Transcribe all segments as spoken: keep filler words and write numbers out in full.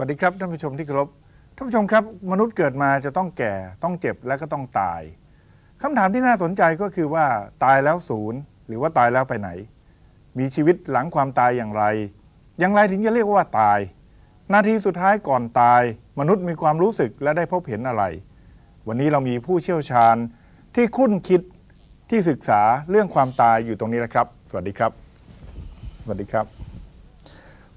วัสดีครับท่านผู้ชมที่เคารพท่านผู้ชมครับมนุษย์เกิดมาจะต้องแก่ต้องเจ็บและก็ต้องตายคำถามที่น่าสนใจก็คือว่าตายแล้วศูนย์หรือว่าตายแล้วไปไหนมีชีวิตหลังความตายอย่างไรอย่างไรถึงจะเรียกว่าตายนาทีสุดท้ายก่อนตายมนุษย์มีความรู้สึกและได้พบเห็นอะไรวันนี้เรามีผู้เชี่ยวชาญที่คุ้นคิดที่ศึกษาเรื่องความตายอยู่ตรงนี้นะครับสวัสดีครับสวัสดีครับ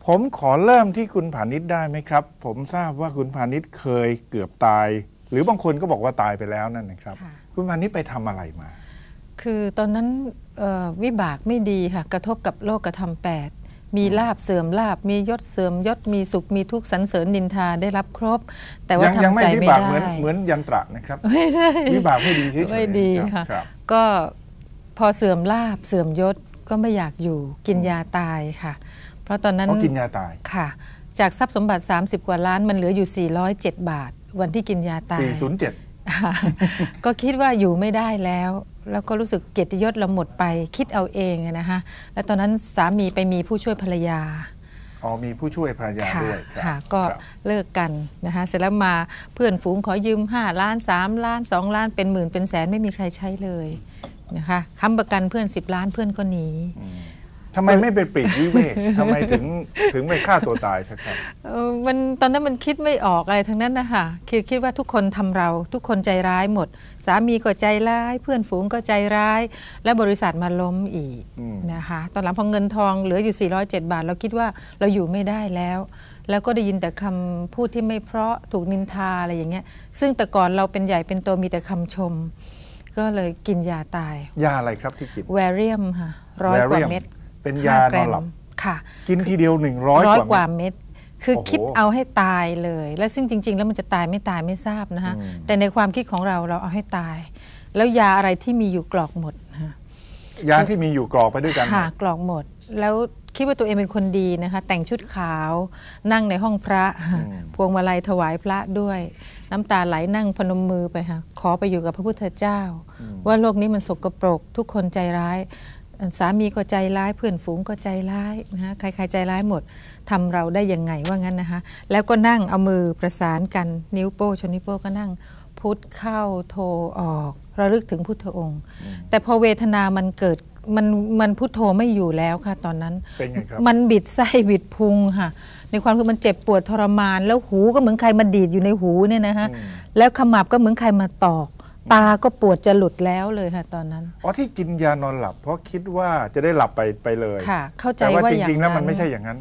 ผมขอเริ่มที่คุณผานิชได้ไหมครับผมทราบว่าคุณผานิชเคยเกือบตายหรือบางคนก็บอกว่าตายไปแล้วนั่นนะครับคุณผานิชไปทำอะไรมาคือตอนนั้นวิบากไม่ดีค่ะกระทบกับโลกธรรมแปดมีลาบเสื่อมลาบมียศเสื่อมยศมีสุขมีทุกข์สรรเสริญนินทาได้รับครบแต่ว่าทำใจไม่ได้เหมือนเหมือนยันตระนะครับไม่ใช่วิบากไม่ดีเฉยๆไม่ดีค่ะก็พอเสื่อมลาบเสื่อมยศก็ไม่อยากอยู่กินยาตายค่ะเพราะตอนนั้นกินยาตายค่ะจากทรัพย์สมบัติสามสิบกว่าล้านมันเหลืออยู่สี่ร้อยเจ็ดบาทวันที่กินยาตายสี่ร้อยเจ็ดก็คิดว่าอยู่ไม่ได้แล้วแล้วก็รู้สึกเกียรติยศเราหมดไปคิดเอาเองนะคะและตอนนั้นสามีไปมีผู้ช่วยภรรยาอ๋อมีผู้ช่วยภรรยาด้วยค่ะก็เลิกกันนะคะเสร็จแล้วมาเพื่อนฝูงขอยืมห้าล้านสามล้านสองล้านเป็นหมื่นเป็นแสนไม่มีใครใช้เลยนะคะค้ำประกันเพื่อนสิบล้านเพื่อนก็หนีทำไมไม่เป็นปลีกวิเวกทำไมถึงถึงไปฆ่าตัวตายสักครั้งมันตอนนั้นมันคิดไม่ออกอะไรทั้งนั้นนะคะคิดคิดว่าทุกคนทำเราทุกคนใจร้ายหมดสามีก็ใจร้ายเพื่อนฝูงก็ใจร้ายและบริษัทมาล้มอีกนะคะตอนหลังพอเงินทองเหลืออยู่สี่ร้อยเจ็ดบาทเราคิดว่าเราอยู่ไม่ได้แล้วแล้วก็ได้ยินแต่คำพูดที่ไม่เพราะถูกนินทาอะไรอย่างเงี้ยซึ่งแต่ก่อนเราเป็นใหญ่เป็นโตมีแต่คำชมก็เลยกินยาตายยาอะไรครับที่กินแวเรียมค่ะร้อยกว่าเม็ดเป็นยานอนหลับค่ะกินทีเดียวหนึ่งร้อยกว่าเม็ดคือคิดเอาให้ตายเลยและซึ่งจริงๆแล้วมันจะตายไม่ตายไม่ทราบนะคะแต่ในความคิดของเราเราเอาให้ตายแล้วยาอะไรที่มีอยู่กรอกหมดค่ะยาที่มีอยู่กรอกไปด้วยกันค่ะกรอกหมดแล้วคิดว่าตัวเองเป็นคนดีนะคะแต่งชุดขาวนั่งในห้องพระพวงมาลัยถวายพระด้วยน้ำตาไหลนั่งพนมมือไปค่ะขอไปอยู่กับพระพุทธเจ้าว่าโลกนี้มันสกปรกทุกคนใจร้ายสามีก็ใจร้ายเพื่อนฝูงก็ใจร้ายนะคะใครๆใจร้ายหมดทำเราได้ยังไงว่างั้นนะคะแล้วก็นั่งเอามือประสานกันนิ้วโป้ชนนิ้วโป้ก็นั่งพุทธเข้าโทออกระลึกถึงพุทธองค์แต่พอเวทนามันเกิดมันมันพุทโธไม่อยู่แล้วค่ะตอนนั้นมันบิดไส้บิดพุงค่ะในความคือมันเจ็บปวดทรมานแล้วหูก็เหมือนใครมาดีดอยู่ในหูเนี่ยนะคะแล้วขมับก็เหมือนใครมาตอกตาก็ปวดจะหลุดแล้วเลยค่ะตอนนั้นอ๋อที่กินยานอนหลับเพราะคิดว่าจะได้หลับไปไปเลยค่ะเข้าใจว่าจริงๆแล้วมันไม่ใช่อย่างนั้น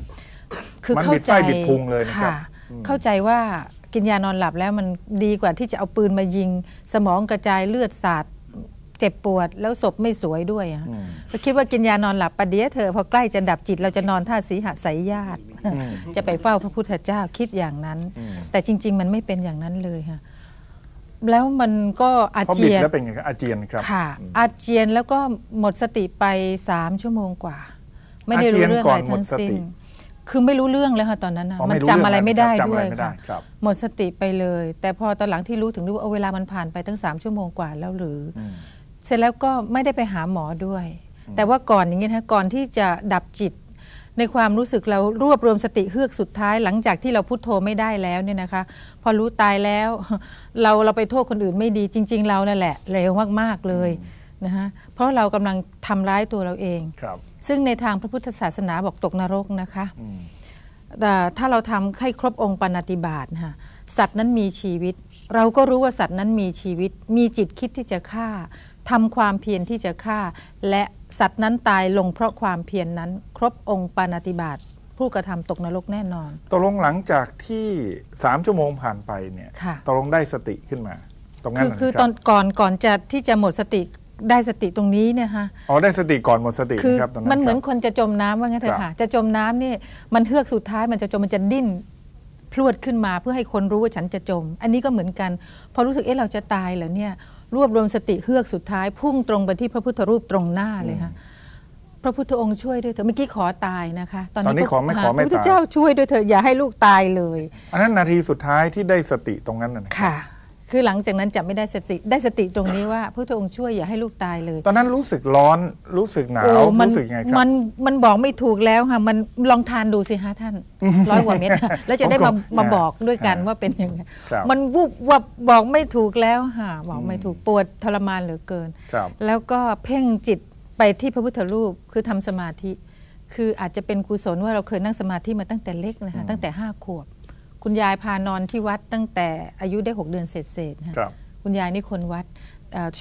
คือเข้าใจบิดพุงเลยค่ะเข้าใจว่ากินยานอนหลับแล้วมันดีกว่าที่จะเอาปืนมายิงสมองกระจายเลือดสาดเจ็บปวดแล้วศพไม่สวยด้วยอ่ะก็คิดว่ากินยานอนหลับประเดี๋ยวเธอพอใกล้จะดับจิตเราจะนอนท่าสีหสายญาติจะไปเฝ้าพระพุทธเจ้าคิดอย่างนั้นแต่จริงๆมันไม่เป็นอย่างนั้นเลยค่ะแล้วมันก็อาเจียนแล้วเป็นไงครับอาเจียนครับค่ะอาเจียนแล้วก็หมดสติไปสามชั่วโมงกว่าไม่ได้รู้เรื่องอะไรทั้งสิ้นคือไม่รู้เรื่องเลยค่ะตอนนั้นนะมันจำอะไรไม่ได้ด้วยค่ะหมดสติไปเลยแต่พอตอนหลังที่รู้ถึงรู้เอาเวลามันผ่านไปตั้งสามชั่วโมงกว่าแล้วหรือเสร็จแล้วก็ไม่ได้ไปหาหมอด้วยแต่ว่าก่อนอย่างนี้นะก่อนที่จะดับจิตในความรู้สึกเรารวบรวมสติเฮือกสุดท้ายหลังจากที่เราพุทโธไม่ได้แล้วเนี่ยนะคะพอรู้ตายแล้วเราเราไปโทษคนอื่นไม่ดีจริงๆเรานั่นแหละเร็วมากๆเลยนะคะเพราะเรากำลังทำร้ายตัวเราเองซึ่งในทางพระพุทธศาสนาบอกตกนรกนะคะแต่ถ้าเราทำให้ครบองค์ปณติบาตค่ะสัตว์นั้นมีชีวิตเราก็รู้ว่าสัตว์นั้นมีชีวิตมีจิตคิดที่จะฆ่าทำความเพียรที่จะฆ่าและสัตว์นั้นตายลงเพราะความเพียร น, นั้นครบองค์ปาณาติบาตผู้กระทำตกนรกแน่นอนตกลงหลังจากที่สามชั่วโมงผ่านไปเนี่ยตกลงได้สติขึ้นมาตรงนั้นคือตอนก่อนก่อนจะที่จะหมดสติได้สติตรงนี้เนี่ยฮะอ๋อได้สติก่อนหมดสติครับตอนนั้นมันเหมือนคนจะจมน้ำว่างั้นเถอะค่ะจะจมน้ำนี่มันเฮือกสุดท้ายมันจะจมมันจะดิ้นพรวดขึ้นมาเพื่อให้คนรู้ว่าฉันจะจมอันนี้ก็เหมือนกันพอรู้สึกเอ๊ะเราจะตายเหรอเนี่ยรวบรวมสติเฮือกสุดท้ายพุ่งตรงไปที่พระพุทธรูปตรงหน้าเลยค่ะพระพุทธองค์ช่วยด้วยเถอะเมื่อกี้ขอตายนะคะตอนนี้ขอไม่ขอไม่ตายพระพุทธเจ้าช่วยด้วยเถอะอย่าให้ลูกตายเลยอันนั้นนาทีสุดท้ายที่ได้สติตรงนั้นน่ะค่ะ คือหลังจากนั้นจะไม่ได้สติได้สติตรงนี้ว่าพระพุทธองค์ช่วยอย่าให้ลูกตายเลยตอนนั้นรู้สึกร้อนรู้สึกหนาวรู้สึกไงครับมันมันบอกไม่ถูกแล้วค่ะมันลองทานดูสิฮะท่านร้อยกว่าเม็ดแล้วจะได้มามาบอกด้วยกันว่าเป็นยังไงมันวูบวับบอกไม่ถูกแล้วค่ะบอกไม่ถูกปวดทรมานเหลือเกินแล้วก็เพ่งจิตไปที่พระพุทธรูปคือทำสมาธิคืออาจจะเป็นกุศลว่าเราเคยนั่งสมาธิมาตั้งแต่เล็กนะคะตั้งแต่ห้าขวบคุณยายพานอนที่วัดตั้งแต่อายุได้หกเดือนเศษเศษค่ะคุณยายนี่คนวัด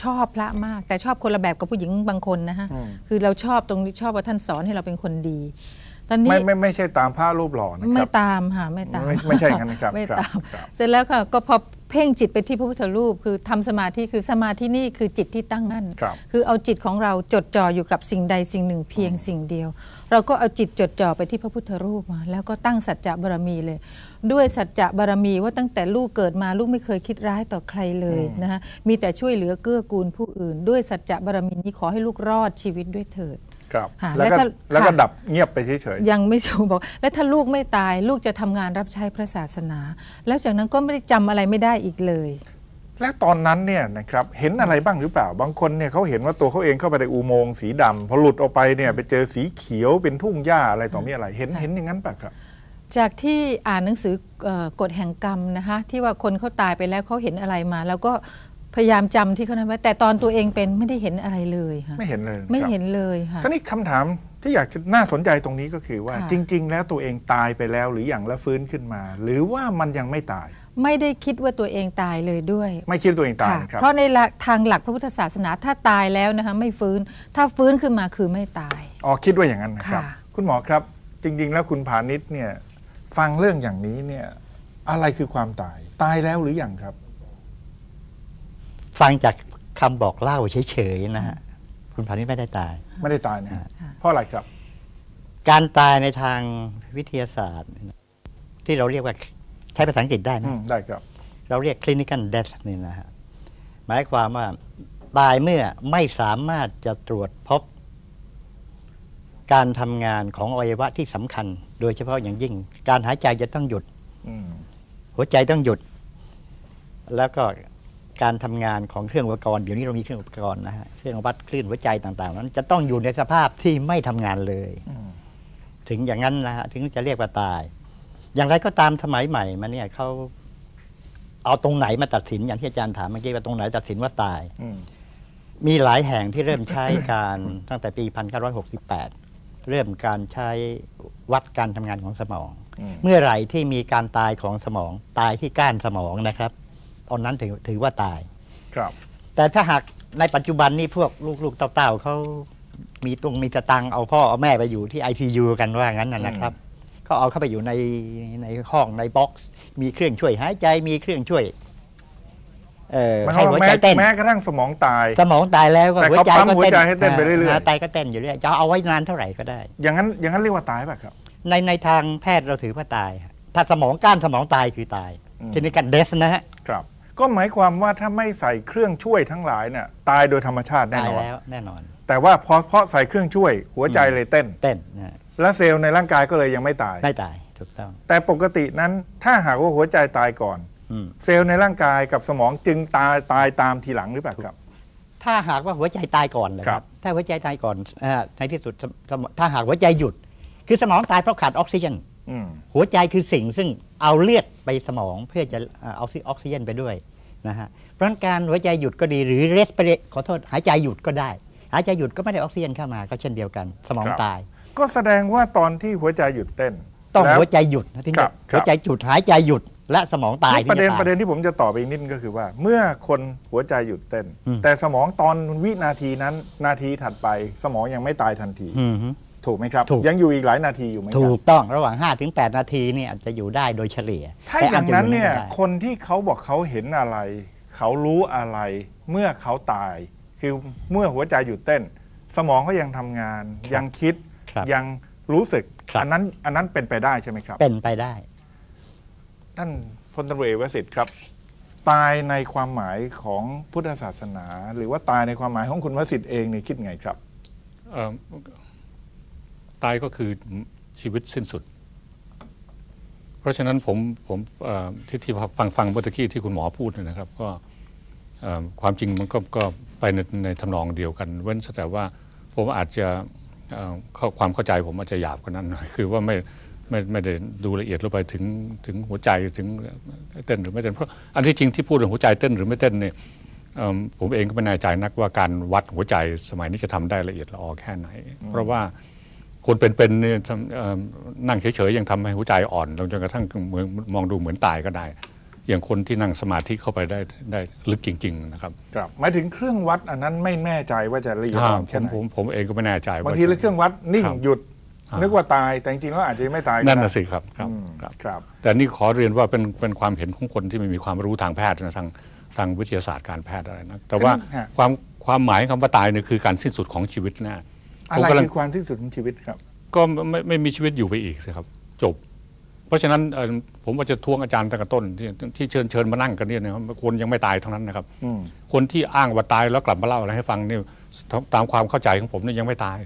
ชอบพระมากแต่ชอบคนละแบบกับผู้หญิงบางคนนะฮะคือเราชอบตรงนี้ชอบว่าท่านสอนให้เราเป็นคนดีตอนนี้ไม่ไม่ใช่ตามพระรูปหล่อนะครับไม่ตามค่ะไม่ตามไม่ใช่งั้นนะครับไม่ตามเสร็จแล้วค่ะก็พอเพ่งจิตไปที่พระพุทธรูปคือทำสมาธิคือสมาธินี่คือจิตที่ตั้งมั่นคือเอาจิตของเราจดจ่ออยู่กับสิ่งใดสิ่งหนึ่งเพียงสิ่งเดียวเราก็เอาจิตจดจ่อไปที่พระพุทธรูปแล้วก็ตั้งสัจจะบารมีเลยด้วยสัจจะบารมีว่าตั้งแต่ลูกเกิดมาลูกไม่เคยคิดร้ายต่อใครเลยนะคะมีแต่ช่วยเหลือเกื้อกูลผู้อื่นด้วยสัจจะบารมีนี้ขอให้ลูกรอดชีวิตด้วยเถิดแล้วก็แล้วก็ดับเงียบไปเฉยๆยังไม่ชูบอกแล้วถ้าลูกไม่ตายลูกจะทำงานรับใช้พระศาสนาแล้วจากนั้นก็ไม่ได้จำอะไรไม่ได้อีกเลยและตอนนั้นเนี่ยนะครับเห็นอะไรบ้างหรือเปล่าบางคนเนี่ยเขาเห็นว่าตัวเขาเองเข้าไปในอุโมงค์สีดำพอหลุดออกไปเนี่ยไปเจอสีเขียวเป็นทุ่งหญ้าอะไรต่อมีอะไรเห็นเห็นอย่างนั้นป่ะครับจากที่อ่านหนังสือกฎแห่งกรรมนะคะที่ว่าคนเขาตายไปแล้วเขาเห็นอะไรมาแล้วก็พยายามจำที่เขานั้นไว้แต่ตอนตัวเองเป็นไม่ได้เห็นอะไรเลยค่ะไม่เห็นเลยไม่เห็นเลยค่ะทีนี้คำถามที่อยากน่าสนใจตรงนี้ก็คือว่าจริงๆแล้วตัวเองตายไปแล้วหรืออย่างแล้วฟื้นขึ้นมาหรือว่ามันยังไม่ตายไม่ได้คิดว่าตัวเองตายเลยด้วยไม่คิดตัวเองตายครับเพราะในทางหลักพระพุทธศาสนาถ้าตายแล้วนะคะไม่ฟื้นถ้าฟื้นขึ้นมาคือไม่ตายอ๋อคิดว่าอย่างนั้นนะครับคุณหมอครับจริงๆแล้วคุณพานิชเนี่ยฟังเรื่องอย่างนี้เนี่ยอะไรคือความตายตายแล้วหรือยังครับฟังจากคำบอกเล่าเฉยๆนะฮะคุณพานิชไม่ได้ตายไม่ได้ตายนะเพราะอะไรครับการตายในทางวิทยาศาสตร์ที่เราเรียกว่าใช้ภาษาอังกฤษได้ไหมได้ครับเราเรียก clinical death นี่นะฮะหมายความว่าตายเมื่อไม่สามารถจะตรวจพบการทำงานของอวัยวะที่สำคัญโดยเฉพาะอย่างยิ่งการหายใจจะต้องหยุดหัวใจต้องหยุดแล้วก็การทำงานของเครื่องอุปกรณ์เดี๋ยวนี้เรามีเครื่องอุปกรณ์นะฮะเครื่องวัดคลื่นหัวใจต่างๆนั้นจะต้องอยู่ในสภาพที่ไม่ทำงานเลยถึงอย่างนั้นนะฮะถึงจะเรียกว่าตายอย่างไรก็ตามสมัยใหม่มาเนี่ยเขาเอาตรงไหนมาตัดสินอย่างที่อาจารย์ถามเมื่อกี้ว่าตรงไหนตัดสินว่าตายมีหลายแห่งที่เริ่มใช้การตั้งแต่ปีหนึ่งพันเก้าร้อยหกสิบแปดเริ่มการใช้วัดการทำงานของสมองเมื่อไหร่ที่มีการตายของสมองตายที่ก้านสมองนะครับตอนนั้นถือถือว่าตายครับแต่ถ้าหากในปัจจุบันนี่พวกลูกๆเต่าๆเขามีตรงมีตะตังเอาพ่อเอาแม่ไปอยู่ที่ ไอ ซี ยู กันว่างั้นนะครับเขาเอาเข้าไปอยู่ในในห้องในบ็อกซ์มีเครื่องช่วยหายใจมีเครื่องช่วยให้หัวใจเต้นแม้กระทั่งสมองตายสมองตายแล้วก็หัวใจก็เต้นให้เต้นไปเรื่อยๆตายก็เต้นอยู่เรื่อยจะเอาไว้นานเท่าไหร่ก็ได้อย่างนั้นอย่างนั้นเรียกว่าตายป่ะครับในในทางแพทย์เราถือว่าตายถ้าสมองก้านสมองตายคือตายทีนี้การเดสนะฮะครับก็หมายความว่าถ้าไม่ใส่เครื่องช่วยทั้งหลายเนี่ยตายโดยธรรมชาติแน่นอนแน่นอนแต่ว่าพอเพราะใส่เครื่องช่วยหัวใจเลยเต้นเต้นและเซลล์ในร่างกายก็เลยยังไม่ตายไม่ตายถูกต้องแต่ปกตินั้นถ้าหากว่าหัวใจตายก่อนเซลล์ในร่างกายกับสมองจึงตายตายตามทีหลังหรือเปล่าครับถ้าหากว่าหัวใจตายก่อนเลยครับถ้าหัวใจตายก่อนในที่สุดถ้าหากหัวใจหยุดคือสมองตายเพราะขาดออกซิเจนหัวใจคือสิ่งซึ่งเอาเลือดไปสมองเพื่อจะเอาออกซิเจนไปด้วยนะฮะเพราะการหัวใจหยุดก็ดีหรือเรสไปขอโทษหายใจหยุดก็ได้หายใจหยุดก็ไม่ได้ออกซิเจนเข้ามาก็เช่นเดียวกันสมองตายก็แสดงว่าตอนที่หัวใจหยุดเต้นต้องหัวใจหยุดนะที่นี่หัวใจหยุดหายใจหยุดและสมองตายประเด็นประเด็นที่ผมจะตอบอีกนิดก็คือว่าเมื่อคนหัวใจหยุดเต้นแต่สมองตอนวินาทีนั้นนาทีถัดไปสมองยังไม่ตายทันทีถูกไหมครับยังอยู่อีกหลายนาทีอยู่ไหมถูกต้องระหว่าง ห้าถึงแปด นาทีเนี่ยอาจจะอยู่ได้โดยเฉลี่ยถ้าอย่างนั้นเนี่ยคนที่เขาบอกเขาเห็นอะไรเขารู้อะไรเมื่อเขาตายคือเมื่อหัวใจหยุดเต้นสมองเขายังทำงานยังคิดยังรู้สึกอันนั้นอันนั้นเป็นไปได้ใช่ไหมครับเป็นไปได้ท่านพลตำรวจเอกวสิษฐ์ครับตายในความหมายของพุทธศาสนาหรือว่าตายในความหมายของคุณวสิษฐ์เองนี่คิดไงครับตายก็คือชีวิตสิ้นสุด เพราะฉะนั้นผมผมที่ที่ฟังฟังเมื่อกี้ที่คุณหมอพูดนะครับก็ความจริงมันก็ก็ไปในในทำนองเดียวกันเว้นแต่ว่าผมอาจจะความเข้าใจผมอาจจะหยาบกว่านั้นหน่อยคือว่าไม่ไม่ไม่ได้ดูละเอียดลงไปถึงถึงหัวใจถึงเต้นหรือไม่เต้นเพราะอันที่จริงที่พูดถึงหัวใจเต้นหรือไม่เต้นเนี่ยผมเองก็ไม่แน่ใจนักว่าการวัดหัวใจสมัยนี้จะทำได้ละเอียดละออแค่ไหนเพราะว่าคนเป็นๆเนี่ยนั่งเฉยๆยังทำให้หัวใจอ่อนจนกระทั่งมองดูเหมือนตายก็ได้อย่างคนที่นั่งสมาธิเข้าไปได้ได้ลึกจริงๆนะครับครับหมายถึงเครื่องวัดอันนั้นไม่แน่ใจว่าจะละเอียดอ่อนแค่ไหนผมผมเองก็ไม่แน่ใจบางทีเครื่องวัดนิ่งหยุดนึกว่าตายแต่จริงๆแล้วอาจจะไม่ตายนั่นนะสิครับครับแต่นี่ขอเรียนว่าเป็นเป็นความเห็นของคนที่ไม่มีความรู้ทางแพทย์นะทางทางวิทยาศาสตร์การแพทย์อะไรนะแต่ว่าความความหมายคำว่าตายเนี่ยคือการสิ้นสุดของชีวิตนะอะไรคือความสิ้นสุดของชีวิตครับก็ไม่ไม่มีชีวิตอยู่ไปอีกสิครับจบเพราะฉะนั้นผมว่าจะทวงอาจารย์ตั้งแต่ต้นที่ที่เชิญเชิญมานั่งกันเนี่ยนะครับคนยังไม่ตายทั้งนั้นนะครับคนที่อ้างว่าตายแล้วกลับมาเล่าอะไรให้ฟังเนี่ยตามความเข้าใจของผมเนี่ยยังไม่ตาย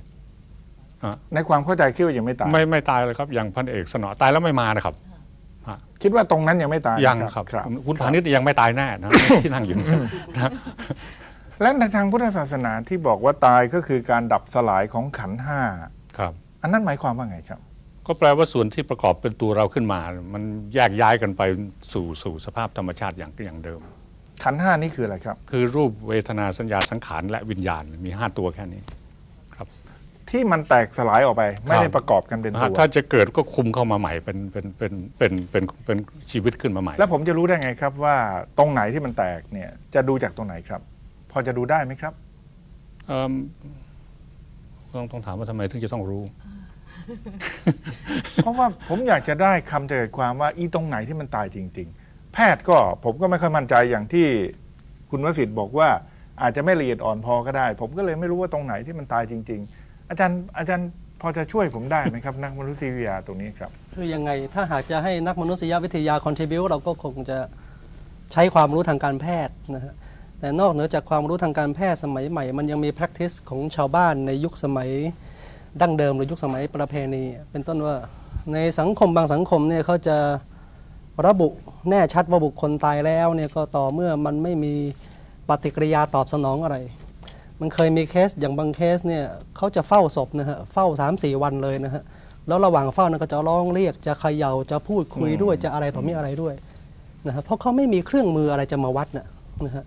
ในความเข้าใจคิดว่ายังไม่ตายไม่ไม่ตายเลยครับอย่างพันเอกสนอตายแล้วไม่มานะครับคิดว่าตรงนั้นยังไม่ตายยังครับคุณพานิชยังไม่ตายแน่นะที่นั่งอยู่และในทางพุทธศาสนาที่บอกว่าตายก็คือการดับสลายของขันธ์ห้าครับอันนั้นหมายความว่าไงครับก็แปลว่าส่วนที่ประกอบเป็นตัวเราขึ้นมามันแยกย้ายกันไปสู่สู่สภาพธรรมชาติอย่างอย่างเดิมขันธ์ห้านี่คืออะไรครับคือรูปเวทนาสัญญาสังขารและวิญญาณมีห้าตัวแค่นี้ครับที่มันแตกสลายออกไปไม่ได้ประกอบกันเป็นตัวถ้าจะเกิดก็คุมเข้ามาใหม่เป็นเป็นเป็นเป็นเป็นเป็นชีวิตขึ้นมาใหม่แล้วผมจะรู้ได้ไงครับว่าตรงไหนที่มันแตกเนี่ยจะดูจากตรงไหนครับพอจะดูได้ไหมครับต้องต้องถามว่าทำไมถึงจะต้องรู้เพราะว่าผมอยากจะได้คำเตือนความว่าอีตรงไหนที่มันตายจริงๆแพทย์ก็ผมก็ไม่ค่อยมั่นใจอย่างที่คุณวสิทธิ์บอกว่าอาจจะไม่ละเอียดอ่อนพอก็ได้ผมก็เลยไม่รู้ว่าตรงไหนที่มันตายจริงๆอาจารย์อาจารย์พอจะช่วยผมได้ไหมครับนักมนุษยวิทยาตรงนี้ครับคือยังไงถ้าหากจะให้นักมนุษยวิทยาคอนทริบิวต์เราก็คงจะใช้ความรู้ทางการแพทย์นะฮะแต่นอกเหนือจากความรู้ทางการแพทย์สมัยใหม่มันยังมี practice ของชาวบ้านในยุคสมัยดั้งเดิมหรือยุคสมัยประเพณีเป็นต้นว่าในสังคมบางสังคมเนี่ยเขาจะระบุแน่ชัดว่าบุคคลตายแล้วเนี่ยก็ต่อเมื่อมันไม่มีปฏิกิริยาตอบสนองอะไรมันเคยมีเคสอย่างบางเคสเนี่ยเขาจะเฝ้าศพนะฮะเฝ้า สามถึงสี่ วันเลยนะฮะแล้วระหว่างเฝ้านั้นก็จะร้องเรียกจะเขย่าจะพูดคุยด้วยจะอะไรต่อมีอะไรด้วยนะฮะเพราะเขาไม่มีเครื่องมืออะไรจะมาวัดนะนะฮะ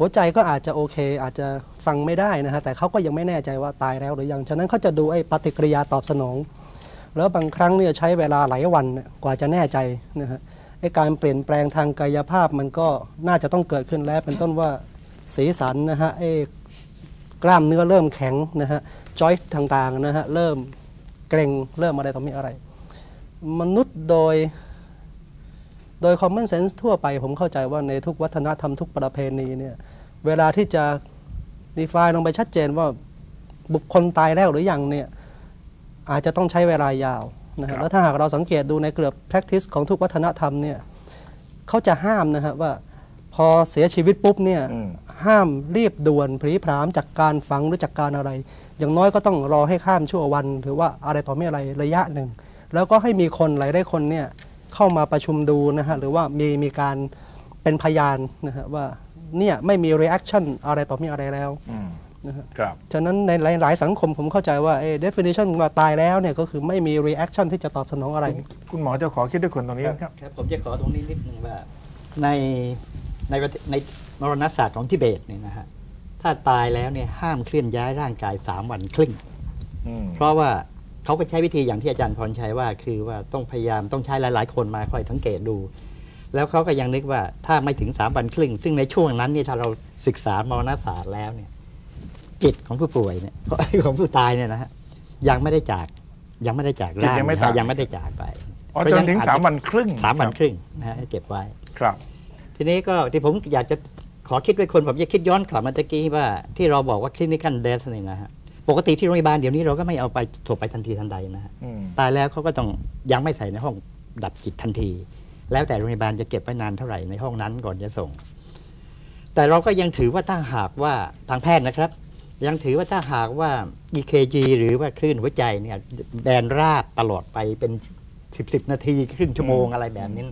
หัวใจก็อาจจะโอเคอาจจะฟังไม่ได้นะฮะแต่เขาก็ยังไม่แน่ใจว่าตายแล้วหรือยังฉะนั้นเขาจะดูไอ้ปฏิกิริยาตอบสนองแล้วบางครั้งเนี่ยใช้เวลาหลายวันกว่าจะแน่ใจนะฮะไอ้การเปลี่ยนแปลงทางกายภาพมันก็น่าจะต้องเกิดขึ้นแล้วเป็นต้นว่าสีสันนะฮะไอ้กล้ามเนื้อเริ่มแข็งนะฮะจอยต่างๆนะฮะเริ่มเกร็งเริ่มอะไรต่อมีอะไรมนุษย์โดยโดย common sense ทั่วไปผมเข้าใจว่าในทุกวัฒนธรรมทุกประเพณีเนี่ยเวลาที่จะ define ลงไปชัดเจนว่าบุคคลตายแล้วหรือยังเนี่ยอาจจะต้องใช้เวลายาวนะฮะแล้วถ้าหากเราสังเกตดูในเกือบ practice ของทุกวัฒนธรรมเนี่ยเขาจะห้ามนะฮะว่าพอเสียชีวิตปุ๊บเนี่ยห้ามรีบด่วนพรีพรามจากการฝังหรือจากการอะไรอย่างน้อยก็ต้องรอให้ข้ามชั่ววันหรือว่าอะไรต่อไม่อะไรระยะหนึ่งแล้วก็ให้มีคนหลายได้คนเนี่ยเข้ามาประชุมดูนะฮะหรือว่ามีมีการเป็นพยานนะฮะว่าเนี่ยไม่มี reaction อะไรต่อมีอะไรแล้วนะฮะครับฉะนั้นในหลายๆสังคมผมเข้าใจว่า definition ว่าตายแล้วเนี่ยก็คือไม่มี reaction ที่จะตอบสนองอะไรคุณหมอจะขอคิดด้วยคนตรงนี้ครับครับผมจะขอตรงนี้นิดนึงว่าในในในมรณศาสตร์ของทิเบตเนี่ยนะฮะถ้าตายแล้วเนี่ยห้ามเคลื่อนย้ายร่างกายสามวันครึ่งเพราะว่าเขาก็ใช้วิธีอย่างที่อาจารย์พรชัยว่าคือว่าต้องพยายามต้องใช้หลายๆคนมาคอยสังเกตดูแล้วเขาก็ยังนึกว่าถ้าไม่ถึงสามวันครึ่งซึ่งในช่วงนั้นนี่ถ้าเราศึกษามรณศาสตร์แล้วเนี่ยจิตของผู้ป่วยเนี่ยของผู้ตายเนี่ยนะฮะยังไม่ได้จากยังไม่ได้จากร่างยังไม่ได้จากไปจนถึงสามวันครึ่งสามวันครึ่งนะฮะเก็บไว้ครับทีนี้ก็ที่ผมอยากจะขอคิดด้วยคนผมจะคิดย้อนกลับมาตะกี้ว่าที่เราบอกว่าคลินิคัลเดธนี่นะฮะปกติที่โรงพยาบาลเดี๋ยวนี้เราก็ไม่เอาไปถูกไปทันทีทันใดนะฮะตายแล้วเขาก็ต้องยังไม่ใส่ในห้องดับจิตทันทีแล้วแต่โรงพยาบาลจะเก็บไว้นานเท่าไหร่ในห้องนั้นก่อนจะส่งแต่เราก็ยังถือว่าถ้าหากว่าทางแพทย์นะครับยังถือว่าถ้าหากว่า อี เค จี หรือว่าคลื่นหัวใจเนี่ยแบนราบตลอดไปเป็น สิบ นาทีครึ่งชั่วโมงอะไรแบบนี้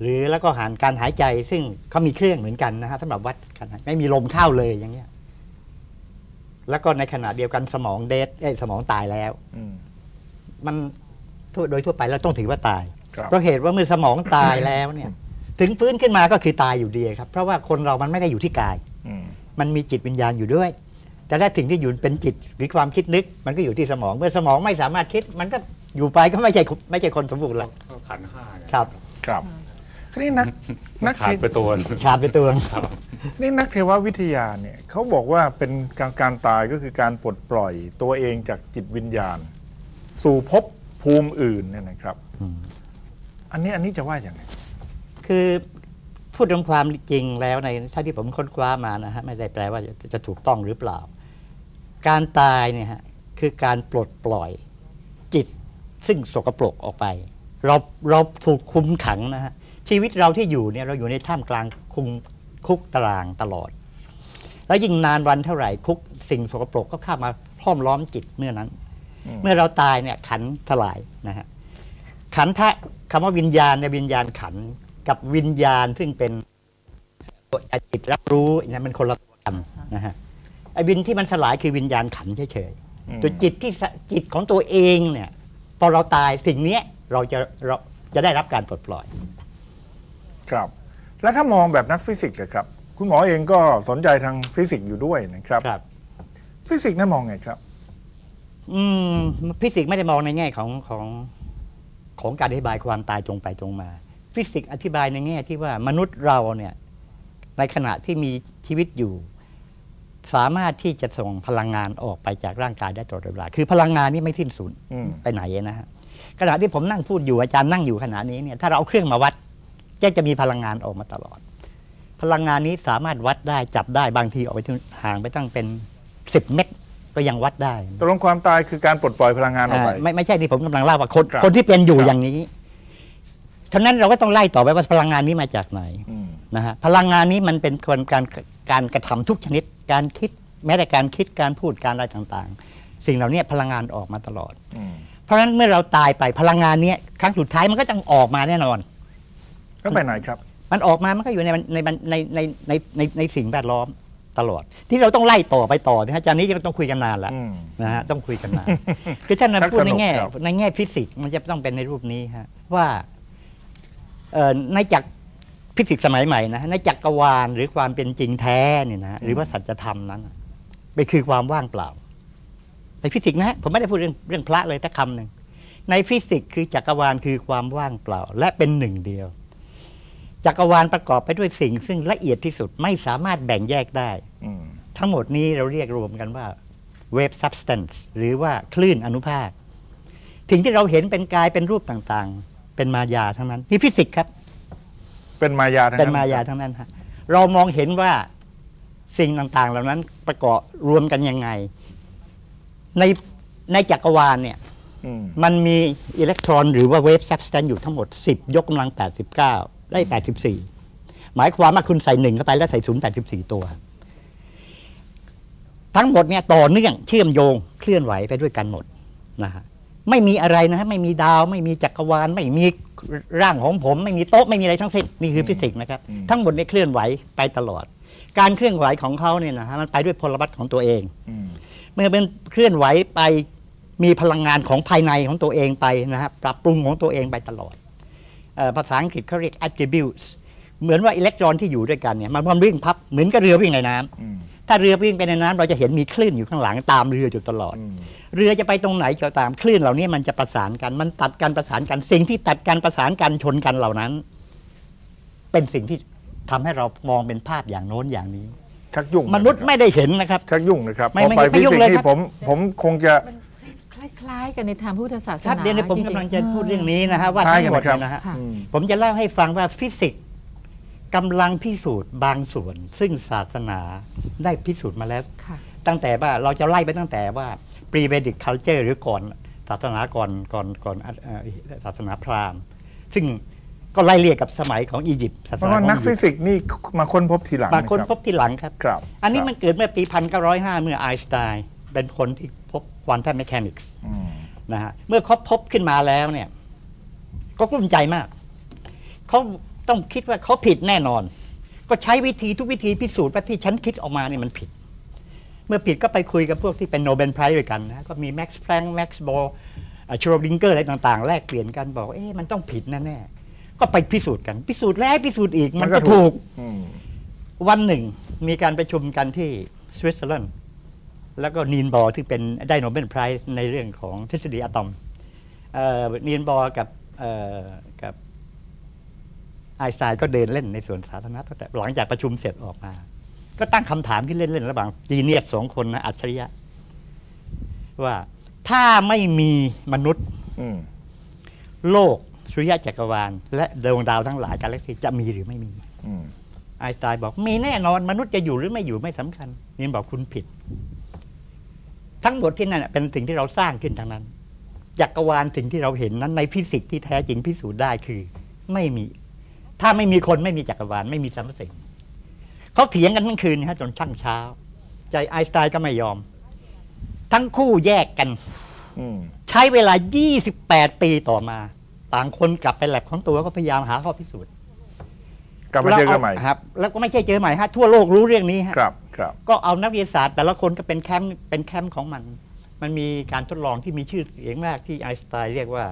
หรือแล้วก็หารการหายใจซึ่งเขามีเครื่องเหมือนกันนะฮะสำหรับวัดการไม่มีลมเข้าเลยอย่างเงี้ยแล้วก็ในขณะเดียวกันสมองเดทสมองตายแล้วมันโดยทั่วไปแล้วต้องถือว่าตายเพราะเหตุว่าเมื่อสมองตายแล้วเนี่ยถึงฟื้นขึ้นมาก็คือตายอยู่ดีครับเพราะว่าคนเรามันไม่ได้อยู่ที่กายมันมีจิตวิญญาณอยู่ด้วยแต่ถ้าถึงที่อยู่เป็นจิตหรือความคิดนึกมันก็อยู่ที่สมองเมื่อสมองไม่สามารถคิดมันก็อยู่ไปก็ไม่ใช่ไม่ใช่คนสมบูรณ์แล้วขันห้าครับครับนี่นักนักขาดไปตัวขาดไปตัวนี่นักเทววิทยาเนี่ยเขาบอกว่าเป็นการการตายก็คือการปลดปล่อยตัวเองจากจิตวิญญาณสู่ภพภูมิอื่นเนี่ยนะครับอันนี้อันนี้จะว่าอย่างไรคือพูดตามความจริงแล้วในท่าที่ผมค้นคว้ามานะฮะไม่ได้แปลว่าจะถูกต้องหรือเปล่าการตายเนี่ยฮะคือการปลดปล่อยจิตซึ่งสกปรกออกไปเราเราถูกคุมขังนะฮะชีวิตเราที่อยู่เนี่ยเราอยู่ในท่ามกลางคุมคุกตารางตลอดแล้วยิ่งนานวันเท่าไหร่คุกสิ่งสกปรกก็เข้ามาห้อมล้อมจิตเมื่อนั้นเมื่อเราตายเนี่ยขันทลายนะฮะขันทะคำว่าวิญญาณในวิญญาณขันกับวิญญาณซึ่งเป็นตัวจิตรับรู้เนี่ยมันคนละตัวกันนะฮะไอ้วิญที่มันสลายคือวิญญาณขันเฉยๆตัวจิตที่จิตของตัวเองเนี่ยพอเราตายสิ่งนี้เราจะเราจะได้รับการปลดปล่อยครับแล้วถ้ามองแบบนักฟิสิกส์ครับคุณหมอเองก็สนใจทางฟิสิกส์อยู่ด้วยนะครับครับฟิสิกส์นั้นมองไงครับอืมฟิสิกส์ไม่ได้มองในแง่ของของของการอธิบายความตายตรงไปตรงมาฟิสิกส์อธิบายในแง่ที่ว่ามนุษย์เราเนี่ยในขณะที่มีชีวิตอยู่สามารถที่จะส่งพลังงานออกไปจากร่างกายได้ตลอดเวลาคือพลังงานนี่ไม่สิ้นสุดไปไหนนะฮะขณะที่ผมนั่งพูดอยู่อาจารย์นั่งอยู่ขณะนี้เนี่ยถ้าเราเอาเครื่องมาวัดก็จะมีพลังงานออกมาตลอดพลังงานนี้สามารถวัดได้จับได้บางทีออกไปห่างไปตั้งเป็นสิบเมตรก็ยังวัดได้ตกลงความตายคือการปลดปล่อยพลังงานออกไปไม่ไม่ใช่ที่ผมกำลังเล่าว่าคนคนที่เป็นอยู่อย่างนี้ฉะนั้นเราก็ต้องไล่ต่อไปว่าพลังงานนี้มาจากไหนนะฮะพลังงานนี้มันเป็นการการกระทำทุกชนิดการคิดแม้แต่การคิดการพูดการอะไรต่างๆสิ่งเหล่านี้พลังงานออกมาตลอดเพราะฉะนั้นเมื่อเราตายไปพลังงานนี้ครั้งสุดท้ายมันก็จะออกมาแน่นอนก็ไปไหนครับมันออกมามันก็อยู่ในในในในในในในสิ่งแวดล้อมตลอดที่เราต้องไล่ต่อไปต่อนะฮะอาจารย์นี้จะต้องคุยกันนานละนะฮะต้องคุยกันนานคือท่านพูดในแง่ในแง่ฟิสิกส์มันจะต้องเป็นในรูปนี้ฮะว่าในจักรฟิสิกส์สมัยใหม่นะในจักรวาลหรือความเป็นจริงแท้เนี่ยนะหรือว่าสัจธรรมนั้นเป็นคือความว่างเปล่าในฟิสิกส์นะผมไม่ได้พูดเรื่องเรื่องพระเลยแต่คำหนึ่งในฟิสิกส์คือจักรวาลคือความว่างเปล่าและเป็นหนึ่งเดียวจักรวาลประกอบไปด้วยสิ่งซึ่งละเอียดที่สุดไม่สามารถแบ่งแยกได้ทั้งหมดนี้เราเรียกรวมกันว่า wave substance หรือว่าคลื่นอนุภาคสิ่งที่เราเห็นเป็นกายเป็นรูปต่างๆเป็นมายาทั้งนั้นนี่ฟิสิกส์ครับเป็นมายาทั้งนั้นเป็นมายาทั้งนั้นฮะเรามองเห็นว่าสิ่งต่างๆเหล่านั้นประกอบรวมกันยังไงในในจักรวาลเนี่ยมันมีอิเล็กตรอนหรือว่า wave substance อยู่ทั้งหมดสิบยกกำลังแปดสิบเก้าได้แปดสิบสี่หมายความว่าคุณใส่หนึ่งเข้าไปแล้วใส่ศูนย์แปดสิบสี่ตัวทั้งหมดเนี่ยต่อเนื่องเชื่อมโยงเคลื่อนไหวไปด้วยกันหมดนะฮะไม่มีอะไรนะฮะไม่มีดาวไม่มีจักรวาลไม่มีร่างของผมไม่มีโต๊ะไม่มีอะไรทั้งสิ้นนี่คือฟิสิกส์นะครับทั้งหมดเนี่ยเคลื่อนไหวไปตลอดการเคลื่อนไหวของเขาเนี่ยนะฮะมันไปด้วยพลวัตของตัวเองเมื่อเป็นเคลื่อนไหวไปมีพลังงานของภายในของตัวเองไปนะฮะปรับปรุงของตัวเองไปตลอดภาษาอังกฤษเขาเรียก attributes เหมือนว่าอิเล็กตรอนที่อยู่ด้วยกันเนี่ยมันวิ่งพับเหมือนกับเรือวิ่งในน้ำถ้าเรือวิ่งไปในน้ำเราจะเห็นมีคลื่นอยู่ข้างหลังตามเรืออยู่ตลอดเรือจะไปตรงไหนก็ตามคลื่นเหล่านี้มันจะประสานกันมันตัดกันประสานกันสิ่งที่ตัดกันประสานกันชนกันเหล่านั้นเป็นสิ่งที่ทำให้เรามองเป็นภาพอย่างโน้นอย่างนี้ชักยุ่งมนุษย์ไม่ได้เห็นนะครับชักยุ่งนะครับไม่ไม่ไม่ยุ่งเลยครับผมผมคงจะคล้ายๆกันในทางพุทธศาสนาครับเดี๋ยวผมกำลังจะพูดเรื่องนี้นะฮะว่าทั้งหมดนะฮะผมจะเล่าให้ฟังว่าฟิสิกส์กำลังพิสูจน์บางส่วนซึ่งศาสนาได้พิสูจน์มาแล้วตั้งแต่ว่าเราจะไล่ไปตั้งแต่ว่า pre-Vedic culture หรือก่อนศาสนาก่อนก่อนก่อนศาสนาพราหมณ์ซึ่งก็ไล่เรียกกับสมัยของอียิปต์ศาสนานักฟิสิกส์นี่มาค้นพบทีหลังมาค้นพบทีหลังครับอันนี้มันเกิดเมื่อปีหนึ่งพันเก้าร้อยห้าเมื่อไอน์สไตน์เป็นคนที่ควอนตัมเมคานิกส์นะฮะเมื่อเขาพบขึ้นมาแล้วเนี่ย ก็กลุ้มใจมากเขาต้องคิดว่าเขาผิดแน่นอนก็ใช้วิธีทุกวิธีพิสูจน์ว่าที่ฉันคิดออกมาเนี่ยมันผิดเมื่อผิดก็ไปคุยกับพวกที่เป็นโนเบลไพรส์ด้วยกันนะก็มีแม็กซ์แพลงค์แม็กซ์บอลชโรดิงเกอร์อะไรต่างๆแลกเปลี่ยนกันบอกเอ๊ะมันต้องผิดแน่ๆก็ไปพิสูจน์กันพิสูจน์แล้วพิสูจน์อีกมันก็ถูกวันหนึ่งมีการประชุมกันที่สวิตเซอร์แลนด์แล้วก็นีนบอร์ที่เป็นได้โนเบลไพรส์ในเรื่องของทฤษฎีอะตอมนีนบอร์กับกับไอน์สไตน์ก็เดินเล่นในสวนสาธารณะตั้งแต่หลังจากประชุมเสร็จออกมาก็ตั้งคำถามที่เล่นๆระหว่างจีเนียสสองคนนะอัจฉริยะว่าถ้าไม่มีมนุษย์โลกสุริยะจักรวาลและดวงดาวทั้งหลายกาแล็กซีจะมีหรือไม่มีไอน์สไตน์บอกมีแน่นอนมนุษย์จะอยู่หรือไม่อยู่ไม่สำคัญนีนบอกคุณผิดทั้งหมดที่นั่นเป็นสิ่งที่เราสร้างขึ้นทั้งนั้นจักรวาลสิ่งที่เราเห็นนั้นในฟิสิกส์ที่แท้จริงพิสูจน์ได้คือไม่มีถ้าไม่มีคนไม่มีจักรวาลไม่มีสรรพสิ่งเขาเถียงกันทั้งคืนนะฮะจนช่างเช้าใจไอน์สไตน์ก็ไม่ยอมทั้งคู่แยกกันใช้เวลายี่สิบแปดปีต่อมาต่างคนกลับไปแลบของตัวก็พยายามหาข้อพิสูจน์กลับมาเจอกันใหม่ครับแล้วก็ไม่ใช่เจอใหม่ฮะทั่วโลกรู้เรื่องนี้ฮะครับครับก็เอานักวิทยาศาสตร์แต่ละคนก็เป็นแคมป์เป็นแคมป์ของมันมันมีการทดลองที่มีชื่อเสียงมากที่ไอน์สไตน์เรียกว่า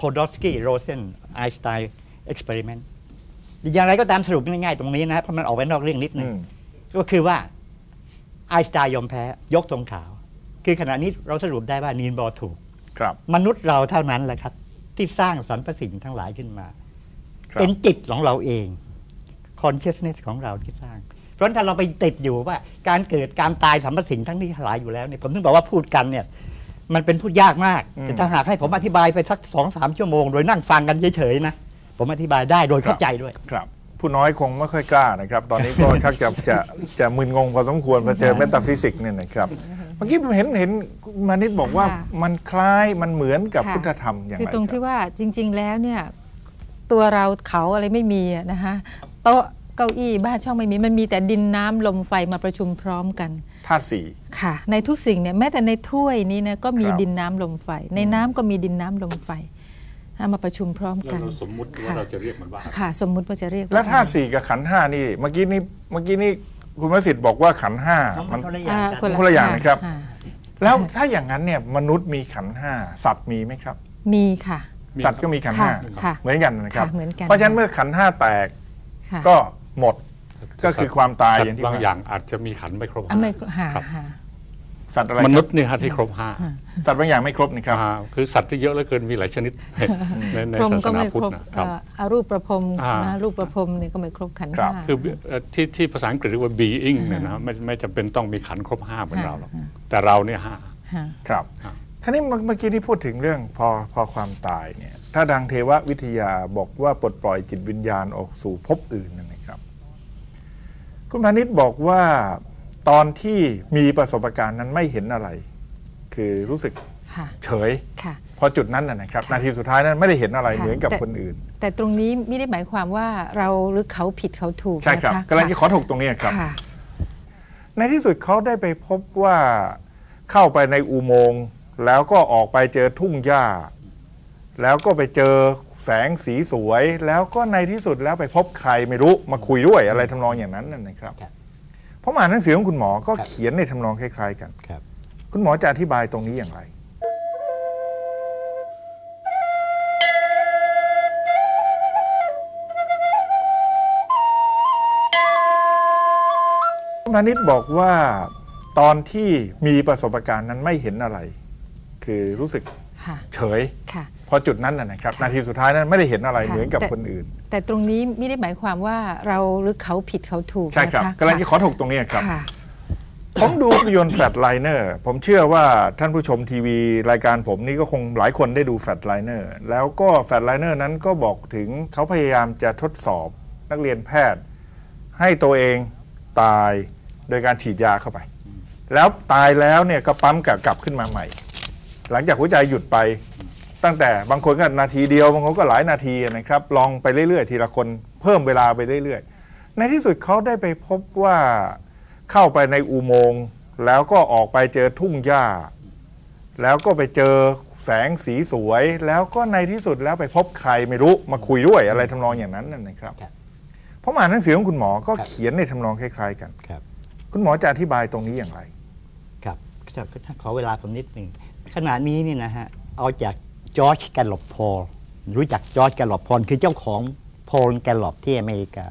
พอดอฟสกี้โรเซนไอน์สไตน์เอ็กซ์เพริเมนต์อย่างไรก็ตามสรุปง่ายๆตรงนี้นะเพราะมันออกไปนอกเรื่องนิดนึงก็คือว่าไอน์สไตน์ยอมแพ้ยกธงขาวคือขณะนี้เราสรุปได้ว่านีนบอร์ถูกครับมนุษย์เราเท่านั้นแหละครับที่สร้างสรรพสิ่งทั้งหลายขึ้นมาเป็นจิตของเราเอง consciousness ของเราที่สร้างเพราะฉะนั้นถ้าเราไปติดอยู่ว่าการเกิดการตายสรรพสิ่งทั้งนี้หลายอยู่แล้วเนี่ยผมถึงบอกว่าพูดกันเนี่ยมันเป็นพูดยากมากแต่ถ้าหากให้ผมอธิบายไปสัก สองถึงสาม ชั่วโมงโดยนั่งฟังกันเฉยๆนะผมอธิบายได้โดยเข้าใจด้วยครับผู้น้อยคงไม่ค่อยกล้านะครับตอนนี้ก็ชักจะจะจะมึนงงพอสมควรพอเจอเมตาฟิสิกส์เนี่ยนะครับเมื่อกี้ผมเห็นเห็นมานิดบอกว่ามันคล้ายมันเหมือนกับพุทธธรรมอย่างไรคือตรงที่ว่าจริงๆแล้วเนี่ยตัวเราเขาอะไรไม่มีนะคะโต๊ะเก้าอี้บ้านช่องไม่มีมันมีแต่ดินน้ำลมไฟมาประชุมพร้อมกันธาตุสี่ค่ะในทุกสิ่งเนี่ยแม้แต่ในถ้วยนี้นะก็มีดินน้ำลมไฟในน้ำก็มีดินน้ำลมไฟมาประชุมพร้อมกันเราสมมุติว่าเราจะเรียกมันว่าค่ะสมมุติว่าจะเรียกแล้วธาตุสี่กับขันธ์ห้านี่เมื่อกี้นี่เมื่อกี้นี่คุณวสิทธิ์บอกว่าขันธ์ห้ามันคนละอย่างนะครับแล้วถ้าอย่างนั้นเนี่ยมนุษย์มีขันธ์ห้าสัตว์มีไหมครับมีค่ะสัตว์ก็มีขันธ์ห้าเหมือนกันนะครับเพราะฉะนั้นเมื่อขันธ์ห้าแตกก็หมดก็คือความตายอย่างที่บางอย่างอาจจะมีขันธ์ไม่ครบห้าสัตว์อะไรมนุษย์นี่ฮะที่ครบห้าสัตว์บางอย่างไม่ครบนี่ครับคือสัตว์ที่เยอะเหลือเกินมีหลายชนิดในศาสนาพุทธนะครับอารูปประพรมนะรูปประพรมนี่ก็ไม่ครบขันห้าคือที่ที่ภาษาอังกฤษเรียกว่า being เนี่ยนะไม่ไม่จำเป็นต้องมีขันครบห้าเหมือนเราหรอกแต่เราเนี่ยห้าครับคราวนี้เมื่อกี้ที่พูดถึงเรื่องพอพอความตายเนี่ยถ้าดังเทววิทยาบอกว่าปลดปล่อยจิตวิญญาณออกสู่ภพอื่นนะครับคุณพานิชบอกว่าตอนที่มีประสบการณ์นั้นไม่เห็นอะไรคือรู้สึกเฉยพอจุดนั้นนะครับนาทีสุดท้ายนั้นไม่ได้เห็นอะไรเหมือนกับคนอื่นแต่ตรงนี้ไม่ได้หมายความว่าเราหรือเขาผิดเขาถูกใช่ครับกำลังจะขอถกตรงนี้ครับในที่สุดเขาได้ไปพบว่าเข้าไปในอุโมงค์แล้วก็ออกไปเจอทุ่งหญ้าแล้วก็ไปเจอแสงสีสวยแล้วก็ในที่สุดแล้วไปพบใครไม่รู้มาคุยด้วยอะไรทำนองอย่างนั้นนะครับเพราะอ่านหนังสือของคุณหมอก็เขียนในทำนองคล้ายๆกันคุณหมอจะอธิบายตรงนี้อย่างไรคุณพานิชบอกว่าตอนที่มีประสบการณ์นั้นไม่เห็นอะไรคือรู้สึกเฉยพอจุดนั้นนะครับนาทีสุดท้ายนั้นไม่ได้เห็นอะไรเหมือนกับคนอื่นแต่ตรงนี้ไม่ได้หมายความว่าเราหรือเขาผิดเขาถูกใช่ครับกำลังจะขอถกตรงนี้ครับผมดูภาพยนตร์แฟลชไลเนอร์ผมเชื่อว่าท่านผู้ชมทีวีรายการผมนี่ก็คงหลายคนได้ดูแฟลชไลเนอร์แล้วก็แฟลชไลเนอร์นั้นก็บอกถึงเขาพยายามจะทดสอบนักเรียนแพทย์ให้ตัวเองตายโดยการฉีดยาเข้าไปแล้วตายแล้วเนี่ยก็ปั๊มกลับขึ้นมาใหม่หลังจากหัวใจหยุดไปตั้งแต่บางคนก็นาทีเดียวบางคนก็หลายนาทีนะครับลองไปเรื่อยๆทีละคนเพิ่มเวลาไปเรื่อยๆในที่สุดเขาได้ไปพบว่าเข้าไปในอุโมงค์แล้วก็ออกไปเจอทุ่งหญ้าแล้วก็ไปเจอ แสงสีสวยแล้วก็ในที่สุดแล้วไปพบใครไม่รู้มาคุยด้วยอะไรทำนองอย่างนั้นนั่นนะครับเพราะอ่านหนังสือของคุณหมอก็เขียนในทำนองคล้ายๆกันคุณหมอจะอธิบายตรงนี้อย่างไรครับขอเวลาผมนิดหนึ่งขณะนี้นี่นะฮะเอาจากจอร์จแกลลอปพอลรู้จักจอร์จแกลลอปพอลคือเจ้าของพอลแกลลอปที่อเมริกา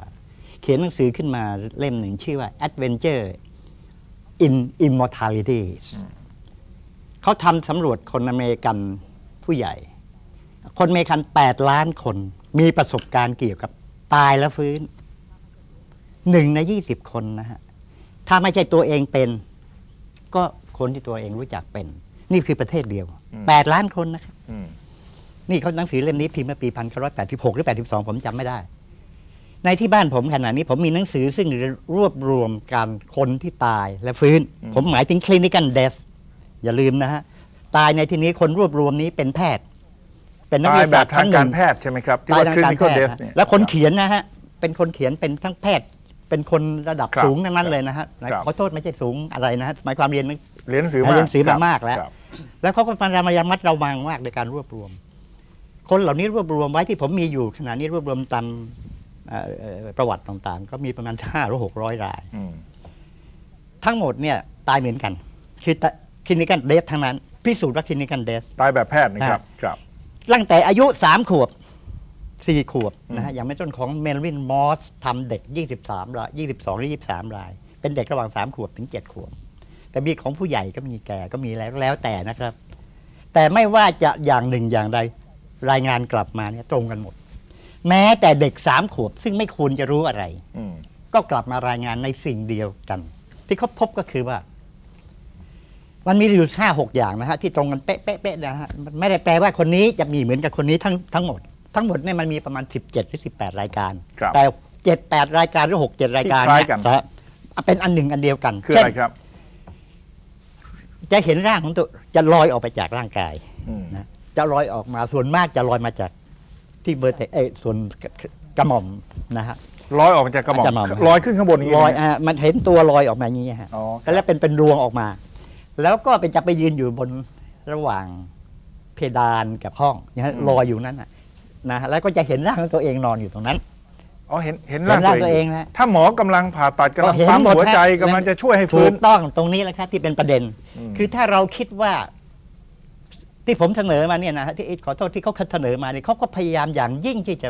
เขียนหนังสือขึ้นมาเล่มหนึ่งชื่อว่า Adventure in Immortalities เขาทำสำรวจคนอเมริกันผู้ใหญ่คนอเมริกันแปดล้านคนมีประสบการณ์เกี่ยวกับตายแล้วฟื้นหนึ่งในยี่สิบคนนะฮะถ้าไม่ใช่ตัวเองเป็นก็คนที่ตัวเองรู้จักเป็นนี่คือประเทศเดียวแปดล้านคนนะครับนี่เขาหนังสือเล่มนี้พิมพ์มาปีหนึ่งพันเก้าร้อยแปดสิบหกหรือแปดสิบสองผมจำไม่ได้ในที่บ้านผมขณะนี้ผมมีหนังสือซึ่งรวบรวมการคนที่ตายและฟื้นผมหมายถึง clinical death อย่าลืมนะฮะตายในที่นี้คนรวบรวมนี้เป็นแพทย์เป็นนักวิชาการแพทย์ใช่ไหมครับที่ว่า clinical death และคนเขียนนะฮะเป็นคนเขียนเป็นทั้งแพทย์เป็นคนระดับสูงทั้งนั้นเลยนะฮะขอโทษไม่ใช่สูงอะไรนะฮะหมายความเรียนเรียนหนังสือมามากแล้วแล้วเขาก็พยายามระมัดระวังมากในการรวบรวมคนเหล่านี้รวบรวมไว้ที่ผมมีอยู่ขณะนี้รวบรวมตามประวัติต่างๆก็มีประมาณห้าร้อยหรือหกร้อยรายทั้งหมดเนี่ยตายเหมือนกันคือคลินิกันเดสทั้งนั้นพิสูจน์ว่าคลินิกันเดสตายแบบแพทย์นะครับครับตั้งแต่อายุสามขวบสี่ขวบนะฮะอย่างเป็นต้นของเมลวินมอสทำเด็กยี่สิบสามรายยี่สิบสองหรือยี่สิบสามรายเป็นเด็กระหว่างสามขวบถึงเจ็ดขวบแต่มีของผู้ใหญ่ก็มีแก่ก็มีแล้วแล้วแต่นะครับแต่ไม่ว่าจะอย่างหนึ่งอย่างใดรายงานกลับมาเนี่ยตรงกันหมดแม้แต่เด็กสามขวบซึ่งไม่ควรจะรู้อะไรก็กลับมารายงานในสิ่งเดียวกันที่เขาพบก็คือว่ามันมีอยู่ห้าหกอย่างนะฮะที่ตรงกันเป๊ะๆนะฮะไม่ได้แปลว่าคนนี้จะมีเหมือนกับคนนี้ทั้งทั้งหมดทั้งหมดเนี่ยมันมีประมาณสิบเจ็ดหรือสิบแปดรายการแต่เจ็ดแปดรายการหรือหกเจ็ดรายการเป็นอันหนึ่งอันเดียวกันคืออะไรครับจะเห็นร่างของตัวจะลอยออกไปจากร่างกายนะจะลอยออกมาส่วนมากจะลอยมาจากที่เบอร์เตอส่วนกระหม่อมนะฮะลอยออกมาจากกระหม่อมลอยขึ้นข้างบนนี้ลอยอ่ะมันเห็นตัวลอยออกมาอย่างนี้ฮะแล้วเป็นเป็นรวงออกมาแล้วก็เป็นจะไปยืนอยู่บนระหว่างเพดานกับห้องอย่างนี้ลอยอยู่นั้นนะฮะแล้วก็จะเห็นร่างของตัวเองนอนอยู่ตรงนั้นอ๋อเห็นเห็นร่างตัวเองนะถ้าหมอกำลังผ่าตัดกำลังปั๊มหัวใจกำลังจะช่วยให้ฟื้นต้องตรงนี้แหละครับที่เป็นประเด็นคือถ้าเราคิดว่าที่ผมเสนอมาเนี่ยนะฮะที่ขอโทษที่เขาเสนอมาเนี่ยเขาก็พยายามอย่างยิ่งที่จะ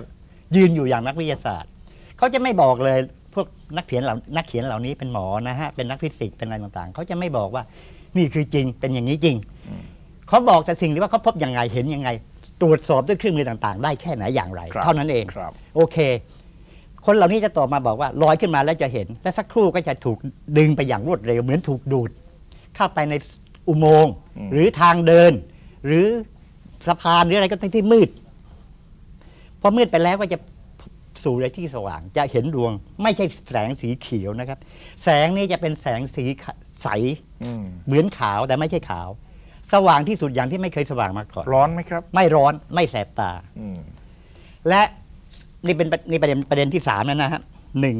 ยืนอยู่อย่างนักวิทยาศาสตร์เขาจะไม่บอกเลยพวกนักเขียนเหล่านักเขียนเหล่านี้เป็นหมอนะฮะเป็นนักฟิสิกส์เป็นอะไรต่างๆเขาจะไม่บอกว่านี่คือจริงเป็นอย่างนี้จริงเขาบอกแต่สิ่งที่ว่าเขาพบยังไงเห็นยังไงตรวจสอบด้วยเครื่องมือต่างๆได้แค่ไหนอย่างไรเท่านั้นเองโอเคคนเหล่านี้จะตอบมาบอกว่าลอยขึ้นมาแล้วจะเห็นและสักครู่ก็จะถูกดึงไปอย่างรวดเร็วเหมือนถูกดูดเข้าไปในอุโมงค์หรือทางเดินหรือสะพานหรืออะไรก็ตามที่มืดพอมืดไปแล้วก็จะสู่ในที่สว่างจะเห็นดวงไม่ใช่แสงสีเขียวนะครับแสงนี่จะเป็นแสงสีใสเหมือนขาวแต่ไม่ใช่ขาวสว่างที่สุดอย่างที่ไม่เคยสว่างมาก่อนร้อนไหมครับไม่ร้อนไม่แสบตาและนี่เป็นนี่ประเด็นประเด็นที่สามนะฮะหนึ่ง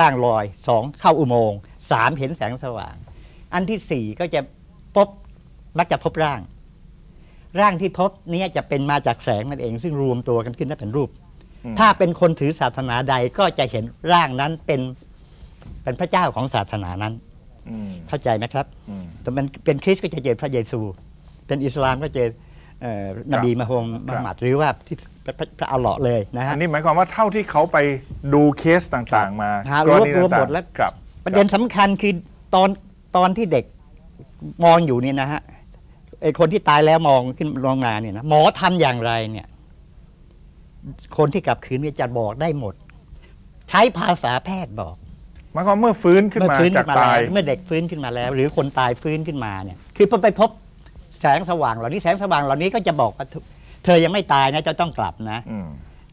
ล่างลอยสองเข้าอุโมงค์สามเห็นแสงสว่างอันที่สี่ก็จะพบมักจะพบร่างร่างที่พบนี้จะเป็นมาจากแสงนั่นเองซึ่งรวมตัวกันขึ้นได้เป็นรูปถ้าเป็นคนถือศาสนาใดก็จะเห็นร่างนั้นเป็นเป็นพระเจ้าของศาสนานั้นเข้าใจไหมครับแต่มันเป็นคริสต์ก็จะเจอพระเยซูเป็นอิสลามก็เจอนบีมะฮมมัมมัดหรือว่าที่พระอัลเลาะห์เลยนะฮะอันนี้หมายความว่าเท่าที่เขาไปดูเคสต่างๆมารวบรวมหมดแล้วประเด็นสำคัญคือตอนตอนที่เด็กมองอยู่นี่นะฮะไอ้คนที่ตายแล้วมองขึ้นลงมาเนี่ยนะหมอทำอย่างไรเนี่ยคนที่กลับคืนวิจารณ์บอกได้หมดใช้ภาษาแพทย์บอกหมายความเมื่อฟื้นขึ้นมาจากตายเมื่อเด็กฟื้นขึ้นมาแล้วหรือคนตายฟื้นขึ้นมาเนี่ยคือพอไปพบแสงสว่างเหล่านี้แสงสว่างเหล่านี้ก็จะบอกว่าเธอยังไม่ตายนะจะต้องกลับนะ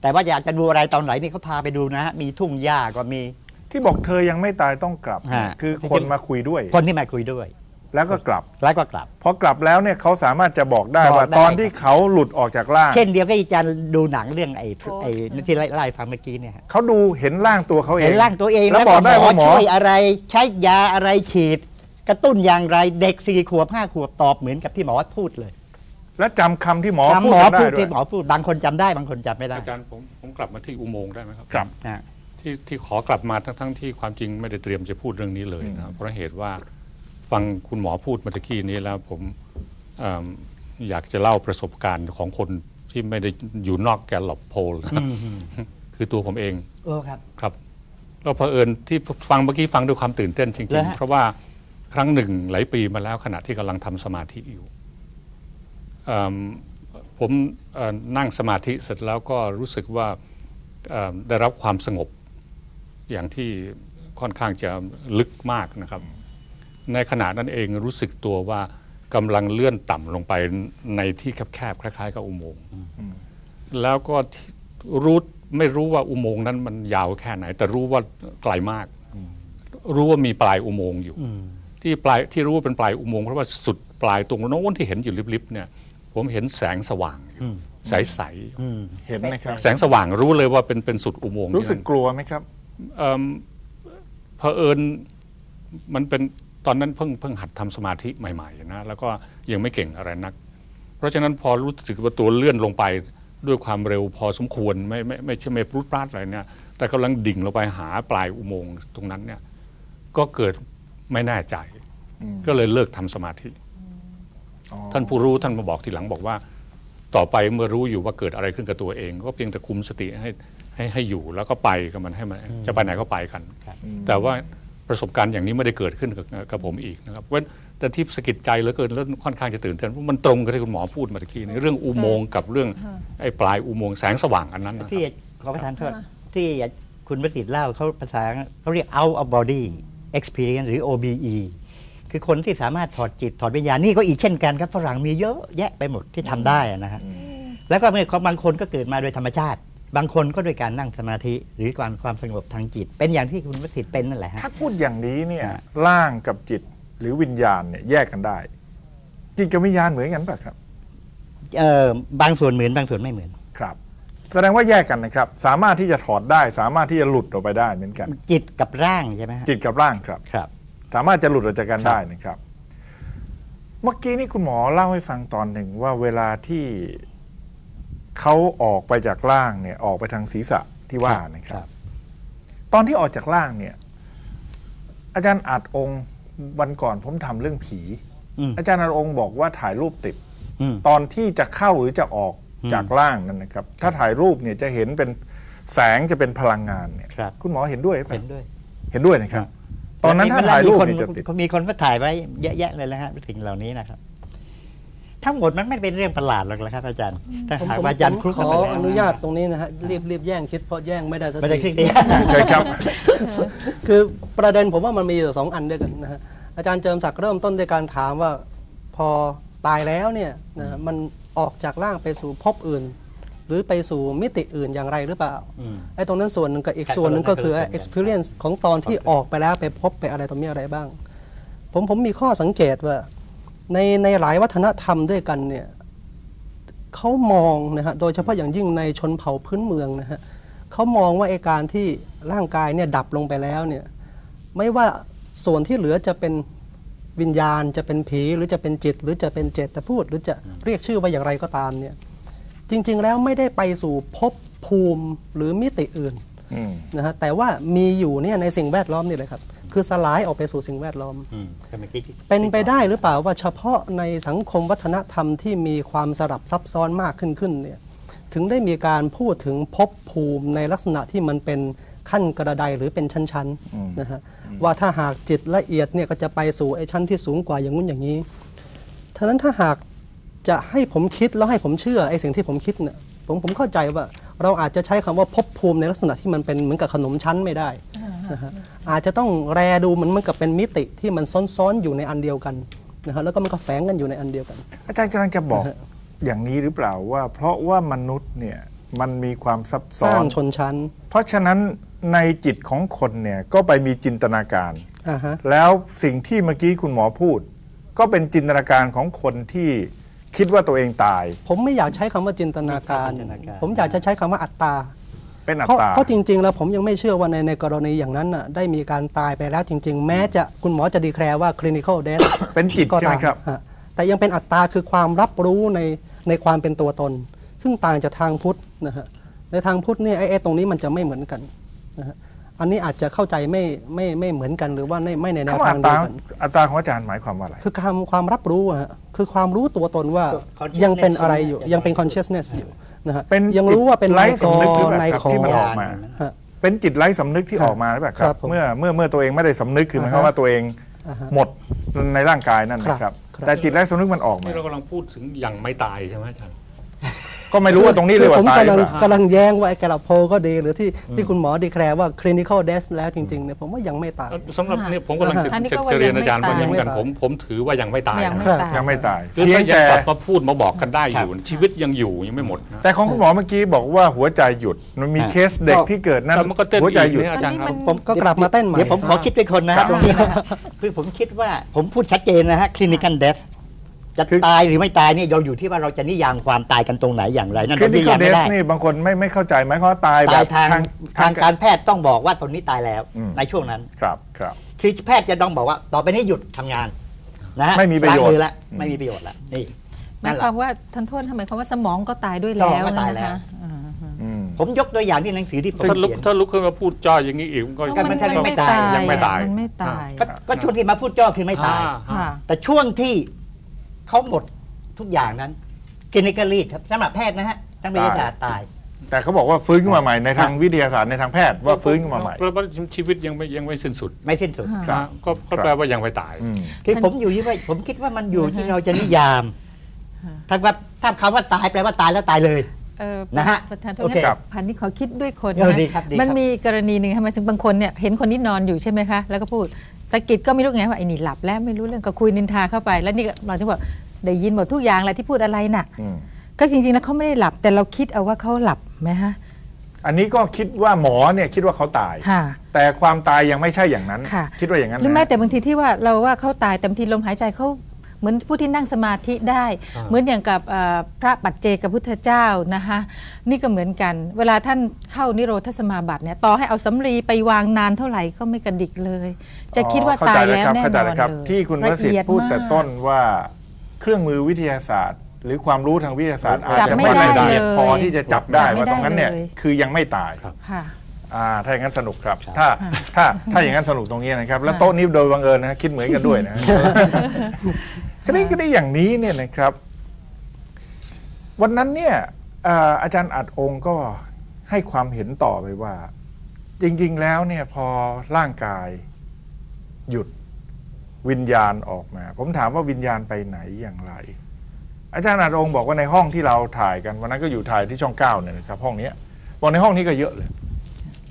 แต่ว่าอยากจะดูอะไรตอนไหนนี่เขาพาไปดูนะมีทุ่งหญ้าก็มีที่บอกเธอยังไม่ตายต้องกลับคือคนมาคุยด้วยคนที่มาคุยด้วยแล้วก็กลับแล้วก็กลับพอกลับแล้วเนี่ยเขาสามารถจะบอกได้ว่าตอนที่เขาหลุดออกจากร่างเช่นเดียวกับอาจารย์ดูหนังเรื่องไอ้ไอ้ที่ไล่ฟังเมื่อกี้เนี่ยเขาดูเห็นร่างตัวเขาเองเห็นร่างตัวเองแล้วบอกได้ว่าหมอช่วยอะไรใช้ยาอะไรฉีดกระตุ้นอย่างไรเด็กสี่ขวบห้าขวบตอบเหมือนกับที่หมอพูดเลย และจำคำที่หมอพูดได้ด้วยที่หมอพูดบางคนจำได้บางคนจำไม่ได้อาจารย์ผมผมกลับมาที่อุโมงค์ได้ไหมครับครับที่ที่ขอกลับมาทั้งทั้งที่ความจริงไม่ได้เตรียมจะพูดเรื่องนี้เลยนะเพราะเหตุว่าฟังคุณหมอพูดมาตะกี้นี้แล้วผมอยากจะเล่าประสบการณ์ของคนที่ไม่ได้อยู่นอกแกลลอปโพลคือตัวผมเองเออครับครับเราเผอิญที่ฟังเมื่อกี้ฟังด้วยความตื่นเต้นจริงๆเพราะว่าครั้งหนึ่งหลายปีมาแล้วขณะที่กำลังทำสมาธิอยู่ผมนั่งสมาธิเสร็จแล้วก็รู้สึกว่าได้รับความสงบอย่างที่ค่อนข้างจะลึกมากนะครับในขณะนั้นเองรู้สึกตัวว่ากำลังเลื่อนต่ำลงไปในที่แคบๆคล้ายๆกับอุโมงค์แล้วก็รู้ไม่รู้ว่าอุโมงค์นั้นมันยาวแค่ไหนแต่รู้ว่าไกลมากรู้ว่ามีปลายอุโมงค์อยู่ที่ปลายที่รู้ว่าเป็นปลายอุโมงค์เพราะว่าสุดปลายตรงโน้นที่เห็นอยู่ลิบๆเนี่ยผมเห็นแสงสว่างใสๆเห็นไหมครับแสงสว่างรู้เลยว่าเป็นเป็นสุดอุโมงค์รู้สึกกลัวไหมครับเผอิญมันเป็นตอนนั้นเพิ่งเพิ่งหัดทำสมาธิใหม่ๆนะแล้วก็ยังไม่เก่งอะไรนักเพราะฉะนั้นพอรู้สึกว่าตัวเลื่อนลงไปด้วยความเร็วพอสมควรไม่ไม่ไม่ใช่ไม่พลุดพลาดอะไรเนี่ยแต่กำลังดิ่งลงไปหาปลายอุโมงค์ตรงนั้นเนี่ยก็เกิดไม่แน่ใจก็เลยเลิกทำสมาธิท่านผู้รู้ท่านมาบอกทีหลังบอกว่าต่อไปเมื่อรู้อยู่ว่าเกิดอะไรขึ้นกับตัวเองก็เพียงแต่คุมสติให้ให้ให้อยู่แล้วก็ไปกับมันให้มันจะไปไหนก็ไปกันแต่ว่าประสบการณ์อย่างนี้ไม่ได้เกิดขึ้นกับผมอีกนะครับเพราะแต่ที่สะกิดใจเหลือเกินแล้วค่อนข้างจะตื่นเต้นเพราะมันตรงกับที่คุณหมอพูดเมื่อกี้ในเรื่องอุโมงค์กับเรื่องไอ้ปลายอุโมงค์แสงสว่างอันนั้นที่ขอประทานโทษที่คุณประสิทธิ์เล่าเขาภาษาเขาเรียก out of body experience หรือ โอ บี อี คือคนที่สามารถถอดจิตถอดวิญญาณนี่ก็อีกเช่นกันครับฝรั่งมีเยอะแยะไปหมดที่ทำได้นะฮะแล้วก็บางคนก็เกิดมาโดยธรรมชาติบางคนก็ด้วยการนั่งสมาธิหรือการความสงบทางจิตเป็นอย่างที่คุณประสิทธิ์เป็นนั่นแหละถ้าพูดอย่างนี้เนี่ยร่างกับจิตหรือวิญญาณเนี่ยแยกกันได้จิตกับวิญญาณเหมือนกันป่ะครับเออบางส่วนเหมือนบางส่วนไม่เหมือนครับแสดงว่าแยกกันนะครับสามารถที่จะถอดได้สามารถที่จะหลุดออกไปได้เหมือนกันจิตกับร่างใช่ไหมจิตกับร่างครับครับสามารถจะหลุดออกจากกันได้นะครับเมื่อกี้นี่คุณหมอเล่าให้ฟังตอนหนึ่งว่าเวลาที่เขาออกไปจากร่างเนี่ยออกไปทางศีรษะที่ว่านะครับตอนที่ออกจากร่างเนี่ยอาจารย์อาจองค์วันก่อนผมทำเรื่องผีอาจารย์อาจองค์บอกว่าถ่ายรูปติดตอนที่จะเข้าหรือจะออกจากร่างนั่นนะครับถ้าถ่ายรูปเนี่ยจะเห็นเป็นแสงจะเป็นพลังงานเนี่ยคุณหมอเห็นด้วยเห็นด้วยเห็นด้วยนะครับตอนนั้นถ้าถ่ายรูปจะติดมีคนมาถ่ายไว้เยอะแยะเลยนะฮะสิ่งเหล่านี้นะครับทั้งหมดมันไม่เป็นเรื่องประหลาดหรอกนะครับอาจารย์ถ้าหากว่าอาจารย์ครูขออนุญาตตรงนี้นะฮะรีบรีบแย่งคิดเพราะแย่งไม่ได้สักทีใช่ครับคือประเด็นผมว่ามันมีอยู่สองอันด้วยกันนะฮะอาจารย์เจิมศักดิ์เริ่มต้นด้วยการถามว่าพอตายแล้วเนี่ยนะมันออกจากร่างไปสู่ภพอื่นหรือไปสู่มิติอื่นอย่างไรหรือเปล่าไอ้ตรงนั้นส่วนหนึ่งกับอีกส่วนหนึ่งก็คือ experience ของตอนที่ออกไปแล้วไปพบไปอะไรตรงนี้อะไรบ้างผมผมมีข้อสังเกตว่าในในหลายวัฒนธรรมด้วยกันเนี่ยเขามองนะฮะโดยเฉพาะอย่างยิ่งในชนเผ่าพื้นเมืองนะฮะเขามองว่าไอ้การที่ร่างกายเนี่ยดับลงไปแล้วเนี่ยไม่ว่าส่วนที่เหลือจะเป็นวิญญาณจะเป็นผีหรือจะเป็นจิตหรือจะเป็นเจตพูดหรือจะเรียกชื่อว่าอย่างไรก็ตามเนี่ยจริงๆแล้วไม่ได้ไปสู่ภพภูมิหรือมิติอื่นนะฮะแต่ว่ามีอยู่เนี่ยในสิ่งแวดล้อมนี่แหละครับคือสลายออกไปสู่สิ่งแวดล้อมเป็นไปได้หรือเปล่าว่าเฉพาะในสังคมวัฒนธรรมที่มีความสลับซับซ้อนมากขึ้นขึ้นเนี่ยถึงได้มีการพูดถึงภพภูมิในลักษณะที่มันเป็นขั้นกระไดหรือเป็นชั้นๆนะฮะว่าถ้าหากจิตละเอียดเนี่ยก็จะไปสู่ไอ้ชั้นที่สูงกว่าอย่างนู้นอย่างนี้ฉะนั้นถ้าหากจะให้ผมคิดแล้วให้ผมเชื่อไอ้สิ่งที่ผมคิดเนี่ยผมผมเข้าใจว่าเราอาจจะใช้คำว่าภพภูมิในลักษณะที่มันเป็นเหมือนกับขนมชั้นไม่ได้นะฮะอาจจะต้องแรดูเหมือนมันกับเป็นมิติที่มันซ้อนๆอยู่ในอันเดียวกันนะฮะแล้วก็มันก็แฝงกันอยู่ในอันเดียวกันอาจารย์กำลังจะบอกอย่างนี้หรือเปล่าว่าเพราะว่ามนุษย์เนี่ยมันมีความซับซ้อนสร้างชนชั้นเพราะฉะนั้นในจิตของคนเนี่ยก็ไปมีจินตนาการแล้วสิ่งที่เมื่อกี้คุณหมอพูดก็เป็นจินตนาการของคนที่คิดว่าตัวเองตายผมไม่อยากใช้คำว่าจินตนาการผมอยากจะใช้คำว่าอัตตาเป็นอัตตาเพราะจริงๆแล้วผมยังไม่เชื่อว่าในในกรณีอย่างนั้นน่ะได้มีการตายไปแล้วจริงๆแม้จะคุณหมอจะดีแคลร์ว่า clinical death เป็นจิตใช่ไหมครับ แต่ยังเป็นอัตตาคือความรับรู้ในในความเป็นตัวตนซึ่งต่างจากทางพุทธนะฮะในทางพุทธเนี่ยไอ้ตรงนี้มันจะไม่เหมือนกันนะฮะอันนี้อาจจะเข้าใจไม่ไม่ไม่เหมือนกันหรือว่าไม่ในแนวทางเดียวกันอัตตาของอาจารย์หมายความว่าอะไรคือความความรับรู้ฮะคือความรู้ตัวตนว่ายังเป็นอะไรอยู่ยังเป็น consciousness อยู่นะฮะยังรู้ว่าเป็นไร้สำนึกหรือแบบที่มันออกมาเป็นจิตไร้สำนึกที่ออกมาหรือแบบครับเมื่อเมื่อเมื่อตัวเองไม่ได้สำนึกคือหมายความว่าตัวเองหมดในร่างกายนั่นนะครับแต่จิตไร้สำนึกมันออกมาเรากำลังพูดถึงอย่างไม่ตายใช่ไหมอาจารย์ก็ไม่รู้ว่าตรงนี้เลยว่าตายหรือเปล่าผมกำลังแย้งว่าไอ้กระโพก็ดีหรือที่ที่คุณหมอดีแคร์ว่า clinical death แล้วจริงๆเนี่ยผมว่ายังไม่ตายสำหรับเนี่ยผมกำลังจะเรียนอาจารย์ว่ายังไม่ตายผมผมถือว่ายังไม่ตายยังไม่ตายคือถ้ายังกลับมาพูดมาบอกกันได้อยู่ชีวิตยังอยู่ยังไม่หมดแต่ของคุณหมอเมื่อกี้บอกว่าหัวใจหยุดมันมีเคสเด็กที่เกิดนั่นหัวใจหยุดอาจารย์ผมก็กลับมาเต้นใหม่เดี๋ยวผมขอคิดเป็นคนนะครับตรงนี้คือผมคิดว่าผมพูดชัดเจนนะฮะ clinical deathจะตายหรือไม่ตายเนี่ยเราอยู่ที่ว่าเราจะนิยามความตายกันตรงไหนอย่างไรนั่นเรานิยามไม่ได้นี่บางคนไม่ไม่เข้าใจไหมเขาตายแบบทางทางการแพทย์ต้องบอกว่าตอนนี้ตายแล้วในช่วงนั้นครับครับคือแพทย์จะต้องบอกว่าต่อไปนี้หยุดทำงานนะไม่มีประโยชน์ละไม่มีประโยชน์ละนี่หมายความว่าท่านโทษทำไมคำว่าสมองก็ตายด้วยแล้วนะคะผมยกตัวอย่างที่หนังสือที่ผมเขียนถ้าลุกขึ้นมาพูดจ้ออย่างนี้อีกก็ยังไม่ตายยังไม่ตายไม่ตายก็ช่วงที่มาพูดจ้อคือไม่ตายแต่ช่วงที่เขาหมดทุกอย่างนั้นกินิกาลีดครับสำหรับแพทย์นะฮะทั้งวิทยาศาสตร์ตายแต่เขาบอกว่าฟื้นขึ้นมาใหม่ในทางวิทยาศาสตร์ในทางแพทย์ว่าฟื้นขึ้นมาใหม่เพราะว่าชีวิตยังไม่ยังไม่สิ้นสุดไม่สิ้นสุดครับก็แปลว่ายังไม่ตายคือผมอยู่ที่ว่าผมคิดว่ามันอยู่ที่เราจะนิยามถ้าว่าถ้าคำว่าตายแปลว่าตายแล้วตายเลยนะฮะประธานโทษครับพันที่เขาคิดด้วยคนมันมีกรณีหนึ่งทำไมถึงบางคนเนี่ยเห็นคนที่นอนอยู่ใช่ไหมคะแล้วก็พูดสกิดก็ไม่รู้ไงว่าไอ้นี่หลับแล้วไม่รู้เรื่องก็คุยนินทาเข้าไปแล้วนี่เราที่บอกได้ยินหมดทุกอย่างอะไรที่พูดอะไรน่ะก็จริงๆแล้วเขาไม่ได้หลับแต่เราคิดเอาว่าเขาหลับไหมฮะอันนี้ก็คิดว่าหมอเนี่ยคิดว่าเขาตายแต่ความตายยังไม่ใช่อย่างนั้นคิดว่าอย่างนั้นหรือแม้แต่บางทีที่ว่าเราว่าเขาตายแต่บางทีลมหายใจเขาเหมือนผู้ที่นั่งสมาธิได้เหมือนอย่างกับพระปัจเจกพุทธเจ้านะคะนี่ก็เหมือนกันเวลาท่านเข้านิโรธสมาบัติเนี่ยต่อให้เอาสำลีไปวางนานเท่าไหร่ก็ไม่กระดิกเลยจะคิดว่าตายแล้วแน่นอนเลยที่คุณวสิษฐ์พูดแต่ต้นว่าเครื่องมือวิทยาศาสตร์หรือความรู้ทางวิทยาศาสตร์อาจจะไม่ได้พอที่จะจับได้ว่าตรงนั้นเนี่ยคือยังไม่ตายถ้าอย่างนั้นสนุกครับถ้าถ้าถ้าอย่างนั้นสนุกตรงนี้นะครับแล้วโต๊ะนี้โดยบังเอิญนะคิดเหมือนกันด้วยนะก็ได้ก็ได้อย่างนี้เนี่ยนะครับวันนั้นเนี่ยอาจารย์อัดองค์ก็ให้ความเห็นต่อไปว่าจริงๆแล้วเนี่ยพอร่างกายหยุดวิญญาณออกมาผมถามว่าวิญญาณไปไหนอย่างไรอาจารย์อัดองค์บอกว่าในห้องที่เราถ่ายกันวันนั้นก็อยู่ถ่ายที่ช่องเก้าเนี่ยนะครับห้องนี้บอกในห้องนี้ก็เยอะเลย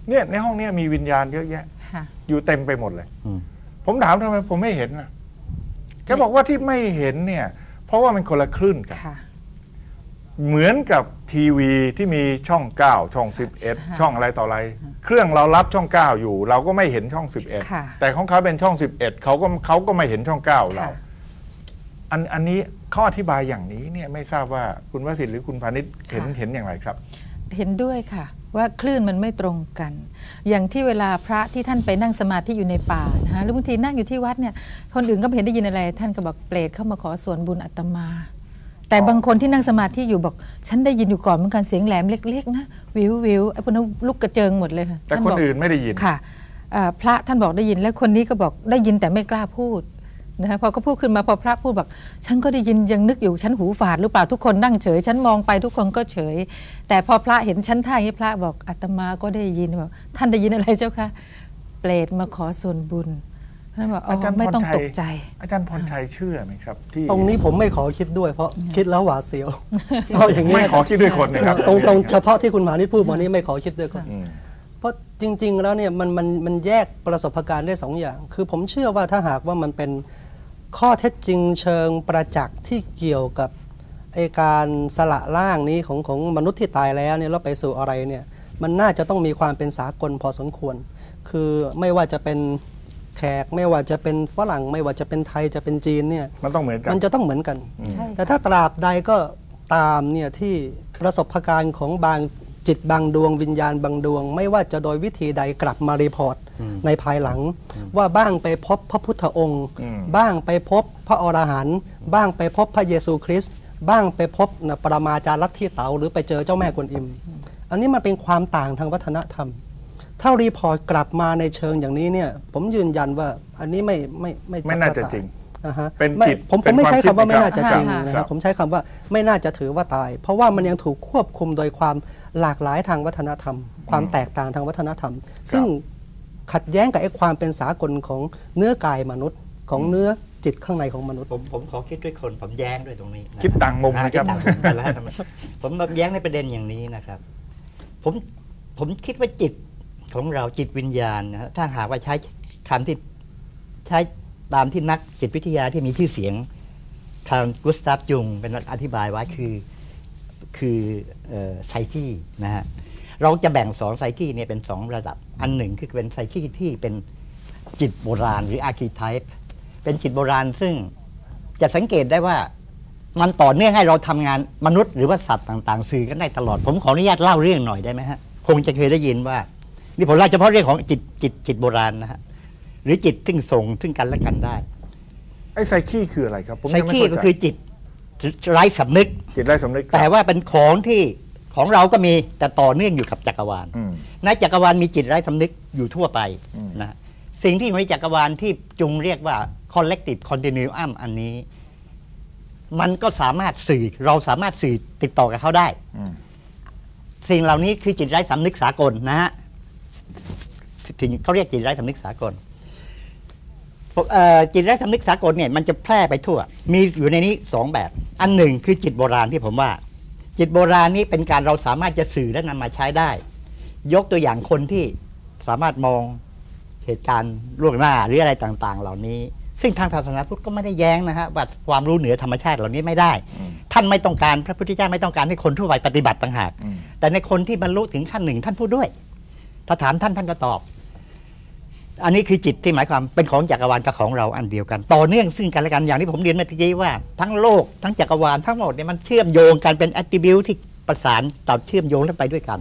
เนี่ยในห้องนี้มีวิญญาณเยอะแยะอยู่เต็มไปหมดเลยผมถามทำไมผมไม่เห็นนะแกบอกว่าที่ไม่เห็นเนี่ยเพราะว่ามันคนละคลื่นกันเหมือนกับทีวีที่มีช่องเก้าช่องสิบเอ็ดช่องอะไรต่ออะไรเครื่องเรารับช่องเก้าอยู่เราก็ไม่เห็นช่องสิบเอ็ดแต่ของเขาเป็นช่องสิบเอ็ดเขาก็เขาก็ไม่เห็นช่องเก้าเราอันอันนี้ข้ออธิบายอย่างนี้เนี่ยไม่ทราบว่าคุณวสิษฐ์หรือคุณพานิชเห็นเห็นอย่างไรครับเห็นด้วยค่ะว่าคลื่นมันไม่ตรงกันอย่างที่เวลาพระที่ท่านไปนั่งสมาธิอยู่ในป่านะคะหรือบางทีนั่งอยู่ที่วัดเนี่ยคนอื่นก็เห็นได้ยินอะไรท่านก็บอกเปรตเข้ามาขอส่วนบุญอาตมาแต่บางคนที่นั่งสมาธิอยู่บอกฉันได้ยินอยู่ก่อนเหมือนกันเสียงแหลมเล็กๆนะวิววิวไอ้พวกนั้นลุกกระเจิงหมดเลยแต่คนอื่นไม่ได้ยินค่ะพระท่านบอกได้ยินแล้วคนนี้ก็บอกได้ยินแต่ไม่กล้าพูดนะคะพอก็พูดขึ้นมาพอพระพูดบอกฉันก็ได้ยินยังนึกอยู่ฉันหูฝาดหรือเปล่าทุกคนนั่งเฉยฉันมองไปทุกคนก็เฉยแต่พอพระเห็นฉันท่านี้พระบอกอาตมาก็ได้ยินบอกท่านได้ยินอะไรเจ้าคะเปรตมาขอส่วนบุญท่านบอกอาจารย์ไม่ต้องตกใจอาจารย์พรชัยเชื่อไหมครับที่ตรงนี้ผมไม่ขอคิดด้วยเพราะคิดแล้วหวาดเสียวเพราะอย่างนี้ไม่ขอคิดด้วยคนนะครับตรงตรงเฉพาะที่คุณมานิดพูดมานี้ไม่ขอคิดด้วยคนเพราะจริงๆแล้วเนี่ยมันมันมันแยกประสบการณ์ได้สองอย่างคือผมเชื่อว่าถ้าหากว่ามันเป็นข้อเท็จจริงเชิงประจักษ์ที่เกี่ยวกับไอการสละร่างนี้ของของมนุษย์ที่ตายแล้วเนี่ยเราไปสู่อะไรเนี่ยมันน่าจะต้องมีความเป็นสากลพอสมควรคือไม่ว่าจะเป็นแขกไม่ว่าจะเป็นฝรั่งไม่ว่าจะเป็นไทยจะเป็นจีนเนี่ยมันต้องเหมือนกันมันจะต้องเหมือนกันแต่ถ้าตราบใดก็ตามเนี่ยที่ประสบการณ์ของบาง จิตบางดวงวิญญาณบางดวงไม่ว่าจะโดยวิธีใดกลับมารีพอร์ตในภายหลังว่าบ้างไปพบพระพุทธองค์บ้างไปพบพระอรหันต์บ้างไปพบพระเยซูคริสต์บ้างไปพบปรมาจารย์ที่เต๋าหรือไปเจอเจ้าแม่กวนอิมอันนี้มันเป็นความต่างทางวัฒนธรรมถ้ารีพอร์ตกลับมาในเชิงอย่างนี้เนี่ยผมยืนยันว่าอันนี้ไม่ไม่ไม่ไม่น่าจะจริงเป็นจิตผมผมไม่ใช้คำว่าไม่น่าจะจริงนะครับผมใช้คำว่าไม่น่าจะถือว่าตายเพราะว่ามันยังถูกควบคุมโดยความหลากหลายทางวัฒนธรรมความแตกต่างทางวัฒนธรรมซึ่งขัดแย้งกับไอ้ความเป็นสากลของเนื้อกายมนุษย์ของเนื้อจิตข้างในของมนุษย์ผมผมขอคิดด้วยคนผมแย้งด้วยตรงนี้คิดต่างมุมนะครับผมแย้งในประเด็นอย่างนี้นะครับผมผมคิดว่าจิตของเราจิตวิญญาณนะถ้าหากว่าใช้คำที่ใช้ตามที่นักจิตวิทยาที่มีชื่อเสียงคาร์ลกุสตาฟยุงเป็นอธิบายไว้คือคือไซคีนะฮะเราจะแบ่งสองไซคีเนี่ยเป็นสองระดับอันหนึ่งคือเป็นไซคีที่เป็นจิตโบราณหรืออาร์คีไทป์เป็นจิตโบราณซึ่งจะสังเกตได้ว่ามันต่อเนื่องให้เราทำงานมนุษย์หรือว่าสัตว์ต่างๆสื่อกันได้ตลอดผมขออนุญาตเล่าเรื่องหน่อยได้ไหมฮะคงจะเคยได้ยินว่านี่ผมเล่าเฉพาะเรื่องของจิตจิตจิตโบราณนะฮะหรือจิตซึ่งส่งซึ่งกันและกันได้ไอ้ไซคีคืออะไรครับไซคีก็คือจิตไร้สำนึกจิตไร้สำนึกแต่ว่าเป็นของที่ของเราก็มีแต่ต่อเนื่องอยู่กับจักรวาลในจักรวาลมีจิตไร้สำนึกอยู่ทั่วไปนะสิ่งที่ในจักรวาลที่จุงเรียกว่า collective continuum อันนี้มันก็สามารถสื่อเราสามารถสื่อติดต่อกับเขาได้สิ่งเหล่านี้คือจิตไร้สำนึกสากลนะฮะถึงเขาเรียกจิตไร้สำนึกสากลจิตไร้สำนึกสากลเนี่ยมันจะแพร่ไปทั่วมีอยู่ในนี้สองแบบอันหนึ่งคือจิตโบราณที่ผมว่าจิตโบราณนี้เป็นการเราสามารถจะสื่อและนำมาใช้ได้ยกตัวอย่างคนที่สามารถมองเหตุการณ์ล่วงหน้าหรืออะไรต่างๆเหล่านี้ซึ่งทางศาสนาพุทธก็ไม่ได้แย้งนะฮะว่าความรู้เหนือธรรมชาติเหล่านี้ไม่ได้ท่านไม่ต้องการพระพุทธเจ้าไม่ต้องการให้คนทั่วไปปฏิบัติต่างหากแต่ในคนที่บรรลุถึงขั้นหนึ่งท่านพูดด้วยถ้าถามท่านท่านก็ตอบอันนี้คือจิตที่หมายความเป็นของจักรวาลกับของเราอันเดียวกันต่อเนื่องซึ่งกันและกันอย่างที่ผมเรียนเมื่อกี้ว่าทั้งโลกทั้งจักรวาลทั้งหมดเนี่ยมันเชื่อมโยงกันเป็น attribute ที่ประสานต่อเชื่อมโยงกันไปด้วยกัน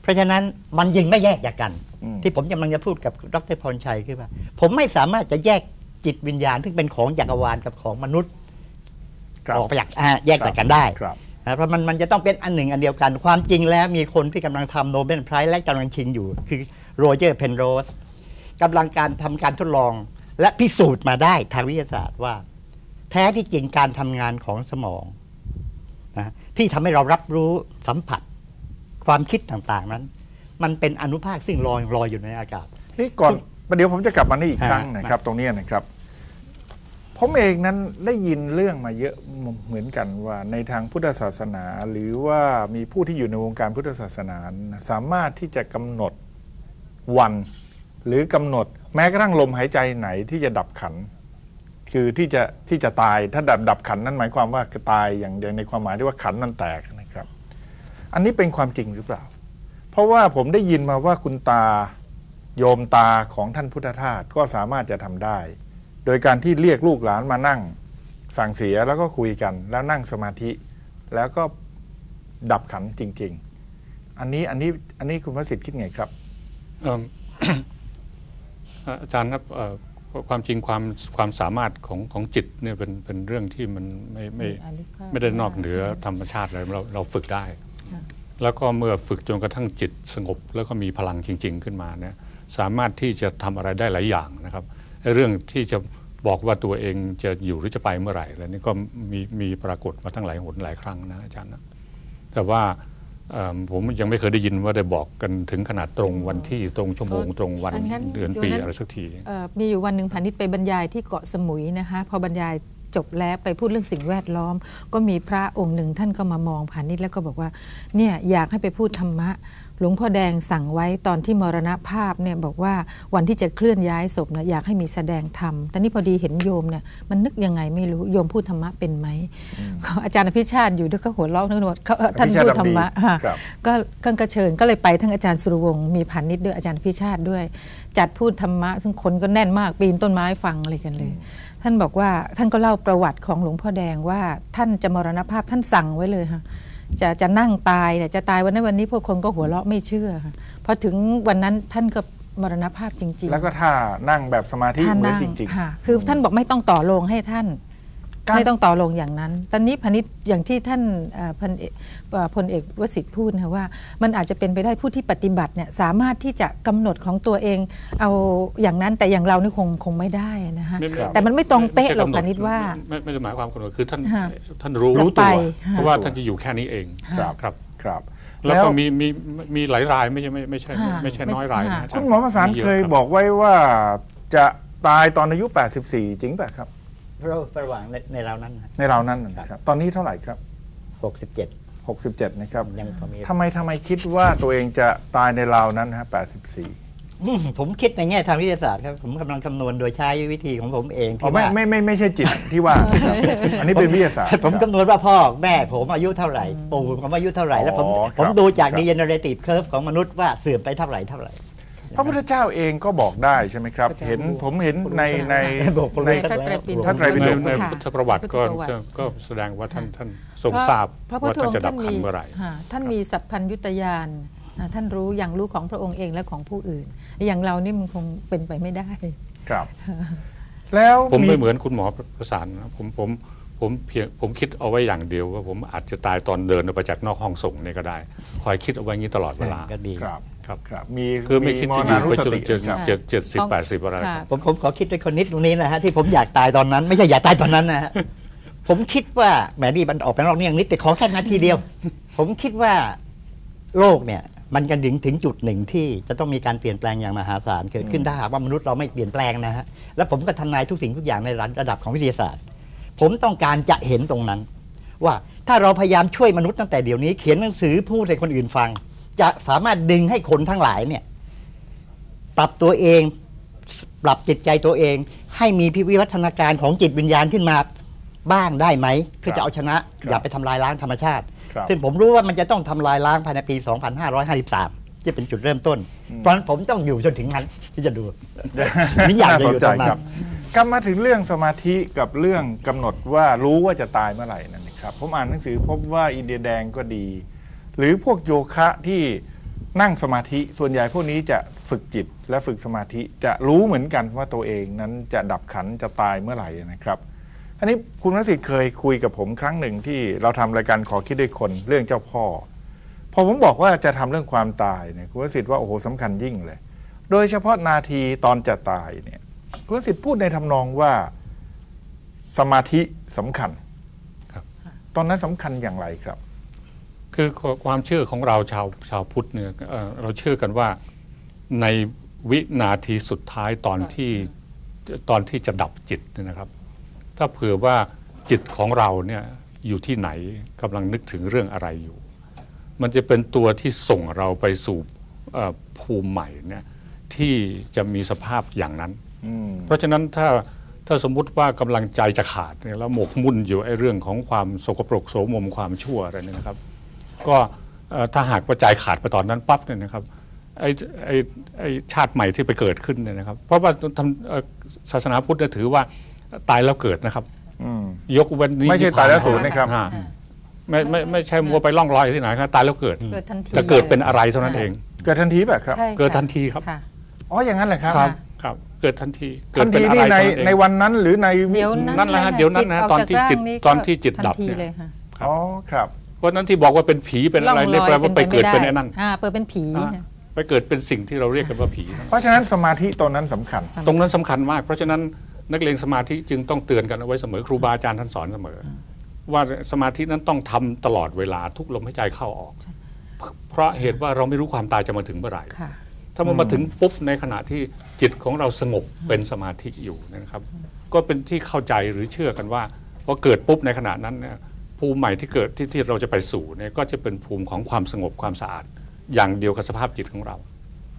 เพราะฉะนั้นมันยังไม่แยกจากกันที่ผมกำลังจะพูดกับดร.พรชัยคือว่าผมไม่สามารถจะแยกจิตวิญญาณที่เป็นของจักรวาลกับของมนุษย์ออกไปจากแยกจากกันได้เพราะมันมันจะต้องเป็นอันหนึ่งอันเดียวกันความจริงแล้วมีคนที่กำลังทำโนเบลไพรส์และกำลังชิงอยู่คือโรเจอร์เพนโรสกำลังการทำการทดลองและพิสูจน์มาได้ทางวิทยาศาสตร์ว่าแท้ที่จริงการทำงานของสมองนะที่ทำให้เรารับรู้สัมผัสความคิดต่างๆนั้นมันเป็นอนุภาคซึ่งลอยลอยอยู่ในอากาศนี่ก่อนประเดี๋ยวผมจะกลับมานี่อีกครั้งนะครับตรงนี้นะครับผมเองนั้นได้ยินเรื่องมาเยอะเหมือนกันว่าในทางพุทธศาสนาหรือว่ามีผู้ที่อยู่ในวงการพุทธศาสนาสามารถที่จะกำหนดวันหรือกำหนดแม้กระทั่งลมหายใจไหนที่จะดับขันคือที่จะที่จะตายถ้าดับดับขันนั้นหมายความว่าตายอย่างเดียวในความหมายที่ว่าขันมันแตกนะครับอันนี้เป็นความจริงหรือเปล่าเพราะว่าผมได้ยินมาว่าคุณตาโยมตาของท่านพุทธทาสก็สามารถจะทำได้โดยการที่เรียกลูกหลานมานั่งสั่งเสียแล้วก็คุยกันแล้วนั่งสมาธิแล้วก็ดับขันจริงๆอันนี้อันนี้อันนี้คุณพระสิทธิ์คิดไงครับ อาจารย์ครับความจริงความความสามารถของของจิตเนี่ยเป็นเป็นเรื่องที่มันไม่ไม่ไม่ได้นอกเหนือธรรมชาติเลยเราเราฝึกได้แล้วก็เมื่อฝึกจนกระทั่งจิตสงบแล้วก็มีพลังจริงๆขึ้นมาเนี่ยสามารถที่จะทำอะไรได้หลายอย่างนะครับเรื่องที่จะบอกว่าตัวเองจะอยู่หรือจะไปเมื่อไหร่แล้วนี่ก็มีมีปรากฏมาทั้งหลายหนหลายครั้งนะอาจารย์นะแต่ว่าผมยังไม่เคยได้ยินว่าได้บอกกันถึงขนาดตรงวันที่ตรงชั่วโมงตรงวันเดือนปีอะไรสักทีมีอยู่วันหนึ่งพานิชไปบรรยายที่เกาะสมุยนะคะพอบรรยายจบแล้วไปพูดเรื่องสิ่งแวดล้อมก็มีพระองค์หนึ่งท่านก็มามองพานิชแล้วก็บอกว่าเนี่ยอยากให้ไปพูดธรรมะหลวงพ่อแดงสั่งไว้ตอนที่มรณภาพเนี่ยบอกว่าวันที่จะเคลื่อนย้ายศพนะอยากให้มีแสดงธรรมแต่นี่พอดีเห็นโยมเนี่ยมันนึกยังไงไม่รู้โยมพูดธรรมะเป็นไหมอาจารย์พิชาติอยู่ด้วยก็หัวเราะนึกว่าท่านพูดธรรมะก็ก็เชิญก็เลยไปทั้งอาจารย์สุรวงศ์มีพานิชด้วยอาจารย์พิชาติด้วยจัดพูดธรรมะซึ่งคนก็แน่นมากปีนต้นไม้ฟังอะไรกันเลยท่านบอกว่าท่านก็เล่าประวัติของหลวงพ่อแดงว่าท่านจะมรณภาพท่านสั่งไว้เลยค่ะ จะจะนั่งตายเนี่ยจะตายวันนั้นวันนี้พวกคนก็หัวเราะไม่เชื่อพอถึงวันนั้นท่านก็มรณภาพจริงๆแล้วก็ท่านั่งแบบสมาธิเหมือนจริงๆคือท่านบอกไม่ต้องต่อโลงให้ท่านไม่ต้องต่อลงอย่างนั้นตอนนี้พนิษฐ์อย่างที่ท่านพลเอกวสิทธิ์พูดนะว่ามันอาจจะเป็นไปได้ผู้ที่ปฏิบัติเนี่ยสามารถที่จะกำหนดของตัวเองเอาอย่างนั้นแต่อย่างเรานี่คงคงไม่ได้นะฮะแต่มันไม่ตรงเป๊ะหรอกพนิษฐ์ว่าไม่ไม่หมายความคนก็คือท่านท่านรู้รู้ตัวเพราะว่าท่านจะอยู่แค่นี้เองครับครับครับแล้วก็มีมีมีหลายรายไม่ใช่ไม่ใช่ไม่ใช่น้อยรายนะคุณหมอประสานเคยบอกไว้ว่าจะตายตอนอายุแปดสิบสี่จริงป่ะครับเราประหว่างในเรานั้นในเรานั้นนะครับตอนนี้เท่าไหร่ครับหกสิบเจ็ด หกสิบเจ็ดนะครับยังพอมีทำไมทำไมคิดว่าตัวเองจะตายในเรานั้นฮะแปดสิบสี่ผมคิดในแง่ทางวิทยาศาสตร์ครับผมกำลังคำนวณโดยใช้วิธีของผมเองที่ว่าไม่ไม่ไม่ใช่จิตที่ว่าอันนี้เป็นวิทยาศาสตร์ผมคำนวณว่าพ่อแม่ผมอายุเท่าไหร่ปู่ผมอายุเท่าไหร่แล้วผมผมดูจาก degenerative curve ของมนุษย์ว่าเสื่อมไปเท่าไหร่เท่าไหร่พระพุทธเจ้าเองก็บอกได้ใช่ไหมครับเห็นผมเห็นในในในพระไตรปิฎกพระไตรปิฎกในพุทธประวัติก็แสดงว่าท่านท่านทรงทราบว่าท่านจะดับขันธ์เมื่อไหร่ท่านมีสัพพัญญุตญาณท่านรู้อย่างรู้ของพระองค์เองและของผู้อื่นอย่างเรานี่มันคงเป็นไปไม่ได้ครับแล้วผมไม่เหมือนคุณหมอประสานนะผมผมผมเพียงผมคิดเอาไว้อย่างเดียวว่าผมอาจจะตายตอนเดินออกไปจากนอกห้องส่งนี่ก็ได้คอยคิดเอาไว้งี้ตลอดเวลาก็ดีครับครับครับมีคือไม่คิดจะอยู่ไปจนเจ็ดเจ็ดสิบแปดสิบอะไรผมผมขอคิดด้วยคนนิดตรงนี้นะฮะที่ผมอยากตายตอนนั้นไม่ใช่อยากตายตอนนั้นนะฮะผมคิดว่าแหมนี่มันออกไปนอกนี่อย่างนิดแต่ขอแค่นาทีเดียวผมคิดว่าโลกเนี่ยมันจะถึงถึงจุดหนึ่งที่จะต้องมีการเปลี่ยนแปลงอย่างมหาศาลเกิดขึ้นถ้าหากว่ามนุษย์เราไม่เปลี่ยนแปลงนะฮะแล้วผมก็ทำนายทุกสิ่งทุกอย่างในระดับของวิทยาศาสตร์ผมต้องการจะเห็นตรงนั้นว่าถ้าเราพยายามช่วยมนุษย์ตั้งแต่เดี๋ยวนี้เขียนหนังสือพูดให้คนอื่นฟังจะสามารถดึงให้คนทั้งหลายเนี่ยปรับตัวเองปรับจิตใจตัวเองให้มีพิวัฒนาการของจิตวิญญาณขึ้นมาบ้างได้ไหมเพื่อจะเอาชนะอย่าไปทำลายล้างธรรมชาติซึ่งผมรู้ว่ามันจะต้องทำลายล้างภายในปีสองพันห้าร้อยห้าสิบสามที่เป็นจุดเริ่มต้นเพราะฉะนั้นผมต้องอยู่จนถึงนั้นที่จะดูนี่อยากจะอยู่ตรงนั้นกลับมาถึงเรื่องสมาธิกับเรื่องกำหนดว่ารู้ว่าจะตายเมื่อไหร่นั่นนะครับผมอ่านหนังสือพบว่าอินเดียแดงก็ดีหรือพวกโยคะที่นั่งสมาธิส่วนใหญ่พวกนี้จะฝึกจิตและฝึกสมาธิจะรู้เหมือนกันว่าตัวเองนั้นจะดับขันจะตายเมื่อไหร่นะครับอันนี้คุณวสิทธิ์เคยคุยกับผมครั้งหนึ่งที่เราทำรายการขอคิดด้วยคนเรื่องเจ้าพ่อพอผมบอกว่าจะทำเรื่องความตายเนี่ยคุณวสิทธิ์ว่าโอ้โหสำคัญยิ่งเลยโดยเฉพาะนาทีตอนจะตายเนี่ยคุณวสิทธิ์พูดในทำนองว่าสมาธิสำคัญครับตอนนั้นสำคัญอย่างไรครับคือความเชื่อของเราชาวชาวพุทธเนี่ยเราเชื่อกันว่าในวินาทีสุดท้ายตอนที่ตอนที่จะดับจิตนะครับถ้าเผื่อว่าจิตของเราเนี่ยอยู่ที่ไหนกำลังนึกถึงเรื่องอะไรอยู่มันจะเป็นตัวที่ส่งเราไปสู่ภูมิใหม่เนี่ยที่จะมีสภาพอย่างนั้นเพราะฉะนั้นถ้าถ้าสมมุติว่ากำลังใจจะขาดเนี่ยแล้วหมกมุ่นอยู่ไอ้เรื่องของความสกปรกโสมมความชั่วอะไรเนี่ยนะครับก็ถ้าหากว่าใจขาดไปตอนนั้นปั๊บเนี่ยนะครับไอ้ไอ้ไอ้ชาติใหม่ที่ไปเกิดขึ้นเนี่ยนะครับเพราะว่าศาสนาพุทธถือว่าตายแล้วเกิดนะครับยกเว้นนี้ไม่ใช่ตายแล้วสูญนะครับไม่ไม่ไม่ใช่มัวไปล่องลอยที่ไหนครับตายแล้วเกิดแต่เกิดเป็นอะไรเท่านั้นเองเกิดทันทีแบบครับเกิดทันทีครับอ๋ออย่างนั้นแหละครับครับเกิดทันทีเกิดเป็นอะไรในในวันนั้นหรือในนั่นแหละเดี๋ยวนั้นนะตอนที่จิตตอนที่จิตดับเนี่ยอ๋อครับเพราะนั้นที่บอกว่าเป็นผีเป็นอะไรเรียกแปลว่าไปเกิดเป็นไอ้นั่นเปิดเป็นผีไปเกิดเป็นสิ่งที่เราเรียกกันว่าผีเพราะฉะนั้นสมาธิตอนนั้นสำคัญตรงนั้นสำคัญมากเพราะฉะนั้นนักเรียนสมาธิจึงต้องเตือนกันเอาไว้เสมอครูบาอาจารย์ท่านสอนเสมอว่าสมาธินั้นต้องทำตลอดเวลาทุกลมหายใจเข้าออกเพราะเหตุว่าเราไม่รู้ความตายจะมาถึงเมื่อไหร่ถ้ามันมาถึงปุ๊บในขณะที่จิตของเราสงบเป็นสมาธิอยู่นะครับก็เป็นที่เข้าใจหรือเชื่อกันว่าพอเกิดปุ๊บในขณะนั้นเนี่ยภูมิใหม่ที่เกิด ท, ที่เราจะไปสู่เนี่ยก็จะเป็นภูมิของความสงบความสะอาดอย่างเดียวกับสภาพจิตของเรา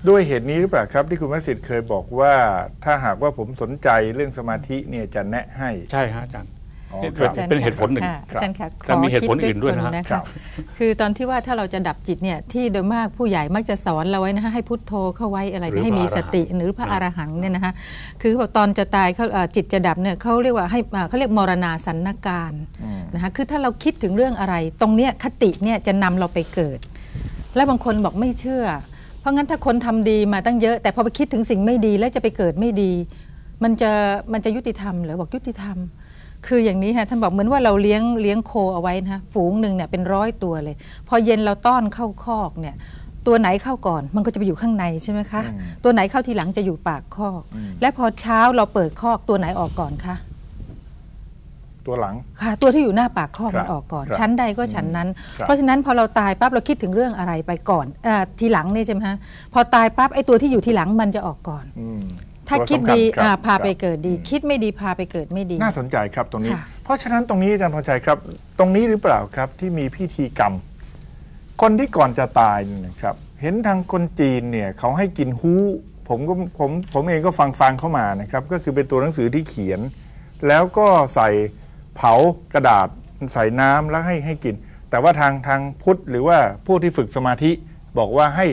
ด้วยเหตุนี้หรือเปล่าครับที่คุณวสิทธิ์เคยบอกว่าถ้าหากว่าผมสนใจเรื่องสมาธิเนี่ยจะแนะให้ใช่ฮะอาจารย์ เป็นเหตุผลหนึ่งอาจารย์ค่ะแต่มีเหตุผลอื่นด้วยนะครับคือตอนที่ว่าถ้าเราจะดับจิตเนี่ยที่โดยมากผู้ใหญ่มักจะสอนเราไว้นะคะให้พุทโธเข้าไว้อะไรให้มีสติหรือพระอรหันต์เนี่ยนะคะคือบอกตอนจะตายเขาจิตจะดับเนี่ยเขาเรียกว่าให้เขาเรียกมรณาสันนิการนะคะคือถ้าเราคิดถึงเรื่องอะไรตรงเนี้ยคติเนี่ยจะนำเราไปเกิดและบางคนบอกไม่เชื่อเพราะงั้นถ้าคนทำดีมาตั้งเยอะแต่พอไปคิดถึงสิ่งไม่ดีแล้วจะไปเกิดไม่ดีมันจะมันจะยุติธรรมหรือบอกยุติธรรมคืออย่างนี้ค่ะท่านบอกเหมือนว่าเราเลี้ยงเลี้ยงโคเอาไว้นะฝูงหนึ่งเนี่ยเป็นร้อยตัวเลยพอเย็นเราต้อนเข้าคอกเนี่ยตัวไหนเข้าก่อนมันก็จะไปอยู่ข้างในใช่ไหมคะตัวไหนเข้าทีหลังจะอยู่ปากคอกและพอเช้าเราเปิดคอกตัวไหนออกก่อนคะตัวหลังค่ะตัวที่อยู่หน้าปากคอกมันออกก่อนชั้นใดก็ชั้นนั้นเพราะฉะนั้นพอเราตายปั๊บเราคิดถึงเรื่องอะไรไปก่อนทีหลังนี่ใช่ไหมคะพอตายปั๊บไอ้ตัวที่อยู่ทีหลังมันจะออกก่อนถ้าคิดดีพาไปเกิดดีคิดไม่ดีพาไปเกิดไม่ดีน่าสนใจครับตรงนี้เพราะฉะนั้นตรงนี้อาจารย์พอใจครับตรงนี้หรือเปล่าครับที่มีพิธีกรรมคนที่ก่อนจะตายนะครับเห็นทางคนจีนเนี่ยเขาให้กินฮู้ผมก็ผมผมเองก็ฟังฟังเข้ามานะครับก็คือเป็นตัวหนังสือที่เขียนแล้วก็ใส่เผากระดาษใส่น้ำแล้วให้ให้กินแต่ว่าทางทางพุทธหรือว่าผู้ที่ฝึกสมาธิบอกว่าให้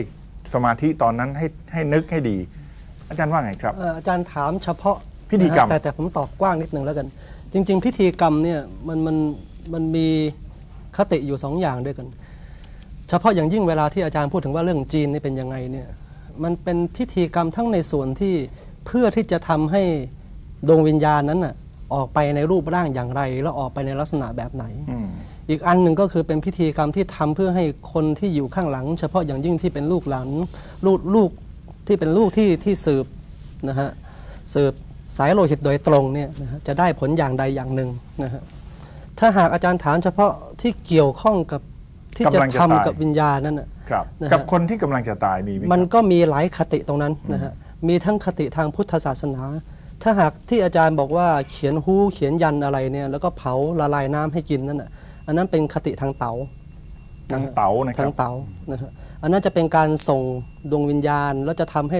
สมาธิตอนนั้นให้ให้นึกให้ดีอาจารย์ว่าไงครับอาจารย์ถามเฉพาะพิธีกรรมแต่แต่ผมตอบกว้างนิดนึงแล้วกันจริงๆพิธีกรรมเนี่ยมันมันมันมีคติอยู่สองอย่างด้วยกันเฉพาะอย่างยิ่งเวลาที่อาจารย์พูดถึงว่าเรื่องจีนนี่เป็นยังไงเนี่ยมันเป็นพิธีกรรมทั้งในส่วนที่เพื่อที่จะทำให้ดวงวิญญาณนั้นอ่ะออกไปในรูปร่างอย่างไรแล้วออกไปในลักษณะแบบไหนอีกอันหนึ่งก็คือเป็นพิธีกรรมที่ทำเพื่อให้คนที่อยู่ข้างหลังเฉพาะอย่างยิ่งที่เป็นลูกหลานลูกลูกที่เป็นลูกที่ที่สืบนะฮะสืบสายโลหิตโดยตรงเนี่ยนะฮะจะได้ผลอย่างใดอย่างหนึ่งนะฮะถ้าหากอาจารย์ถามเฉพาะที่เกี่ยวข้องกับที่จะทำกับวิญญาณนั่นนะครับกับคนที่กำลังจะตายมีมันก็มีหลายคติตรงนั้นนะฮะมีทั้งคติทางพุทธศาสนาถ้าหากที่อาจารย์บอกว่าเขียนฮู้เขียนยันอะไรเนี่ยแล้วก็เผาละลายน้ำให้กินนั่นอ่ะอันนั้นเป็นคติทางเต๋าทางเต๋านะครับทางเต๋านะฮะอันนั้นจะเป็นการส่งดวงวิญญาณแล้วจะทำให้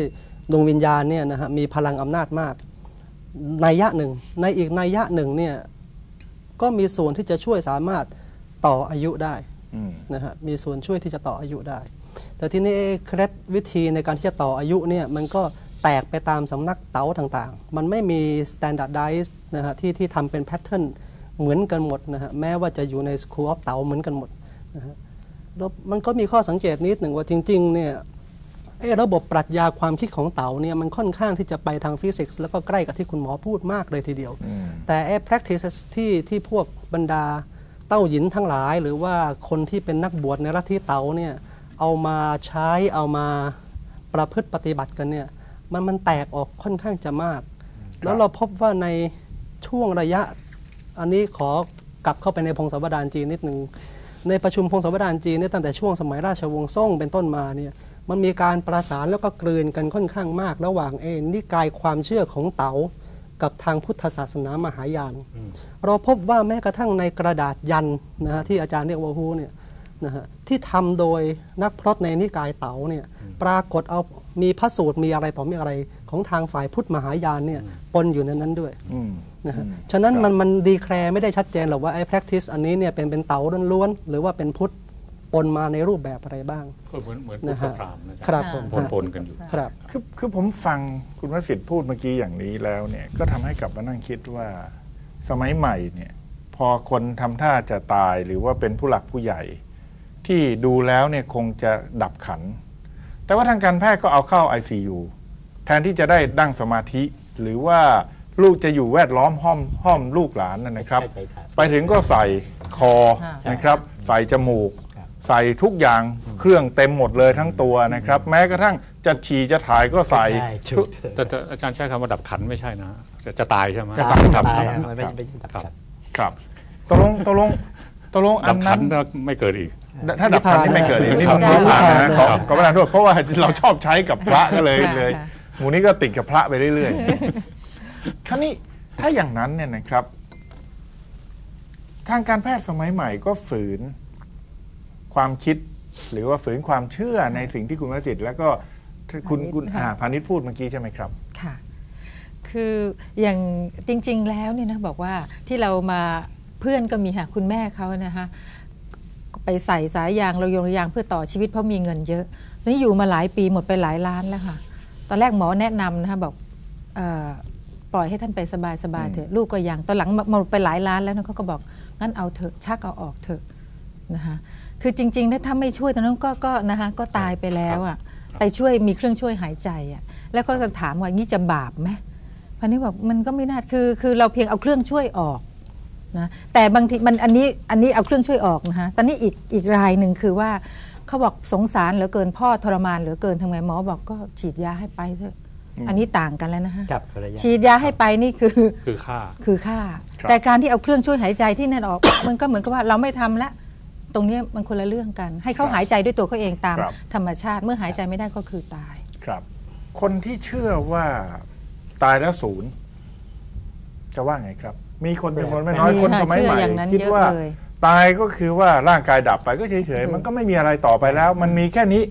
ดวงวิญญาณเนี่ยนะฮะมีพลังอำนาจมากในยะหนึ่งในอีกในยะหนึ่งเนี่ยก็มีส่วนที่จะช่วยสามารถต่ออายุได้นะฮะมีส่วนช่วยที่จะต่ออายุได้แต่ที่นี่เคล็ดวิธีในการที่จะต่ออายุเนี่ยมันก็แตกไปตามสำนักเต๋าต่างๆมันไม่มี standardized นะฮะที่ที่ทำเป็นแพทเทิร์นเหมือนกันหมดนะฮะแม้ว่าจะอยู่ใน School of เต๋าเหมือนกันหมดนะฮะแล้วมันก็มีข้อสังเกตนิดหนึ่งว่าจริงๆเนี่ยระบบปรัชญาความคิดของเต๋าเนี่ยมันค่อนข้างที่จะไปทางฟิสิกส์แล้วก็ใกล้กับที่คุณหมอพูดมากเลยทีเดียวแต่ไอ้ practices ที่ที่พวกบรรดาเต้าหยินทั้งหลายหรือว่าคนที่เป็นนักบวชในลัทธิเต๋าเนี่ยเอามาใช้เอามาประพฤติปฏิบัติกันเนี่ยมันมันแตกออกค่อนข้างจะมากแล้วเราพบว่าในช่วงระยะอันนี้ขอกลับเข้าไปในพงศาวดารจีนนิดหนึ่งในประชุมพงศาวดารจีนเนี่ยตั้งแต่ช่วงสมัยราชวงศ์ซ่งเป็นต้นมาเนี่ยมันมีการประสานแล้วก็กลืนกันค่อนข้างมากระหว่างเองนิกายความเชื่อของเต๋ากับทางพุทธศาสนามหายานเราพบว่าแม้กระทั่งในกระดาษยันนะฮะที่อาจารย์เรียกว่าฮู้เนี่ยนะฮะที่ทำโดยนักพรตในนิกายเต๋าเนี่ยปรากฏเอามีพระสูตรมีอะไรต่อมีอะไรของทางฝ่ายพุทธมหายานเนี่ยปนอยู่ในนั้นด้วยนะฮะฉะนั้นมันมันดีแคร์ไม่ได้ชัดเจนหรอกว่าไอ้ practice อันนี้เนี่ยเป็นเป็นเต๋าล้วนๆหรือว่าเป็นพุทธปนมาในรูปแบบอะไรบ้างก็เหมือนเหมือนพุทธพราหมณ์นะครับปนกันอยู่ครับคือคือผมฟังคุณวสิทธิ์พูดเมื่อกี้อย่างนี้แล้วเนี่ยก็ทำให้กลับมานั่งคิดว่าสมัยใหม่เนี่ยพอคนทำท่าจะตายหรือว่าเป็นผู้หลักผู้ใหญ่ที่ดูแล้วเนี่ยคงจะดับขันแต่ว่าทางการแพทย์ก็เอาเข้า ไอ ซี ยู แทนที่จะได้ดั่งสมาธิหรือว่าลูกจะอยู่แวดล้อมห้อมห้อมลูกหลานนั่นนะครับไปถึงก็ใส่คอนะครับใส่จมูกใส่ทุกอย่างเครื่องเต็มหมดเลยทั้งตัวนะครับแม้กระทั่งจะฉี่จะถ่ายก็ใส่แต่อาจารย์ใช้คำว่าดับขันไม่ใช่นะจะตายใช่ไหมจะตายไม่ใช่ดับขันครับตกลงตกลงตกลงดับขันไม่เกิดอีกถ้าดับขันนี่ไม่เกิดอีกนี่ผมรู้ผ่านนะขอประทานโทษเพราะว่าเราชอบใช้กับพระก็เลยเลยหมู่นี้ก็ติดกับพระไปเรื่อยคราวนี้ถ้าอย่างนั้นเนี่ยนะครับทางการแพทย์สมัยใหม่ก็ฝืนความคิดหรือว่าฝืนความเชื่อในสิ่งที่คุณวสิทธิ์แล้วก็คุณคุณพาณิชพูดเมื่อกี้ใช่ไหมครับค่ะค คืออย่างจริงๆแล้วเนี่ยนะบอกว่าที่เรามาเพื่อนก็มีค่ะคุณแม่เขานะคะไปใส่สายยางระยงระยางเพื่อต่อชีวิตเพราะมีเงินเยอะนี่อยู่มาหลายปีหมดไปหลายล้านแล้วค่ะตอนแรกหมอแนะนำนะคะบอกปล่อยให้ท่านไปสบายๆเถอะลูกก็ยังตอนหลังมาไปหลายล้านแล้วนะเขาก็บอกงั้นเอาเถอะชักเอาออกเถอะนะคะคือจริงๆถ้าไม่ช่วยตอนนั้นก็ก็นะคะก็ตายไปแล้วอ่ะไปช่วยมีเครื่องช่วยหายใจอ่ะแล้วก็จะถามว่างี้จะบาปไหมพอนี้บอกมันก็ไม่น่าคือคือเราเพียงเอาเครื่องช่วยออกนะแต่บางทีมันอันนี้อันนี้เอาเครื่องช่วยออกนะคะตอนนี้อีกอีกรายหนึ่งคือว่าเขาบอกสงสารเหลือเกินพ่อทรมานเหลือเกินทำไมหมอบอกก็ฉีดยาให้ไปเถอะอันนี้ต่างกันแล้วนะฮะฉีดยาให้ไปนี่คือคือฆ่าคือฆ่าแต่การที่เอาเครื่องช่วยหายใจที่นั่นออก มันก็เหมือนกับว่าเราไม่ทำละตรงนี้มันคนละเรื่องกันให้เขาหายใจด้วยตัวเขาเองตามธรรมชาติเมื่อหายใจไม่ได้ก็คือตายครับคนที่เชื่อว่าตายแล้วศูนย์จะว่าไงครับมีคนจำนวนไม่น้อยคนสมัยใหม่คิดว่าตายก็คือว่าร่างกายดับไปก็เฉยๆมันก็ไม่มีอะไรต่อไปแล้วมันมีแค่นี้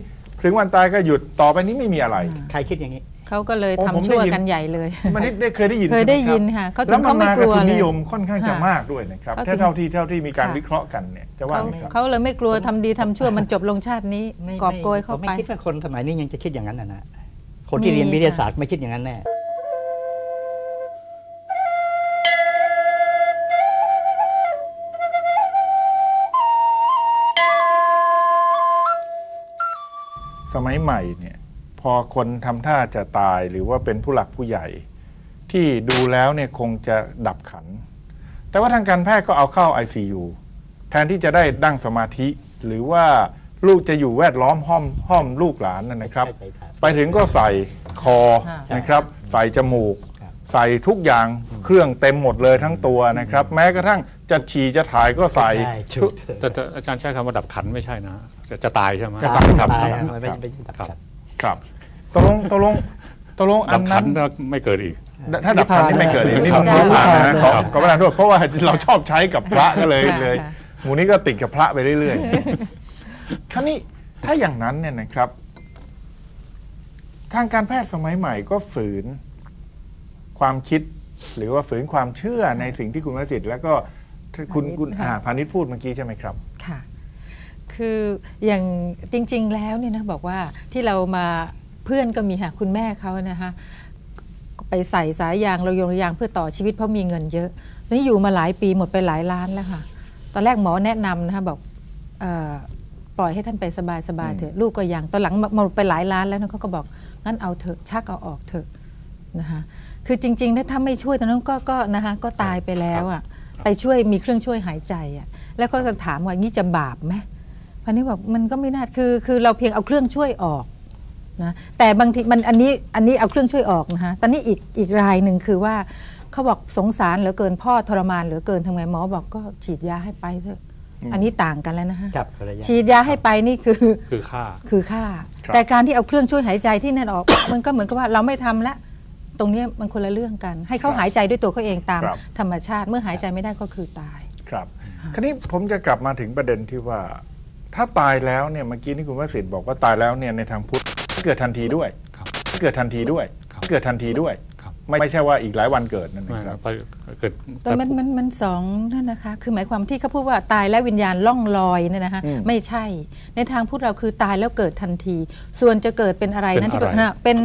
ถึงวันตายก็หยุดต่อไปนี้ไม่มีอะไรใครคิดอย่างนี้เขาก็เลยทำชั่วกันใหญ่เลยมันได้เคยได้ยินเคยได้ยินค่ะเขาถึงเขาไม่กลัวเลยนิยมค่อนข้างจะมากด้วยนะครับเท่าที่เท่าที่มีการวิเคราะห์กันเนี่ยจะว่าเขาเลยไม่กลัวทำดีทำชั่วมันจบลงชาตินี้กอบโกยเข้าไปไม่คิดว่าคนสมัยนี้ยังจะคิดอย่างนั้นนะคนที่เรียนวิทยาศาสตร์ไม่คิดอย่างนั้นแน่สมัยใหม่เนี่ยพอคนทำท่าจะตายหรือว่าเป็นผู้หลักผู้ใหญ่ที่ดูแล้วเนี่ยคงจะดับขันแต่ว่าทางการแพทย์ก็เอาเข้า ไอ ซี ยู แทนที่จะได้ดั้งสมาธิหรือว่าลูกจะอยู่แวดล้อมห้อมห้อมลูกหลานนั่นนะครับไปถึงก็ใส่คอนะครับใส่จมูกใส่ทุกอย่างเครื่องเต็มหมดเลยทั้งตัวนะครับแม้กระทั่งจะฉี่จะถ่ายก็ใส่แต่อาจารย์ใช้คำว่าดับขันไม่ใช่นะจะตายใช่ไหมจะตายครับครับตกลงตกลงตกลงอันนั้นไม่เกิดอีกถ้าดับขันนี่ไม่เกิดอีกนี่ต้องขอประทานนะขอประทานโทษเพราะว่าเราชอบใช้กับพระก็เลยเลยหมูนี้ก็ติดกับพระไปเรื่อยๆคราวนี้ถ้าอย่างนั้นเนี่ยนะครับทางการแพทย์สมัยใหม่ก็ฝืนความคิดหรือว่าฝืนความเชื่อในสิ่งที่คุณวสิษฐ์แล้วก็คุณคุณอาพานิชพูดเมื่อกี้ใช่ไหมครับค่ะคืออย่างจริงๆแล้วเนี่ยนะบอกว่าที่เรามาเพื่อนก็มีค่ะคุณแม่เขานะคะไปใส่สายยางระยงระยางเพื่อต่อชีวิตเพราะมีเงินเยอะนี่อยู่มาหลายปีหมดไปหลายล้านแล้วค่ะตอนแรกหมอแนะนำนะคะบอกปล่อยให้ท่านไปสบายๆเถอะลูกก็ยังตอนหลังมาไปหลายล้านแล้วเขาก็บอกงั้นเอาเถอะชักเอาออกเถอะนะคะคือจริงๆถ้าไม่ช่วยตอนนั้นก็ก็นะคะก็ตายไปแล้วอ่ะไปช่วยมีเครื่องช่วยหายใจอ่ะแล้วก็จะถามว่างี้จะบาปไหมพอนี้บอกมันก็ไม่น่าคือคือเราเพียงเอาเครื่องช่วยออกนะแต่บางทีมันอันนี้อันนี้เอาเครื่องช่วยออกนะคะตอนนี้อีกอีกรายหนึ่งคือว่าเขาบอกสงสารเหลือเกินพ่อทรมานเหลือเกินทำไมหมอบอกก็ฉีดยาให้ไปเถอะอันนี้ต่างกันแล้วนะคะฉีดยาให้ไปนี่คือคือฆ่าคือฆ่าแต่การที่เอาเครื่องช่วยหายใจที่นั่นออก มันก็เหมือนกับว่าเราไม่ทำละตรงนี้มันคนละเรื่องกันให้เขาหายใจด้วยตัวเขาเองตามธรรมชาติเมื่อหายใจไม่ได้ก็คือตายครับคราวนี้ผมจะกลับมาถึงประเด็นที่ว่าถ้าตายแล้วเนี่ยเมื่อกี้นี่คุณวสิษฐ์บอกว่าตายแล้วเนี่ยในทางพุทธเกิดทันทีด้วยเกิดทันทีด้วยเกิดทันทีด้วยไม่ใช่ว่าอีกหลายวันเกิดนั่นเองครับแต่มันมันมันสองนั่นนะคะคือหมายความที่เขาพูดว่าตายแล้ววิญญาณล่องลอยเนี่ยนะคะไม่ใช่ในทางพุทธเราคือตายแล้วเกิดทันทีส่วนจะเกิดเป็นอะไรนั่นที่เป็น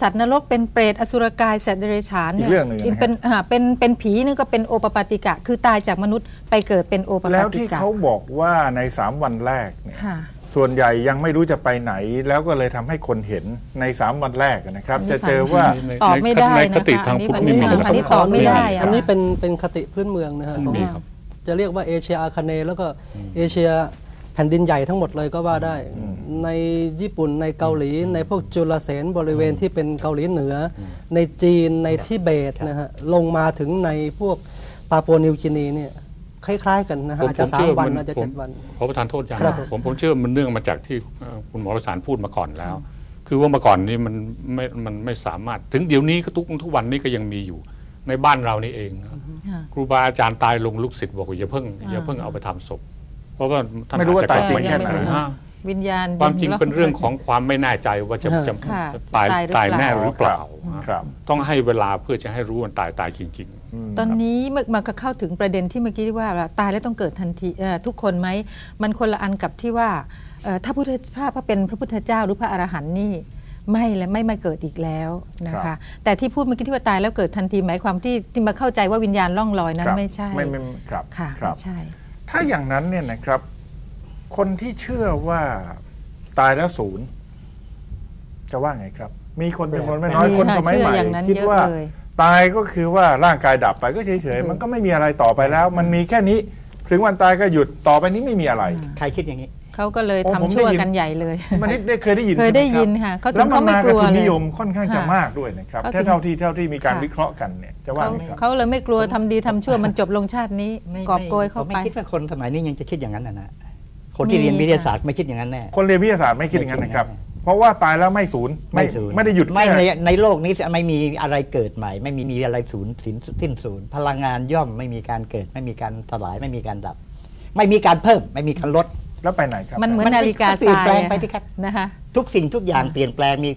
สัตว์นรกเป็นเปรตอสุรกายสัตว์เดรัจฉานเนี่ยเป็นเป็นเป็นผีนี่ก็เป็นโอปปาติกะคือตายจากมนุษย์ไปเกิดเป็นโอปปาติกะแล้วที่เขาบอกว่าในสามวันแรกเนี่ยส่วนใหญ่ยังไม่รู้จะไปไหนแล้วก็เลยทำให้คนเห็นในสามวันแรกนะครับจะเจอว่าตอบไม่ได้ในคติทางพุทธไม่มีอันนี้ตอบไม่ได้อันนี้เป็นเป็นคติพื้นเมืองนะฮะจะเรียกว่าเอเชียอาคเนย์แล้วก็เอเชียแผ่นดินใหญ่ทั้งหมดเลยก็ว่าได้ในญี่ปุ่นในเกาหลีในพวกจุลเสนบริเวณที่เป็นเกาหลีเหนือในจีนในทิเบตนะฮะลงมาถึงในพวกปาปัวนิวกินีเนี่ยคล้ายๆกันนะฮะอาจจะสามวันอาจจะเจ็ดวันขอประทานโทษอาจารย์ผมผมเชื่อมันเนื่องมาจากที่คุณหมอรัศมีพูดมาก่อนแล้วคือว่ามาก่อนนี้มันไม่มันไม่สามารถถึงเดี๋ยวนี้ก็ทุกทุกวันนี้ก็ยังมีอยู่ในบ้านเรานี่เองครูบาอาจารย์ตายลงลูกศิษย์บอกว่าอย่าเพิ่งอย่าเพิ่งเอาไปทำศพเพราะว่าไม่รู้ว่าตายจริงแค่ไหน วิญญาณความจริงเป็นเรื่องของความไม่แน่ใจว่าจะจะตายตายแน่หรือเปล่าต้องให้เวลาเพื่อจะให้รู้ว่าตายตายจริงๆตอนนี้มันก็เข้าถึงประเด็นที่เมื่อกี้ที่ว่าตายแล้วต้องเกิดทันทีทุกคนไหมมันคนละอันกับที่ว่าถ้าพุทธภาพเป็นพระพุทธเจ้าหรือพระอรหันต์นี่ไม่และไม่มาเกิดอีกแล้วนะคะแต่ที่พูดเมื่อกี้ที่ว่าตายแล้วเกิดทันทีหมายความที่ที่มาเข้าใจว่าวิญญาณล่องลอยนั้นไม่ใช่ไม่ไม่ครับค่ะใช่ถ้าอย่างนั้นเนี่ยนะครับคนที่เชื่อว่าตายแล้วศูนย์จะว่าไงครับมีคนเป็นคนไม่น้อยคนสมัยใหม่คิดว่าตายก็คือว่าร่างกายดับไปก็เฉยๆมันก็ไม่มีอะไรต่อไปแล้วมันมีแค่นี้ถึงวันตายก็หยุดต่อไปนี้ไม่มีอะไรใครคิดอย่างนี้เขาก็เลยทำชั่วกันใหญ่เลยมันได้เคยได้ยินเคยได้ยินค่ะแล้วมันมากระทุนนิยมค่อนข้างจะมากด้วยนะครับแค่เท่าที่เท่าที่มีการวิเคราะห์กันเนี่ยจะว่าเขาเลยไม่กลัวทำดีทำชั่วมันจบลงชาตินี้กอบโกยเข้าไปไม่คิดว่าคนสมัยนี้ยังจะคิดอย่างนั้นนะคนที่เรียนวิทยาศาสตร์ไม่คิดอย่างนั้นแน่คนเรียนวิทยาศาสตร์ไม่คิดอย่างนั้นนะครับเพราะว่าตายแล้วไม่ศูนย์ไม่ศูนย์ไม่ได้หยุดไม่ในในโลกนี้ไม่มีอะไรเกิดใหม่ไม่มีมีอะไรศูนย์สิ้นสิ้นศูนย์พลังงานย่อมไม่มีการเกิดไม่มีการสลายไม่มีการดับไม่มีการเพิ่มไม่มีการลดแล้วไปไหนครับมันเหมือนนาฬิกาเปลี่ยนแปลงไปที่ครับนะคะทุกสิ่งทุกอย่างเปลี่ยนแปลงมี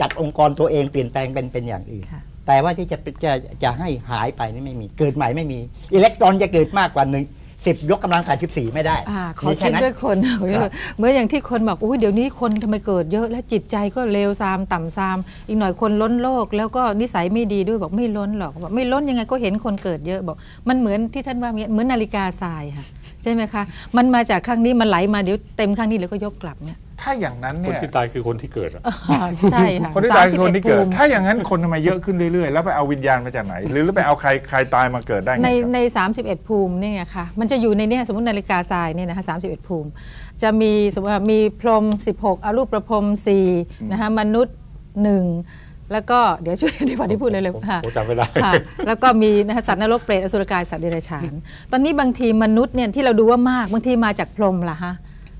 จัดองค์กรตัวเองเปลี่ยนแปลงเป็นเป็นอย่างอื่นแต่ว่าที่จะจะจะให้หายไปนี่ไม่มีเกิดใหม่ไม่มีอิเล็กตรอนจะเกิดมากกว่าหนึ่งสิบยกกำลังแปดสิบสี่ไม่ได้ขอคิดด้วยคนเหมือนอย่างที่คนบอกอุ้ยเดี๋ยวนี้คนทำไมเกิดเยอะและจิตใจก็เลวซามต่ำซามอีกหน่อยคนล้นโลกแล้วก็นิสัยไม่ดีด้วยบอกไม่ล้นหรอกบอกไม่ล้นยังไงก็เห็นคนเกิดเยอะบอกมันเหมือนที่ท่านว่าเหมือนนาฬิกาทรายค่ะใช่ไหมคะมันมาจากข้างนี้มันไหลมาเดี๋ยวเต็มข้างนี้แล้วก็ยกกลับเนี่ยถ้าอย่างนั้นเนี่ยคนที่ตายคือคนที่เกิดใช่ค่ะคนที่ตายคือคนที่เกิดถ้าอย่างนั้นคนทำไมเยอะขึ้นเรื่อยๆแล้วไปเอาวิญญาณมาจากไหนหรือไปเอาใครใครตายมาเกิดได้ในในสามสิบเอ็ดภูมินี่ไงค่ะมันจะอยู่ในนี้สมมตินาฬิกาทรายเนี่ยนะคะสามสิบเอ็ดภูมิจะมีสมมติมีพรหมสิบหกอรูปประพรหมสี่นะคะมนุษย์หนึ่งแล้วก็เดี๋ยวช่วยดิวันที่พูดเลยเลยค่ะจำไม่ได้แล้วก็มีนะคะสัตว์นรกเปรตอสุรกายสัตว์เดรัจฉานตอนนี้บางทีมนุษย์เนี่ยที่เราดูว่ามากบางทีมาจากพรหมล่ะฮะ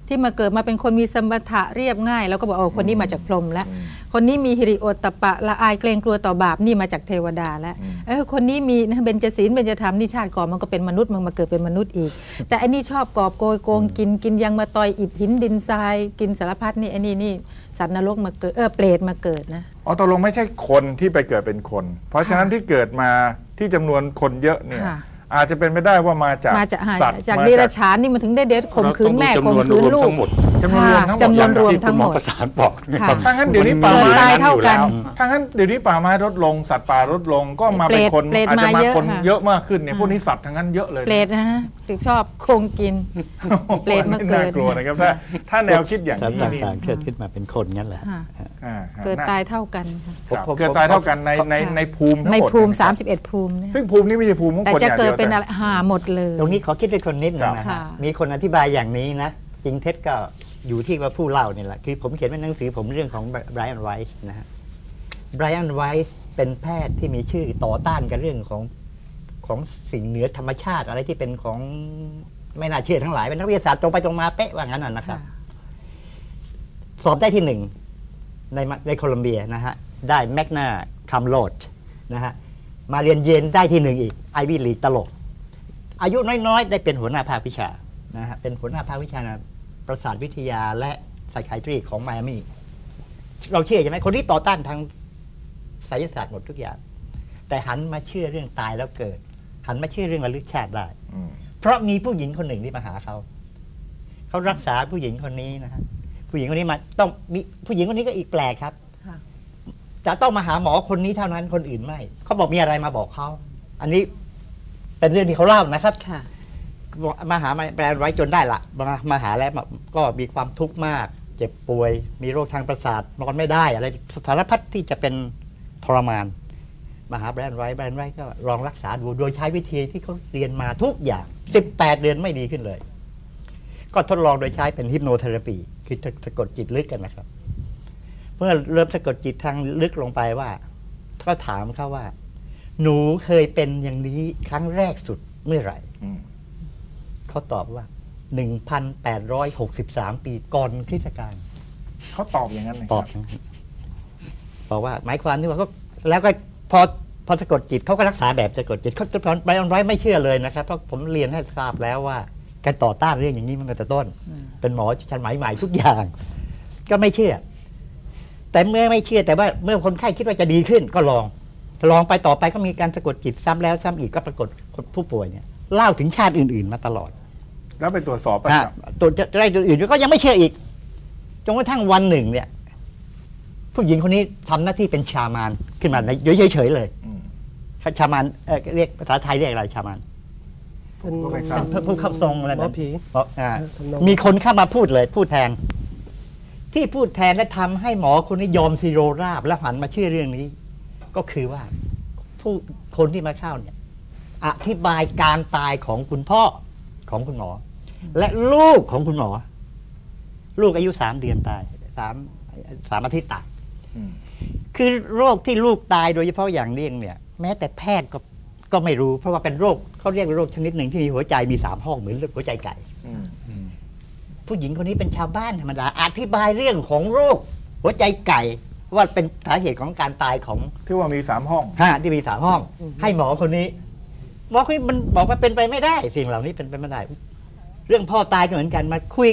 ที่มาเกิดมาเป็นคนมีสมถะเรียบง่ายแล้วก็บอกโอ้คนนี้มาจากพรหมแล้วคนนี้มีหิริโอตตัปปะละอายเกรงกลัวต่อบาปนี่มาจากเทวดาแล้วเออคนนี้มีนะเบญจศีลเบญจธรรมนี่ชาติก่อนมันก็เป็นมนุษย์มันมาเกิดเป็นมนุษย์อีกแต่อันนี้ชอบกอบโกยโกงกินกินยังมาต่อยอิฐหินดินทรายกินสารพัดนี่อันนี้นี่สัตว์นรกมาเกิดเออเปรตมาเกิดนะอ๋อตกลงไม่ใช่คนที่ไปเกิดเป็นคนเพราะฉะนั้นที่เกิดมาที่จำนวนคนเยอะเนี่ยอาจจะเป็นไม่ได้ว่ามาจากสัตว์จากเดรัจฉานนี่มันถึงได้เดชข่มขืนแม่ข่มขืนลูกจำนวนรวมทั้งหมดจำนวนรวมทั้งหมดถ้างั้นเดี๋ยวนี้ป่าไม้ตายเท่ากันถ้างั้นเดี๋ยวนี้ป่าไม้ลดลงสัตว์ป่าลดลงก็มาเป็นคนอาจจะมาคนเยอะมากขึ้นเนี่ยพวกนี้สัตว์ทั้งนั้นเยอะเลยเปรตนะฮะติดชอบคงกินเปรตมาเกิดกลัวนะครับถ้าแนวคิดอย่างนี้นี่เกิดขึ้นมาเป็นคนงั้นแหละเกิดตายเท่ากันเกิดตายเท่ากันในในในภูมิในภูมิสามสิบเอ็ดภูมิซึ่งภูมินี้ไม่ใช่ภูมิของคนอย่างเดียวเป็นหาหมดเลยตรงนี้ขอคิดด้วยคนนิดหนึ่งนะมีคนอธิบายอย่างนี้นะจริงเท็จก็อยู่ที่ว่าผู้เล่าเนี่ยแหละคือผมเขียนเป็นหนังสือผมเรื่องของไบรอัน ไวส์นะฮะไบรอัน ไวส์เป็นแพทย์ที่มีชื่อต่อต้านกับเรื่องของของสิ่งเหนือธรรมชาติอะไรที่เป็นของไม่น่าเชื่อทั้งหลายเป็นนักวิทยาศาสตร์ตรงไปตรงมาเป๊ะว่างั้นนะครับสอบได้ที่หนึ่งในในโคลัมเบียนะฮะได้แมกนาคัมโลดนะฮะมาเรียนเย็นได้ที่หนึ่งอีกไอวี่ลีกตลกอายุน้อยๆได้เป็นหัวหน้าภาควิชานะฮะเป็นหัวหน้าภาควิชาประสาทวิทยาและไซไคทรีของไมอามี่เราเชื่อใช่ไหมคนที่ต่อต้านทางไสยศาสตร์หมดทุกอย่างแต่หันมาเชื่อเรื่องตายแล้วเกิดหันมาเชื่อเรื่องระลึกชาติได้เพราะมีผู้หญิงคนหนึ่งที่มาหาเขาเขารักษาผู้หญิงคนนี้นะฮะผู้หญิงคนนี้มาต้องมีผู้หญิงคนนี้ก็อีกแปลกครับจะต้องมาหาหมอคนนี้เท่านั้นคนอื่นไม่เขาบอกมีอะไรมาบอกเขาอันนี้เป็นเรื่องที่เขาเล่านะครับมาหาแปลไว้จนได้ละมาหาแล้วก็มีความทุกข์มากเจ็บป่วยมีโรคทางประสาทนอนไม่ได้อะไรสารพัดที่จะเป็นทรมานมาหาแปลไว้แปลไว้ก็ลองรักษาดูโดยใช้วิธีที่เขาเรียนมาทุกอย่างสิบแปดเดือนไม่ดีขึ้นเลยก็ทดลองโดยใช้เป็นฮิปโนเทอราปีคือสะกดจิตลึกกันนะครับเมื่อเริ่มสะกดจิตทางลึกลงไปว่าก็ถามเขาว่าหนูเคยเป็นอย่างนี้ครั้งแรกสุดเมื่อไหร่เขาตอบว่า หนึ่งพันแปดร้อยหกสิบสาม ปีก่อนคริสตกาลเขาตอบอย่างนั้นเลยตอบบอกว่าหมายความที่ว่าก็แล้วก็พอพอสะกดจิตเขาก็รักษาแบบสะกดจิตเขาตอนไปออนไลน์ไม่เชื่อเลยนะครับเพราะผมเรียนให้ทราบแล้วว่า การต่อต้านเรื่องอย่างนี้มันตั้งแต่ต้นเป็นหมอชั้นใหม่ๆทุกอย่างก็ไม่เชื่อแต่เมื่อไม่เชื่อแต่ว่าเมื่อคนไข้คิดว่าจะดีขึ้นก็ลองลองไปต่อไปก็มีการสะกดจิตซ้ำแล้วซ้ำอีกก็ปรากฏผู้ป่วยเนี่ยเล่าถึงชาติอื่นๆมาตลอดแล้วไปตรวจสอบไปตัวจะได้ตัวอื่นก็ยังไม่เชื่ออีกจนกระทั่งวันหนึ่งเนี่ยผู้หญิงคนนี้ทำหน้าที่เป็นชามานขึ้นมาเฉยๆเลยชามานเรียกภาษาไทยเรียกอะไรชามานเพิ่งเข้าทรงอะไรนะผีมีคนเข้ามาพูดเลยพูดแทนที่พูดแทนและทำให้หมอคนนี้ยอมซีโรราบและหันมาเชื่อเรื่องนี้ก็คือว่าผู้คนที่มาเข้าเนี่ยอธิบายการตายของคุณพ่อของคุณหมอและลูกของคุณหมอลูกอายุสามเดือนตายสามสามอาทิตย์ตายคือโรคที่ลูกตายโดยเฉพาะอย่างเรื่องเนี่ยแม้แต่แพทย์ก็ก็ไม่รู้เพราะว่าเป็นโรคเขาเรียกโรคชนิดหนึ่งที่มีหัวใจมีสามห้องเหมือนหัวใจไก่ผู้หญิงคนนี้เป็นชาวบ้านธรรมดาอธิบายเรื่องของโรคหัวใจไก่ว่าเป็นสาเหตุของการตายของที่ว่ามีสามห้องห้าที่มีสามห้องให้หมอคนนี้หมอคนนี้มันบอกว่าเป็นไปไม่ได้สิ่งเหล่านี้เป็นไปไม่ได้เรื่องพ่อตายเหมือนกันมาคุย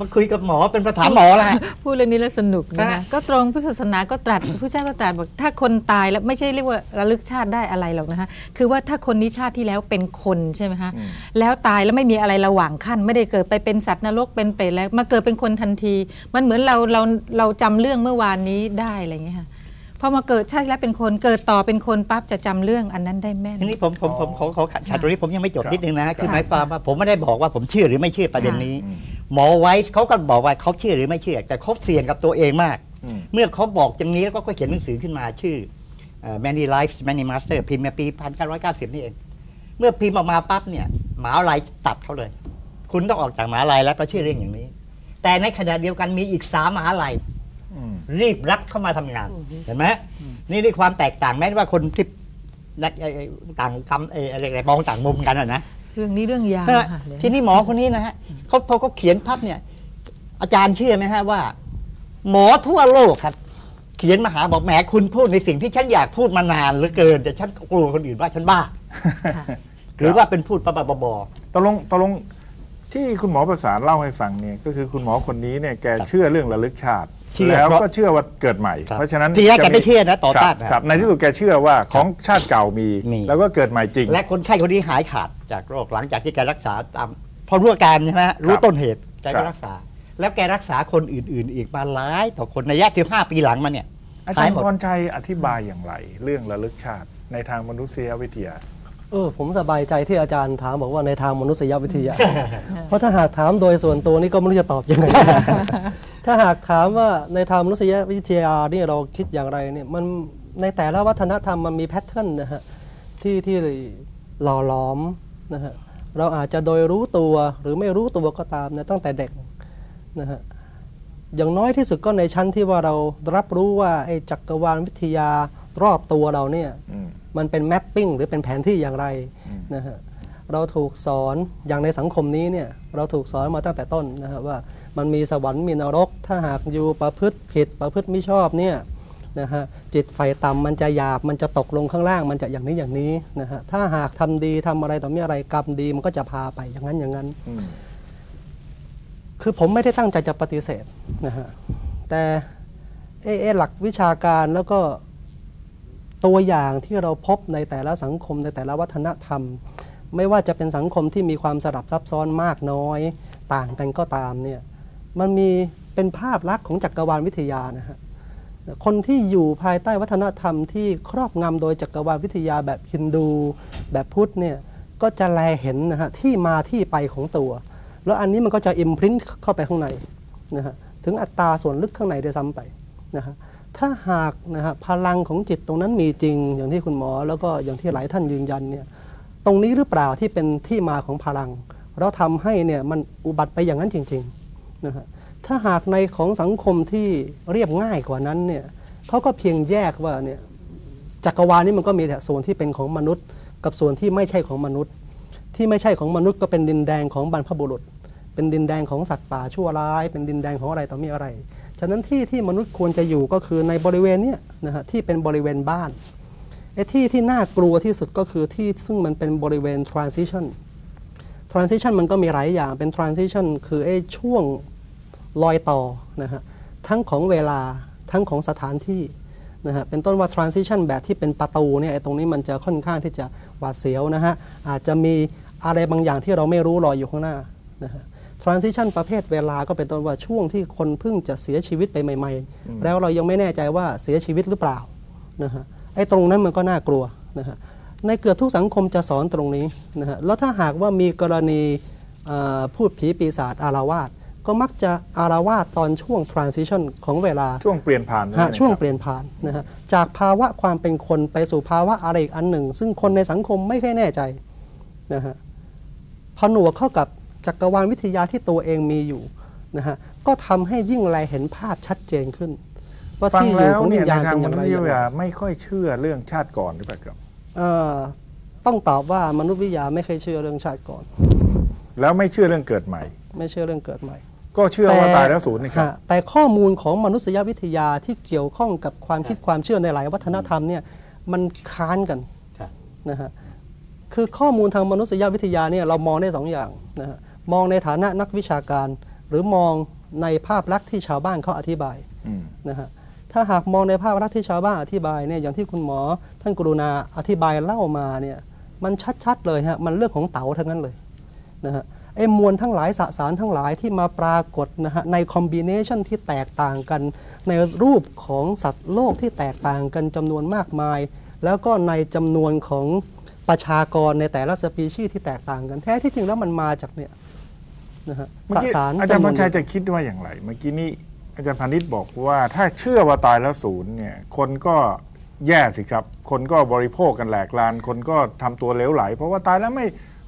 มาคุยกับหมอเป็นภาษาหมอละพูดเรื่องนี้แล้วสนุกนะคะก็ตรงพุทธศาสนาก็ตรัสผู้เจ้าก็ตรัสบอกถ้าคนตายแล้วไม่ใช่เรียกว่าระลึกชาติได้อะไรหรอกนะคะคือว่าถ้าคนนี้ชาติที่แล้วเป็นคนใช่ไหมคะแล้วตายแล้วไม่มีอะไรระหว่างขั้นไม่ได้เกิดไปเป็นสัตว์นรกเป็นเปรตแล้วมาเกิดเป็นคนทันทีมันเหมือนเราเราเราจำเรื่องเมื่อวานนี้ได้อะไรอย่างเงี้ยค่ะพอมาเกิดชาติแล้วเป็นคนเกิดต่อเป็นคนปั๊บจะจำเรื่องอันนั้นได้แม่นทีนี้ผมผมผมขอขอขัดขัดตรงนี้ผมยังไม่จบนิดนึงนะคือหมายความว่าผมไม่ได้บอกว่าผมเชื่อหรือไม่เชื่อประเด็นนี้หมอไว้เขาก็บอกว่าเขาเชื่อหรือไม่เชื่อแต่เขาเสี่ยงกับตัวเองมากเมื่อเขาบอกอย่างนี้แล้วก็เขียนหนังสือขึ้นมาชื่อ Many Lives Many Masters พิมพ์มาปีหนึ่งพันเก้าร้อยเก้าสิบนี่เองเมื่อพิมพ์ออกมาปั๊บเนี่ยหมหาวิทยาลัยตัดเขาเลยคุณต้องออกจากหมหาวิทยาลัยแล้วเพราะเชื่อเรื่องอย่างนี้แต่ในขณะเดียวกันมีอีกสามหมหาวิทยาลัยรีบรับเข้ามาทำงานเห็นไหมนี่ด้วยความแตกต่างแม้ว่าคนที่ต่างคำอะไรมองต่างมุมกันนะเรื่องนี้เรื่องยาวที่นี่หมอคนนี้นะฮะเขาพอเขาเขียนพับเนี่ยอาจารย์เชื่อไหมฮะว่าหมอทั่วโลกครับเขียนมาหาบอกแหมคุณพูดในสิ่งที่ฉันอยากพูดมานานเหลือเกินแต่ฉันกลัวคนอื่นว่าฉันบ้าหรือว่าเป็นพูดประบอตกลงตกลงที่คุณหมอประสานเล่าให้ฟังเนี่ยก็คือคุณหมอคนนี้เนี่ยแกเชื่อเรื่องระลึกชาติแล้วก็เชื่อว่าเกิดใหม่เพราะฉะนั้นทีแรกแกไม่เชื่อนะต่อต้านครับในที่สุดแกเชื่อว่าของชาติเก่ามีแล้วก็เกิดใหม่จริงและคนไข้คนนี้หายขาดจากโรคหลังจากที่แกรักษาตามพอรู้อาการใช่ไหมรู้ต้นเหตุแกก็รักษาแล้วแกรักษาคนอื่นๆอีกมาหลายต่อคนในระยะที่ห้าปีหลังมาเนี่ยอาจารย์พรชัยอธิบายอย่างไรเรื่องระลึกชาติในทางมนุษยวิทยาเออผมสบายใจที่อาจารย์ถามบอกว่าในทางมนุษยวิทยาเพราะถ้าหากถามโดยส่วนตัวนี่ก็ไม่รู้จะตอบยังไงถ้าหากถามว่าในทางมนุษยวิทยานี่เราคิดอย่างไรเนี่ยมันในแต่ละวัฒนธรรมมันมีแพทเทิร์นนะฮะที่ที่หล่อหลอมนะฮะเราอาจจะโดยรู้ตัวหรือไม่รู้ตัวก็ตามนะตั้งแต่เด็กนะฮะอย่างน้อยที่สุดก็ในชั้นที่ว่าเรารับรู้ว่าไอ้จักรวาลวิทยารอบตัวเราเนี่ยมันเป็นแมปปิ้งหรือเป็นแผนที่อย่างไรนะฮะเราถูกสอนอย่างในสังคมนี้เนี่ยเราถูกสอนมาตั้งแต่ต้นนะฮะว่ามันมีสวรรค์มีนรกถ้าหากอยู่ประพฤติผิดประพฤติไม่ชอบเนี่ยนะฮะจิตไฟต่ำมันจะหยาบมันจะตกลงข้างล่างมันจะอย่างนี้อย่างนี้นะฮะถ้าหากทำดีทำอะไรต่อมีอะไรกรรมดีมันก็จะพาไปอย่างนั้นอย่างนั้นคือผมไม่ได้ตั้งใจจะปฏิเสธนะฮะแต่เอเอหลักวิชาการแล้วก็ตัวอย่างที่เราพบในแต่ละสังคมในแต่ละวัฒนธรรมไม่ว่าจะเป็นสังคมที่มีความสลับซับซ้อนมากน้อยต่างกันก็ตามเนี่ยมันมีเป็นภาพลักษณ์ของจักรวาลวิทยานะฮะคนที่อยู่ภายใต้วัฒนธรรมที่ครอบงำโดยจักรวาลวิทยาแบบฮินดูแบบพุทธเนี่ยก็จะแลเห็นนะฮะที่มาที่ไปของตัวแล้วอันนี้มันก็จะอิมพรินต์เข้าไปข้างในนะฮะถึงอัตราส่วนลึกข้างในด้วยซ้ำไปนะฮะถ้าหากนะฮะพลังของจิตตรงนั้นมีจริงอย่างที่คุณหมอแล้วก็อย่างที่หลายท่านยืนยันเนี่ยตรงนี้หรือเปล่าที่เป็นที่มาของพลังเราทำให้เนี่ยมันอุบัติไปอย่างนั้นจริงๆนะฮะถ้าหากในของสังคมที่เรียบง่ายกว่านั้นเนี่ยเขาก็เพียงแยกว่าเนี่ยจักรวาลนี้มันก็มีแต่ส่วนที่เป็นของมนุษย์กับส่วนที่ไม่ใช่ของมนุษย์ที่ไม่ใช่ของมนุษย์ก็เป็นดินแดงของบรรพบุรุษเป็นดินแดงของสัตว์ป่าชั่วร้ายเป็นดินแดงของอะไรต่อมีอะไรฉะนั้นที่ที่มนุษย์ควรจะอยู่ก็คือในบริเวณนี้นะฮะที่เป็นบริเวณบ้านไอ้ที่ที่น่ากลัวที่สุดก็คือที่ซึ่งมันเป็นบริเวณ transition transition มันก็มีหลายอย่างเป็น transition คือไอ้ช่วงลอยต่อนะฮะทั้งของเวลาทั้งของสถานที่นะฮะเป็นต้นว่า transition แบบที่เป็นประตูเนี่ยไอ้ตรงนี้มันจะค่อนข้างที่จะหวาดเสียวนะฮะอาจจะมีอะไรบางอย่างที่เราไม่รู้รออยู่ข้างหน้านะฮะ transition ประเภทเวลาก็เป็นต้นว่าช่วงที่คนเพิ่งจะเสียชีวิตไปใหม่ๆแล้วเรายังไม่แน่ใจว่าเสียชีวิตหรือเปล่านะฮะไอ้ตรงนั้นมันก็น่ากลัวนะฮะในเกือบทุกสังคมจะสอนตรงนี้นะฮะแล้วถ้าหากว่ามีกรณีพูดผีปีศาจอารวาสก็มักจะอารวาสตอนช่วง transition ของเวลาช่วงเปลี่ยนผ่านนะช่วงเปลี่ยนผ่านนะฮะจากภาวะความเป็นคนไปสู่ภาวะอะไรอีกอันหนึ่งซึ่งคนในสังคมไม่ค่อยแน่ใจนะฮะผนวกเข้ากับจักรวาลวิทยาที่ตัวเองมีอยู่นะฮะก็ทำให้ยิ่งแลเห็นภาพชัดเจนขึ้นว่าที่อยู่ของวิญญาณเป็นอย่างไรไม่ค่อยเชื่อเรื่องชาติก่อนหรือเปล่าครับต้องตอบว่ามนุษยวิทยาไม่เคยเชื่อเรื่องชาติก่อนแล้วไม่เชื่อเรื่องเกิดใหม่ไม่เชื่อเรื่องเกิดใหม่ก็เชื่อว่าตายแล้วศูนย์นี่ครับแต่ข้อมูลของมนุษยวิทยาที่เกี่ยวข้องกับความคิดความเชื่อในหลายวัฒนธรรมเนี่ยมันค้านกันนะฮะคือข้อมูลทางมนุษยวิทยาเนี่ยเรามองได้สองอย่างนะฮะมองในฐานะนักวิชาการหรือมองในภาพลักษณ์ที่ชาวบ้านเขาอธิบายนะฮะถ้าหากมองในภาพลักษณ์ที่ชาวบ้านอธิบายเนี่ยอย่างที่คุณหมอท่านกรุณาอธิบายเล่ามาเนี่ยมันชัดๆเลยฮะมันเรื่องของเต๋าทั้งนั้นเลยนะฮะไอ้มวลทั้งหลายสสารทั้งหลายที่มาปรากฏนะฮะในคอมบิเนชันที่แตกต่างกันในรูปของสัตว์โลกที่แตกต่างกันจำนวนมากมายแล้วก็ในจำนวนของประชากรในแต่ละสปีชีส์ที่แตกต่างกันแท้ที่จริงแล้วมันมาจากเนี่ยนะฮะสสารอาจารย์พรชัยจะคิดว่าอย่างไรเมื่อกี้นี้อาจารย์พานิชบอกว่าถ้าเชื่อว่าตายแล้วศูนย์เนี่ยคนก็แย่สิครับคนก็บริโภคกันแหลกลานคนก็ทำตัวเลวไหลเพราะว่าตายแล้วไม่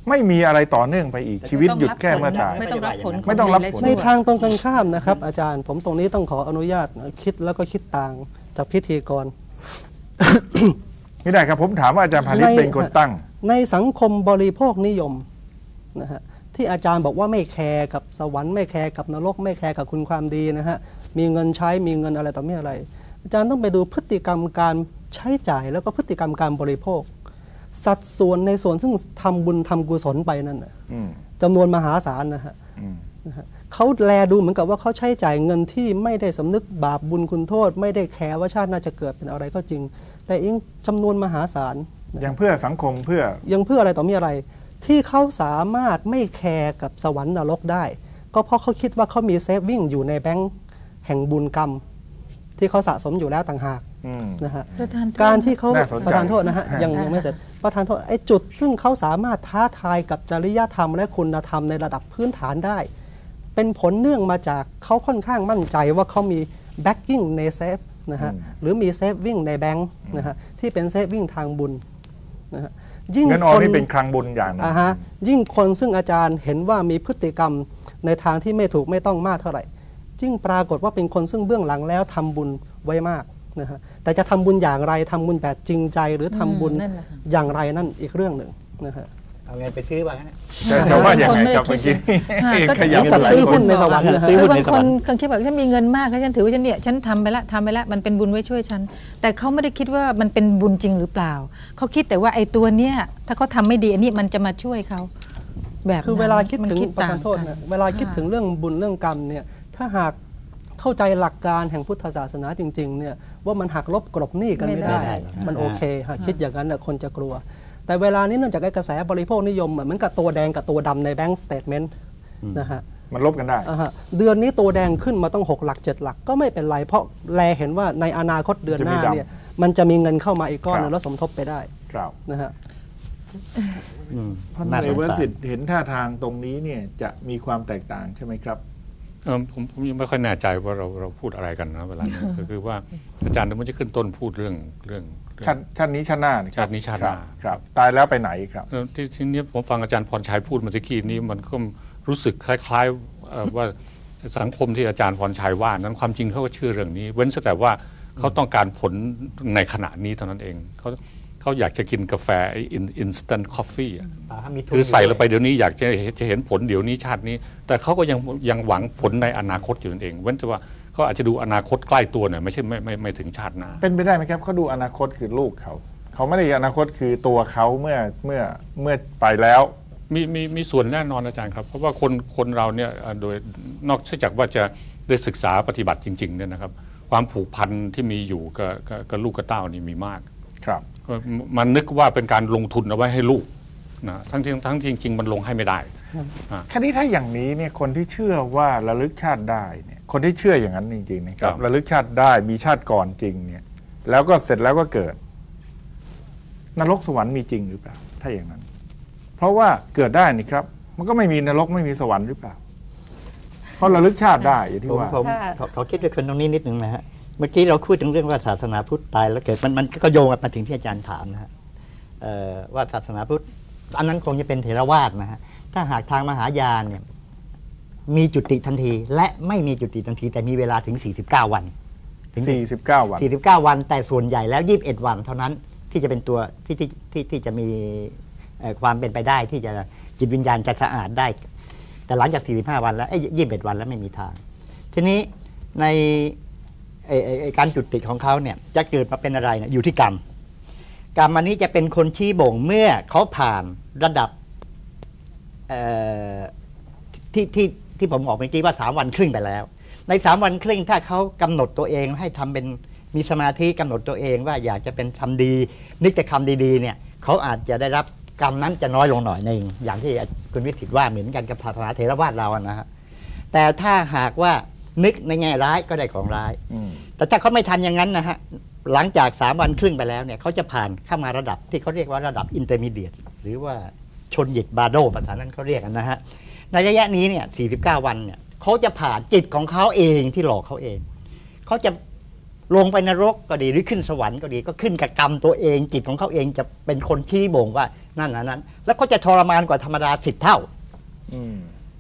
ไม่มีอะไรต่อเนื่องไปอีกชีวิตหยุดแค่เมื่อตายไม่ต้องรับผลไม่ต้องรับผลในทางตรงกันข้ามนะครับอาจารย์ผมตรงนี้ต้องขออนุญาตคิดแล้วก็คิดต่างจากพิธีกรไม่ได้ครับผมถามว่าอาจารย์พานิชเป็นคนตั้งในสังคมบริโภคนิยมนะฮะที่อาจารย์บอกว่าไม่แคร์กับสวรรค์ไม่แคร์กับนรกไม่แคร์กับคุณความดีนะฮะมีเงินใช้มีเงินอะไรต่อไม่อะไรอาจารย์ต้องไปดูพฤติกรรมการใช้จ่ายแล้วก็พฤติกรรมการบริโภคสัดส่วนในส่วนซึ่งทำบุญทำกุศลไปนั่นนะจำนวนมหาศาลนะฮะเขาแลดูเหมือนกับว่าเขาใช้จ่ายเงินที่ไม่ได้สำนึกบาปบุญคุณโทษไม่ได้แคร์ว่าชาติน่าจะเกิดเป็นอะไรก็จริงแต่ยิ่งจำนวนมหาศาลยังเพื่อสังคมเพื่อยังเพื่ออะไรต่อไม่อะไรที่เขาสามารถไม่แคร์กับสวรรค์นรกได้ก็เพราะเขาคิดว่าเขามีเซฟวิ่งอยู่ในแบงค์แห่งบุญกรรมที่เขาสะสมอยู่แล้วต่างหากนะฮะการที่เขาประทานโทษนะฮะยังยังไม่เสร็จประทานโทษไอ้จุดซึ่งเขาสามารถท้าทายกับจริยธรรมและคุณธรรมในระดับพื้นฐานได้เป็นผลเนื่องมาจากเขาค่อนข้างมั่นใจว่าเขามีแบ็กกิ้งในเซฟนะฮะหรือมีเซฟวิ่งในแบงค์นะฮะที่เป็นเซฟวิ่งทางบุญนะฮะยิ่งคนนี่เป็นครั้งบุญอย่างนะฮะยิ่งคนซึ่งอาจารย์เห็นว่ามีพฤติกรรมในทางที่ไม่ถูกไม่ต้องมากเท่าไหร่ยิ่งปรากฏว่าเป็นคนซึ่งเบื้องหลังแล้วทำบุญไว้มากนะฮะแต่จะทำบุญอย่างไรทำบุญแบบจริงใจหรือทำบุญอย่างไรนั่นอีกเรื่องหนึ่งนะฮะเอาเงินไปซื้อบ้างนะแต่ว่าอย่างไรกับคนกินก็ขยันซื้อหุ้นในสวรรค์คือบางคนเคยคิดว่าฉันมีเงินมากฉันถือว่าฉันเนี่ยฉันทำไปละทำไปละมันเป็นบุญไว้ช่วยฉันแต่เขาไม่ได้คิดว่ามันเป็นบุญจริงหรือเปล่าเขาคิดแต่ว่าไอ้ตัวเนี้ยถ้าเขาทำไม่ดีอันนี้มันจะมาช่วยเขาแบบคือเวลาคิดถึงประทานโทษนะเวลาคิดถึงเรื่องบุญเรื่องกรรมเนี่ยถ้าหากเข้าใจหลักการแห่งพุทธศาสนาจริงๆเนี่ยว่ามันหักลบกลบหนี้กันไม่ได้มันโอเคหากคิดอย่างนั้นคนจะกลัวแต่เวลานี้เนื่องจากกระแสบริโภคนิยมเหมือนกับตัวแดงกับตัวดำในแบงก์สเตทเมนต์นะฮะมันลบกันได้เดือนนี้ตัวแดงขึ้นมาต้องหกหลักเจ็ดหลักก็ไม่เป็นไรเพราะแลเห็นว่าในอนาคตเดือนหน้าเนี่ยมันจะมีเงินเข้ามาอีกก้อนแล้วสมทบไปได้นะฮะในวสิทธิ์เห็นท่าทางตรงนี้เนี่ยจะมีความแตกต่างใช่ไหมครับผมผมยังไม่ค่อยแน่ใจว่าเราเราพูดอะไรกันนะเวลานี้ก็คือว่าอาจารย์มันจะขึ้นต้นพูดเรื่องเรื่องชาตินี้ชาติหน้าชาตินี้ชาติหน้าครับตายแล้วไปไหนครับที่ที่นี้ผมฟังอาจารย์พรชัยพูดมาตะกี้นี้มันก็รู้สึกคล้ายๆว่าสังคมที่อาจารย์พรชัยว่านั้นความจริงเขาก็เชื่อเรื่องนี้เว้นแต่ว่าเขาต้องการผลในขณะนี้เท่านั้นเองเขาเขาอยากจะกินกาแฟไอ้ instant coffee คือใส่ลงไปเดี๋ยวนี้อยากจะจะเห็นผลเดี๋ยวนี้ชาตินี้แต่เขาก็ยังยังหวังผลในอนาคตอยู่นั่นเองเว้นแต่ว่าเขาอาจจะดูอนาคตใกล้ตัวหน่อยไม่ใช่ไม่ไม่ไม่ถึงชาติหน้าเป็นไปได้ไหมครับเขาดูอนาคตคือลูกเขาเขาไม่ได้อนาคตคือตัวเขาเมื่อเมื่อเมื่อไปแล้ว มีมีมีส่วนแน่นอนอาจารย์ครับเพราะว่าคนคนเราเนี่ยโดยนอกจากว่าจะได้ศึกษาปฏิบัติจริงๆเนี่ยนะครับความผูกพันที่มีอยู่กับกับลูกกับเต้านี่มีมากครับมันนึกว่าเป็นการลงทุนเอาไว้ให้ลูกนะทั้งที่ทั้งจริงๆมันลงให้ไม่ได้คดีถ้าอย่างนี้เนี่ยคนที่เชื่อว่าระลึกชาติได้เนี่ยคนที่เชื่ออย่างนั้นจริงๆนะครับระลึกชาติได้มีชาติก่อนจริงเนี่ยแล้วก็เสร็จแล้วก็เกิดนรกสวรรค์มีจริงหรือเปล่าถ้าอย่างนั้นเพราะว่าเกิดได้นี่ครับมันก็ไม่มีนรกไม่มีสวรรค์หรือเปล่าเพราะระลึกชาติได้อย่างที่ว่าผมขอคิดด้วยคนตรงนี้นิดนึงนะฮะเมื่อกี้เราคุยถึงเรื่องว่าศาสนาพุทธตายแล้วเกิดมันมันก็โยงมาถึงที่อาจารย์ถามนะฮะว่าศาสนาพุทธอันนั้นคงจะเป็นเถรวาทนะฮะถ้าหากทางมหายานเนี่ยมีจุติทันทีและไม่มีจุติทันทีแต่มีเวลาถึงสี่สิบเก้าวันถึงสี่สิบเก้าวันสี่สิบเก้าวันแต่ส่วนใหญ่แล้วยี่สิบเอ็ดวันเท่านั้นที่จะเป็นตัวที่ที่ที่ที่จะมีความเป็นไปได้ที่จะจิตวิญญาณจะสะอาดได้แต่หลังจากสี่สิบห้าวันแล้วยี่สิบเอ็ดวันแล้วไม่มีทางทีนี้ในการจุดติของเขาเนี่ยจะเกิดมาเป็นอะไรเนี่ยอยู่ที่กรรมกรรมอันนี้จะเป็นคนชี้บ่งเมื่อเขาผ่านระดับที่ที่ที่ผมบอกเมื่อกี้ว่าสามวันครึ่งไปแล้วในสามวันครึ่งถ้าเขากำหนดตัวเองให้ทำเป็นมีสมาธิกำหนดตัวเองว่าอยากจะเป็นทำดีนึกจะทำดีๆเนี่ยเขาอาจจะได้รับกรรมนั้นจะน้อยลงหน่อยหนึ่งอย่างที่คุณวิสิตว่าเหมือนกันกับศาสนาเถรวาทเรานะฮะแต่ถ้าหากว่านึกในแง่ร้ายก็ได้ของร้ายแต่ถ้าเขาไม่ทำอย่างนั้นนะฮะหลังจากสามวันครึ่งไปแล้วเนี่ยเขาจะผ่านเข้ามาระดับที่เขาเรียกว่าระดับอินเตอร์มีเดียตหรือว่าชนหยิบบาโดภาษานั้นเขาเรียกกันนะฮะในระยะนี้เนี่ยสี่สิบเก้าวันเนี่ยเขาจะผ่านจิตของเขาเองที่หลอกเขาเองเขาจะลงไปนรกก็ดีหรือขึ้นสวรรค์ก็ดีก็ขึ้นกับกรรมตัวเองจิตของเขาเองจะเป็นคนชี้บ่งว่านั่นนั้นนั้นแล้วก็จะทรมานกว่าธรรมดาสิบเท่า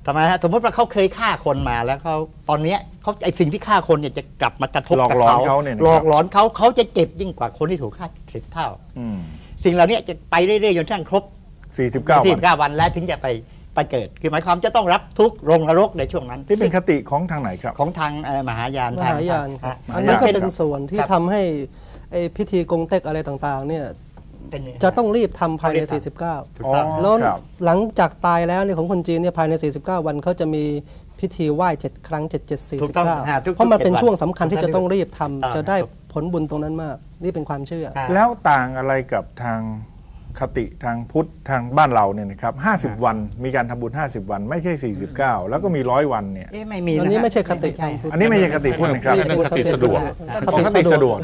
ทำไมฮะสมมติว่าเขาเคยฆ่าคนมาแล้วเขาตอนนี้เขาไอสิ่งที่ฆ่าคนเนี่ยจะกลับมากระทบกับเขาหลอกหลอนเขาเขาจะเจ็บยิ่งกว่าคนที่ถูกฆ่าสิบเท่าสิ่งเหล่านี้จะไปเรื่อยๆจนทั้งครบสี่สิบเก้าวันและถึงจะไปไปเกิดคือหมายความจะต้องรับทุกลงนรกในช่วงนั้นที่เป็นคติของทางไหนครับของทางมหายานมหายานครับอันนั้นก็เป็นส่วนที่ทำให้พิธีกงเต็กอะไรต่างๆเนี่ยจะต้องรีบทำภายในสี่สิบเก้าแล้วหลังจากตายแล้วเนี่ยของคนจีนเนี่ยภายในสี่สิบเก้าวันเขาจะมีพิธีไหว้เจ็ดครั้งเจ็ด เจ็ด สี่ เก้าเพราะมันเป็นช่วงสำคัญที่จะต้องรีบทำจะได้ผลบุญตรงนั้นมากนี่เป็นความเชื่อแล้วต่างอะไรกับทางคติทางพุทธทางบ้านเราเนี่ยนะครับห้าสิบวันมีการทำบุญห้าสิบวันไม่ใช่สี่สิบเก้าแล้วก็มีร้อยวันเนี่ยไม่มีอันนี้ไม่ใช่คติอันนี้ไม่ใช่คติพุทธนะครับคติสะดวกคติสะดวก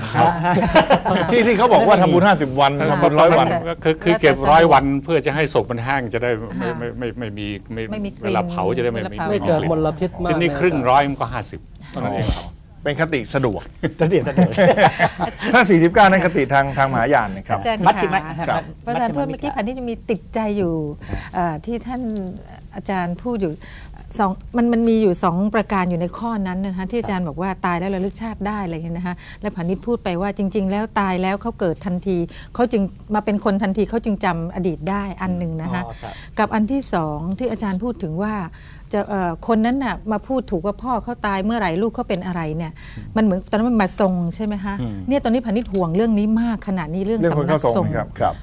ที่ที่เขาบอกว่าทำบุญห้าสิบวันทำบุญร้อยวันคือคือเก็บร้อยวันเพื่อจะให้ศพมันแห้งจะได้ไม่ไม่ไม่ไม่มีเวลาเผาจะได้ไม่ไม่เกิดมลพิษมากทีนี้ครึ่งร้อยมันก็ห้าสิบตอนนั้นเองเป็นคติสะดวกคติสะดวกถ้าสี่สิบเก้านั้นคติทางทางมหายานนะครับมัดที่ไหมครับอาจารย์เพิ่มเมื่อกี้พันที่จะมีติดใจอยู่ที่ท่านอาจารย์พูดอยู่สองมันมันมีอยู่สองประการอยู่ในข้อนั้นนะคะที่อาจารย์บอกว่าตายแล้วระลึกชาติได้อะไรอย่างนี้นะคะและพันที่พูดไปว่าจริงๆแล้วตายแล้วเขาเกิดทันทีเขาจึงมาเป็นคนทันทีเขาจึงจำอดีตได้อันหนึ่งนะคะกับอันที่สองที่อาจารย์พูดถึงว่าจะคนนั้นน่ะมาพูดถูกว่าพ่อเขาตายเมื่อไหร่ลูกเขาเป็นอะไรเนี่ยมันเหมือนตอนนั้นมันมาทรงใช่ไหมคะเนี่ยตอนนี้พานิชห่วงเรื่องนี้มากขนาดนี้เรื่องสำนักทรงครับ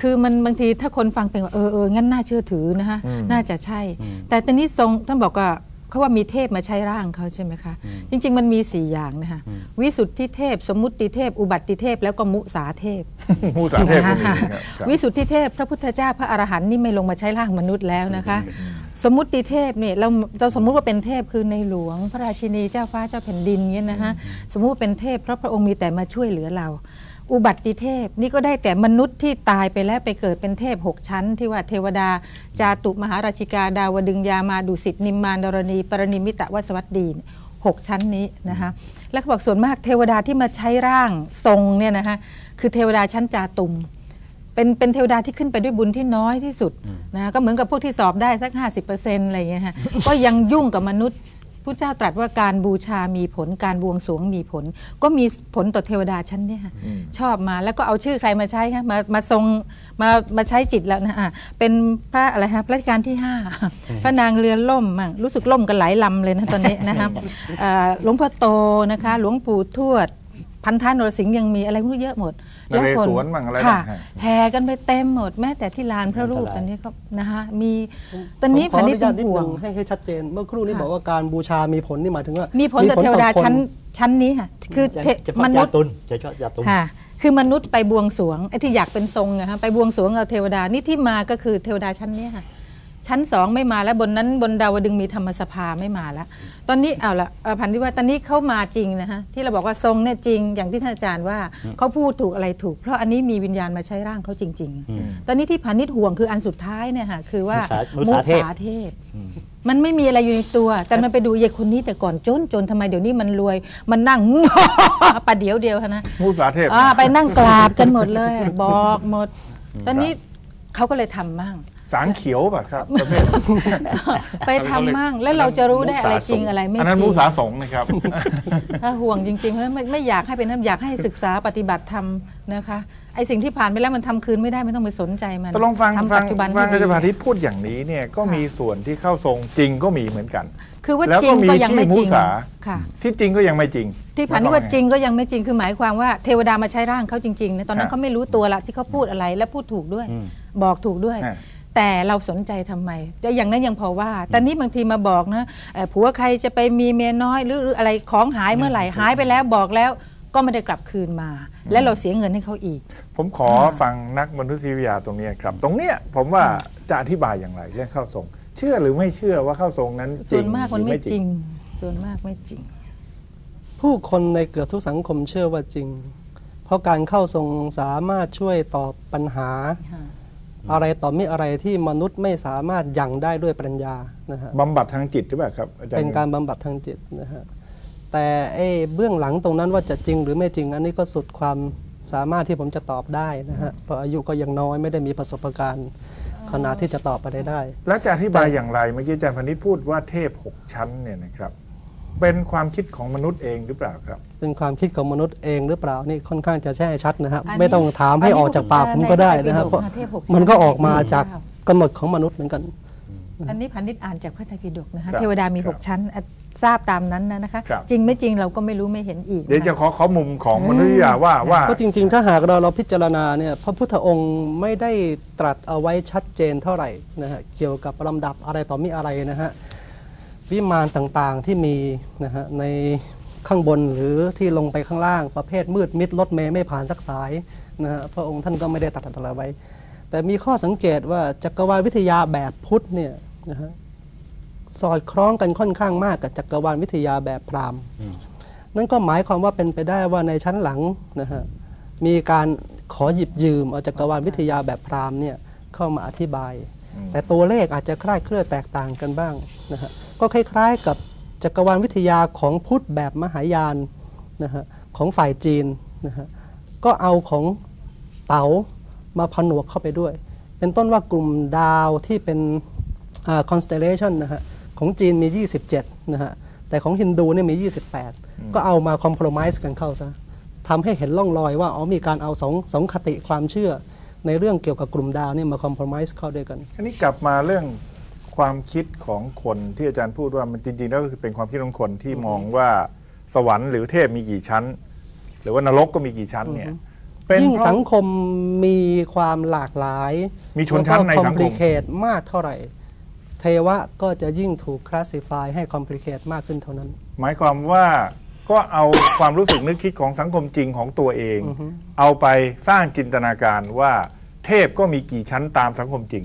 คือมันบางทีถ้าคนฟังเป็นว่าเออเอองั้นน่าเชื่อถือนะคะน่าจะใช่แต่ตอนนี้ทรงท่านบอกว่าเขาว่ามีเทพมาใช้ร่างเขาใช่ไหมคะจริงๆมันมีสี่อย่างนะคะวิสุทธิเทพสมมุติเทพอุบัติเทพแล้วก็มุสาเทพมุสาเทพวิสุทธิเทพพระพุทธเจ้าพระอรหันต์นี่ไม่ลงมาใช้ร่างมนุษย์แล้วนะคะสมมุติเทพเนี่ยเราเราสมมุติว่าเป็นเทพคือในหลวงพระราชินีเจ้าฟ้าเจ้าแผ่นดินเนี่ยนะคะสมมุติว่าเป็นเทพเพราะพระองค์มีแต่มาช่วยเหลือเราอุบัติเทพนี่ก็ได้แต่มนุษย์ที่ตายไปแล้วไปเกิดเป็นเทพหกชั้นที่ว่าเทวดาจาตุมหาราชิกาดาวดึงยามาดุสิตนิมมานดรณีปรณิมิตะวสวัสดีหกชั้นนี้นะคะแล้วเขาบอกส่วนมากเทวดาที่มาใช้ร่างทรงเนี่ยนะคะคือเทวดาชั้นจาตุมเป็นเป็นเทวดาที่ขึ้นไปด้วยบุญที่น้อยที่สุดนะก็เหมือนกับพวกที่สอบได้สัก ห้าสิบเปอร์เซ็นต์ อะไรอย่างเงี้ยฮะก็ยังยุ่งกับมนุษย์พุทธเจ้าตรัสว่าการบูชามีผลการบวงสรวงมีผลก็มีผลต่อเทวดาชั้นเนี่ยค่ะชอบมาแล้วก็เอาชื่อใครมาใช้ค่ะมามาทรงมามาใช้จิตแล้วนะอ่ะเป็นพระอะไรฮะพระราชการที่ห้าพระนางเรือล่มมั่งรู้สึกล่มกันหลายลำเลยนะตอนนี้นะคะหลวงพ่อโตนะคะหลวงปู่ทวดพันธะนรสิงห์ยังมีอะไรพวกเยอะหมด นเรศวรบ้างอะไรต่างๆแห่กันไปเต็มหมดแม้แต่ที่ลานพระรูปตอนนี้ก็นะคะมีตอนนี้พระนิพนธ์ห่วงให้ให้ชัดเจนเมื่อครู่นี้บอกว่าการบูชามีผลนี่หมายถึงว่ามีผลต่อเทวดาชั้นชั้นนี้ค่ะคือมนุษย์จะชอบยาตุลคือมนุษย์ไปบวงสรวงไอ้ที่อยากเป็นทรงนะคะไปบวงสรวงเอาเทวดานี่ที่มาก็คือเทวดาชั้นนี้ค่ะชั้นสองไม่มาแล้วบนนั้นบนดาวดึงมีธรรมสภาไม่มาแล้วตอนนี้เอาละพันธิว่าตอนนี้เขามาจริงนะฮะที่เราบอกว่าทรงเนี่ยจริงอย่างที่ท่านอาจารย์ว่าเขาพูดถูกอะไรถูกเพราะอันนี้มีวิญญาณมาใช้ร่างเขาจริงๆตอนนี้ที่พันธิห่วงคืออันสุดท้ายเนี่ยค่ะคือว่ามุสาเทพมันไม่มีอะไรอยู่ในตัวแต่มันไปดูยายคนนี้แต่ก่อนจนจนทำไมเดี๋ยวนี้มันรวยมันนั่งประเดี๋ยวเดียวนะมุสาเทพไปนั่งกราบกันหมดเลยบอกหมดตอนนี้เขาก็เลยทำบ้างสารเขียวป่ะครับไปทำมั่งแล้วเราจะรู้ได้อะไรจริงอะไรไม่จริงอันนั้นมุสาสงนะครับถ้าห่วงจริงๆเพราะไม่ไม่อยากให้เป็นนั้นอยากให้ศึกษาปฏิบัติธรรมนะคะไอสิ่งที่ผ่านไปแล้วมันทำคืนไม่ได้ไม่ต้องไปสนใจมันต้องฟังฟังฟังอาจารย์พาทิตย์พูดอย่างนี้เนี่ยก็มีส่วนที่เข้าทรงจริงก็มีเหมือนกันคือว่าจริงก็ยังไม่จริงที่จริงก็ยังไม่จริงที่ผ่านนี่ว่าจริงก็ยังไม่จริงคือหมายความว่าเทวดามาใช้ร่างเขาจริงๆนะตอนนั้นเขาไม่รู้ตัวละที่เขาพูดอะไรและพูดถูกด้วยบอกถูกด้วยแต่เราสนใจทำไมแต่อย่างนั้นยังพอว่าแต่นี้บางทีมาบอกนะผัวใครจะไปมีเมียน้อยหรืออะไรของหายเมื่อไหร่หายไปแล้วบอกแล้วก็ไม่ได้กลับคืนมาและเราเสียเงินให้เขาอีกผมขอฟังนักมนุษยวิทยาตรงนี้ครับตรงเนี้ยผมว่าจะอธิบายอย่างไรเรื่องเข้าทรงเชื่อหรือไม่เชื่อว่าเข้าทรงนั้นส่วนมากมันไม่จริงส่วนมากไม่จริงผู้คนในเกือบทุกสังคมเชื่อว่าจริงเพราะการเข้าทรงสามารถช่วยตอบปัญหาอะไรต่อมีอะไรที่มนุษย์ไม่สามารถยังได้ด้วยปัญญานะฮะบำบัดทางจิตหรือเปล่าครับอาจารย์เป็นการบำบัดทางจิตนะฮะแต่ไอ้เบื้องหลังตรงนั้นว่าจะจริงหรือไม่จริงอันนี้ก็สุดความสามารถที่ผมจะตอบได้นะฮะเพราะอายุก็ยังน้อยไม่ได้มีประสบการณ์ขนาดที่จะตอบไปได้ได้แล้วจะอธิบายอย่างไรเมื่อกี้อาจารย์พานิชพูดว่าเทพหกชั้นเนี่ยนะครับเป็นความคิดของมนุษย์เองหรือเปล่าครับเป็นความคิดของมนุษย์เองหรือเปล่านี่ค่อนข้างจะแช่ชัดนะครับไม่ต้องถามให้ออกจากปากผมก็ได้นะครับเพราะมันก็ออกมาจากกำหนดของมนุษย์เหมือนกันอันนี้พันนิดอ่านจากพระไตรปิฎกนะคะเทวดามีหกชั้นทราบตามนั้นนะคะจริงไม่จริงเราก็ไม่รู้ไม่เห็นอีกเดี๋ยวจะขอข้อมุมของมนุษย์อย่าว่าว่าก็จริงๆถ้าหากเราเราพิจารณาเนี่ยพระพุทธองค์ไม่ได้ตรัสเอาไว้ชัดเจนเท่าไหร่นะฮะเกี่ยวกับลำดับอะไรต่อมีอะไรนะฮะวิมานต่างๆที่มีนะฮะในข้างบนหรือที่ลงไปข้างล่างประเภทมืดมิดรถเมย์ไม่ผ่านสักสายนะฮะพระองค์ท่านก็ไม่ได้ตรัสอะไรไว้แต่มีข้อสังเกตว่าจักรวาลวิทยาแบบพุทธเนี่ยนะฮะสอดคล้องกันค่อนข้างมากกับจักรวาลวิทยาแบบพราหมณ์นั่นก็หมายความว่าเป็นไปได้ว่าในชั้นหลังนะฮะมีการขอหยิบยืมเอาจักรวาลวิทยาแบบพราหมณ์เนี่ยเข้ามาอธิบายแต่ตัวเลขอาจจะคลาดเคลื่อนแตกต่างกันบ้างนะฮะก็คล้ายๆกับจักรวาลวิทยาของพุทธแบบมหายานนะฮะของฝ่ายจีนนะฮะก็เอาของเต๋ามาผนวกเข้าไปด้วยเป็นต้นว่ากลุ่มดาวที่เป็นคอนสเตลเลชันนะฮะของจีนมียี่สิบเจ็ดนะฮะแต่ของฮินดูเนี่ยมียี่สิบแปดก็เอามาคอมโพรไมซ์กันเข้าซะทำให้เห็นร่องรอยว่าอ๋อมีการเอาสองสองคติความเชื่อในเรื่องเกี่ยวกับกลุ่มดาวเนี่ยมาคอมโพรไมซ์เข้าด้วยกันทีนี้กลับมาเรื่องความคิดของคนที่อาจารย์พูดว่ามันจริงๆแล้วก็คือเป็นความคิดของคนที่มองว่าสวรรค์หรือเทพมีกี่ชั้นหรือว่านรกก็มีกี่ชั้นเนี่ยยิ่งสังคมมีความหลากหลายมีชนชั้นในสังคมมากเท่าไหร่เทวะก็จะยิ่งถูกคลาสสิฟายให้คอมพลีเคทมากขึ้นเท่านั้นหมายความว่าก็เอาความรู้สึกนึกคิดของสังคมจริงของตัวเองเอาไปสร้างจินตนาการว่าเทพก็มีกี่ชั้นตามสังคมจริง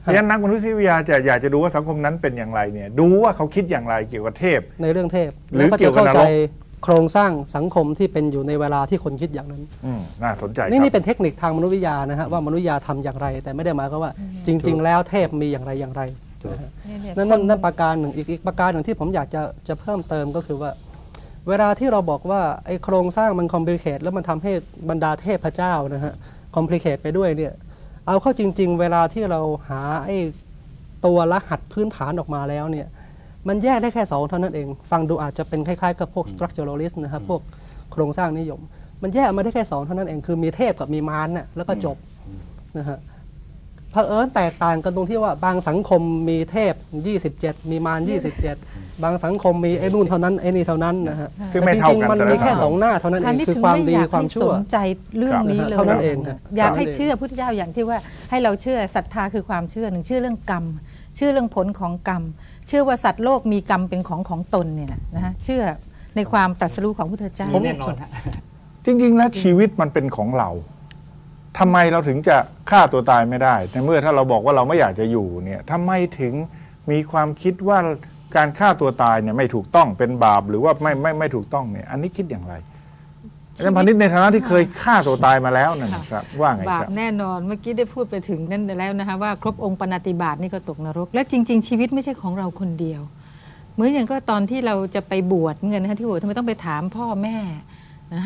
เพราะฉะนั้นนักมนุษยวิทยาจะอยากจะดูว่าสังคมนั้นเป็นอย่างไรเนี่ยดูว่าเขาคิดอย่างไรเกี่ยวกับเทพในเรื่องเทพหรือเกี่ยวกับนรกโครงสร้างสังคมที่เป็นอยู่ในเวลาที่คนคิดอย่างนั้นน่าสนใจนี่นี่เป็นเทคนิคทางมนุษยวิทยานะฮะว่ามนุษยวิทยาทำอย่างไรแต่ไม่ได้หมายความว่าจริงๆแล้วเทพมีอย่างไรอย่างไรนั่นนั่นประการหนึ่งอีกประการหนึ่งที่ผมอยากจะจะเพิ่มเติมก็คือว่าเวลาที่เราบอกว่าไอ้โครงสร้างมันคอมพลีเคทแล้วมันทำให้บรรดาเทพเจ้านะฮะคอมพลีเคทไปด้วยเนี่ยเอาเข้าจริงๆเวลาที่เราหาไอ้ตัวรหัสพื้นฐานออกมาแล้วเนี่ยมันแยกได้แค่สองเท่านั้นเองฟังดูอาจจะเป็นคล้ายๆกับพวก structuralist นะครับพวกโครงสร้างนิยมมันแยกมาได้แค่สองเท่านั้นเองคือมีเทพกับมีมารน่ะแล้วก็จบนะฮะ เผอิญแตกต่างกันตรงที่ว่าบางสังคมมีเทพยี่สิบเจ็ดมีมารยี่สิบเจ็ดบางสังคมมีไอ้นู่นเท่านั้นไอ้นี่เท่านั้นนะฮะแต่จริงๆมันมีแค่สองหน้าเท่านั้นเองคือความดีความชั่วสนใจเรื่องนี้เลยเท่านั้นเองอยากให้เชื่อพุทธเจ้าอย่างที่ว่าให้เราเชื่อศรัทธาคือความเชื่อหนึ่งเชื่อเรื่องกรรมเชื่อเรื่องผลของกรรมเชื่อว่าสัตว์โลกมีกรรมเป็นของของตนเนี่ยนะฮะเชื่อในความตรัสรู้ของพุทธเจ้าแน่นอนจริงๆแล้วชีวิตมันเป็นของเราทำไมเราถึงจะฆ่าตัวตายไม่ได้ในเมื่อถ้าเราบอกว่าเราไม่อยากจะอยู่เนี่ยทำไมถึงมีความคิดว่าการฆ่าตัวตายเนี่ยไม่ถูกต้องเป็นบาปหรือว่าไม่ไม่ไม่ถูกต้องเนี่ยอันนี้คิดอย่างไรอาจารย์พานิชในฐานะที่เคยฆ่าตัวตายมาแล้วนะครับว่าไงครับบาปแน่นอนเมื่อกี้ได้พูดไปถึงนั่นแล้วนะคะว่าครบองค์ปาณาติบาตนี่ก็ตกนรกและจริงๆชีวิตไม่ใช่ของเราคนเดียวเหมือนอย่างก็ตอนที่เราจะไปบวชเงินนะคะที่บวชทำไมต้องไปถามพ่อแม่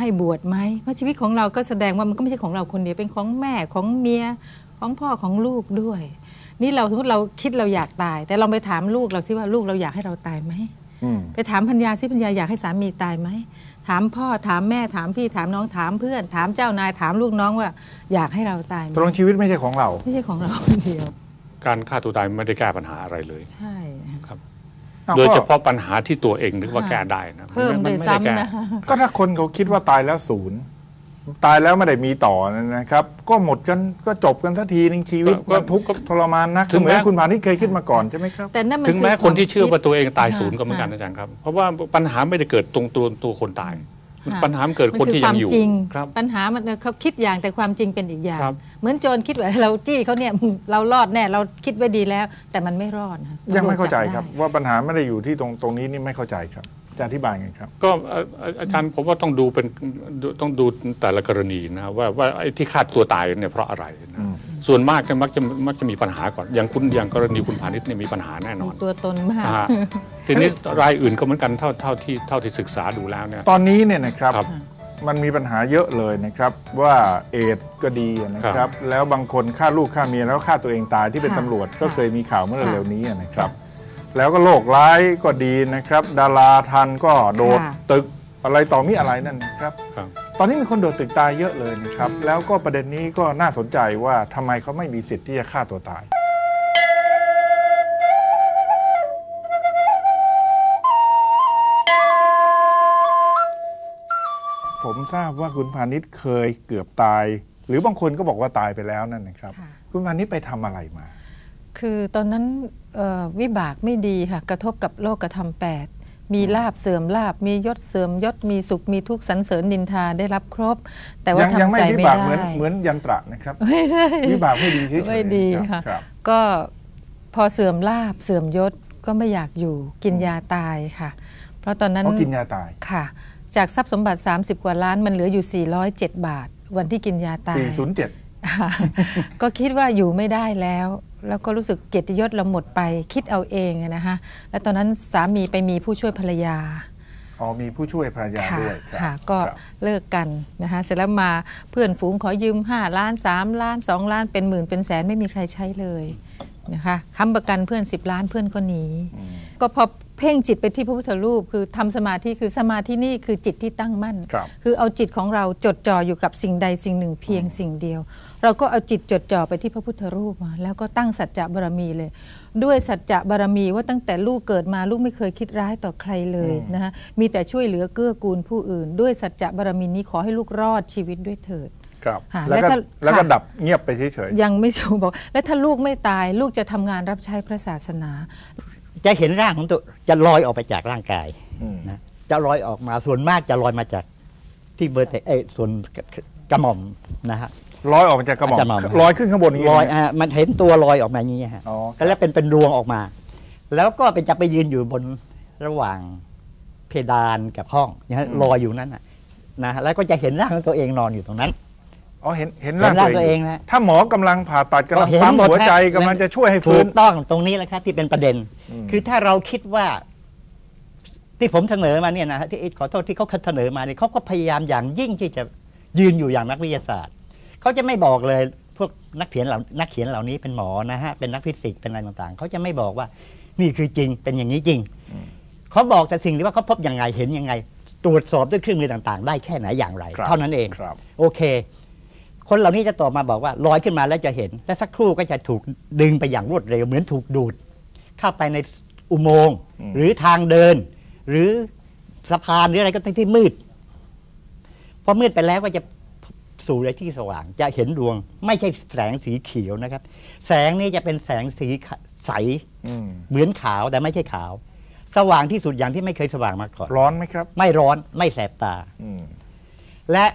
ให้บวชไหมเพราะชีวิตของเราก็แสดงว่ามันก็ไม่ใช่ของเราคนเดียวเป็นของแม่ของเมียของพ่อของลูกด้วยนี่เราสมมติเราคิดเราอยากตายแต่ลองไปถามลูกเราสิว่าลูกเราอยากให้เราตายไหมไปถามภรรยาสิภรรยาอยากให้สามีตายไหมถามพ่อถามแม่ถามพี่ถามน้องถามเพื่อนถามเจ้านายถามลูกน้องว่าอยากให้เราตายไหมตรงชีวิตไม่ใช่ของเราไม่ใช่ของเราคนเดียวการฆ่าตัวตายไม่ได้แก้ปัญหาอะไรเลยใช่ครับโดยเฉพาะปัญหาที่ตัวเองนึกว่าแก้ได้นะเพิ่มไปซ้ำนะก็ถ้าคนเขาคิดว่าตายแล้วศูนย์ตายแล้วไม่ได้มีต่อนะครับก็หมดกันก็จบกันสักทีหนึ่งชีวิตก็ทุกข์ก็ทรมานนะถึงแม้คุณพานิชเคยคิดมาก่อนใช่ไหมครับแต่นั่นมันถึงแม้คนที่เชื่อว่าตัวเองตายศูนย์ก็เหมือนกันอาจารย์ครับเพราะว่าปัญหาไม่ได้เกิดตรงตัวตัวคนตายปัญหาเกิดคนที่ยังอยู่ปัญหามันเขาคิดอย่างแต่ความจริงเป็นอีกอย่างเหมือนโจรคิดว่าเราจี้เขาเนี่ยเรารอดแน่เราคิดไว้ดีแล้วแต่มันไม่รอดยังไม่เข้าใจครับว่าปัญหาไม่ได้อยู่ที่ตรงตรงนี้นี่ไม่เข้าใจครับจะอธิบายไงครับก็อาจารย์ผมว่าต้องดูเป็นต้องดูแต่ละกรณีนะว่าว่าไอ้ที่ฆ่าตัวตายเนี่ยเพราะอะไรนะส่วนมากมักจะมักจะมีปัญหาก่อนอย่างคุณอย่างกรณีคุณพานิชเนี่ยมีปัญหาแน่นอนตัวตนมากทีนี้รายอื่นก็เหมือนกันเท่าเท่าที่เท่าที่ศึกษาดูแล้วเนี่ยตอนนี้เนี่ยนะครับมันมีปัญหาเยอะเลยนะครับว่าเอดก็ดีนะครับแล้วบางคนฆ่าลูกฆ่าเมียแล้วฆ่าตัวเองตายที่เป็นตำรวจก็เคยมีข่าวเมื่อเร็วๆนี้นะครับแล้วก็โรคร้ายก็ดีนะครับดาราทันก็โดดตึกอะไรต่อมีอะไรนั่นนะครับตอนนี้มีคนโดดตึกตายเยอะเลยนะครับแล้วก็ประเด็นนี้ก็น่าสนใจว่าทำไมเขาไม่มีสิทธิ์ที่จะฆ่าตัวตายผมทราบว่าคุณพานิชเคยเกือบตายหรือบางคนก็บอกว่าตายไปแล้วนั่นนะครับคุณพานิชไปทำอะไรมาคือตอนนั้นวิบากไม่ดีค่ะกระทบกับโลกธรรมแปดมีลาบเสื่อมลาบมียศเสื่อมยศมีสุขมีทุกข์สรรเสริญนินทาได้รับครบแต่ว่าทำใจไม่ได้เหมือนเหมือนยันตระนะครับไม่ใช่วิบากไม่ดีเฉยๆไม่ดีค่ะก็พอเสื่อมลาบเสื่อมยศก็ไม่อยากอยู่กินยาตายค่ะเพราะตอนนั้นกินยาตายค่ะจากทรัพย์สมบัติสามสิบกว่าล้านมันเหลืออยู่สี่ร้อยเจ็ดบาทวันที่กินยาตายสี่ร้อยเจ็ดก็คิดว่าอยู่ไม่ได้แล้วแล้วก็รู้สึกเกียรติยศเราหมดไปคิดเอาเองนะคะและตอนนั้นสามีไปมีผู้ช่วยภรรยาอ๋อมีผู้ช่วยภรรยาด้วยค่ะก็เลิกกันนะคะเสร็จแล้วมาเพื่อนฝูงขอยืมห้าล้านสามล้านสองล้านเป็นหมื่นเป็นแสนไม่มีใครใช้เลยนะคะค้ำประกันเพื่อนสิบล้านเพื่อนก็หนีก็พอเพ่งจิตไปที่พระพุทธรูปคือทำสมาธิคือสมาธินี่คือจิตที่ตั้งมั่น ค, คือเอาจิตของเราจดจ่ออยู่กับสิ่งใดสิ่งหนึ่งเพียงสิ่งเดียวเราก็เอาจิตจดจ่อไปที่พระพุทธรูปมาแล้วก็ตั้งสัจจะบารมีเลยด้วยสัจจะบารมีว่าตั้งแต่ลูกเกิดมาลูกไม่เคยคิดร้ายต่อใครเลยนะคะมีแต่ช่วยเหลือเกื้อกูลผู้อื่นด้วยสัจจะบารมีนี้ขอให้ลูกรอดชีวิตด้วยเถิดแล้วก็แล้วก็ดับเงียบไปเฉยๆยังไม่ชูบอกและถ้าลูกไม่ตายลูกจะทำงานรับใช้พระศาสนาจะเห็นร่างของตัวจะลอยออกไปจากร่างกายนะจะลอยออกมาส่วนมากจะลอยมาจากที่เบอร์แต่ส่วนกระหม่อมนะฮะลอยออกมาจากกระหม่อมลอยขึ้นข้างบนลอยอ่ะมันเห็นตัวลอยออกมาอย่างนี้ฮะแล้วเป็นเป็นดวงออกมาแล้วก็เป็นจะไปยืนอยู่บนระหว่างเพดานกับห้องนะฮะลอยอยู่นั้นนะแล้วก็จะเห็นร่างของตัวเองนอนอยู่ตรงนั้นอ๋อเห็นเห็นร่างตัวเองนะถ้าหมอกำลังผ่าตัดกำลังปั๊มหัวใจกำลังจะช่วยให้ฟื้นต้องตรงนี้แหละครับที่เป็นประเด็นคือถ้าเราคิดว่าที่ผมเสนอมาเนี่ยนะที่ขอโทษที่เขาเสนอมาเนี่ยเขาก็พยายามอย่างยิ่งที่จะยืนอยู่อย่างนักวิทยาศาสตร์เขาจะไม่บอกเลยพวกนักเขียนเหล่านักเขียนเหล่านี้เป็นหมอนะฮะเป็นนักฟิสิกส์เป็นอะไรต่างๆเขาจะไม่บอกว่านี่คือจริงเป็นอย่างนี้จริงเขาบอกแต่สิ่งที่ว่าเขาพบยังไงเห็นยังไงตรวจสอบด้วยเครื่องมือต่างๆได้แค่ไหนอย่างไรเท่านั้นเองโอเค คนเหล่านี้จะตอบมาบอกว่าลอยขึ้นมาแล้วจะเห็นและสักครู่ก็จะถูกดึงไปอย่างรวดเร็วเหมือนถูกดูดเข้าไปในอุโมงค์หรือทางเดินหรือสะพานหรืออะไรก็ตั้งที่มืดพอมืดไปแล้วก็จะสู่ในที่สว่างจะเห็นดวงไม่ใช่แสงสีเขียวนะครับแสงนี้จะเป็นแสงสีใสเหมือนขาวแต่ไม่ใช่ขาวสว่างที่สุดอย่างที่ไม่เคยสว่างมาก่อนร้อนไหมครับไม่ร้อนไม่แสบตาและ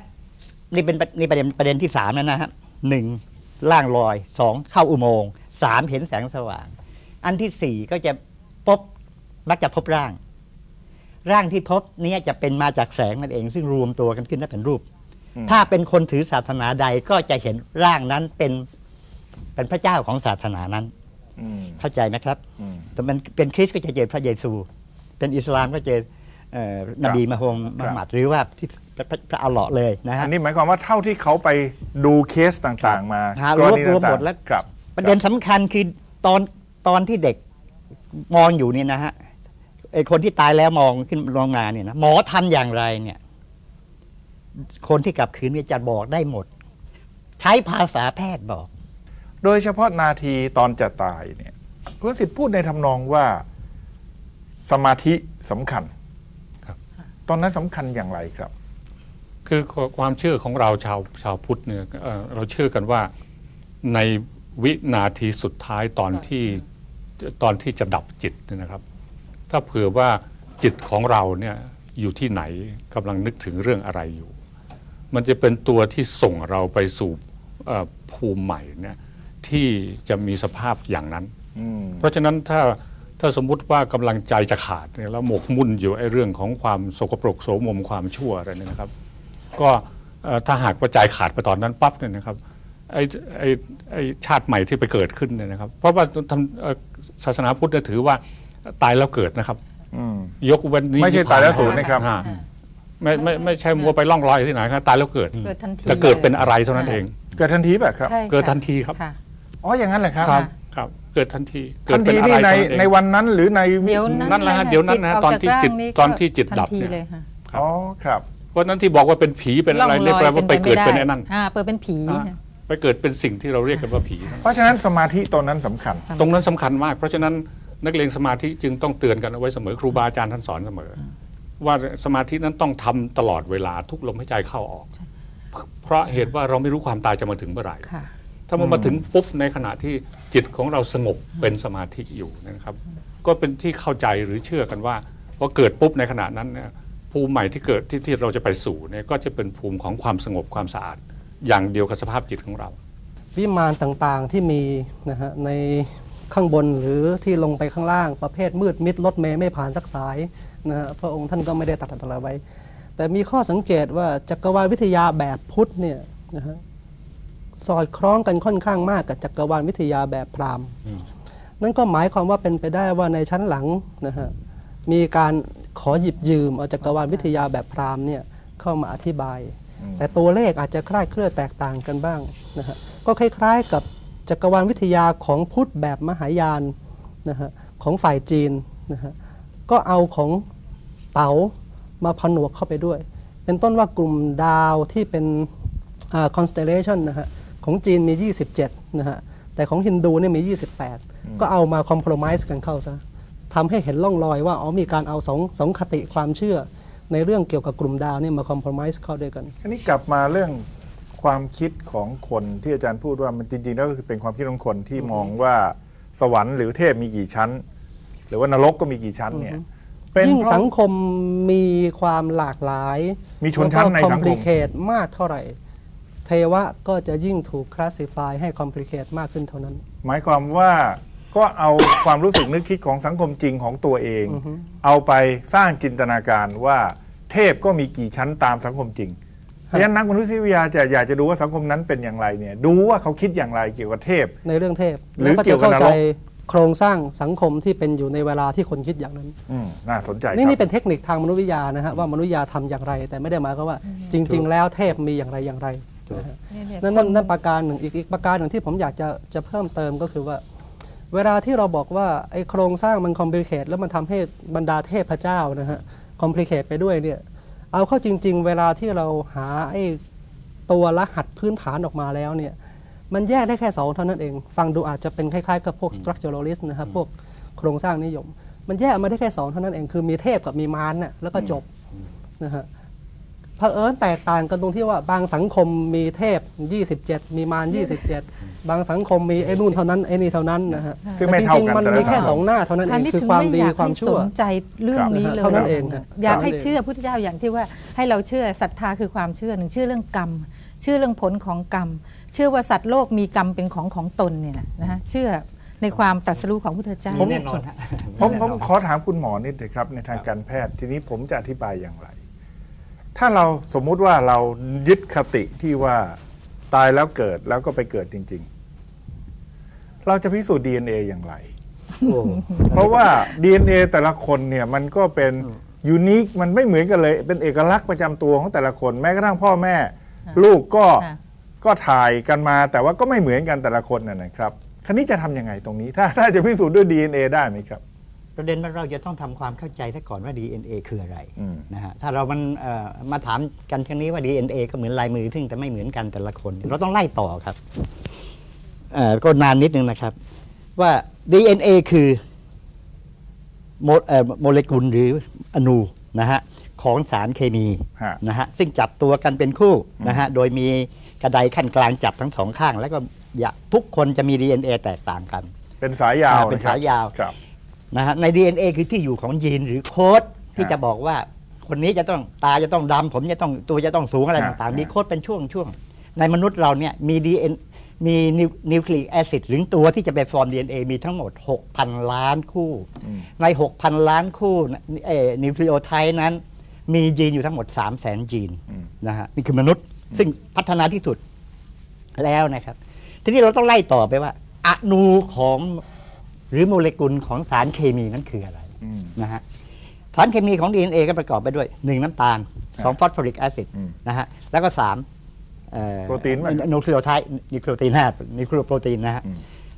นี่เป็นนี่ประเด็นประเด็นที่สามแล้วนะฮะหนึ่งล่างลอยสองเข้าอุโมงค์สามเห็นแสงสว่างอันที่สี่ก็จะพบมักจะพบร่างร่างที่พบนี้จะเป็นมาจากแสงนั่นเองซึ่งรวมตัวกันขึ้นและเป็นรูปถ้าเป็นคนถือศาสนาใดก็จะเห็นร่างนั้นเป็นเป็นพระเจ้าของศาสนานั้นเข้าใจไหมครับแต่มันเป็นคริสต์ก็จะเจอพระเยซูเป็นอิสลามก็เจอนบีมะโฮมัดหรือว่าที่พระอัลเลาะห์เลยนะฮะอันนี้หมายความว่าเท่าที่เขาไปดูเคสต่างๆมารวบรวมหมดแล้วประเด็นสำคัญคือตอนตอนที่เด็กมองอยู่นี่นะฮะไอคนที่ตายแล้วมองขึ้นโรงงานเนี่ยนะหมอทำอย่างไรเนี่ยคนที่กลับคืนจะบอกได้หมดใช้ภาษาแพทย์บอกโดยเฉพาะนาทีตอนจะตายเนี่ยคุณสิทธิ์พูดในทำนองว่าสมาธิสำคัญครับตอนนั้นสำคัญอย่างไรครับคือความเชื่อของเราชาวชาวพุทธเนี่ย เอ่อ เราเชื่อกันว่าในวินาทีสุดท้ายตอนที่ตอนที่จะดับจิตนะครับถ้าเผื่อว่าจิตของเราเนี่ยอยู่ที่ไหนกำลังนึกถึงเรื่องอะไรอยู่มันจะเป็นตัวที่ส่งเราไปสู่ภูมิใหม่เนี่ยที่จะมีสภาพอย่างนั้นเพราะฉะนั้นถ้าถ้าสมมุติว่ากำลังใจจะขาดเนี่ยแล้วหมกมุ่นอยู่ไอ้เรื่องของความสกปรกโสมมความชั่วอะไรเนี่ยนะครับก็ถ้าหากว่าใจขาดไปตอนนั้นปั๊บเนี่ยนะครับไอ้ไอ้ไอ้ชาติใหม่ที่ไปเกิดขึ้นเนี่ยนะครับเพราะว่าศาสนาพุทธถือว่าตายแล้วเกิดนะครับยกเว้นนี้ไม่ใช่ตายแล้วสูญนะครับไม่ไม่ไม่ใช่มัวไปล่องลอยที่ไหนครับตายแล้วเกิดแต่เกิดเป็นอะไรเท่านั้นเองเกิดทันทีแบบครับเกิดทันทีครับอ๋ออย่างนั้นแหละครับครับเกิดทันทีเกิดเป็นอะไรในในวันนั้นหรือในนั่นแหละเดี๋ยวนั้นนะตอนที่จิตตอนที่จิตดับเนี่ยอ๋อครับเพราะนั้นที่บอกว่าเป็นผีเป็นอะไรเรียกว่าไปเกิดเป็นไอ้นั่นเปิดเป็นผีไปเกิดเป็นสิ่งที่เราเรียกกันว่าผีเพราะฉะนั้นสมาธิตอนนั้นสำคัญตรงนั้นสำคัญมากเพราะฉะนั้นนักเลงสมาธิจึงต้องเตือนกันเอาไว้เสมอครูบาอาจารย์ท่านสอนเสมอว่าสมาธินั้นต้องทำตลอดเวลาทุกลมหายใจเข้าออกเพราะเหตุว่าเราไม่รู้ความตายจะมาถึงเมื่อไหร่ถ้ามันมาถึงปุ๊บในขณะที่จิตของเราสงบเป็นสมาธิอยู่นะครับก็เป็นที่เข้าใจหรือเชื่อกันว่าพอเกิดปุ๊บในขณะนั้นเนี่ยภูมิใหม่ที่เกิดที่ที่เราจะไปสู่เนี่ยก็จะเป็นภูมิของความสงบความสะอาดอย่างเดียวกับสภาพจิตของเราวิมานต่างๆที่มีนะฮะในข้างบนหรือที่ลงไปข้างล่างประเภทมืดมิดรถเมย์ไม่ผ่านสักสายนะฮะพระองค์ท่านก็ไม่ได้ตัดอะไรไว้แต่มีข้อสังเกตว่าจักรวาลวิทยาแบบพุทธเนี่ยนะฮะสอดคล้องกันค่อนข้างมากกับจักรวาลวิทยาแบบพราหมณ์นั่นก็หมายความว่าเป็นไปได้ว่าในชั้นหลังนะฮะมีการขอหยิบยืมเอาจักรวาลวิทยาแบบพราหมณ์เนี่ยเข้ามาอธิบายแต่ตัวเลขอาจจะคลาดเคลื่อนแตกต่างกันบ้างนะฮะก็คล้ายๆกับจักรวาลวิทยาของพุทธแบบมหายานนะฮะของฝ่ายจีนนะฮะก็เอาของเป๋ามาผนวกเข้าไปด้วยเป็นต้นว่ากลุ่มดาวที่เป็น constellation นะฮะของจีนมียี่สิบเจ็ดนะฮะแต่ของฮินดูเนี่ยมียี่สิบแปดก็เอามา compromise กันเข้าซะทำให้เห็นร่องรอยว่าอ๋อมีการเอาสองสองคติความเชื่อในเรื่องเกี่ยวกับกลุ่มดาวเนี่ยมาคอมโพรไมซ์เข้าด้วยกันอันนี้กลับมาเรื่องความคิดของคนที่อาจารย์พูดว่ามันจริงๆแล้วก็คือเป็นความคิดของคนที่มองว่าสวรรค์หรือเทพมีกี่ชั้นหรือว่านรกก็มีกี่ชั้นเนี่ยยิ่งสังคมมีความหลากหลายมีชนชั้นในสังคมคอมพลิเคทมากเท่าไหร่เทวะก็จะยิ่งถูกคลาสสิฟายให้คอมพลิเคทมากขึ้นเท่านั้นหมายความว่าก็เอาความรู้สึกนึกคิดของสังคมจริงของตัวเองเอาไปสร้างจินตนาการว่าเทพก็มีกี่ชั้นตามสังคมจริงเพราะฉะนั้นนักมนุษยวิทยาจะอยากจะดูว่าสังคมนั้นเป็นอย่างไรเนี่ยดูว่าเขาคิดอย่างไรเกี่ยวกับเทพในเรื่องเทพหรือเกี่ยวกับนรกโครงสร้างสังคมที่เป็นอยู่ในเวลาที่คนคิดอย่างนั้นน่าสนใจนี่นี่เป็นเทคนิคทางมนุษยวิทยานะฮะว่ามนุษยวิทยาทำอย่างไรแต่ไม่ได้หมายความว่าจริงๆแล้วเทพมีอย่างไรอย่างไรนั่นนั่นประการหนึ่งอีกประการหนึ่งที่ผมอยากจะจะเพิ่มเติมก็คือว่าเวลาที่เราบอกว่าไอ้โครงสร้างมันคอมพลิเคทแล้วมันทำให้บรรดาเทพเจ้านะฮะคอมพลิเคทไปด้วยเนี่ยเอาเข้าจริงๆเวลาที่เราหาไอ้ ตัวรหัสพื้นฐานออกมาแล้วเนี่ยมันแยกได้แค่สองเท่านั้นเองฟังดูอาจจะเป็นคล้ายๆกับพวก structuralist นะครับพวกโครงสร้างนิยมมันแยกออกมาได้แค่สองเท่านั้นเองคือมีเทพกับมีมารน่ะแล้วก็จบนะฮะเผอิญแตกต่างกันตรงที่ว่าบางสังคมมีเทพยี่สิบเจ็ดมีมารยี่สิบเจ็ดบางสังคมมีไอ้นู่นเท่านั้นไอ้นี่เท่านั้นนะฮะคือจริงๆมันมีแค่สองหน้าเท่านั้นเองคือความดีความชั่วสนใจเรื่องนี้เลยเท่านั้นเองอยากให้เชื่อพุทธเจ้าอย่างที่ว่าให้เราเชื่อศรัทธาคือความเชื่อหนึ่งเชื่อเรื่องกรรมเชื่อเรื่องผลของกรรมเชื่อว่าสัตว์โลกมีกรรมเป็นของของตนเนี่ยนะฮะเชื่อในความตรัสรู้ของพุทธเจ้าผมผมขอถามคุณหมอนิดเดียวครับในทางการแพทย์ทีนี้ผมจะอธิบายอย่างไรถ้าเราสมมุติว่าเรายึดคติที่ว่าตายแล้วเกิดแล้วก็ไปเกิดจริงๆเราจะพิสูจน์ ดี เอ็น เอ อย่างไรเพราะว่า ดี เอ็น เอ แต่ละคนเนี่ยมันก็เป็นยูนิคมันไม่เหมือนกันเลยเป็นเอกลักษณ์ประจำตัวของแต่ละคนแม้กระทั่งพ่อแม่ลูกก็ก็ถ่ายกันมาแต่ว่าก็ไม่เหมือนกันแต่ละคนนะครับคราวนี้จะทำยังไงตรงนี้ถ้าถ้าจะพิสูจน์ด้วย ดี เอ็น เอ ได้ไหมครับประเด็นว่าเราจะต้องทำความเข้าใจซะก่อนว่า ดี เอ็น เอ คืออะไรนะฮะถ้าเรามันมาถามกันครั้งนี้ว่า ดี เอ็น เอ ก็เหมือนลายมือซึ่งแต่ไม่เหมือนกันแต่ละคนเราต้องไล่ต่อครับก็นานนิดนึงนะครับว่า ดี เอ็น เอ คือโมเลกุลหรืออนูนะฮะของสารเคมีนะฮะซึ่งจับตัวกันเป็นคู่นะฮะโดยมีกระไดขั้นกลางจับทั้งสองข้างแล้วก็ทุกคนจะมี ดี เอ็น เอ แตกต่างกันเป็นสายยาวเป็นสายยาวนะฮะใน ดี เอ็น เอ คือที่อยู่ของยีนหรือโค้ดที่จะบอกว่าคนนี้จะต้องตาจะต้องดำผมจะต้องตัวจะต้องสูงอะไรต่างๆมีโค้ดเป็นช่วงๆในมนุษย์เราเนี่ยมี ดี เอ็น เอ มีนิวคลีอิกแอซิดหรือตัวที่จะไปฟอร์ม ดี เอ็น เอ มีทั้งหมด หกพัน ล้านคู่ใน หกพัน ล้านคู่นิวคลีโอไทด์นั้นมียีนอยู่ทั้งหมด สามแสน ยีนนะฮะนี่คือมนุษย์ซึ่งพัฒนาที่สุดแล้วนะครับทีนี้เราต้องไล่ต่อไปว่าอนูของหรือโมเลกุลของสารเคมีนั้นคืออะไรนะฮะสารเคมีของ ดี เอ็น เอ ก็ประกอบไปด้วยหนึ่งน้ำตาลสองฟอสฟอริกแอซิดนะฮะแล้วก็สามโปรตีนนิวคลีโอไทด์นิวคลีโอตีนนิวคลีโอโปรตีนนะฮะ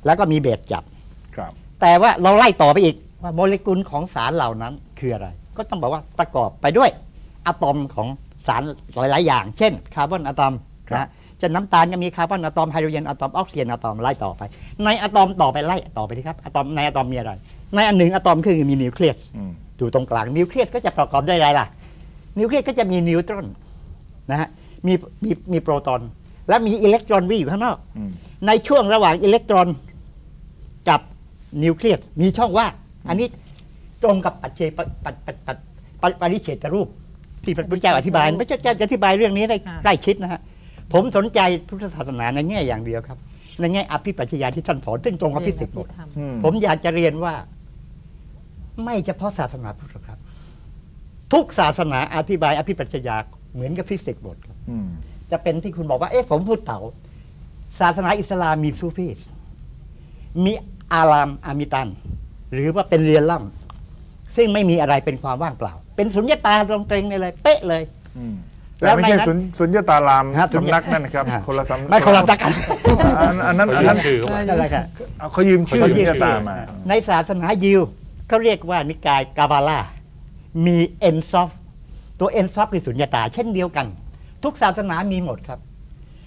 แล้วก็มีเบสจับแต่ว่าเราไล่ต่อไปอีกว่าโมเลกุลของสารเหล่านั้นคืออะไรก็ต้องบอกว่าประกอบไปด้วยอะตอมของสารหลายๆอย่างเช่นคาร์บอนอะตอมนะจะน้ำตาลก็มีคาร์บอนอะตอมไฮโดรเจนอะตอมออกซิเจนอะตอมไล่ต่อไปในอะตอมต่อไปไล่ต่อไปที่ครับอะตอมในอะตอมมีอะไรในอันหนึ่งอะตอมคือมีนิวเคลียสอยู่ตรงกลางนิวเคลียสก็จะประกอบด้วยอะไรล่ะนิวเคลียสก็จะมีนิวตรอนนะฮะมีมีมีโปรตอนและมีอิเล็กตรอนวิ่งอยู่ข้างนอกในช่วงระหว่างอิเล็กตรอนกับนิวเคลียสมีช่องว่างอันนี้ตรงกับปัจเจปปริเฉตรูปที่พระพุทธเจ้าอธิบายพระพุทธเจ้าจะอธิบายเรื่องนี้ได้ใกล้ชิดนะฮะผมสนใจพุทธศาสนาในแง่อย่างเดียวครับในแง่อภิปรัชญาที่ท่านสอนซึ่งตรงกับฟิสิกส์หมดผมอยากจะเรียนว่าไม่เฉพาะศาสนาพุทธครับทุกศาสนาอธิบายอภิปรัชญาเหมือนกับฟิสิกส์หมดครับจะเป็นที่คุณบอกว่าเอ๊ะผมพูดเต่าศาสนาอิสลามมีซูฟีมีอารามอามิตันหรือว่าเป็นเรียลล่ำซึ่งไม่มีอะไรเป็นความว่างเปล่าเป็นสุญญตาตรงเตรงเลยเป๊ะเลยแต่ไม่ใช่สุญญตารามสำนักนั่นนะครับคนละสำนักไม่คนละสำนักอันนั้นอันนั้นคืออะไรครับเขายืมชื่อสุญญตามาในศาสนายิวเขาเรียกว่านิกายกาบาลามีเอนซอฟตัวเอนซอฟคือสุญญตาเช่นเดียวกันทุกศาสนามีหมดครับ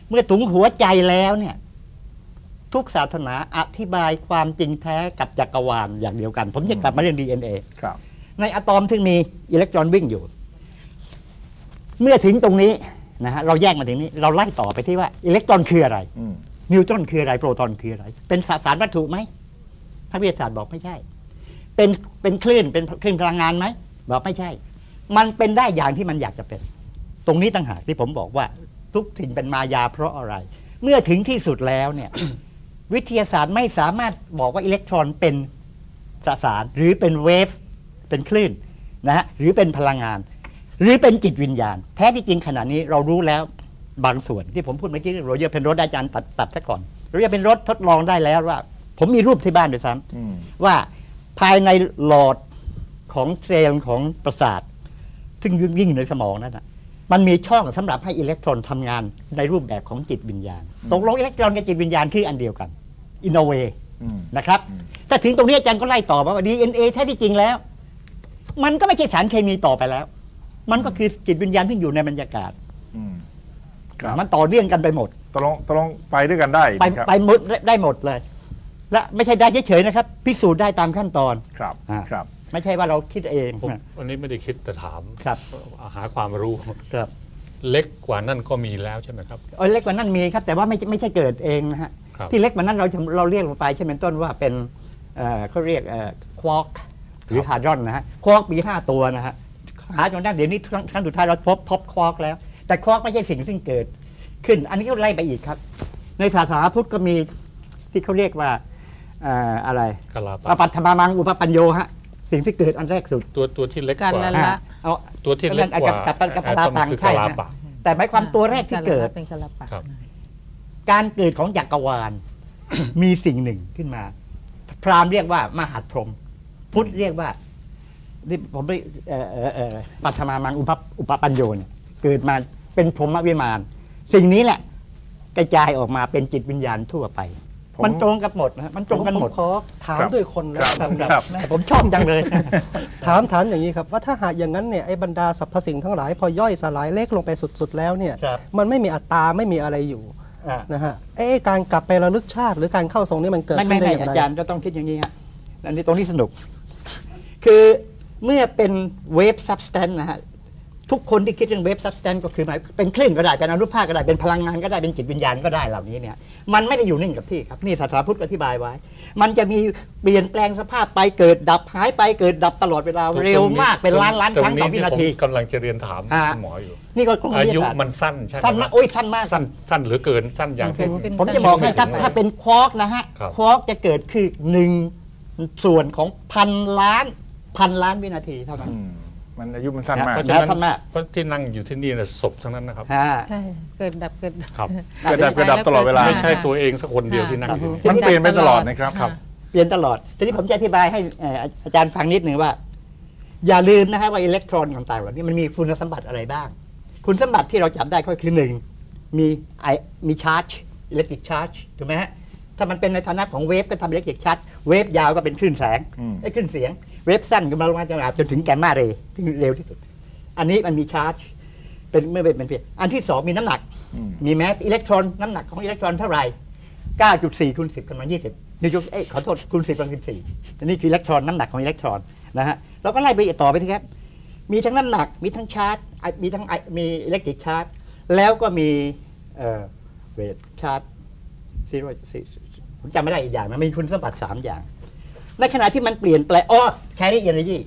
เมื่อถึงหัวใจแล้วเนี่ยทุกศาสนาอธิบายความจริงแท้กับจักรวาลอย่างเดียวกันผมจะกลับมาเรื่อง ดี เอ็น เอ ในอะตอมที่มีอิเล็กตรอนวิ่งอยู่เมื่อถึงตรงนี้นะฮะเราแยกมาถึงนี้เราไล่ต่อไปที่ว่าอิเล็กตรอนคืออะไรนิวตรอนคืออะไรโปรตอนคืออะไรเป็นสารวัตถุไหมทางวิทยาศาสตร์บอกไม่ใช่เป็นเป็นคลื่นเป็นคลื่นพลังงานไหมบอกไม่ใช่มันเป็นได้อย่างที่มันอยากจะเป็นตรงนี้ต่างหากที่ผมบอกว่าทุกสิ่งเป็นมายาเพราะอะไรเมื่อถึงที่สุดแล้วเนี่ย วิทยาศาสตร์ไม่สามารถบอกว่าอิเล็กตรอนเป็นสสารหรือเป็นเวฟเป็นคลื่นนะฮะหรือเป็นพลังงานหรือเป็นจิตวิญญาณแท้ที่จริงขณะนี้เรารู้แล้วบางส่วนที่ผมพูดเมื่อกี้โรเจอร์เพนโรสอาจารย์ตัดตัดซะก่อนโรเจอร์เพนโรสทดลองได้แล้วว่าผมมีรูปที่บ้านด้วยซ้ำว่าภายในหลอดของเซลล์ของประสาทซึ่งวิ่งอยู่ในสมองนั่นนะมันมีช่องสำหรับให้อิเล็กตรอนทำงานในรูปแบบของจิตวิญญาณตกลงอิเล็กตรอนกับจิตวิญญาณคืออันเดียวกันอินเวย์นะครับแต่ถึงตรงนี้อาจารย์ก็ไล่ต่อว่า ดี เอ็น เอ แท้ที่จริงแล้วมันก็ไม่ใช่สารเคมีต่อไปแล้วมันก็คือจิตวิญญาณที่อยู่ในบรรยากาศ มันต่อเรื่องกันไปหมดตกลงตกลงไปด้วยกันได้ไปไปหมดได้หมดเลยและไม่ใช่ได้เฉยๆนะครับพิสูจน์ได้ตามขั้นตอนครับครับไม่ใช่ว่าเราคิดเองวันนี้ไม่ได้คิดแต่ถามครับหาความรู้ครับเล็กกว่านั่นก็มีแล้วใช่ไหมครับเล็กกว่านั่นมีครับแต่ว่าไม่ไม่ใช่เกิดเองนะฮะที่เล็กกว่านั้นเราเราเรียกลงไปใช่ไหมต้นว่าเป็นเขาเรียกควอกหรือคาร์ดอนนะฮะควอกมีห้าตัวนะฮะหาจนได้เดี๋ยวนี้ครั้งสุดท้ายเราพบพบควอกแล้วแต่ควอกไม่ใช่สิ่งซึ่งเกิดขึ้นอันนี้ก็ไล่ไปอีกครับในศาสนาพุทธก็มีที่เขาเรียกว่าอะไรอปัตถมามังอุปปัญโยฮะสิ่งที่เกิดอันแรกสุดตัวตัวที่เล็กกว่าเอาตัวที่เล็กกว่ากับกับกะลาปังใช่แต่หมายความตัวแรกที่เกิดการเกิดของจักรวาลมีสิ่งหนึ่งขึ้นมาพราหมณ์เรียกว่ามหาพรหมพุทธเรียกว่านี่ผมไปปัตถมามังอุปอุปปัญโยเนี่ยเกิดมาเป็นพรหมวิมานสิ่งนี้แหละกระจายออกมาเป็นจิตวิญญาณทั่วไปมันตรงกับหมดนะมันตรงกันหมดถามด้วยคนนะครับผมชอบจังเลยถามถามอย่างนี้ครับว่าถ้าหากอย่างนั้นเนี่ยไอ้บรรดาสรรพสิ่งทั้งหลายพอย่อยสลายเล็กลงไปสุดๆแล้วเนี่ยมันไม่มีอัตตาไม่มีอะไรอยู่นะฮะไอ้การกลับไประลึกชาติหรือการเข้าทรงนี้มันเกิดไม่ได้อาจารย์จะต้องคิดอย่างนี้ฮะอันนี้ตรงที่สนุกคือเมื่อเป็นเวฟซับสแตนนะฮะทุกคนที่คิดเรื่องเวฟซับสแตนก็คือหมายเป็นคลื่นก็ได้เป็นอนุภาคก็ได้เป็นพลังงานก็ได้เป็นจิตวิญญาณก็ได้เหล่านี้เนี่ยมันไม่ได้อยู่นิ่งกับที่ครับนี่ศาสนาพุทธอธิบายไว้มันจะมีเปลี่ยนแปลงสภาพไปเกิดดับหายไปเกิดดับตลอดเวลาเร็วมากเป็นล้านล้านครั้งต่อวินาทีกำลังจะเรียนถามหมออยู่นี่ก็อายุมันสั้นใช่ไหมสั้นมากโอ้ยสั้นมากสั้นสั้นหรือเกินสั้นอย่างผมจะบอกให้ถ้าเป็นควอกนะฮะควอกจะเกิดคือหนึ่งส่วนของพันล้านพันล้านวินาทีเท่านั้นมันอายุมันสั้นมากเพราะฉะนั้นเพราะที่นั่งอยู่ที่นี่น่ะศพทั้งนั้นนะครับใช่เกิดดับเกิดดับเกิดดับเกิดดับตลอดเวลาไม่ใช่ตัวเองสักคนเดียวที่นั่งอยู่มันเปลี่ยนไปตลอดนะครับเปลี่ยนตลอดทีนี้ผมจะอธิบายให้อาจารย์ฟังนิดหนึ่งว่าอย่าลืมนะฮะว่าอิเล็กตรอนต่างๆเหล่านี้มันมีคุณสมบัติอะไรบ้างคุณสมบัติที่เราจับได้ก็คือหนึ่งมีไอมีชาร์จอิเล็กตริกชาร์จถูกไหมฮะถ้ามันเป็นในฐานะของเวฟก็ทำอิเล็กตริกชาร์จเวฟยาวก็เป็นคลื่นแสงไอ้คลื่นเสียงเวฟสั้นก็มาลงมาจนถึงแกมมาเรย์ที่เร็วที่สุดอันนี้มันมีชาร์จเป็นเมื่อเป็นเพียงอันที่สองมีน้ำหนักมีแมสอิเล็กตรอนน้ำหนักของอิเล็กตรอนเท่าไหร่ เก้าจุดสี่ คูณ สิบ กำลัง ยี่สิบ นี่ยกเอ้ขอโทษคูณ สิบ กำลัง สิบสี่ อันนี้คืออิเล็กตรอนน้ำหนักของอิเล็กตรอนนะฮะเราก็ไล่ไปต่อไปทีครับมีทั้งน้ำหนักมีทั้งชาร์จมีทั้งมีอิเล็กตริกชาร์จแล้วก็มีเวทชาร์จซีโร่ผมจำไม่ได้อีกอย่างนะมีคุณสมบัติสามอย่างในขณะที่มันเปลี่ยนแปลงอ๋อแครี่เอเนจี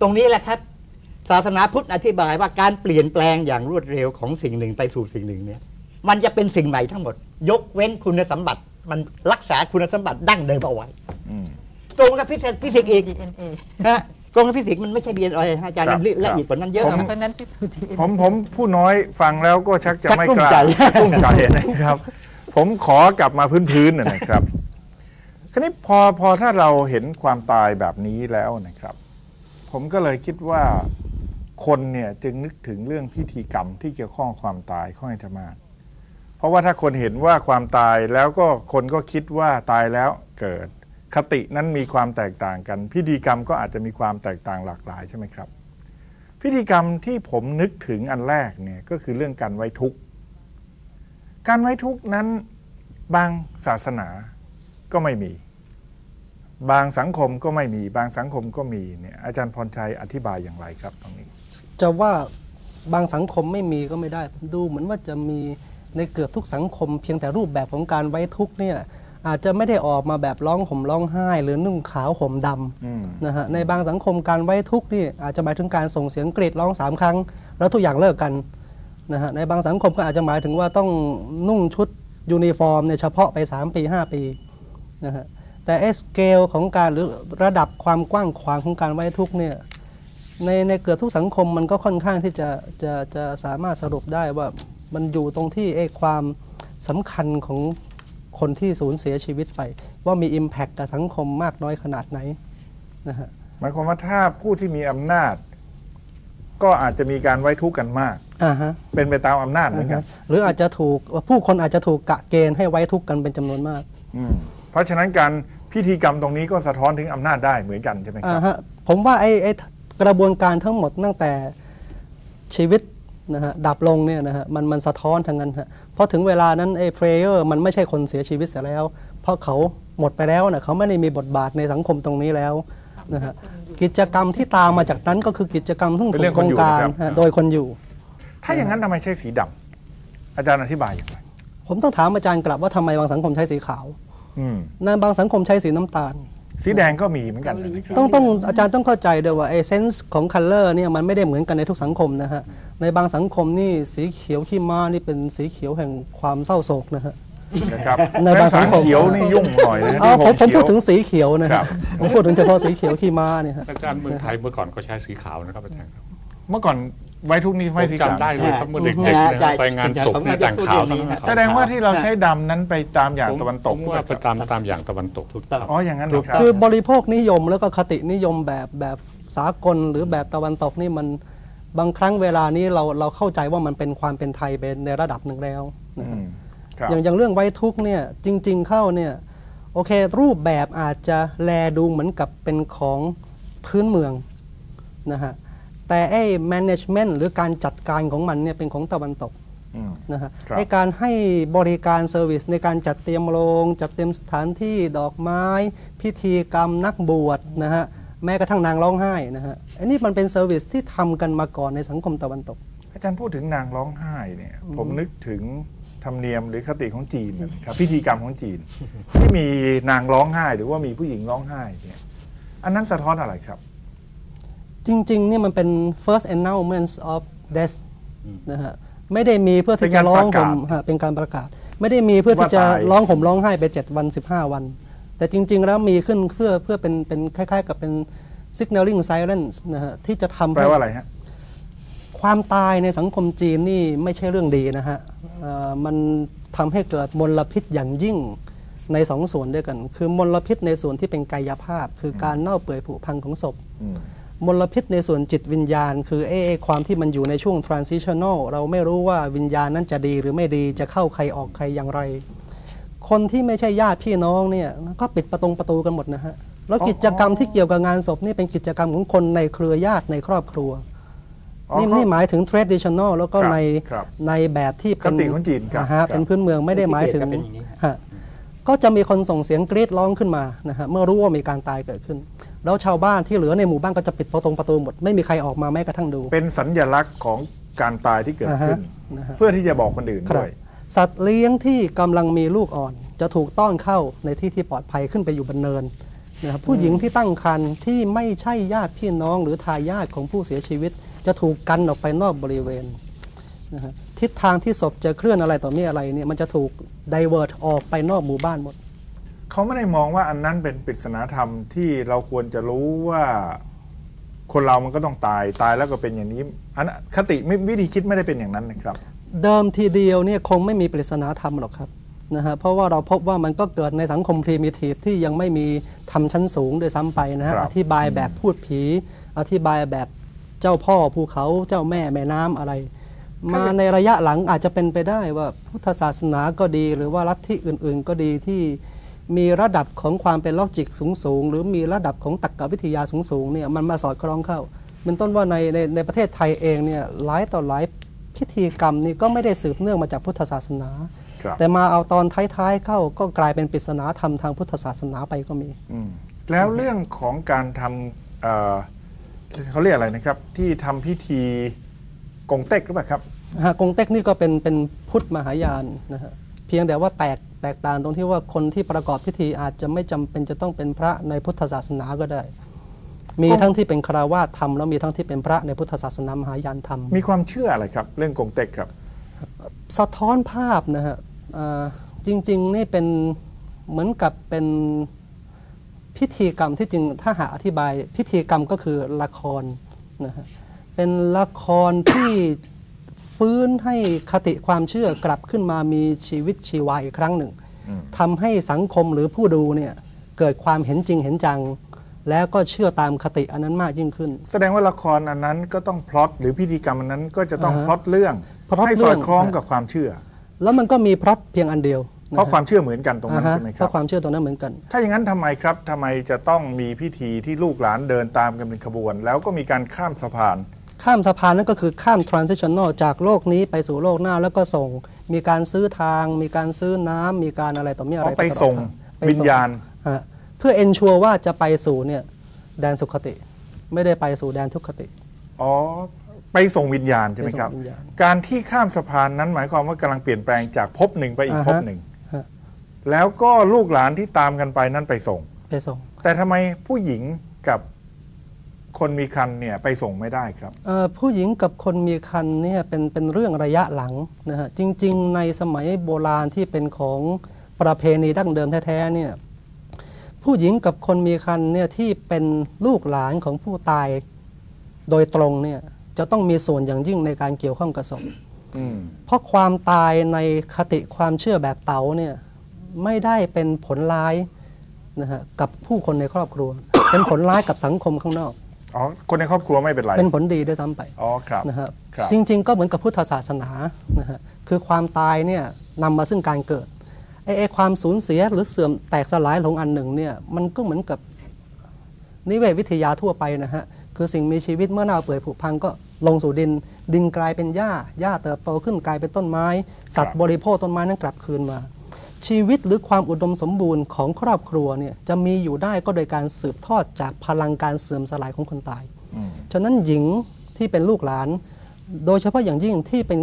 ตรงนี้แหละครับศาสนาพุทธอธิบายว่าการเปลี่ยนแปลงอย่างรวดเร็วของสิ่งหนึ่งไปสู่สิ่งหนึ่งเนี่ยมันจะเป็นสิ่งใหม่ทั้งหมดยกเว้นคุณสมบัติมันรักษาคุณสมบัติดั้งเดิมเอาไว้ตรงกับฟิสิกส์อีกฮะตรงกับฟิสิกส์มันไม่ใช่ดีเอ็นเออาจารย์ละเอียดกว่านั้นเยอะเพราะนั้นพิสูจน์ดีเอ็นเอผมผมผู้น้อยฟังแล้วก็ชักจะไม่กล้าตุ้งใจนะครับผมขอกลับมาพื้นๆนะครับคราวนี้พอพอถ้าเราเห็นความตายแบบนี้แล้วนะครับผมก็เลยคิดว่าคนเนี่ยจึงนึกถึงเรื่องพิธีกรรมที่เกี่ยวข้องความตายค่อนข้างจะมากเพราะว่าถ้าคนเห็นว่าความตายแล้วก็คนก็คิดว่าตายแล้วเกิดคตินั้นมีความแตกต่างกันพิธีกรรมก็อาจจะมีความแตกต่างหลากหลายใช่ไหมครับพิธีกรรมที่ผมนึกถึงอันแรกเนี่ยก็คือเรื่องการไว้ทุกข์การไว้ทุกข์นั้นบางศาสนาก็ไม่มีบางสังคมก็ไม่มีบางสังคมก็มีเนี่ยอาจารย์พรชัยอธิบายอย่างไรครับตรงนี้จะว่าบางสังคมไม่มีก็ไม่ได้ดูเหมือนว่าจะมีในเกือบทุกสังคมเพียงแต่รูปแบบของการไว้ทุกข์เนี่ยอาจจะไม่ได้ออกมาแบบร้องห่มร้องไห้หรือนุ่งขาวห่มดำนะฮะในบางสังคมการไว้ทุกข์นี่อาจจะหมายถึงการส่งเสียงกรีดร้องสามครั้งแล้วทุกอย่างเลิกกันนะฮะในบางสังคมก็อาจจะหมายถึงว่าต้องนุ่งชุดยูนิฟอร์มเนี่ยเฉพาะไปสามปีห้าปีนะฮะแต่เอสเกลของการหรือระดับความกว้างขวางของการไว้ทุกเนี่ยในในเกือบทุกสังคมมันก็ค่อนข้างที่จะจะจะสามารถสรุปได้ว่ามันอยู่ตรงที่ไอ้ความสำคัญของคนที่สูญเสียชีวิตไปว่ามี Impact กับสังคมมากน้อยขนาดไหนนะฮะหมายความว่าถ้าผู้ที่มีอำนาจก็อาจจะมีการไว้ทุกข์กันมากเป็นไปตามอำนาจเหมือนกันหรืออาจจะถูกผู้คนอาจจะถูกกะเกณฑ์ให้ไว้ทุกข์กันเป็นจำนวนมากเพราะฉะนั้นการพิธีกรรมตรงนี้ก็สะท้อนถึงอำนาจได้เหมือนกันใช่ไหมครับผมว่าไอ้กระบวนการทั้งหมดตั้งแต่ชีวิต นะฮะดับลงเนี่ยนะฮะมันมันสะท้อนทางนั้นฮะเพราะถึงเวลานั้นไอ้เพลเยอร์มันไม่ใช่คนเสียชีวิตเสียแล้วเพราะเขาหมดไปแล้วนะเขาไม่ได้มีบทบาทในสังคมตรงนี้แล้วนะฮะกิจกรรมที่ตามมาจากนั้นก็คือกิจกรรมทั้งเป็นเรื่องของการโดยคนอยู่ถ้าอย่างนั้นทำไมใช้สีดำอาจารย์อธิบายอย่างไรผมต้องถามอาจารย์กลับว่าทำไมบางสังคมใช้สีขาวในบางสังคมใช้สีน้ำตาลสีแดงก็มีเหมือนกันต้องต้องอาจารย์ต้องเข้าใจด้วยว่าไอ้เซนส์ของคัลเลอร์เนี่ยมันไม่ได้เหมือนกันในทุกสังคมนะฮะในบางสังคมนี่สีเขียวขี้ม้านี่เป็นสีเขียวแห่งความเศร้าโศกนะฮะในบางสังคมเขียวนี่ยุ่งหน่อยนะผมผมพูดถึงสีเขียวนะครับผมพูดถึงเฉพาะสีเขียวขี้ม้าเนี่ยอาจารย์เมืองไทยเมื่อก่อนก็ใช้สีขาวนะครับอาจารย์เมื่อก่อนไว้ทุกนี้ไว้สีขาวได้เลยเมื่อเด็กๆไปงานศพในต่างขาวแสดงว่าที่เราใช้ดำนั้นไปตามอย่างตะวันตกว่าไปตามตามอย่างตะวันตกถูกต้องอ๋ออย่างนั้นคือบริโภคนิยมแล้วก็คตินิยมแบบแบบสากลหรือแบบตะวันตกนี่มันบางครั้งเวลานี้เราเราเข้าใจว่ามันเป็นความเป็นไทยเป็นในระดับหนึ่งแล้วอย่างอย่างเรื่องไว้ทุกเนี่ยจริงๆเข้าเนี่ยโอเครูปแบบอาจจะแลดูเหมือนกับเป็นของพื้นเมืองนะฮะแต่ไอ้ management หรือการจัดการของมันเนี่ยเป็นของตะวันตกนะฮะไอ้การให้บริการเซอร์วิสในการจัดเตรียมโรงจัดเตรียมสถานที่ดอกไม้พิธีกรรมนักบวชนะฮะแม้กระทั่งนางร้องไห้นะฮะอันนี้มันเป็นเซอร์วิสที่ทำกันมาก่อนในสังคมตะวันตกอาจารย์พูดถึงนางร้องไห้เนี่ยผมนึกถึงธรรมเนียมหรือคติของจีนครับพิธีกรรมของจีนที่มีนางร้องไห้หรือว่ามีผู้หญิงร้องไห้เนี่ยอันนั้นสะท้อนอะไรครับจริงๆนี่มันเป็น first announcement of death นะฮะไม่ได้มีเพื่อที่จะร้องผมเป็นการประกาศไม่ได้มีเพื่อที่จะร้องผมร้องไห้ไปเจ็ดวันสิบห้าวันแต่จริงๆแล้วมีขึ้นเพื่อเพื่อเป็นเป็นคล้ายๆกับเป็น signaling silence นะฮะที่จะทำแปลว่าอะไรฮะความตายในสังคมจีนนี่ไม่ใช่เรื่องดีนะฮะมันทำให้เกิดมลพิษอย่างยิ่งในสองส่วนด้วยกันคือมลพิษในส่วนที่เป็นกายภาพคือการเน่าเปื่อยผุพังของศพมลพิษในส่วนจิตวิญญาณคือเอความที่มันอยู่ในช่วง transitional เราไม่รู้ว่าวิญญาณนั้นจะดีหรือไม่ดีจะเข้าใครออกใครอย่างไรคนที่ไม่ใช่ญาติพี่น้องเนี่ยก็ปิดประตูประตูกันหมดนะฮะแล้วกิจกรรมที่เกี่ยวกับงานศพนี่เป็นกิจกรรมของคนในเครือญาติในครอบครัวนี่นี่หมายถึง traditional แล้วก็ในในแบบที่เป็นนะฮะเป็นพื้นเมืองไม่ได้หมายถึงก็จะมีคนส่งเสียงกรี๊ดร้องขึ้นมานะฮะเมื่อรู้ว่ามีการตายเกิดขึ้นแล้วชาวบ้านที่เหลือในหมู่บ้านก็จะปิดประตูประตูหมดไม่มีใครออกมาแม้กระทั่งดูเป็นสัญลักษณ์ของการตายที่เกิดขึ้นเพื่อที่จะบอกคนอื่นด้วยสัตว์เลี้ยงที่กำลังมีลูกอ่อนจะถูกต้อนเข้าในที่ที่ปลอดภัยขึ้นไปอยู่บนเนินนะครับผู้หญิงที่ตั้งครรภ์ที่ไม่ใช่ญาติพี่น้องหรือทายาทของผู้เสียชีวิตจะถูกกันออกไปนอกบริเวณนะฮะทิศทางที่ศพจะเคลื่อนอะไรต่อมีอะไรเนี่ยมันจะถูกไดเวอร์ตออกไปนอกหมู่บ้านหมดเขาไม่ได้มองว่าอันนั้นเป็นปริศนาธรรมที่เราควรจะรู้ว่าคนเรามันก็ต้องตายตายแล้วก็เป็นอย่างนี้อันคติวิธีคิดไม่ได้เป็นอย่างนั้นนะครับเดิมทีเดียวเนี่ยคงไม่มีปริศนาธรรมหรอกครับนะฮะเพราะว่าเราพบว่ามันก็เกิดในสังคมพรีมิทีฟที่ยังไม่มีธรรมชั้นสูงโดยซ้ำไปนะฮะอธิบายแบบพูดผีอธิบายแบบเจ้าพ่อภูเขาเจ้าแม่แม่น้ำอะไรมาในระยะหลังอาจจะเป็นไปได้ว่าพุทธศาสนาก็ดีหรือว่าลัทธิอื่นๆก็ดีที่มีระดับของความเป็นลอจิกสูงๆหรือมีระดับของตรรกวิทยาสูงๆเนี่ยมันมาสอดคล้องเข้าเป็นต้นว่าในในในประเทศไทยเองเนี่ยหลายต่อหลายพิธีกรรมนี่ก็ไม่ได้สืบเนื่องมาจากพุทธศาสนาแต่มาเอาตอนท้ายๆเข้าก็กลายเป็นปริศนาธรรมทางพุทธศาสนาไปก็มีแล้วเรื่องของการทำเขาเรียกอะไรนะครับที่ทำพิธีกงเต็กหรือเปล่าครับกงเต็กนี่ก็เป็นเป็นพุทธมหายานนะฮะเพียงแต่ว่าแตกแตกต่างตรงที่ว่าคนที่ประกอบพิธีอาจจะไม่จำเป็นจะต้องเป็นพระในพุทธศาสนาก็ได้มีทั้งที่เป็นคฤหัสถ์ธรรมแล้วมีทั้งที่เป็นพระในพุทธศาสนามหายานธรรมมีความเชื่ออะไรครับเรื่องกงเต็กครับสะท้อนภาพนะฮะจริงๆนี่เป็นเหมือนกับเป็นพิธีกรรมที่จริงถ้าหาอธิบายพิธีกรรมก็คือละครนะฮะเป็นละครที่ ฟื้นให้คติความเชื่อกลับขึ้นมามีชีวิตชีวาอีกครั้งหนึ่งทำให้สังคมหรือผู้ดูเนี่ยเกิดความเห็นจริงเห็นจังแล้วก็เชื่อตามคติอันนั้นมากยิ่งขึ้นแสดงว่าละครอันนั้นก็ต้องพล็อตหรือพิธีกรรมอันนั้นก็จะต้องพล็อตเรื่องให้สอดคล้องกับความเชื่อแล้วมันก็มีพล็อตเพียงอันเดียวเพราะความเชื่อเหมือนกันตรงนั้นใช่ไหมครับเพราะความเชื่อตรงนั้นเหมือนกันถ้าอย่างนั้นทำไมครับทำไมจะต้องมีพิธีที่ลูกหลานเดินตามกันเป็นขบวนแล้วก็มีการข้ามสะพาน ข้ามสะพานนั่นก็คือข้าม transitional จากโลกนี้ไปสู่โลกหน้าแล้วก็ส่งมีการซื้อทางมีการซื้อน้ำมีการอะไรต่อเมื่ออะไรไปส่งวิญญาณเพื่อ ensure ว่าจะไปสู่เนี่ยแดนสุขติไม่ได้ไปสู่แดนทุกขติอ๋อไปส่งวิญญาณใช่ไหมครับการที่ข้ามสะพานนั้นหมายความว่ากำลังเปลี่ยนแปลงจากภพหนึ่งไปอีกภพหนึ่งแล้วก็ลูกหลานที่ตามกันไปนั่นไปส่งไปส่งแต่ทำไมผู้หญิงกับคนมีคันเนี่ยไปส่งไม่ได้ครับผู้หญิงกับคนมีคันเนี่ยเป็นเป็นเรื่องระยะหลังนะฮะจริงๆในสมัยโบราณที่เป็นของประเพณีดั้งเดิมแท้ๆเนี่ยผู้หญิงกับคนมีคันเนี่ยที่เป็นลูกหลานของผู้ตายโดยตรงเนี่ยจะต้องมีส่วนอย่างยิ่งในการเกี่ยวข้องกับศพเพราะความตายในคติความเชื่อแบบเต๋าเนี่ยไม่ได้เป็นผลร้ายนะฮะกับผู้คนในครอบครัว เป็นผลร้ายกับสังคมข้างนอกอ๋อคนในครอบครัวไม่เป็นไรเป็นผลดีด้วยซ้ำไปอ๋อครับนะครับจริงๆก็เหมือนกับพุทธศาสนานะฮะคือความตายเนี่ยนำมาซึ่งการเกิดไอ้ไอ้ความสูญเสียหรือเสื่อมแตกสลายลงอันหนึ่งเนี่ยมันก็เหมือนกับนิเวศวิทยาทั่วไปนะฮะคือสิ่งมีชีวิตเมื่อเน่าเปื่อยผุพังก็ลงสู่ดินดินกลายเป็นหญ้าหญ้าเติบโตขึ้นกลายเป็นต้นไม้สัตว์บริโภคต้นไม้นั้นกลับคืนมาชีวิตหรือความอุดมสมบูรณ์ของครอบครัวเนี่ยจะมีอยู่ได้ก็โดยการสืบทอดจากพลังการเสื่อมสลายของคนตายฉะนั้นหญิงที่เป็นลูกหลานโดยเฉพาะอย่างยิ่งที่เป็น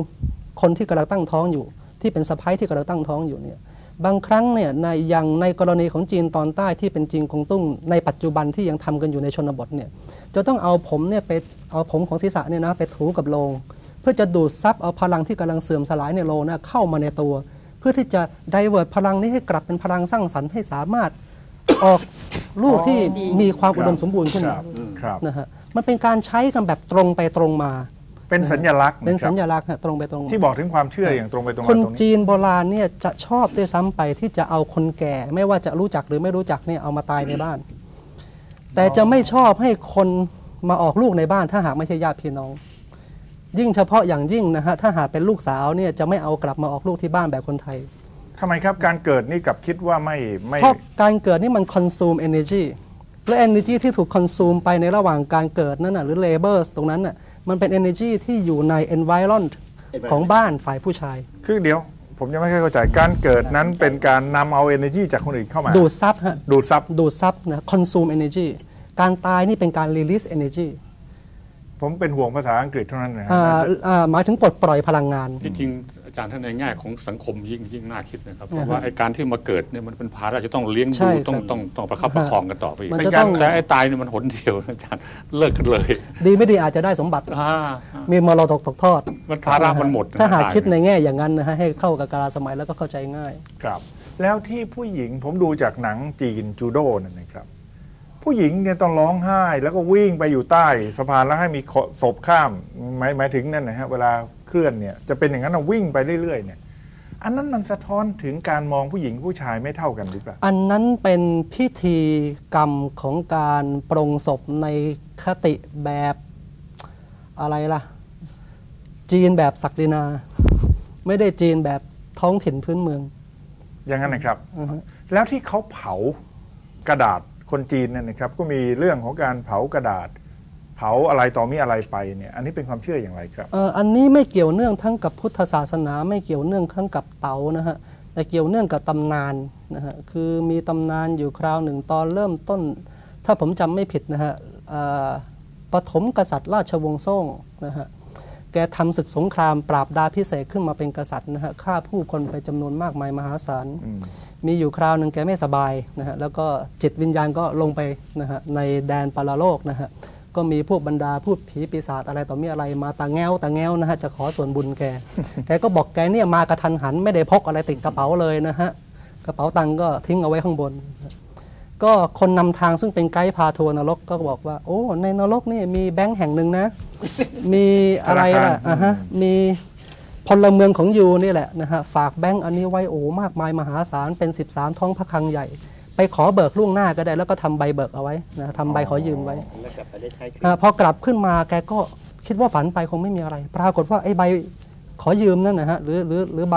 คนที่กำลังตั้งท้องอยู่ที่เป็นสะใภ้ที่กำลังตั้งท้องอยู่เนี่ยบางครั้งเนี่ยในอย่างในกรณีของจีนตอนใต้ที่เป็นจีนกงตุ้งในปัจจุบันที่ยังทำกันอยู่ในชนบทเนี่ยจะต้องเอาผมเนี่ยไปเอาผมของศีรษะเนี่ยนะไปถูกับโลงเพื่อจะดูดซับเอาพลังที่กำลังเสื่อมสลายในโลงนะเข้ามาในตัวเพื่อที่จะไดเวิร์ตพลังนี้ให้กลับเป็นพลังสร้างสรรค์ให้สามารถออกลูกที่มีความอุดมสมบูรณ์ขึ้นนะฮะมันเป็นการใช้กันแบบตรงไปตรงมาเป็นสัญลักษณ์เป็นสัญลักษณ์ตรงไปตรงที่บอกถึงความเชื่ออย่างตรงไปตรงมาคนจีนโบราณเนี่ยจะชอบด้วยซ้ำไปที่จะเอาคนแก่ไม่ว่าจะรู้จักหรือไม่รู้จักเนี่ยเอามาตายในบ้านแต่จะไม่ชอบให้คนมาออกลูกในบ้านถ้าหากไม่ใช่ญาติพี่น้องยิ่งเฉพาะอย่างยิ่งนะฮะถ้าหากเป็นลูกสาวเนี่ยจะไม่เอากลับมาออกลูกที่บ้านแบบคนไทยทำไมครับการเกิดนี่กับคิดว่าไม่ไม่เพราะการเกิดนี่มัน consume energy และ energy ที่ถูก consume ไปในระหว่างการเกิดนั่นน่ะหรือ labor ตรงนั้นน่ะมันเป็น energy ที่อยู่ใน environment ของบ้านฝ่ายผู้ชายคือเดี๋ยวผมยังไม่เข้าใจการเกิดนั้นเป็นการนำเอา energy จากคนอื่นเข้ามาดูดซับฮะดูดซับดูดซับนะ consume energy การตายนี่เป็นการ release energyผมเป็นห่วงภาษาอังกฤษเท่านั้นนะหมายถึงปลดปล่อยพลังงานที่จริงอาจารย์ท่านในแง่ของสังคมยิ่งยิ่งน่าคิดนะครับเพราะว่าไอ้การที่มาเกิดเนี่ยมันเป็นภาระจะต้องเลี้ยงดูต้องต้องต้องประคับประคองกันต่อไปไม่งั้นแต่ไอ้ตายเนี่ยมันหนเดียวอาจารย์เลิกกันเลยดีไม่ดีอาจจะได้สมบัติมีมรดกตกทอดมันภาระมันหมดถ้าหากคิดในแง่อย่างนั้นนะให้เข้ากับกาลสมัยแล้วก็เข้าใจง่ายครับแล้วที่ผู้หญิงผมดูจากหนังจีนจูโดนั่นนะครับผู้หญิงเนี่ยต้องร้องไห้แล้วก็วิ่งไปอยู่ใต้สะพานแล้วให้มีศพข้ามหมายหมายถึงนั่นนะฮะเวลาเคลื่อนเนี่ยจะเป็นอย่างนั้นวิ่งไปเรื่อยๆเนี่ยอันนั้นมันสะท้อนถึงการมองผู้หญิงผู้ชายไม่เท่ากันหรือเปล่าอันนั้นเป็นพิธีกรรมของการปรงศพในคติแบบอะไรล่ะจีนแบบศักดินาไม่ได้จีนแบบท้องถิ่นพื้นเมืองอย่างนั้นนะครับแล้วที่เขาเผากระดาษคนจีนเนี่ยนะครับก็มีเรื่องของการเผากระดาษเผาอะไรต่อมีอะไรไปเนี่ยอันนี้เป็นความเชื่ออย่างไรครับเอ่ออันนี้ไม่เกี่ยวเนื่องทั้งกับพุทธศาสนาไม่เกี่ยวเนื่องทั้งกับเต๋านะฮะแต่เกี่ยวเนื่องกับตำนานนะฮะคือมีตำนานอยู่คราวหนึ่งตอนเริ่มต้นถ้าผมจำไม่ผิดนะฮะปฐมกษัตริย์ราชวงศ์ซ่งนะฮะแกทำศึกสงครามปราบดาพิเศษขึ้นมาเป็นกษัตริย์นะฮะฆ่าผู้คนไปจำนวนมากมายมหาศาลมีอยู่คราวหนึ่งแกไม่สบายนะฮะแล้วก็จิตวิญญาณก็ลงไปนะฮะในแดนปรโลกนะฮะก็มีพวกบรรดาพูดผีปีศาจอะไรต่อมีอะไรมาตาแง้วตาแง้วนะฮะจะขอส่วนบุญแก แกก็บอกแกเนี่ยมากระทันหันไม่ได้พกอะไรติดกระเป๋าเลยนะฮะกระเป๋าตังก็ทิ้งเอาไว้ข้างบนก็คนนำทางซึ่งเป็นไกด์พาทัวร์นรกก็บอกว่าโอ้ในนรกนี่มีแบงค์แห่งหนึ่งนะ มีอะไรล่ะอ่ะฮะมีพลเมืองของยูนี่แหละนะฮะฝากแบงค์อันนี้ไว้โอ้มากมายมหาศาลเป็นสิบสามท้องพระคลังใหญ่ไปขอเบิกล่วงหน้าก็ได้แล้วก็ทำใบเบิกเอาไว้นะทำใบขอยืมไว้พอกลับขึ้นมาแกก็คิดว่าฝันไปคงไม่มีอะไรปรากฏว่าไอ้ใบขอยืมนั่นนะฮะหรือหรือหรือใบ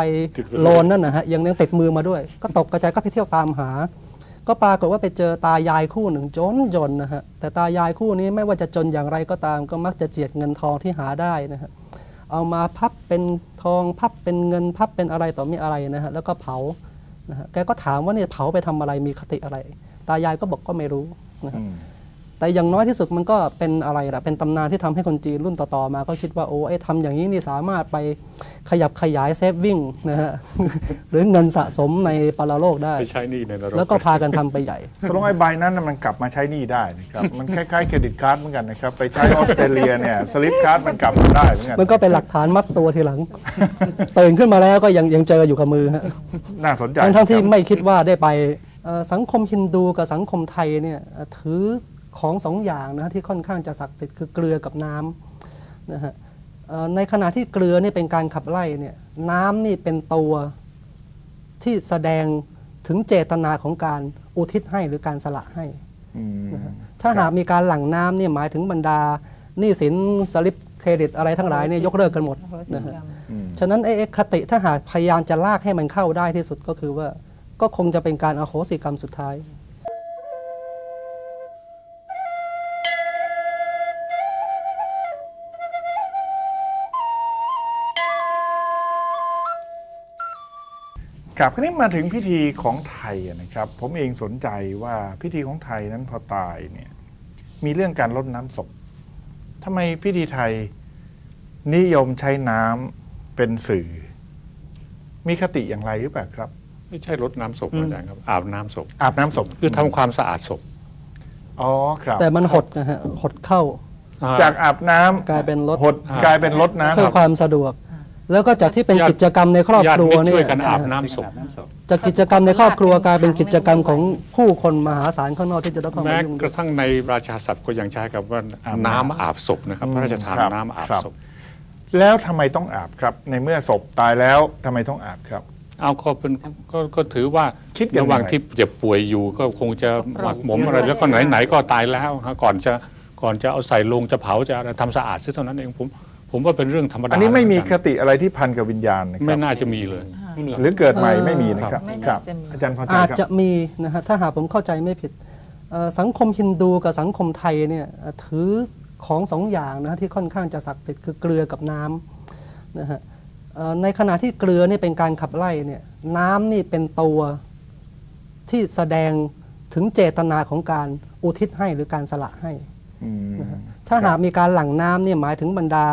โลนนั่นนะฮะยังยังติดมือมาด้วยก็ตกกระจายก็ไปเที่ยวตามหา ก็ปรากฏว่าไปเจอตายายคู่หนึ่งจนจนนะฮะแต่ตายายคู่นี้ไม่ว่าจะจนอย่างไรก็ตามก็มักจะเจียดเงินทองที่หาได้นะฮะเอามาพับเป็นทองพับเป็นเงินพับเป็นอะไรต่อมีอะไรนะฮะแล้วก็เผานะฮะแกก็ถามว่าเนี่ยเผาไปทำอะไรมีคติอะไรตายายก็บอกก็ไม่รู้นะแต่อย่างน้อยที่สุดมันก็เป็นอะไรล่ะเป็นตำนานที่ทำให้คนจีนรุ่นต่อๆมาก็คิดว่าโอ้ไอ้ทำอย่างนี้นี่สามารถไปขยับขยายเซฟวิ่งนะฮะหรือเงินสะสมในปรโลกได้ใช้หนี้ในนรกแล้วก็พากันทำไปใหญ่ตรงไอ้ใบนั้นมันกลับมาใช้หนี้ได้นะครับมันคล้ายๆเครดิตการ์ดเหมือนกันนะครับไปใช้ออสเตรเลียเนี่ยสลิปการ์ดมันกลับมาได้เหมือนกันมันก็เป็นหลักฐานมัดตัวทีหลังตื่นขึ้นมาแล้วก็ยังยังเจออยู่กับมือฮะน่าสนใจทั้งที่ไม่คิดว่าได้ไปสังคมฮินดูกับสังคมไทยเนี่ยถือของสองอย่างนะที่ค่อนข้างจะศักดิ์สิทธิ์คือเกลือกับน้ำนะฮะในขณะที่เกลือนี่เป็นการขับไล่เนี่ยน้ำนี่เป็นตัวที่แสดงถึงเจตนาของการอุทิศให้หรือการสละให้นะฮะถ้าหากมีการหลั่งน้ำเนี่ยหมายถึงบรรดาหนี้สินสลิปเครดิตอะไรทั้งหลายเนี่ยยกเลิกกันหมดนะฮะฉะนั้นไอ้คติถ้าหากพยายามจะลากให้มันเข้าได้ที่สุดก็คือว่าก็คงจะเป็นการอโหสิกรรมสุดท้ายครับคราวนี้มาถึงพิธีของไทยนะครับผมเองสนใจว่าพิธีของไทยนั้นพอตายเนี่ยมีเรื่องการรดน้ำศพทำไมพิธีไทยนิยมใช้น้ำเป็นสื่อมีคติอย่างไรหรือเปล่าครับไม่ใช่รดน้ำศพอาจารย์ครับอาบน้ำศพอาบน้ำศพคือทำความสะอาดศพอ๋อครับแต่มันหดนะฮะหดเข้าจากอาบน้ำกลายเป็นรดหดกลายเป็นรดน้ำเพื่อความสะดวกแล้วก็จากที่เป็นกิจกรรมในครอบครัวนี่จากกิจกรรมในครอบครัวกลายเป็นกิจกรรมของผู้คนมหาศาลข้างนอกที่จะต้องเข้ามายุ่งแม้กระทั่งในราชาศัพท์ก็ยังใช้กับว่าน้ำอาบศพนะครับพระราชทานน้ำอาบศพแล้วทำไมต้องอาบครับในเมื่อศพตายแล้วทำไมต้องอาบครับเอาก็เป็นก็ถือว่าระหว่างที่เจ็บป่วยอยู่ก็คงจะหมักหมมอะไรแล้วก็ไหนๆก็ตายแล้วก่อนจะก่อนจะเอาใส่ลงจะเผาจะทำสะอาดซะเท่านั้นเองผมผมว่าเป็นเรื่องธรรมดาอันนี้ไม่มีคติอะไรที่พันกับวิญญาณนะครับไม่น่าจะมีเลยหรือเกิดใหม่ไม่มีนะครับอาจารย์พอใจครับอาจจะมีนะฮะถ้าหากผมเข้าใจไม่ผิดสังคมฮินดูกับสังคมไทยเนี่ยถือของสองอย่างนะที่ค่อนข้างจะศักดิ์สิทธิ์คือเกลือกับน้ำนะฮะในขณะที่เกลือนี่เป็นการขับไล่เนี่ยน้ำนี่เป็นตัวที่แสดงถึงเจตนาของการอุทิศให้หรือการสละให้ถ้าหากมีการหลั่งน้ำเนี่ยหมายถึงบรรดา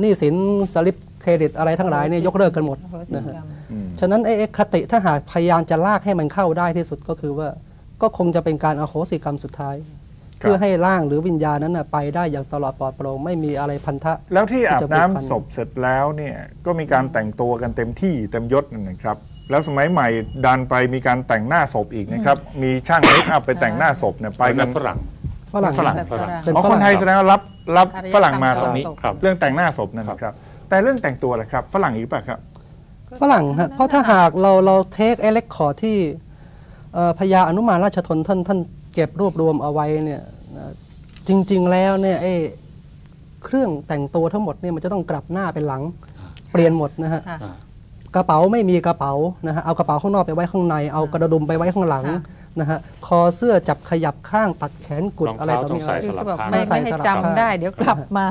หนี้สินสลิปเครดิตอะไรทั้งหลายเนี่ยยกเลิกกันหมดนะฮะฉะนั้นไอ้คติถ้าหากพยายามจะลากให้มันเข้าได้ที่สุดก็คือว่าก็คงจะเป็นการอโหสิกรรมสุดท้ายเพื่อให้ร่างหรือวิญญาณนั้นไปได้อย่างตลอดปลอดโปร่งไม่มีอะไรพันธะแล้วที่อาบน้ำศพเสร็จแล้วเนี่ยก็มีการแต่งตัวกันเต็มที่เต็มยศนะครับแล้วสมัยใหม่ดันไปมีการแต่งหน้าศพอีกนะครับมีช่างเมคอัพไปแต่งหน้าศพเนี่ยไปกันฝรั่งฝรั่งเพราะคนไทยแสดงว่ารับรับฝรั่งมาตรงนี้เรื่องแต่งหน้าศพนั่นครับแต่เรื่องแต่งตัวแหละครับฝรั่งอีกป่ะครับฝรั่งฮะเพราะถ้าหากเราเราเทคเอเล็กขอที่พญาอนุมาราชธนท่านท่านเก็บรวบรวมเอาไว้เนี่ยจริงๆแล้วเนี่ยไอ้เครื่องแต่งตัวทั้งหมดเนี่ยมันจะต้องกลับหน้าเป็นหลังเปลี่ยนหมดนะฮะกระเป๋าไม่มีกระเป๋านะฮะเอากระเป๋าข้างนอกไปไว้ข้างในเอากระดุมไปไว้ข้างหลังนะฮะคอเสื้อจับขยับข้างตัดแขนกุดอะไรต่อมีอะไรไม่ใส่สลับจำได้เดี๋ยวกลับมา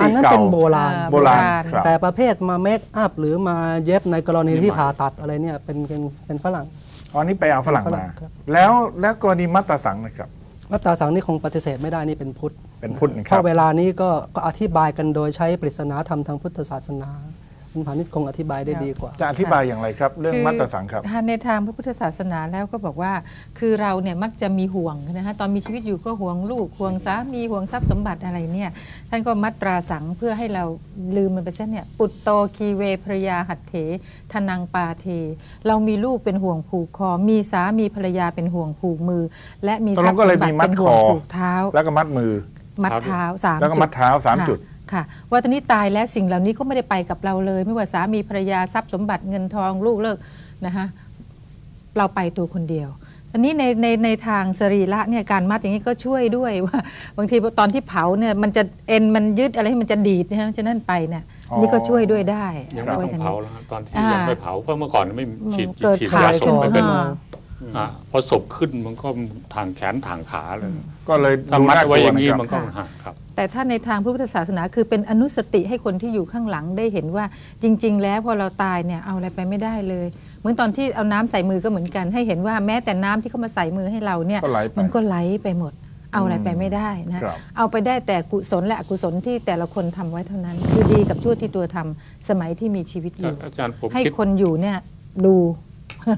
อันนั้นเป็นโบราณโบราณแต่ประเภทมาเมคอัพหรือมาเย็บในกรณีที่ผ่าตัดอะไรเนี่ยเป็นเป็นฝรั่งอันนี้ไปเอาฝรั่งมาแล้วแล้วกรณีมัตตาสังนะครับมัตตาสังนี่คงปฏิเสธไม่ได้นี่เป็นพุทธเป็นพุทธเพราะเวลานี้ก็ก็อธิบายกันโดยใช้ปริศนาธรรมทางพุทธศาสนาคุณพาณิชคงอธิบายได้ดีกว่าจะอธิบายอย่างไรครับเรื่องมัตตสังครับในทางพระพุทธศาสนาแล้วก็บอกว่าคือเราเนี่ยมักจะมีห่วงนะคะตอนมีชีวิตอยู่ก็ห่วงลูกห่วงสามีห่วงทรัพย์สมบัติอะไรเนี่ยท่านก็มัตตาสังเพื่อให้เราลืมมันไปซะเนี่ยปุตโตคีเวภรยาหัตเถทนังปาเทเรามีลูกเป็นห่วงผูกคอมีสามีภรรยาเป็นห่วงผูกมือและมีทรัพย์สมบัติเป็นห่วงผูกเท้าแล้วก็มัดมือมัดเท้าสามจุดแล้วก็มัดเท้าสามจุดว่าตอนนี้ตายแล้วสิ่งเหล่านี้ก็ไม่ได้ไปกับเราเลยไม่ว่าสามีภรรยาทรัพย์สมบัติเงินทองลูกเลิกนะคะเราไปตัวคนเดียวตอนนี้ในในในทางสรีระเนี่ยการมัดอย่างนี้ก็ช่วยด้วยว่าบางทีตอนที่เผาเนี่ยมันจะเอ็นมันยืดอะไรมันจะดีดนะฮะฉะนั้นไปเนี่ยนี่ก็ช่วยด้วยได้ยังไม่ต้องเผาแล้วตอนที่ยังไม่เผาเพราะเมื่อก่อนไม่ฉีดยาสลบไปเป็น พอศพขึ้นมันก็ทางแขนทางขาเลยก็เลยมัดไว้อย่างนี้มันก็ห่างครับแต่ถ้าในทางพระพุทธศาสนาคือเป็นอนุสติให้คนที่อยู่ข้างหลังได้เห็นว่าจริงๆแล้วพอเราตายเนี่ยเอาอะไรไปไม่ได้เลยเหมือนตอนที่เอาน้ำใส่มือก็เหมือนกันให้เห็นว่าแม้แต่น้ำที่เขามาใส่มือให้เราเนี่ยมันก็ไหลไปหมดเอาอะไรไปไม่ได้นะเอาไปได้แต่กุศลและอกุศลที่แต่ละคนทำไว้เท่านั้นคือดีกับชั่วที่ตัวทำสมัยที่มีชีวิตอยู่ให้คนอยู่เนี่ยดู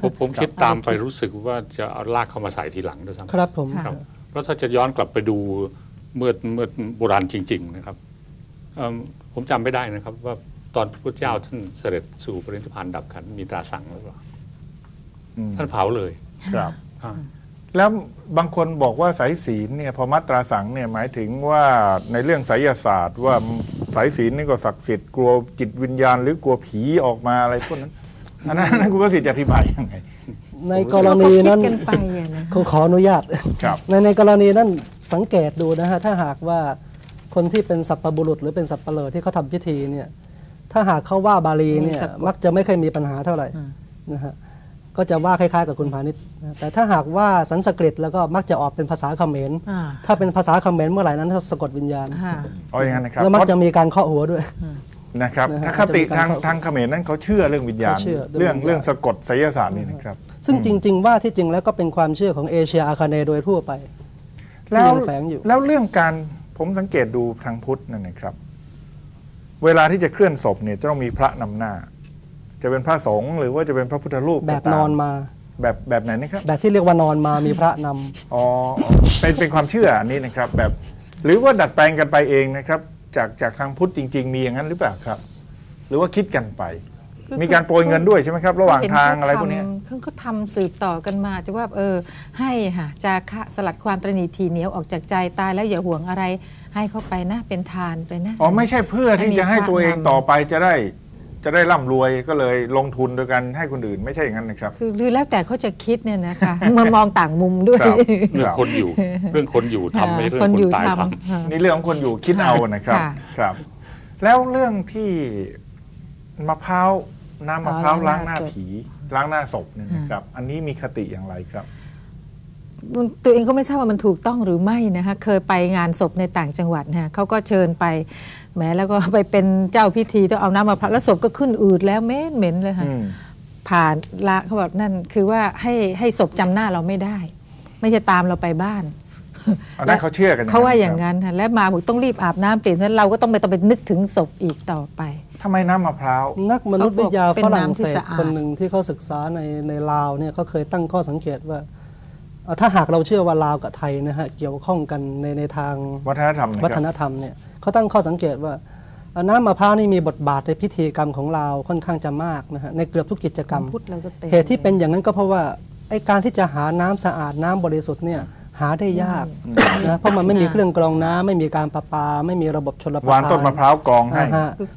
ผมผมคิดตามไปรู้สึกว่าจะเอาลากเข้ามาใส่ทีหลังด้วยซ้ำครับผมเพราะถ้าจะย้อนกลับไปดูเมื่อเมื่อโบราณจริงๆนะครับผมจำไม่ได้นะครับว่าตอนพระพุทธเจ้าท่านเสด็จสู่ปรินิพพานดับขันธ์มีตราสั่งหรือเปล่าท่านเผาเลยครับแล้วบางคนบอกว่าสายศีลเนี่ยพอมาตราสังเนี่ยหมายถึงว่าในเรื่องไสยศาสตร์ว่าสายศีลนี่ก็ศักดิ์สิทธิ์กลัวจิตวิญญาณหรือกลัวผีออกมาอะไรพวกนั้นอันนั้นคุณพระศิษย์จะอธิบายยังไงในกรณีนั้นเขาขออนุญาตในในกรณีนั้นสังเกตดูนะฮะถ้าหากว่าคนที่เป็นสัพพบุรุษหรือเป็นสัพพเลอที่เขาทำพิธีเนี่ยถ้าหากเขาว่าบาลีเนี่ยมักจะไม่เคยมีปัญหาเท่าไหร่นะฮะก็จะว่าคล้ายๆกับคุณพาณิชย์แต่ถ้าหากว่าสันสกฤตแล้วก็มักจะออกเป็นภาษาเขมรถ้าเป็นภาษาเขมรเมื่อไหร่นั้นสะกดวิญญาณอ๋ออย่างนั้นนะครับแล้วมักจะมีการเคาะหัวด้วยนะครับคติทางทางเขมรนั้นเขาเชื่อเรื่องวิญญาณเรื่องเรื่องสะกดไสยศาสตร์นี่นะครับซึ่งจริงๆว่าที่จริงแล้วก็เป็นความเชื่อของเอเชียอาคาเนย์โดยทั่วไปแล้วแฝงอยู่แล้วเรื่องการผมสังเกตดูทางพุทธนั่นนะครับเวลาที่จะเคลื่อนศพเนี่ยจะต้องมีพระนำหน้าจะเป็นพระสงฆ์หรือว่าจะเป็นพระพุทธรูปแบบนอนมาแบบแบบไหนนะครับแบบที่เรียกว่านอนมามีพระนำอ๋อเป็นเป็นความเชื่ออันนี้นะครับแบบหรือว่าดัดแปลงกันไปเองนะครับจากจากทางพุทธจริงๆมีอย่างนั้นหรือเปล่าครับหรือว่าคิดกันไปมีการโปรยเงินด้วยใช่ไหมครับระหว่างทางอะไรพวกนี้เขาทำสืบต่อกันมาจะว่าเออให้ค่ะจะสลัดความตระหนี่ทีเหนียวออกจากใจตายแล้วอย่าห่วงอะไรให้เข้าไปนะเป็นทานไปนะอ๋อไม่ใช่เพื่อที่จะให้ตัวเองต่อไปจะได้จะได้ร่ำรวยก็เลยลงทุนโดยการให้คนอื่นไม่ใช่อย่างนั้นนะครับคือแล้วแต่เขาจะคิดเนี่ยนะคะมันมองต่างมุมด้วยเรื่องคนอยู่เรื่องคนอยู่ทำไม่เรื่องคนตายทำนี่เรื่องของคนอยู่คิดเอานะครับครับแล้วเรื่องที่มะพร้าวน้ำมะพร้าวล้างหน้าผีล้างหน้าศพเนี่ยนะครับอันนี้มีคติอย่างไรครับตัวเองก็ไม่ทราบว่ามันถูกต้องหรือไม่นะคะเคยไปงานศพในต่างจังหวัดนะเขาก็เชิญไปแหมแล้วก็ไปเป็นเจ้าพิธีต้องเอาน้ำมาพระแล้วศพก็ขึ้นอืดแล้วเหม็นเหม็นเลยค่ะผ่านละเขาบอกนั่นคือว่าให้ให้ศพจำหน้าเราไม่ได้ไม่จะตามเราไปบ้านแล้วเขาเชื่อกันเขาว่าอย่างนั้นค่ะและมาบอกต้องรีบอาบน้ำเปลี่ยนนั้นเราก็ต้องไปต้องไปนึกถึงศพอีกต่อไปทำไมน้ำมะพร้าวนักมนุษยวิทยาฝรั่งเศสคนหนึ่งที่เขาศึกษาในในลาวเนี่ยเขาเคยตั้งข้อสังเกตว่าถ้าหากเราเชื่อว่าลาวกับไทยนะฮะเกี่ยวข้องกันในในทางวัฒนธรรมวัฒนธรรมเนี่ยเขาตั้งข้อสังเกตว่าน้ำมะพร้าวนี่มีบทบาทในพิธีกรรมของเราค่อนข้างจะมากนะฮะในเกือบทุกกิจกรรมเหตุที่เป็นอย่างนั้นก็เพราะว่าไอ้การที่จะหาน้ำสะอาดน้ำบริสุทธิ์เนี่ยหาได้ยากนะเพราะมันไม่มีเครื่องกรองน้ำไม่มีการประปาไม่มีระบบชลประทานวางต้นมะพร้าวกรองให้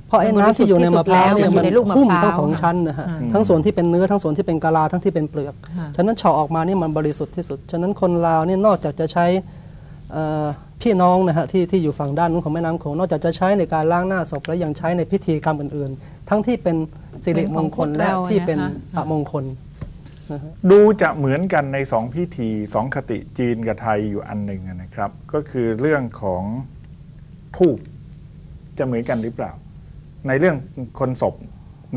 เพราะไอ้น้ำที่อยู่ในมะพร้าวเนี่ยมันหุ้มทั้งสองชั้นนะฮะทั้งส่วนที่เป็นเนื้อทั้งส่วนที่เป็นกะลาทั้งที่เป็นเปลือกฉะนั้นเฉาะออกมานี่มันบริสุทธิ์ที่สุดฉะนั้นคนลาวนี่นอกจากจะใช้พี่น้องนะฮะที่ที่อยู่ฝั่งด้านนู้นของแม่น้ำโขงนอกจากจะใช้ในการล้างหน้าศพแล้วยังใช้ในพิธีกรรมอื่นๆทั้งที่เป็นสิริมงคลและที่เป็นอมงคลดูจะเหมือนกันในสองพิธีสองคติจีนกับไทยอยู่อันหนึ่งนะครับก็คือเรื่องของธูปจะเหมือนกันหรือเปล่าในเรื่องคนศพ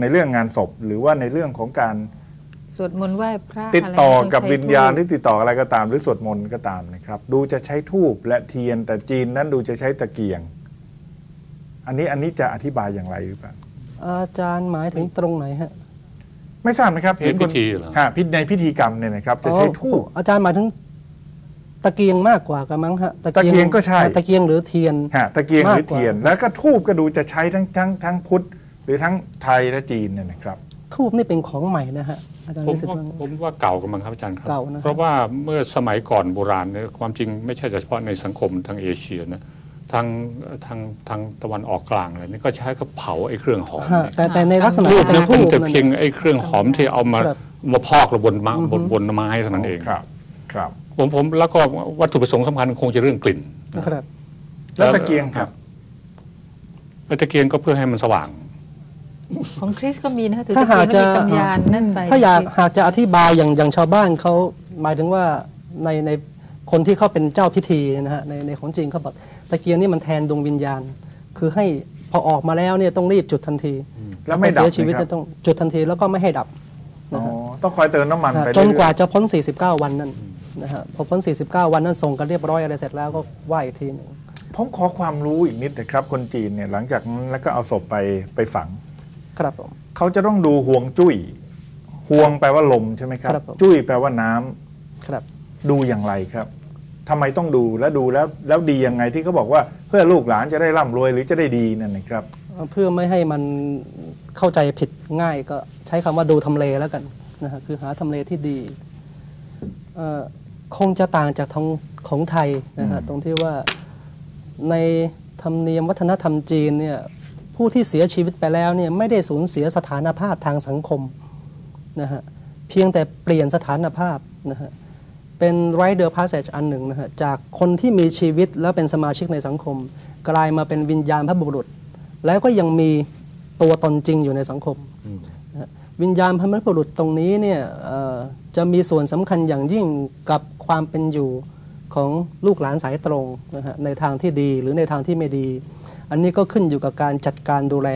ในเรื่องงานศพหรือว่าในเรื่องของการสวดมนต์ไหว้พระติดต่อกับวิญญาณหรือติดต่ออะไรก็ตามหรือสวดมนต์ก็ตามนะครับดูจะใช้ธูปและเทียนแต่จีนนั้นดูจะใช้ตะเกียงอันนี้อันนี้จะอธิบายอย่างไรหรือเปล่าอาจารย์หมายถึงตรงไหนฮะไม่ทราบนะครับเห็นพิธีเหรอฮะในพิธีกรรมเนี่ยนะครับจะใช้ธูปอาจารย์หมายถึงตะเกียงมากกว่ากันมั้งฮะตะเกียงก็ใช่ตะเกียงหรือเทียนฮะตะเกียงหรือเทียนแล้วก็ธูปก็ดูจะใช้ทั้งทั้งทั้งพุทธหรือทั้งไทยและจีนเนี่ยนะครับธูปนี่เป็นของใหม่นะฮะผมว่าผมว่าเก่ากันมั้งครับอาจารย์ครับเพราะว่าเมื่อสมัยก่อนโบราณเนี่ยความจริงไม่ใช่เฉพาะในสังคมทางเอเชียนะทางทางทางตะวันออกกลางอะไรนี่ก็ใช้กระเผาไอ้เครื่องหอมแต่แต่ในลักษณะเป็นรูปแต่เพียงไอ้เครื่องหอมที่เอามามาพอกระบนบนบนไม้เท่านั้นเองครับครับผมผมแล้วก็วัตถุประสงค์สำคัญคงจะเรื่องกลิ่นนะครับแล้วตะเกียงครับตะเกียงก็เพื่อให้มันสว่าง ของคริสก็มีนะถือถ้าหากจะมีตำยานนั่นไปถ้าอยากหากจะอธิบายอย่างอย่างชาวบ้านเขาหมายถึงว่าในในคนที่เขาเป็นเจ้าพิธีนะฮะในในของจริงเขาบอกตะเกียงนี่มันแทนดวงวิญญาณคือให้พอออกมาแล้วเนี่ยต้องรีบจุดทันทีแล้วไม่ดับเสียชีวิตจะต้องจุดทันทีแล้วก็ไม่ให้ดับต้องคอยเติมน้ำมันไปจนกว่าจะพ้นสี่สิบเก้าวันนั่นนะฮะพอพ้นสี่สิบเก้าวันนั่นส่งกันเรียบร้อยอะไรเสร็จแล้วก็ไหว้อีกทีหนึ่งผมขอความรู้อีกนิดนะครับคนจีนเนี่ยหลังจากนั้นแล้วก็เอาศพไปไปฝังครับผมเขาจะต้องดูห่วงจุ้ยห่วงแปลว่าลมใช่ไหมครับจุ้ยแปลว่าน้ำครับดูอย่างไรครับทำไมต้องดูและดูแล้วแล้วดียังไงที่เขาบอกว่าเพื่อลูกหลานจะได้ร่ำรวยหรือจะได้ดีนั่นนะครับเพื่อไม่ให้มันเข้าใจผิดง่ายก็ใช้คำว่าดูทำเลแล้วกันนะฮะคือหาทำเลที่ดีคงจะต่างจากทางของไทยนะฮะตรงที่ว่าในธรรมเนียมวัฒนธรรมจีนเนี่ยผู้ที่เสียชีวิตไปแล้วเนี่ยไม่ได้สูญเสียสถานภาพทางสังคมนะฮะเพียงแต่เปลี่ยนสถานภาพนะฮะเป็น right of passage อันหนึ่งนะฮะจากคนที่มีชีวิตแล้วเป็นสมาชิกในสังคมกลายมาเป็นวิญญาณพระบุรุษแล้วก็ยังมีตัวตนจริงอยู่ในสังคมนะวิญญาณพระบุรุษตรงนี้เนี่ยจะมีส่วนสำคัญอย่างยิ่งกับความเป็นอยู่ของลูกหลานสายตรงนะฮะในทางที่ดีหรือในทางที่ไม่ดีอันนี้ก็ขึ้นอยู่กับการจัดการดูแล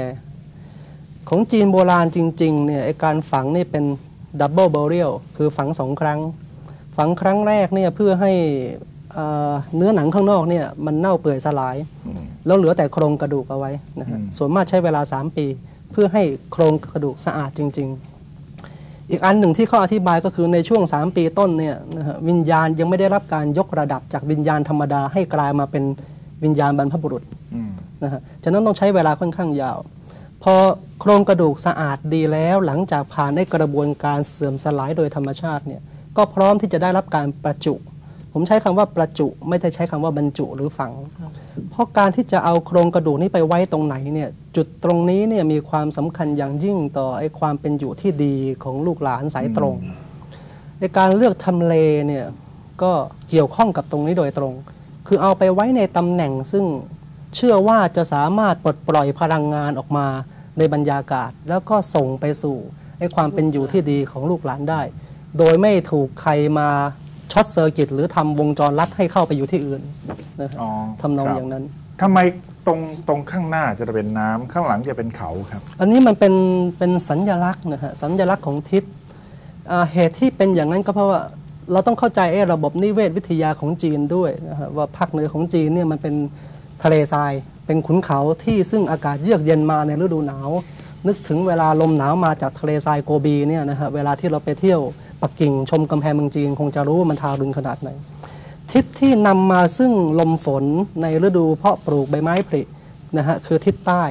ของจีนโบราณจริงๆเนี่ยการฝังนี่เป็นดับเบิลเบอเรียลคือฝังสองครั้งฝังครั้งแรกเนี่ยเพื่อให้เนื้อหนังข้างนอกเนี่ยมันเน่าเปื่อยสลายแล้วเหลือแต่โครงกระดูกเอาไว้นะฮะส่วนมากใช้เวลาสามปีเพื่อให้โครงกระดูกสะอาดจริงๆอีกอันหนึ่งที่ข้ออธิบายก็คือในช่วงสามปีต้นเนี่ยนะฮะวิญญาณยังไม่ได้รับการยกระดับจากวิญญาณธรรมดาให้กลายมาเป็นวิญญาณบรรพบุรุษนะฮะฉะนั้นต้องใช้เวลาค่อนข้างยาวพอโครงกระดูกสะอาดดีแล้วหลังจากผ่านในกระบวนการเสื่อมสลายโดยธรรมชาติเนี่ยก็พร้อมที่จะได้รับการประจุผมใช้คำว่าประจุไม่ได้ใช้คำว่าบรรจุหรือฝังเพราะการที่จะเอาโครงกระดูกนี้ไปไว้ตรงไหนเนี่ยจุดตรงนี้เนี่ยมีความสำคัญอย่างยิ่งต่อไอ้ความเป็นอยู่ที่ดีของลูกหลานสายตรงในการเลือกทำเลเนี่ยก็เกี่ยวข้องกับตรงนี้โดยตรงคือเอาไปไว้ในตำแหน่งซึ่งเชื่อว่าจะสามารถปลดปล่อยพลังงานออกมาในบรรยากาศแล้วก็ส่งไปสู่ให้ความเป็นอยู่ที่ดีของลูกหลานได้โดยไม่ถูกใครมาช็อตเซอร์กิตหรือทำวงจรลัดให้เข้าไปอยู่ที่อื่นนะครับทำนองอย่างนั้นทำไมตรงตรงข้างหน้าจะเป็นน้ำข้างหลังจะเป็นเขาครับอันนี้มันเป็นเป็นสัญลักษณ์นะฮะสัญลักษณ์ของทิศเหตุที่เป็นอย่างนั้นก็เพราะว่าเราต้องเข้าใจระบบนิเวศวิทยาของจีนด้วยนะฮะว่าภาคเหนือของจีนเนี่ยมันเป็นทะเลทรายเป็นขุนเขาที่ซึ่งอากาศเยือกเย็นมาในฤดูหนาวนึกถึงเวลาลมหนาวมาจากทะเลทรายโกบีเนี่ยนะฮะเวลาที่เราไปเที่ยวปักกิ่งชมกำแพงเมืองจีนคงจะรู้ว่ามันทารุณขนาดไหนทิศที่นำมาซึ่งลมฝนในฤดูเพาะปลูกใบไม้ผลินะฮะคือทิศใต้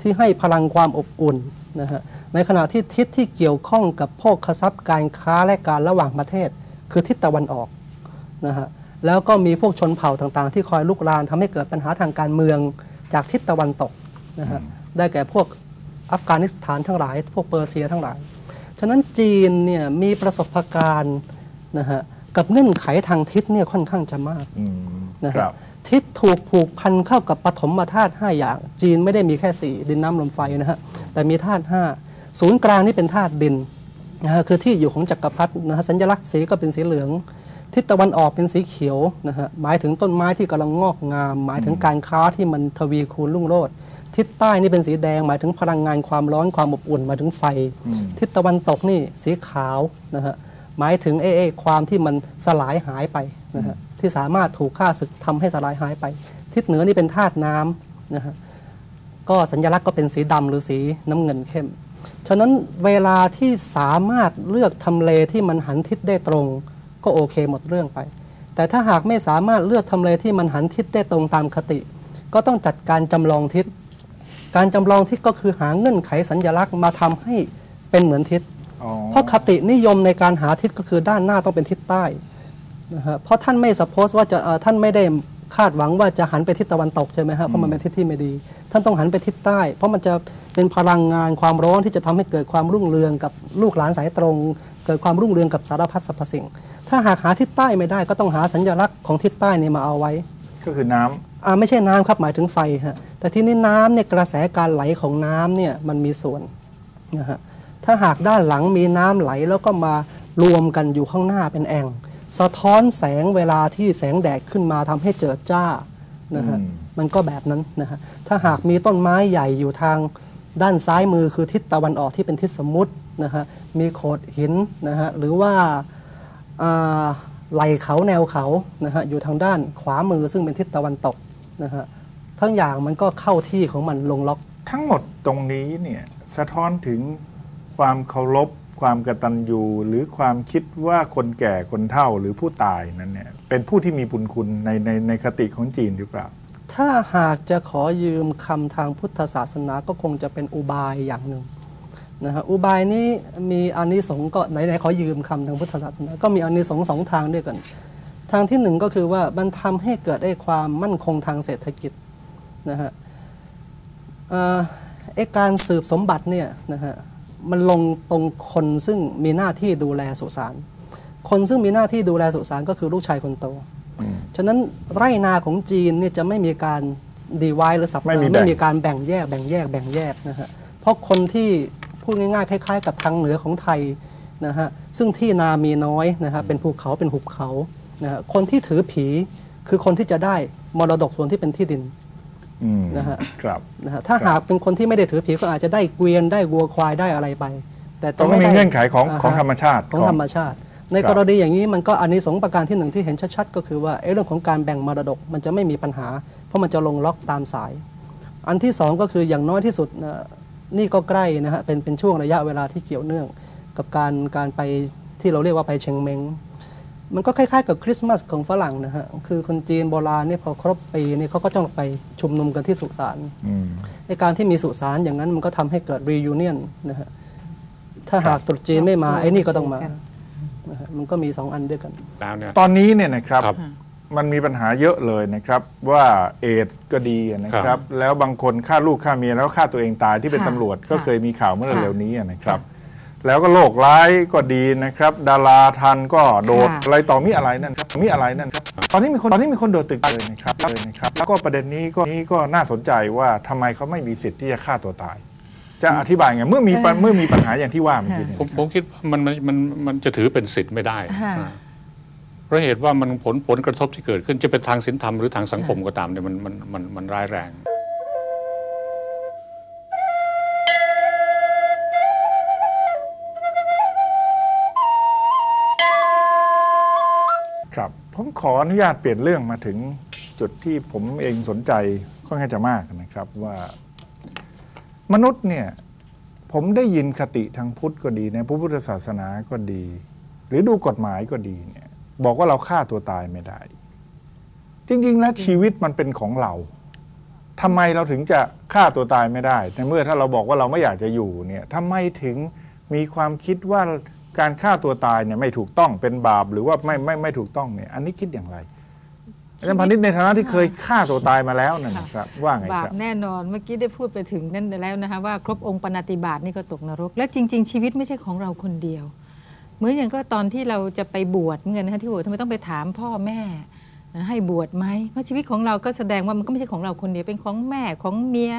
ที่ให้พลังความอบอุ่นนะฮะในขณะที่ทิศที่เกี่ยวข้องกับโภคทรัพย์การค้าและการระหว่างประเทศคือทิศตะวันออกนะฮะแล้วก็มีพวกชนเผ่าต่างๆที่คอยลุกลามทำให้เกิดปัญหาทางการเมืองจากทิศตะวันตกนะฮะได้แก่พวกอัฟกานิสถานทั้งหลายพวกเปอร์เซียทั้งหลายฉะนั้นจีนเนี่ยมีประสบการณ์นะฮะกับเงื่อนไขทางทิศเนี่ยค่อนข้างจะมากนะฮะทิศถูกผูกพันเข้ากับปฐมธาตุห้าอย่างจีนไม่ได้มีแค่สี่ดินน้ำลมไฟนะฮะแต่มีธาตุห้าศูนย์กลางนี่เป็นธาตุดินนะฮะคือที่อยู่ของจักรพรรดินะฮะสัญลักษณ์สีก็เป็นสีเหลืองทิศตะวันออกเป็นสีเขียวนะฮะหมายถึงต้นไม้ที่กำลังงอกงามหมายถึงการค้าที่มันทวีคูณรุ่งโรจน์ทิศใต้นี่เป็นสีแดงหมายถึงพลังงานความร้อนความอบอุ่นหมายถึงไฟทิศตะวันตกนี่สีขาวนะฮะหมายถึงเอเอความที่มันสลายหายไปนะฮะที่สามารถถูกฆ่าศึกทำให้สลายหายไปทิศเหนือนี่เป็นธาตุน้ำนะฮะก็สัญลักษณ์ก็เป็นสีดำหรือสีน้ำเงินเข้มฉะนั้นเวลาที่สามารถเลือกทำเลที่มันหันทิศได้ตรงก็โอเคหมดเรื่องไปแต่ถ้าหากไม่สามารถเลือกทำเลที่มันหันทิศได้ตรงตามคติก็ต้องจัดการจำลองทิศการจำลองทิศก็คือหาเงื่อนไขสัญลักษณ์มาทำให้เป็นเหมือนทิศเพราะคตินิยมในการหาทิศก็คือด้านหน้าต้องเป็นทิศใต้นะฮะเพราะท่านไม่สปอสว่าจะท่านไม่ได้คาดหวังว่าจะหันไปทิศตะวันตกใช่ไหมฮะเพราะมันเป็นทิศที่ไม่ดีท่านต้องหันไปทิศใต้เพราะมันจะเป็นพลังงานความร้อนที่จะทำให้เกิดความรุ่งเรืองกับลูกหลานสายตรงเกิดความรุ่งเรืองกับสารพัดสรรพสิ่งถ้าหากหาทิศใต้ไม่ได้ก็ต้องหาสัญลักษณ์ของทิศใต้นี่มาเอาไว้ก็คือน้ำอ่าไม่ใช่น้ำครับหมายถึงไฟฮะแต่ที่นี่น้ำเนี่ยกระแสการไหลของน้ำเนี่ยมันมีส่วน นะฮะถ้าหากด้านหลังมีน้ำไหลแล้วก็มารวมกันอยู่ข้างหน้าเป็นแอ่งสะท้อนแสงเวลาที่แสงแดดขึ้นมาทำให้เจิดจ้านะฮะมันก็แบบนั้นนะฮะถ้าหากมีต้นไม้ใหญ่อยู่ทางด้านซ้ายมือคือทิศตะวันออกที่เป็นทิศสมมุตินะฮะมีโขดหินนะฮะหรือว่าไหลเขาแนวเขานะฮะอยู่ทางด้านขวามือซึ่งเป็นทิศตะวันตกนะฮะทั้งอย่างมันก็เข้าที่ของมันลงล็อกทั้งหมดตรงนี้เนี่ยสะท้อนถึงความเคารพความกตัญญูหรือความคิดว่าคนแก่คนเฒ่าหรือผู้ตายนั้นเนี่ยเป็นผู้ที่มีบุญคุณในในในคติของจีนหรือเปล่าถ้าหากจะขอยืมคำทางพุทธศาสนาก็คงจะเป็นอุบายอย่างหนึ่งนะฮะอุบายนี้มีอานิสงส์ก็ไหนๆขอยืมคำทางพุทธศาสนาก็มีอานิสงส์สองทางด้วยกันทางที่หนึ่งก็คือว่ามันทำให้เกิดได้ความมั่นคงทางเศรษฐกิจนะฮะไอ้การสืบสมบัติเนี่ยนะฮะมันลงตรงคนซึ่งมีหน้าที่ดูแลสุสานคนซึ่งมีหน้าที่ดูแลสุสานก็คือลูกชายคนโตฉะนั้นไร่นาของจีนเนี่ยจะไม่มีการดีไวหรือสับเปลี่ยนไม่มีการแบ่งแยกแบ่งแยกแบ่งแยกนะฮะเพราะคนที่พูดง่ายๆคล้ายๆกับทางเหนือของไทยนะฮะซึ่งที่นามีน้อยนะฮะเป็นภูเขาเป็นหุบเขานะฮะคนที่ถือผีคือคนที่จะได้มรดกส่วนที่เป็นที่ดินนะฮะนะฮะถ้าหากเป็นคนที่ไม่ได้ถือผีก็อาจจะได้เกวียนได้วัวควายได้อะไรไปแต่ต้องมีเงื่อนไขของของธรรมชาติของธรรมชาติในกรณีอย่างนี้มันก็อานิสงส์ประการที่หนึ่งที่เห็นชัดๆก็คือว่าเรื่องของการแบ่งมรดกมันจะไม่มีปัญหาเพราะมันจะลงล็อกตามสายอันที่สองก็คืออย่างน้อยที่สุดนี่ก็ใกล้นะฮะเป็นเป็นช่วงระยะเวลาที่เกี่ยวเนื่องกับการการไปที่เราเรียกว่าไปเชงเมงมันก็คล้ายๆกับคริสต์มาสของฝรั่งนะฮะคือคนจีนโบราณเนี่ยพอครบปีนี่เขาก็ต้องไปชุมนุมกันที่สุสานในการที่มีสุสานอย่างนั้นมันก็ทำให้เกิดรียูเนียนนะฮะถ้าหากตรุษจีนไม่มาไอ้นี่ก็ต้องมามันก็มีสองอันด้วยกันตอนนี้เนี่ยนะครับมันมีปัญหาเยอะเลยนะครับว่าเอดส์ก็ดีนะครับแล้วบางคนฆ่าลูกฆ่าเมียแล้วฆ่าตัวเองตายที่เป็นตำรวจก็เคยมีข่าวเมื่อเร็วนี้นะครับแล้วก็โรคร้ายก็ดีนะครับดาราทันก็โดดอะไรต่อมีอะไรนั่นครับมีอะไรนั่นครับตอนนี้มีคนตอนนี้มีคนโดดตึกเลยนะครับเลยนะครับแล้วก็ประเด็นนี้ก็นี้ก็น่าสนใจว่าทำไมเขาไม่มีสิทธิ์ที่จะฆ่าตัวตายจะอธิบายไงเมื่อมีเมื่อมีปัญหาอย่างที่ว่าเมื่อกี้ผมผมคิดมันมันมันจะถือเป็นสิทธิ์ไม่ได้เพราะเหตุว่ามันผลผลกระทบที่เกิดขึ้นจะเป็นทางศีลธรรมหรือทางสังคมก็ตามเนี่ยมันมันมันมันร้ายแรงครับผมขออนุญาตเปลี่ยนเรื่องมาถึงจุดที่ผมเองสนใจค่อนข้างจะมากนะครับว่ามนุษย์เนี่ยผมได้ยินคติทางพุทธก็ดีในพระพุทธศาสนาก็ดีหรือดูกฎหมายก็ดีเนี่ยบอกว่าเราฆ่าตัวตายไม่ได้จริงๆแล้วชีวิตมันเป็นของเราทำไมเราถึงจะฆ่าตัวตายไม่ได้ในเมื่อถ้าเราบอกว่าเราไม่อยากจะอยู่เนี่ยทำไมถึงมีความคิดว่าการฆ่าตัวตายเนี่ยไม่ถูกต้องเป็นบาปหรือว่าไม่ไม่ไม่ถูกต้องเนี่ยอันนี้คิดอย่างไรอาจารย์พานิชในฐานะที่เคยฆ่าตัวตายมาแล้วนะครับว่าไงครับบาปแน่นอนเมื่อกี้ได้พูดไปถึงนั่นแล้วนะคะว่าครบองค์ปณติบาตนี่ก็ตกนรกและจริงๆชีวิตไม่ใช่ของเราคนเดียวเหมือนอย่างก็ตอนที่เราจะไปบวชเงินนะคะที่บวชทำไมต้องไปถามพ่อแม่ให้บวชไหมเพราะชีวิตของเราก็แสดงว่ามันก็ไม่ใช่ของเราคนเดียวเป็นของแม่ของเมีย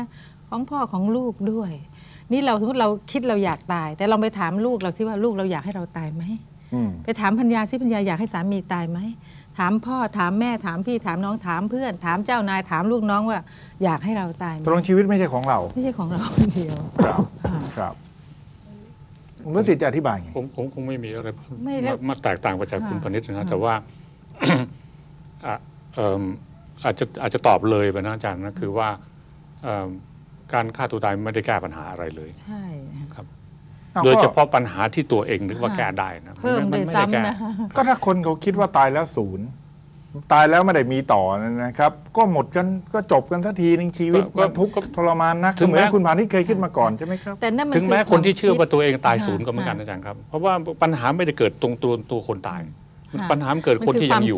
ของพ่อของลูกด้วยนี่เราสมมติเราคิดเราอยากตายแต่ลองไปถามลูกเราสิว่าลูกเราอยากให้เราตายไหมไปถามภรรยาสิภรรยาอยากให้สามีตายไหมถามพ่อถามแม่ถามพี่ถามน้องถามเพื่อนถามเจ้านายถามลูกน้องว่าอยากให้เราตายตรงชีวิตไม่ใช่ของเราไม่ใช่ของเราคนเดียวครับครับผมว่าสิทธิ์จะอธิบายผมผมคงไม่มีอะไรมาแตกต่างไปจากคุณพนิชนะแต่ว่าอาจจะอาจจะตอบเลยไปนะอาจารย์นะคือว่าการฆ่าตัวตายไม่ได้แก้ปัญหาอะไรเลยใช่ครับโดยเฉพาะปัญหาที่ตัวเองนึกว่าแก้ได้นะเพิ่มเลยซ้ำนะก็ถ้าคนเขาคิดว่าตายแล้วศูนย์ตายแล้วไม่ได้มีต่อนะครับก็หมดกันก็จบกันสักทีนึงชีวิตก็ทุกข์ทรมานนักเหมือนคุณพานิชเคยคิดมาก่อนใช่ไหมครับถึงแม้คนที่เชื่อว่าตัวเองตายศูนย์ก็เหมือนกันอาจารย์ครับเพราะว่าปัญหาไม่ได้เกิดตรงตัวตัวคนตายปัญหาเกิดคนที่ยังอยู่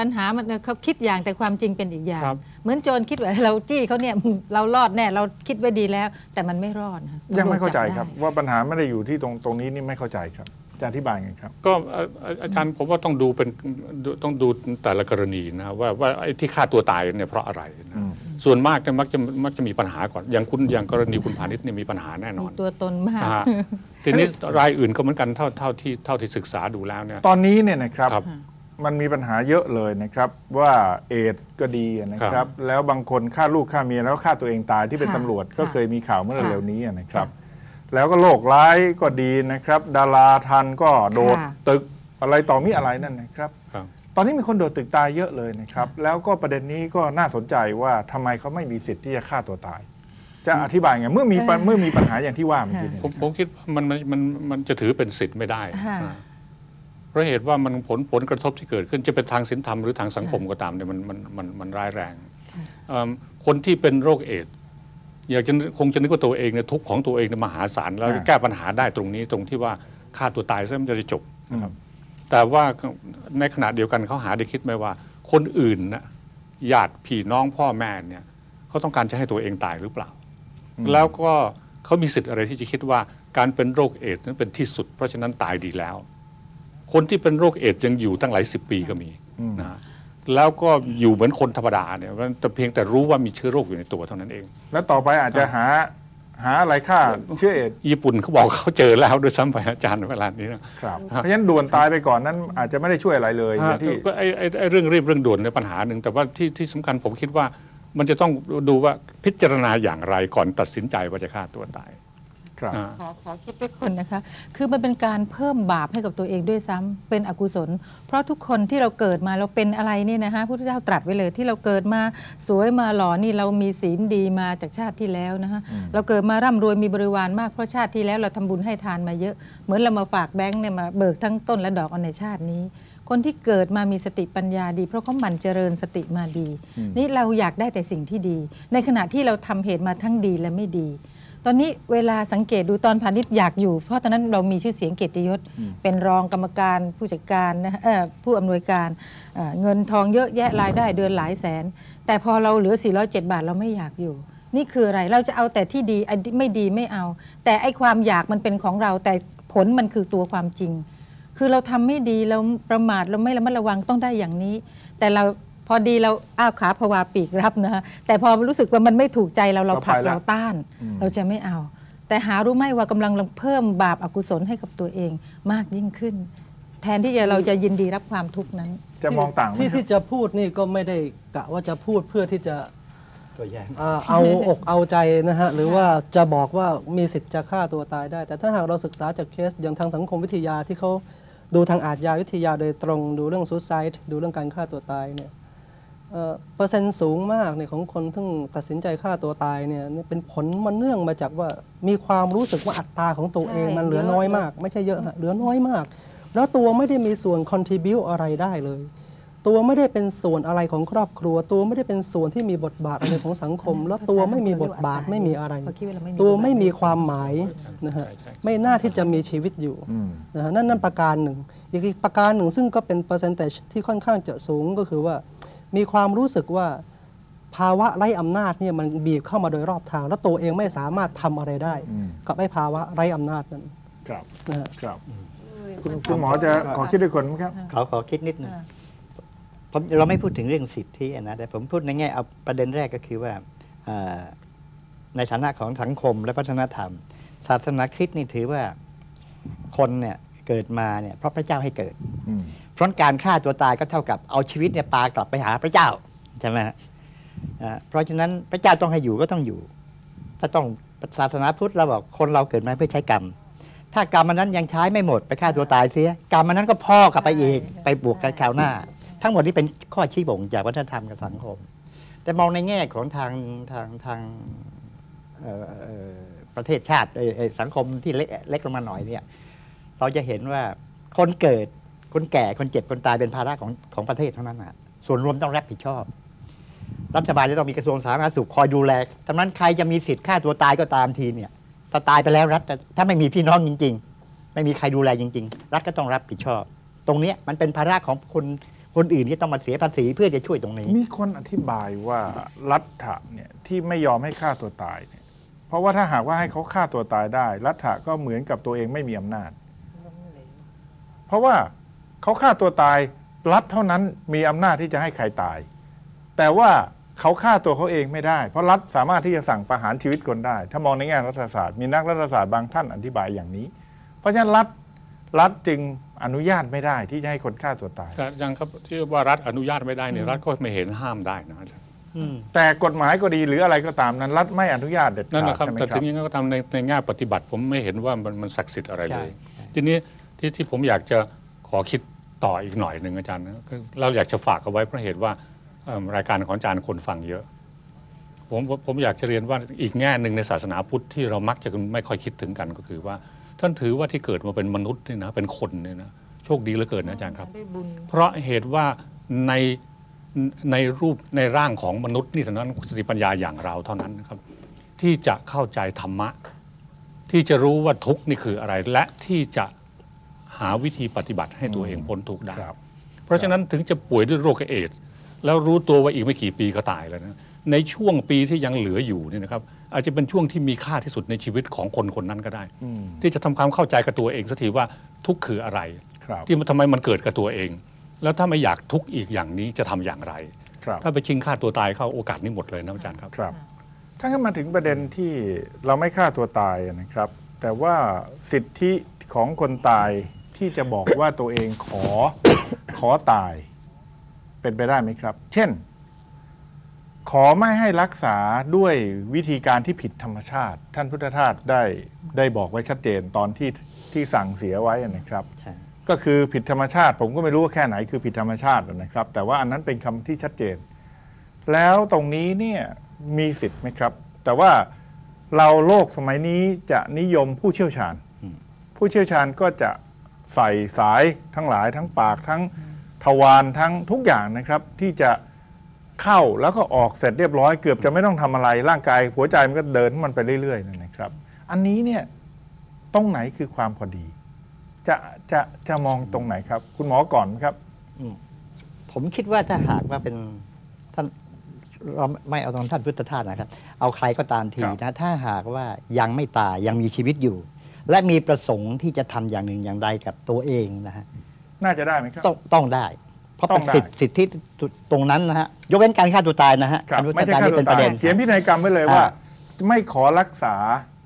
ปัญหามันเขาคิดอย่างแต่ความจริงเป็นอีกอย่างเหมือนโจรคิดว่าเราจี้เขาเนี่ยเรารอดแน่เราคิดไว้ดีแล้วแต่มันไม่รอดยังไม่เข้าใจครับว่าปัญหาไม่ได้อยู่ที่ตรงตรงนี้นี่ไม่เข้าใจครับจะอธิบายไงครับก็อาจารย์ผมว่าต้องดูเป็นต้องดูแต่ละกรณีนะว่าว่าไอ้ที่ฆ่าตัวตายเนี่ยเพราะอะไรนะ ส่วนมากเนี่ยมักจะมักจะมีปัญหาก่อนอย่างคุณอย่างกรณีคุณพาณิชย์เนี่ยมีปัญหาแน่นอนตัวตนมากทีนี้รายอื่นก็เหมือนกันเท่าเท่าที่เท่าที่ศึกษาดูแล้วเนี่ยตอนนี้เนี่ยนะครับมันมีปัญหาเยอะเลยนะครับว่าเอดก็ดีนะครับแล้วบางคนฆ่าลูกฆ่าเมียแล้วฆ่าตัวเองตายที่เป็นตำรวจก็เคยมีข่าวเมื่อเร็วนี้นะครับแล้วก็โรคร้ายก็ดีนะครับดาราทันก็โดดตึกอะไรต่อมีอะไรนั่นนะครับตอนนี้มีคนโดดตึกตายเยอะเลยนะครับแล้วก็ประเด็นนี้ก็น่าสนใจว่าทำไมเขาไม่มีสิทธิ์ที่จะฆ่าตัวตายจะอธิบายไงเมื่อมีเมื่อมีปัญหาอย่างที่ว่าเมื่อกี้ผมผมคิดมันมันมันจะถือเป็นสิทธิ์ไม่ได้เพราะเหตุว่ามันผลผลกระทบที่เกิดขึ้นจะเป็นทางศีลธรรมหรือทางสังคมก็ตามเนี่ยมันมันมันมันร้ายแรงคนที่เป็นโรคเอดส์อยากจะคงจะนึกว่าตัวเองเนี่ยทุกของตัวเองเนี่ยมหาศาลแล้วแก้ปัญหาได้ตรงนี้ตรงที่ว่าฆ่าตัวตายซะมันจะจบนะครับแต่ว่าในขณะเดียวกันเขาหาได้คิดไหมว่าคนอื่นนะญาติพี่น้องพ่อแม่เนี่ยเขาต้องการจะให้ตัวเองตายหรือเปล่าแล้วก็เขามีสิทธิ์อะไรที่จะคิดว่าการเป็นโรคเอดส์นั้นเป็นที่สุดเพราะฉะนั้นตายดีแล้วคนที่เป็นโรคเอดส์ยังอยู่ตั้งหลายสิบปีก็มีนะแล้วก็อยู่เหมือนคนธรรมดาเนี่ยแต่เพียงแต่รู้ว่ามีเชื้อโรคอยู่ในตัวเท่านั้นเองแล้วต่อไปอาจจะหาหาอะไรฆ่าเชื้อเอดส์ญี่ปุ่นเขาบอกเขาเจอแล้วด้วยซ้ำไปอาจารย์เวลานี้นะครับเพราะฉะนั้นด่วนตายไปก่อนนั้นอาจจะไม่ได้ช่วยอะไรเลยที่ก็ไอ้ไอ้เรื่องรีบเรื่องด่วนในปัญหาหนึ่งแต่ว่าที่ที่สำคัญผมคิดว่ามันจะต้องดูว่าพิจารณาอย่างไรก่อนตัดสินใจว่าจะฆ่าตัวตายขอขอคิดด้วยคนนะคะคือมันเป็นการเพิ่มบาปให้กับตัวเองด้วยซ้ำเป็นอกุศลเพราะทุกคนที่เราเกิดมาเราเป็นอะไรเนี่ยนะคะพระพุทธเจ้าตรัสไว้เลยที่เราเกิดมาสวยมาหล่อนี่เรามีศีลดีมาจากชาติที่แล้วนะคะเราเกิดมาร่ำรวยมีบริวารมากเพราะชาติที่แล้วเราทำบุญให้ทานมาเยอะเหมือนเรามาฝากแบงค์เนี่ยมาเบิกทั้งต้นและดอกเอาในชาตินี้คนที่เกิดมามีสติปัญญาดีเพราะเขาหมั่นเจริญสติมาดีนี่เราอยากได้แต่สิ่งที่ดีในขณะที่เราทำเหตุมาทั้งดีและไม่ดีตอนนี้เวลาสังเกตดูตอนพาณิชย์อยากอยู่เพราะตอนนั้นเรามีชื่อเสียงเกียรติยศเป็นรองกรรมการผู้จัดการนะผู้อำนวยการเงินทองเยอะแยะรายได้เดือนหลายแสนแต่พอเราเหลือสี่ร้อยเจ็ดบาทเราไม่อยากอยู่นี่คืออะไรเราจะเอาแต่ที่ดีไม่ดีไม่เอาแต่ไอ้ความอยากมันเป็นของเราแต่ผลมันคือตัวความจริงคือเราทำไม่ดีเราประมาทเราไม่ระมัดระวังต้องได้อย่างนี้แต่เราพอดีเราอ้าวขาพวาปีกรับนะคะแต่พอรู้สึกว่ามันไม่ถูกใจเราเราผลักเราต้านเราจะไม่เอาแต่หารู้ไหมว่ากำลังเพิ่มบาปอกุศลให้กับตัวเองมากยิ่งขึ้นแทนที่เราจะยินดีรับความทุกข์นั้นจะมองต่างที่ที่จะพูดนี่ก็ไม่ได้กะว่าจะพูดเพื่อที่จะเอาอกเอาใจนะฮะหรือว่าจะบอกว่ามีสิทธิ์จะฆ่าตัวตายได้แต่ถ้าหากเราศึกษาจากเคสอย่างทางสังคมวิทยาที่เขาดูทางอาชญาวิทยาโดยตรงดูเรื่องซูซายด์ดูเรื่องการฆ่าตัวตายเนี่ยเปอร์เซ็นต์สูงมากเนี่ยของคนที่ตัดสินใจฆ่าตัวตายเนี่ยเป็นผลมันเนื่องมาจากว่ามีความรู้สึกว่าอัตราของตัวเองมันเหลือน้อยมากไม่ใช่เยอะฮะเหลือน้อยมากแล้วตัวไม่ได้มีส่วน คอนทริบิวต์ อะไรได้เลยตัวไม่ได้เป็นส่วนอะไรของครอบครัวตัวไม่ได้เป็นส่วนที่มีบทบาทอะไรของสังคมแล้วตัวไม่มีบทบาทไม่มีอะไรตัวไม่มีความหมายนะฮะไม่น่าที่จะมีชีวิตอยู่นะฮะนั่นนั่นประการหนึ่งอีกประการหนึ่งซึ่งก็เป็นเปอร์เซ็นต์ที่ค่อนข้างจะสูงก็คือว่ามีความรู้สึกว่าภาวะไร้อำนาจเนี่ยมันบีบเข้ามาโดยรอบทางแล้วตัวเองไม่สามารถทำอะไรได้กับไอ้ภาวะไร้อำนาจนั้นครับนะครับคุณหมอจะขอคิดด้วยคนไหมครับขอขอคิดนิดนึงผมเราไม่พูดถึงเรื่องสิทธินะแต่ผมพูดในแง่เอาประเด็นแรกก็คือว่าในฐานะของสังคมและวัฒนธรรมศาสนาคริสต์นี่ถือว่าคนเนี่ยเกิดมาเนี่ยเพราะพระเจ้าให้เกิดเพราะการฆ่าตัวตายก็เท่ากับเอาชีวิตเนี่ยปากลับไปหาพระเจ้าใช่ไหมฮะเพราะฉะนั้นพระเจ้าต้องให้อยู่ก็ต้องอยู่ถ้าต้องศาสนาพุทธเราบอกคนเราเกิดมาเพื่อใช้กรรมถ้ากรรมมันนั้นยังใช้ไม่หมดไปฆ่าตัวตายเสียกรรมมันนั้นก็พ่อกลับไปอีกไปบวกกันคราวหน้าทั้งหมดนี้เป็นข้อชี้บ่งจากวัฒนธรรมกับสังคมแต่มองในแง่ของทางทางทางประเทศชาติสังคมที่เล็กลงมาหน่อยเนี่ยเราจะเห็นว่าคนเกิดคนแก่คนเจ็บคนตายเป็นภาระของของประเทศเท่านั้นนะส่วนรวมต้องรับผิดชอบรัฐบาลจะต้องมีกระทรวงสาธารณสุขคอยดูแลดังนั้นใครจะมีสิทธิ์ฆ่าตัวตายก็ตามทีเนี่ยถ้าตายไปแล้วรัฐถ้าไม่มีพี่น้องจริงๆไม่มีใครดูแลจริงๆรัฐก็ต้องรับผิดชอบตรงนี้มันเป็นภาระของคนคนอื่นที่ต้องมาเสียภาษีเพื่อจะช่วยตรงนี้มีคนอธิบายว่ารัฐเนี่ยที่ไม่ยอมให้ฆ่าตัวตายเนี่ยเพราะว่าถ้าหากว่าให้เขาฆ่าตัวตายได้รัฐก็เหมือนกับตัวเองไม่มีอำนาจเพราะว่าเขาฆ่าตัวตายรัฐเท่านั้นมีอำนาจที่จะให้ใครตายแต่ว่า เขาฆ่าตัวเขาเองไม่ได้เพราะรัฐสามารถที่จะสั่งประหารชีวิตคนได้ถ้ามองในแง่รัฐศาสตร์มีนักรัฐศาสตร์บางท่านอธิบายอย่างนี้เพราะฉะนั้นรัฐรัฐจึงอนุญาตไม่ได้ที่จะให้คนฆ่าตัวตายยังครับที่ว่ารัฐอนุญาตไม่ได้เนี่ยรัฐก็ไม่เห็นห้ามได้นะแต่กฎหมายก็ดีหรืออะไรก็ตามนั้นรัฐไม่อนุญาตเด็ดขาดนั่นนะครับแต่ถึงยังไงก็ตามในในแง่ปฏิบัติผมไม่เห็นว่ามันมันศักดิ์สิทธิ์อะไรเลยทีนี้ที่ที่ผมอยากจะขอคิดต่ออีกหน่อยหนึ่งอาจารย์นะเราอยากจะฝากเอาไว้เพราะเหตุว่ารายการของอาจารย์คนฟังเยอะผมผมอยากจะเรียนว่าอีกแง่หนึ่งในศาสนาพุทธที่เรามักจะไม่ค่อยคิดถึงกันก็คือว่าท่านถือว่าที่เกิดมาเป็นมนุษย์นี่นะเป็นคนนี่นะโชคดีเหลือเกินนะอาจารย์ครับเพราะเหตุว่าในในรูปในร่างของมนุษย์นี่เท่านั้นสติปัญญาอย่างเราเท่านั้นนะครับที่จะเข้าใจธรรมะที่จะรู้ว่าทุกข์นี่คืออะไรและที่จะหาวิธีปฏิบัติให้ตัวเองพ้นทุกข์ได้เพราะฉะนั้นถึงจะป่วยด้วยโรคเอดส์แล้วรู้ตัวว่าอีกไม่กี่ปีก็ตายแล้วนะในช่วงปีที่ยังเหลืออยู่เนี่ยนะครับอาจจะเป็นช่วงที่มีค่าที่สุดในชีวิตของคนคนนั้นก็ได้ที่จะทำความเข้าใจกับตัวเองสักทีว่าทุกข์คืออะไรที่มันทำไมมันเกิดกับตัวเองแล้วถ้าไม่อยากทุกข์อีกอย่างนี้จะทำอย่างไรถ้าไปชิงฆ่าตัวตายเข้าโอกาสนี้หมดเลยนะอาจารย์ครับถ้าเข้ามาถึงประเด็นที่เราไม่ฆ่าตัวตายนะครับแต่ว่าสิทธิของคนตายที่จะบอกว่าตัวเองขอ ขอตายเป็นไปได้ไหมครับเช่นขอไม่ให้รักษาด้วยวิธีการที่ผิดธรรมชาติท่านพุทธทาสได้ได้บอกไว้ชัดเจนตอนที่ที่สั่งเสียไว้นะครับก็คือผิดธรรมชาติผมก็ไม่รู้ว่าแค่ไหนคือผิดธรรมชาตินะครับแต่ว่าอันนั้นเป็นคำที่ชัดเจนแล้วตรงนี้เนี่ยมีสิทธิ์ไหมครับแต่ว่าเราโลกสมัยนี้จะนิยมผู้เชี่ยวชาญผู้เชี่ยวชาญก็จะใส่สายทั้งหลายทั้งปากทั้งทวารทั้งทุกอย่างนะครับที่จะเข้าแล้วก็ออกเสร็จเรียบร้อยเกือบจะไม่ต้องทำอะไรร่างกายหัวใจมันก็เดินมันไปเรื่อยๆนะครับอันนี้เนี่ยตรงไหนคือความพอดีจะจะจะมองตรงไหนครับคุณหมอก่อนครับผมคิดว่าถ้าหากว่าเป็นท่านเราไม่เอาตรงท่านพุทธทาสนะครับเอาใครก็ตามทีนะถ้าหากว่ายังไม่ตายยังมีชีวิตอยู่และมีประสงค์ที่จะทำอย่างหนึ่งอย่างใดกับตัวเองนะฮะน่าจะได้ไหมครับต้องต้องได้เพราะเป็นสิทธิตรงนั้นนะฮะยกเว้นการฆ่าตัวตายนะฮะไม่ใช่ฆ่าตัวตายเขียนพินัยกรรมไว้เลยว่าไม่ขอรักษา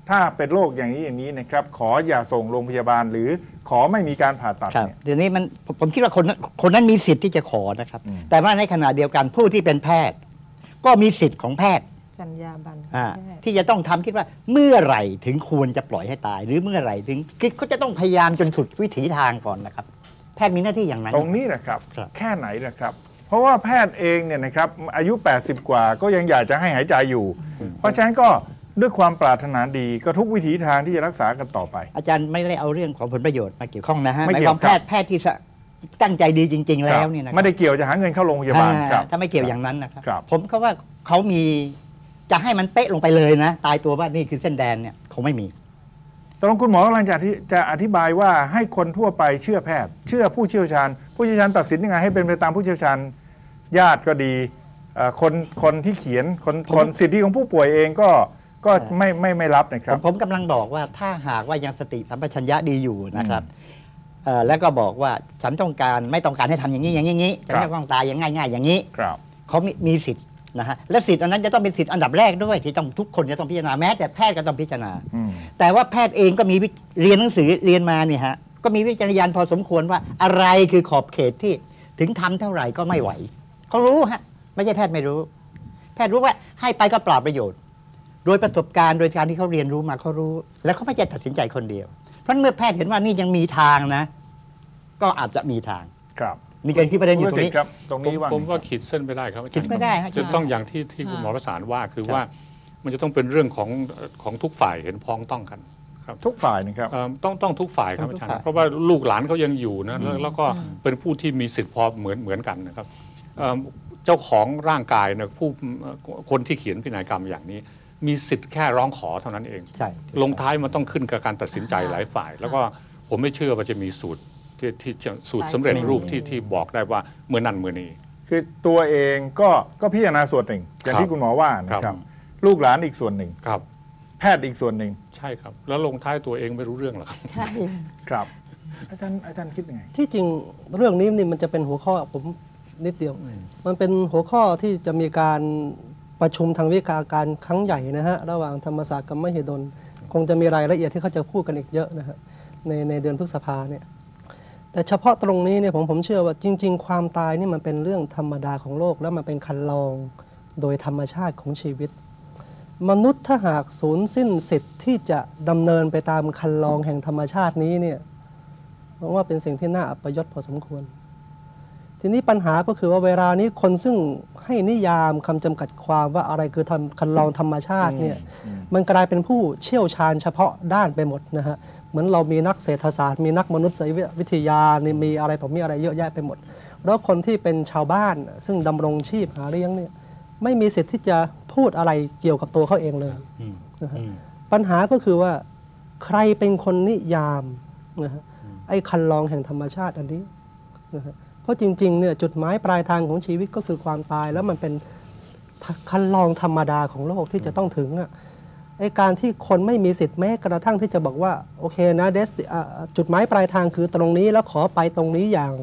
ถ้าเป็นโรคอย่างนี้อย่างนี้นะครับขออย่าส่งโรงพยาบาลหรือขอไม่มีการผ่าตัดเดี๋ยวนี้มันผมคิดว่าคนคนนั้นมีสิทธิ์ที่จะขอนะครับแต่ว่าในขณะเดียวกันผู้ที่เป็นแพทย์ก็มีสิทธิ์ของแพทย์จรรยาบรรณที่จะต้องทำคิดว่าเมื่อไหร่ถึงควรจะปล่อยให้ตายหรือเมื่อไหร่ถึงคือก็จะต้องพยายามจนสุดวิถีทางก่อนนะครับแพทย์มีหน้าที่อย่างนั้นตรงนี้นะครับแค่ไหนนะครับเพราะว่าแพทย์เองเนี่ยนะครับอายุแปดสิบกว่าก็ยังอยากจะให้หายใจอยู่เพราะฉะนั้นก็ด้วยความปรารถนาดีก็ทุกวิถีทางที่จะรักษากันต่อไปอาจารย์ไม่ได้เอาเรื่องของผลประโยชน์มาเกี่ยวข้องนะฮะไม่เกี่ยวกับแพทย์แพทย์ที่ตั้งใจดีจริงๆแล้วเนี่ยนะไม่ได้เกี่ยวจะหาเงินเข้าโรงพยาบาลถ้าไม่เกี่ยวอย่างนั้นนะครับผมก็ว่าเขามีจะให้มันเป๊ะลงไปเลยนะตายตัวว่านี่คือเส้นแดนเนี่ยคงไม่มีตรงคุณหมอกำลังจะจะอธิบายว่าให้คนทั่วไปเชื่อแพทย์เชื่อผู้เชี่ยวชาญผู้เชี่ยวชาญตัดสินยังไงให้เป็นไปตามผู้เชี่ยวชาญญาติก็ดีคนคนที่เขียนคนคนสิทธิของผู้ป่วยเองก็ก็ไม่ไม่ไม่รับนะครับผมกำลังบอกว่าถ้าหากว่ายังสติสัมปชัญญะดีอยู่นะครับแล้วก็บอกว่าฉันต้องการไม่ต้องการให้ทำอย่างนี้อย่างนี้ฉันไม่ต้องตายอย่างง่ายๆอย่างนี้เขามีสิทธินะฮะและสิทธิ์อันนั้นจะต้องเป็นสิทธิ์อันดับแรกด้วยที่ต้องทุกคนจะต้องพิจารณาแม้แต่แพทย์ก็ต้องพิจารณาแต่ว่าแพทย์เองก็มีเรียนหนังสือเรียนมาเนี่ยฮะก็มีวิจารณญาณพอสมควรว่าอะไรคือขอบเขตที่ถึงทำเท่าไหร่ก็ไม่ไหวเขารู้ฮะไม่ใช่แพทย์ไม่รู้แพทย์รู้ว่าให้ไปก็เปล่าประโยชน์โดยประสบการณ์โดยการที่เขาเรียนรู้มาเขารู้แล้วเขาไม่จะตัดสินใจคนเดียวเพราะเมื่อแพทย์เห็นว่านี่ยังมีทางนะก็อาจจะมีทางครับมีการคิดประเด็นอยู่ตรงนี้ตรงนี้ว่าผมก็ขีดเส้นไม่ได้ครับขีดไม่ได้จะต้องอย่างที่ที่คุณหมอประสานว่าคือว่ามันจะต้องเป็นเรื่องของของทุกฝ่ายเห็นพ้องต้องกันครับทุกฝ่ายนะครับต้องต้องทุกฝ่ายครับอาจารย์เพราะว่าลูกหลานเขายังอยู่นะแล้วก็เป็นผู้ที่มีสิทธิ์พอเหมือนเหมือนกันนะครับเจ้าของร่างกายเนี่ยผู้คนที่เขียนพินัยกรรมอย่างนี้มีสิทธิ์แค่ร้องขอเท่านั้นเองลงท้ายมันต้องขึ้นกับการตัดสินใจหลายฝ่ายแล้วก็ผมไม่เชื่อว่าจะมีสูตรที่ที่สูตรสำเร็จรูปที่ที่บอกได้ว่าเมื่อนั่นเมื่อนี้คือตัวเองก็ก็พิจารณาส่วนหนึ่งอย่างที่คุณหมอว่านะครับลูกหลานอีกส่วนหนึ่งครับแพทย์อีกส่วนหนึ่งใช่ครับแล้วลงท้ายตัวเองไม่รู้เรื่องหรอครับใช่ครับอาจารย์อาจารย์คิดยังไงที่จริงเรื่องนี้นี่มันจะเป็นหัวข้อผม นิดเดียวมันเป็นหัวข้อที่จะมีการประชุมทางวิชาการครั้งใหญ่นะฮะระหว่างธรรมศาสตร์กับมหิดลคงจะมีรายละเอียดที่เขาจะพูดกันอีกเยอะนะฮะในในเดือนพฤษภาเนี่ยแต่เฉพาะตรงนี้เนี่ยผมผมเชื่อว่าจริงๆความตายนี่มันเป็นเรื่องธรรมดาของโลกแล้วมันเป็นคันลองโดยธรรมชาติของชีวิตมนุษย์ถ้าหากสูญสิ้นสิทธิ์ที่จะดำเนินไปตามคันลองแห่งธรรมชาตินี้เนี่ยผมว่าเป็นสิ่งที่น่าอัปยศพอสมควรทีนี้ปัญหาก็คือว่าเวลานี้คนซึ่งให้นิยามคำจำกัดความว่าอะไรคือทำคันลองธรรมชาติเนี่ยมันกลายเป็นผู้เชี่ยวชาญเฉพาะด้านไปหมดนะฮะเหมือนเรามีนักเศรษฐศาสตร์มีนักมนุษยวิทยานี่มีอะไรต่อมีอะไรเยอะแยะไปหมดแล้วคนที่เป็นชาวบ้านซึ่งดำรงชีพหาเลี้ยงเนี่ยไม่มีสิทธิ์ที่จะพูดอะไรเกี่ยวกับตัวเขาเองเลยนะฮะปัญหาก็คือว่าใครเป็นคนนิยามนะฮะไอ้คันลองแห่งธรรมชาติอันนี้นะฮะเพราะจริงๆเนี่ยจุดหมายปลายทางของชีวิตก็คือความตายแล้วมันเป็นคันลองธรรมดาของโลกที่จะต้องถึงอ่ะไอ้การที่คนไม่มีสิทธิ์แม้กระทั่งที่จะบอกว่าโอเคนะเดสจุดหมายปลายทางคือตรงนี้แล้วขอไปตรงนี้อย่าง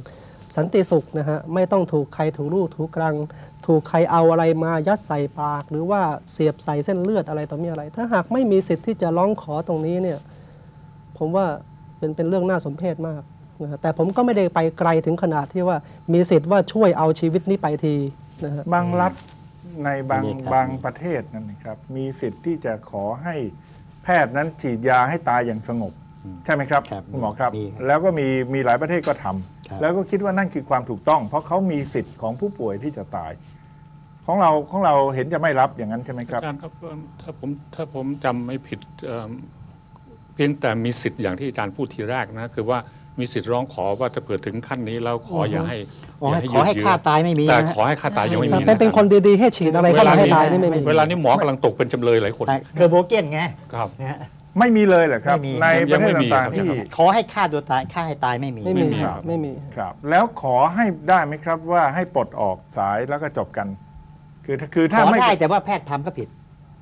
สันติสุขนะฮะไม่ต้องถูกใครถูกลูกถูกกลางถูกใครเอาอะไรมายัดใส่ปากหรือว่าเสียบใส่เส้นเลือดอะไรต่อมีอะไรถ้าหากไม่มีสิทธิ์ที่จะร้องขอตรงนี้เนี่ยผมว่าเป็นเป็นเรื่องน่าสมเพชมากนะแต่ผมก็ไม่ได้ไปไกลถึงขนาดที่ว่ามีสิทธิ์ว่าช่วยเอาชีวิตนี้ไปทีนะฮะบางรัฐในบางบางประเทศนั่นครับมีสิทธิ์ที่จะขอให้แพทย์นั้นฉีดยาให้ตายอย่างสงบใช่ไหมครับคุณหมอครับแล้วก็มีมีหลายประเทศก็ทำแล้วก็คิดว่านั่นคือความถูกต้องเพราะเขามีสิทธิ์ของผู้ป่วยที่จะตายของเราของเราเห็นจะไม่รับอย่างนั้นใช่ไหมครับอาจารย์ครับถ้าผมถ้าผมจำไม่ผิดเพียงแต่มีสิทธิ์อย่างที่อาจารย์พูดทีแรกนะคือว่ามีสิทธิ์ร้องขอว่าจะเปิดถึงขั้นนี้แล้วขออย่าให้ขอให้ฆ่าตายไม่มีแต่ขอให้ฆ่าตายยังไม่มีเป็นคนดีๆให้ฉีดอะไรก็ให้ตายนี่ไม่มีเวลานี้หมอกำลังตกเป็นจำเลยหลายคนเคอร์โบเกนไงครับไม่มีเลยเหรอครับในประเทศต่างๆที่ขอให้ฆ่าตัวตายฆ่าให้ตายไม่มีไม่มีไม่มีครับแล้วขอให้ได้ไหมครับว่าให้ปลดออกสายแล้วก็จบกันคือคือถ้าไม่ได้แต่ว่าแพทย์ทำก็ผิด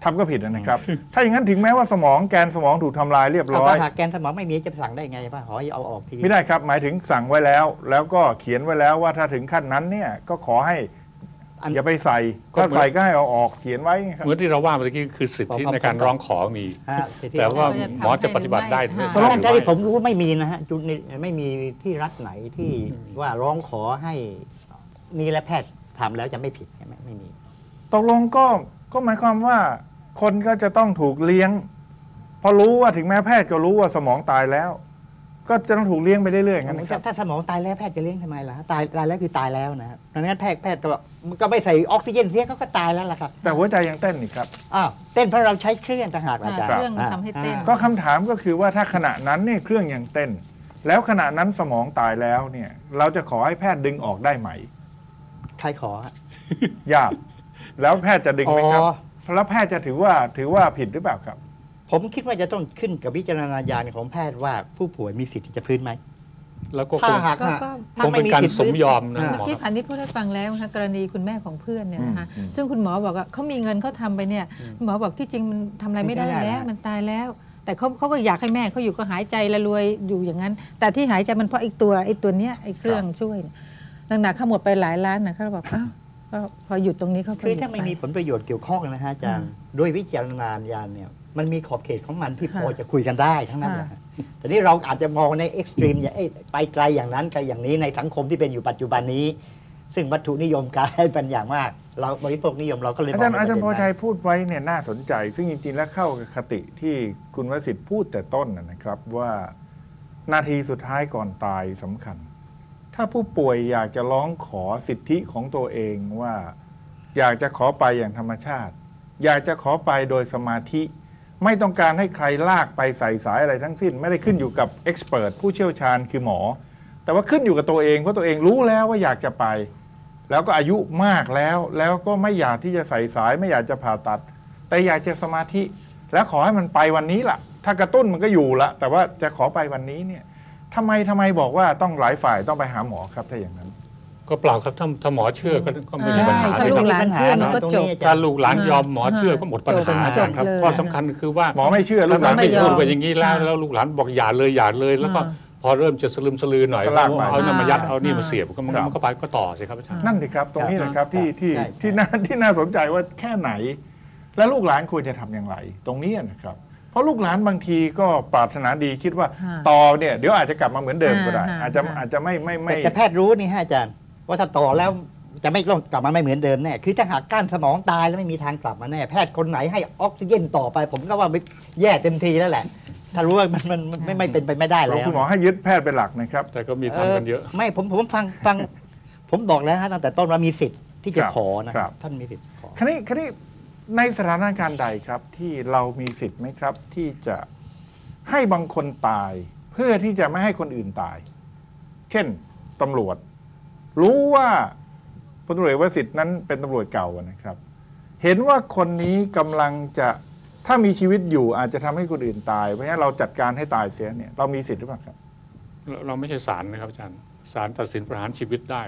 ทำก็ผิดนะครับถ้าอย่างนั้นถึงแม้ว่าสมองแกนสมองถูกทำลายเรียบร้อยหากแกนสมองไม่มีจะสั่งได้ไงว่าขอให้เอาออกทีไม่ได้ครับหมายถึงสั่งไว้แล้วแล้วก็เขียนไว้แล้วว่าถ้าถึงขั้นนั้นเนี่ยก็ขอให้อย่าไปใส่ถ้าใส่ก็ให้เอาออกเขียนไว้เหมือนที่เราว่าเมื่อกี้คือสิทธิในการร้องขอมีแต่ว่าหมอจะปฏิบัติได้เพราะฉะนั้นที่ผมรู้ไม่มีนะฮะจุดนี้ไม่มีที่รัฐไหนที่ว่าร้องขอให้นี่และแพทย์ทำแล้วจะไม่ผิดใช่ไหมไม่มีตกลงก็ก็หมายความว่าคนก็จะต้องถูกเลี้ยงพอรู้ว่าถึงแม้แพทย์ก็รู้ว่าสมองตายแล้วก็จะต้องถูกเลี้ยงไปเรื่อยๆอย่างนั้นถ้าสมองตายแล้วแพทย์จะเลี้ยงทำไมล่ะตายตายแล้วคือตายแล้วนะครับดังนั้นแพทย์แพทย์ก็ก็ไม่ใส่ออกซิเจนเสียก็ตายแล้วล่ะครับแต่หัวใจยังเต้นอีกครับอ้าวเต้นเพราะเราใช้เครื่องต่างหากอาจารย์เครื่องทำให้เต้นก็คำถามก็คือว่าถ้าขณะนั้นนี่เครื่องยังเต้นแล้วขณะนั้นสมองตายแล้วเนี่ยเราจะขอให้แพทย์ดึงออกได้ไหมใครขอยากแล้วแพทย์จะดึงไหมครับแล้วแพทย์จะถือว่าถือว่าผิดหรือเปล่าครับผมคิดว่าจะต้องขึ้นกับวิจารณญาณของแพทย์ว่าผู้ป่วยมีสิทธิ์ที่จะฟื้นไหมแล้วก็ถ้าหากคงเป็นการสมยอมนะเมื่อกี้อันนี้พูดให้ฟังแล้วนะกรณีคุณแม่ของเพื่อนเนี่ยนะคะซึ่งคุณหมอบอกว่าเขามีเงินเขาทำไปเนี่ยหมอบอกที่จริงมันทำอะไรไม่ได้แล้วมันตายแล้วแต่เขาเขาก็อยากให้แม่เขาอยู่ก็หายใจละรวยอยู่อย่างนั้นแต่ที่หายใจมันเพราะไอ้ตัวไอ้ตัวเนี้ยไอ้เครื่องช่วยหนักๆเขาหมดไปหลายล้านนะเขาบอกอ้าวก็พอหยุดตรงนี้เขาคือถ้าไม่มีผลประโยชน์เกี่ยวข้องนะฮะอาจารย์ด้วยวิจารณญาณเนี่ยมันมีขอบเขตของมันที่พอจะคุยกันได้ทั้งนั้นแหละแต่นี่เราอาจจะมองในเอ็กซ์ตรีมอย่างไปไกลอย่างนั้นไกลอย่างนี้ในสังคมที่เป็นอยู่ปัจจุบันนี้ซึ่งวัตถุนิยมกลายเป็นอย่างมากเราบริโภคนิยมเราก็เลยอาจารย์อาจารย์พอชัยพูดไว้เนี่ยน่าสนใจซึ่งจริงๆแล้วเข้ากับคติที่คุณวสิทธิ์พูดแต่ต้นนะครับว่านาทีสุดท้ายก่อนตายสำคัญถ้าผู้ป่วยอยากจะร้องขอสิทธิของตัวเองว่าอยากจะขอไปอย่างธรรมชาติอยากจะขอไปโดยสมาธิไม่ต้องการให้ใครลากไปใส่สายอะไรทั้งสิ้นไม่ได้ขึ้นอยู่กับเอ็กซ์เพรสผู้เชี่ยวชาญคือหมอแต่ว่าขึ้นอยู่กับตัวเองเพราะตัวเองรู้แล้วว่าอยากจะไปแล้วก็อายุมากแล้วแล้วก็ไม่อยากที่จะใส่สายไม่อยากจะผ่าตัดแต่อยากจะสมาธิแล้วขอให้มันไปวันนี้ล่ะถ้ากระตุ้นมันก็อยู่ละแต่ว่าจะขอไปวันนี้เนี่ยทำไมทำไมบอกว่าต้องหลายฝ่ายต้องไปหาหมอครับถ้าอย่างนั้นก็เปล่าครับถ้าถ้าหมอเชื่อก็ไม่มีปัญหาถ้าลูกหลานเชื่อก็จบถ้าลูกหลานยอมหมอเชื่อก็หมดปัญหาครับข้อสำคัญคือว่าหมอไม่เชื่อลูกหลานไม่พูดไปอย่างนี้แล้วแล้วลูกหลานบอกอย่าเลยอย่าเลยแล้วก็พ พอเริ่มจะสลืมสลือหน่อยเอาน้ำมายัดเอานี่มาเสียบมันก็ไปก็ต่อสิครับอาจารย์นั่นสิครับตรงนี้นะครับที่ที่ที่น่าที่น่าสนใจว่าแค่ไหนและลูกหลานควรจะทำอย่างไรตรงนี้นะครับเพราะลูกหลานบางทีก็ปรารถนาดีคิดว่าต่อเนี่ยเดี๋ยวอาจจะกลับมาเหมือนเดิมก็ได้อาจจะอาจจะไม่ไม่ไม่แต่แพทย์รู้นี่ฮะอาจารย์ว่าถ้าต่อแล้วจะไม่ต้องกลับมาไม่เหมือนเดิมแน่คือถ้าหากก้านสมองตายแล้วไม่มีทางกลับมาแน่แพทย์คนไหนให้ออกซิเจนต่อไปผมก็ว่าแย่เต็มทีแล้วแหละถ้ารู้ว่ามันมันไม่ไม่เป็นไปไม่ได้แล้วคุณหมอให้ยึดแพทย์เป็นหลักนะครับแต่ก็มีทำกันเยอะไม่ผมผมฟังฟังผมบอกแล้วฮะตั้งแต่ต้นว่ามีสิทธิ์ที่จะขอนะครับท่านมีสิทธิ์ขอคณิคณิในสถานการณ์ใดครับที่เรามีสิทธิ์ไหมครับที่จะให้บางคนตายเพื่อที่จะไม่ให้คนอื่นตายเช่นตำรวจรู้ว่าพลตำรวจเอกวสิษฐ์นั้นเป็นตำรวจเก่านะครับเห็นว่าคนนี้กำลังจะถ้ามีชีวิตอยู่อาจจะทำให้คนอื่นตายเพราะฉะนั้นเราจัดการให้ตายเสียเนี่ยเรามีสิทธิ์หรือเปล่าครับเราไม่ใช่ศาลนะครับอาจารย์ศาลตัดสินประหารชีวิตได้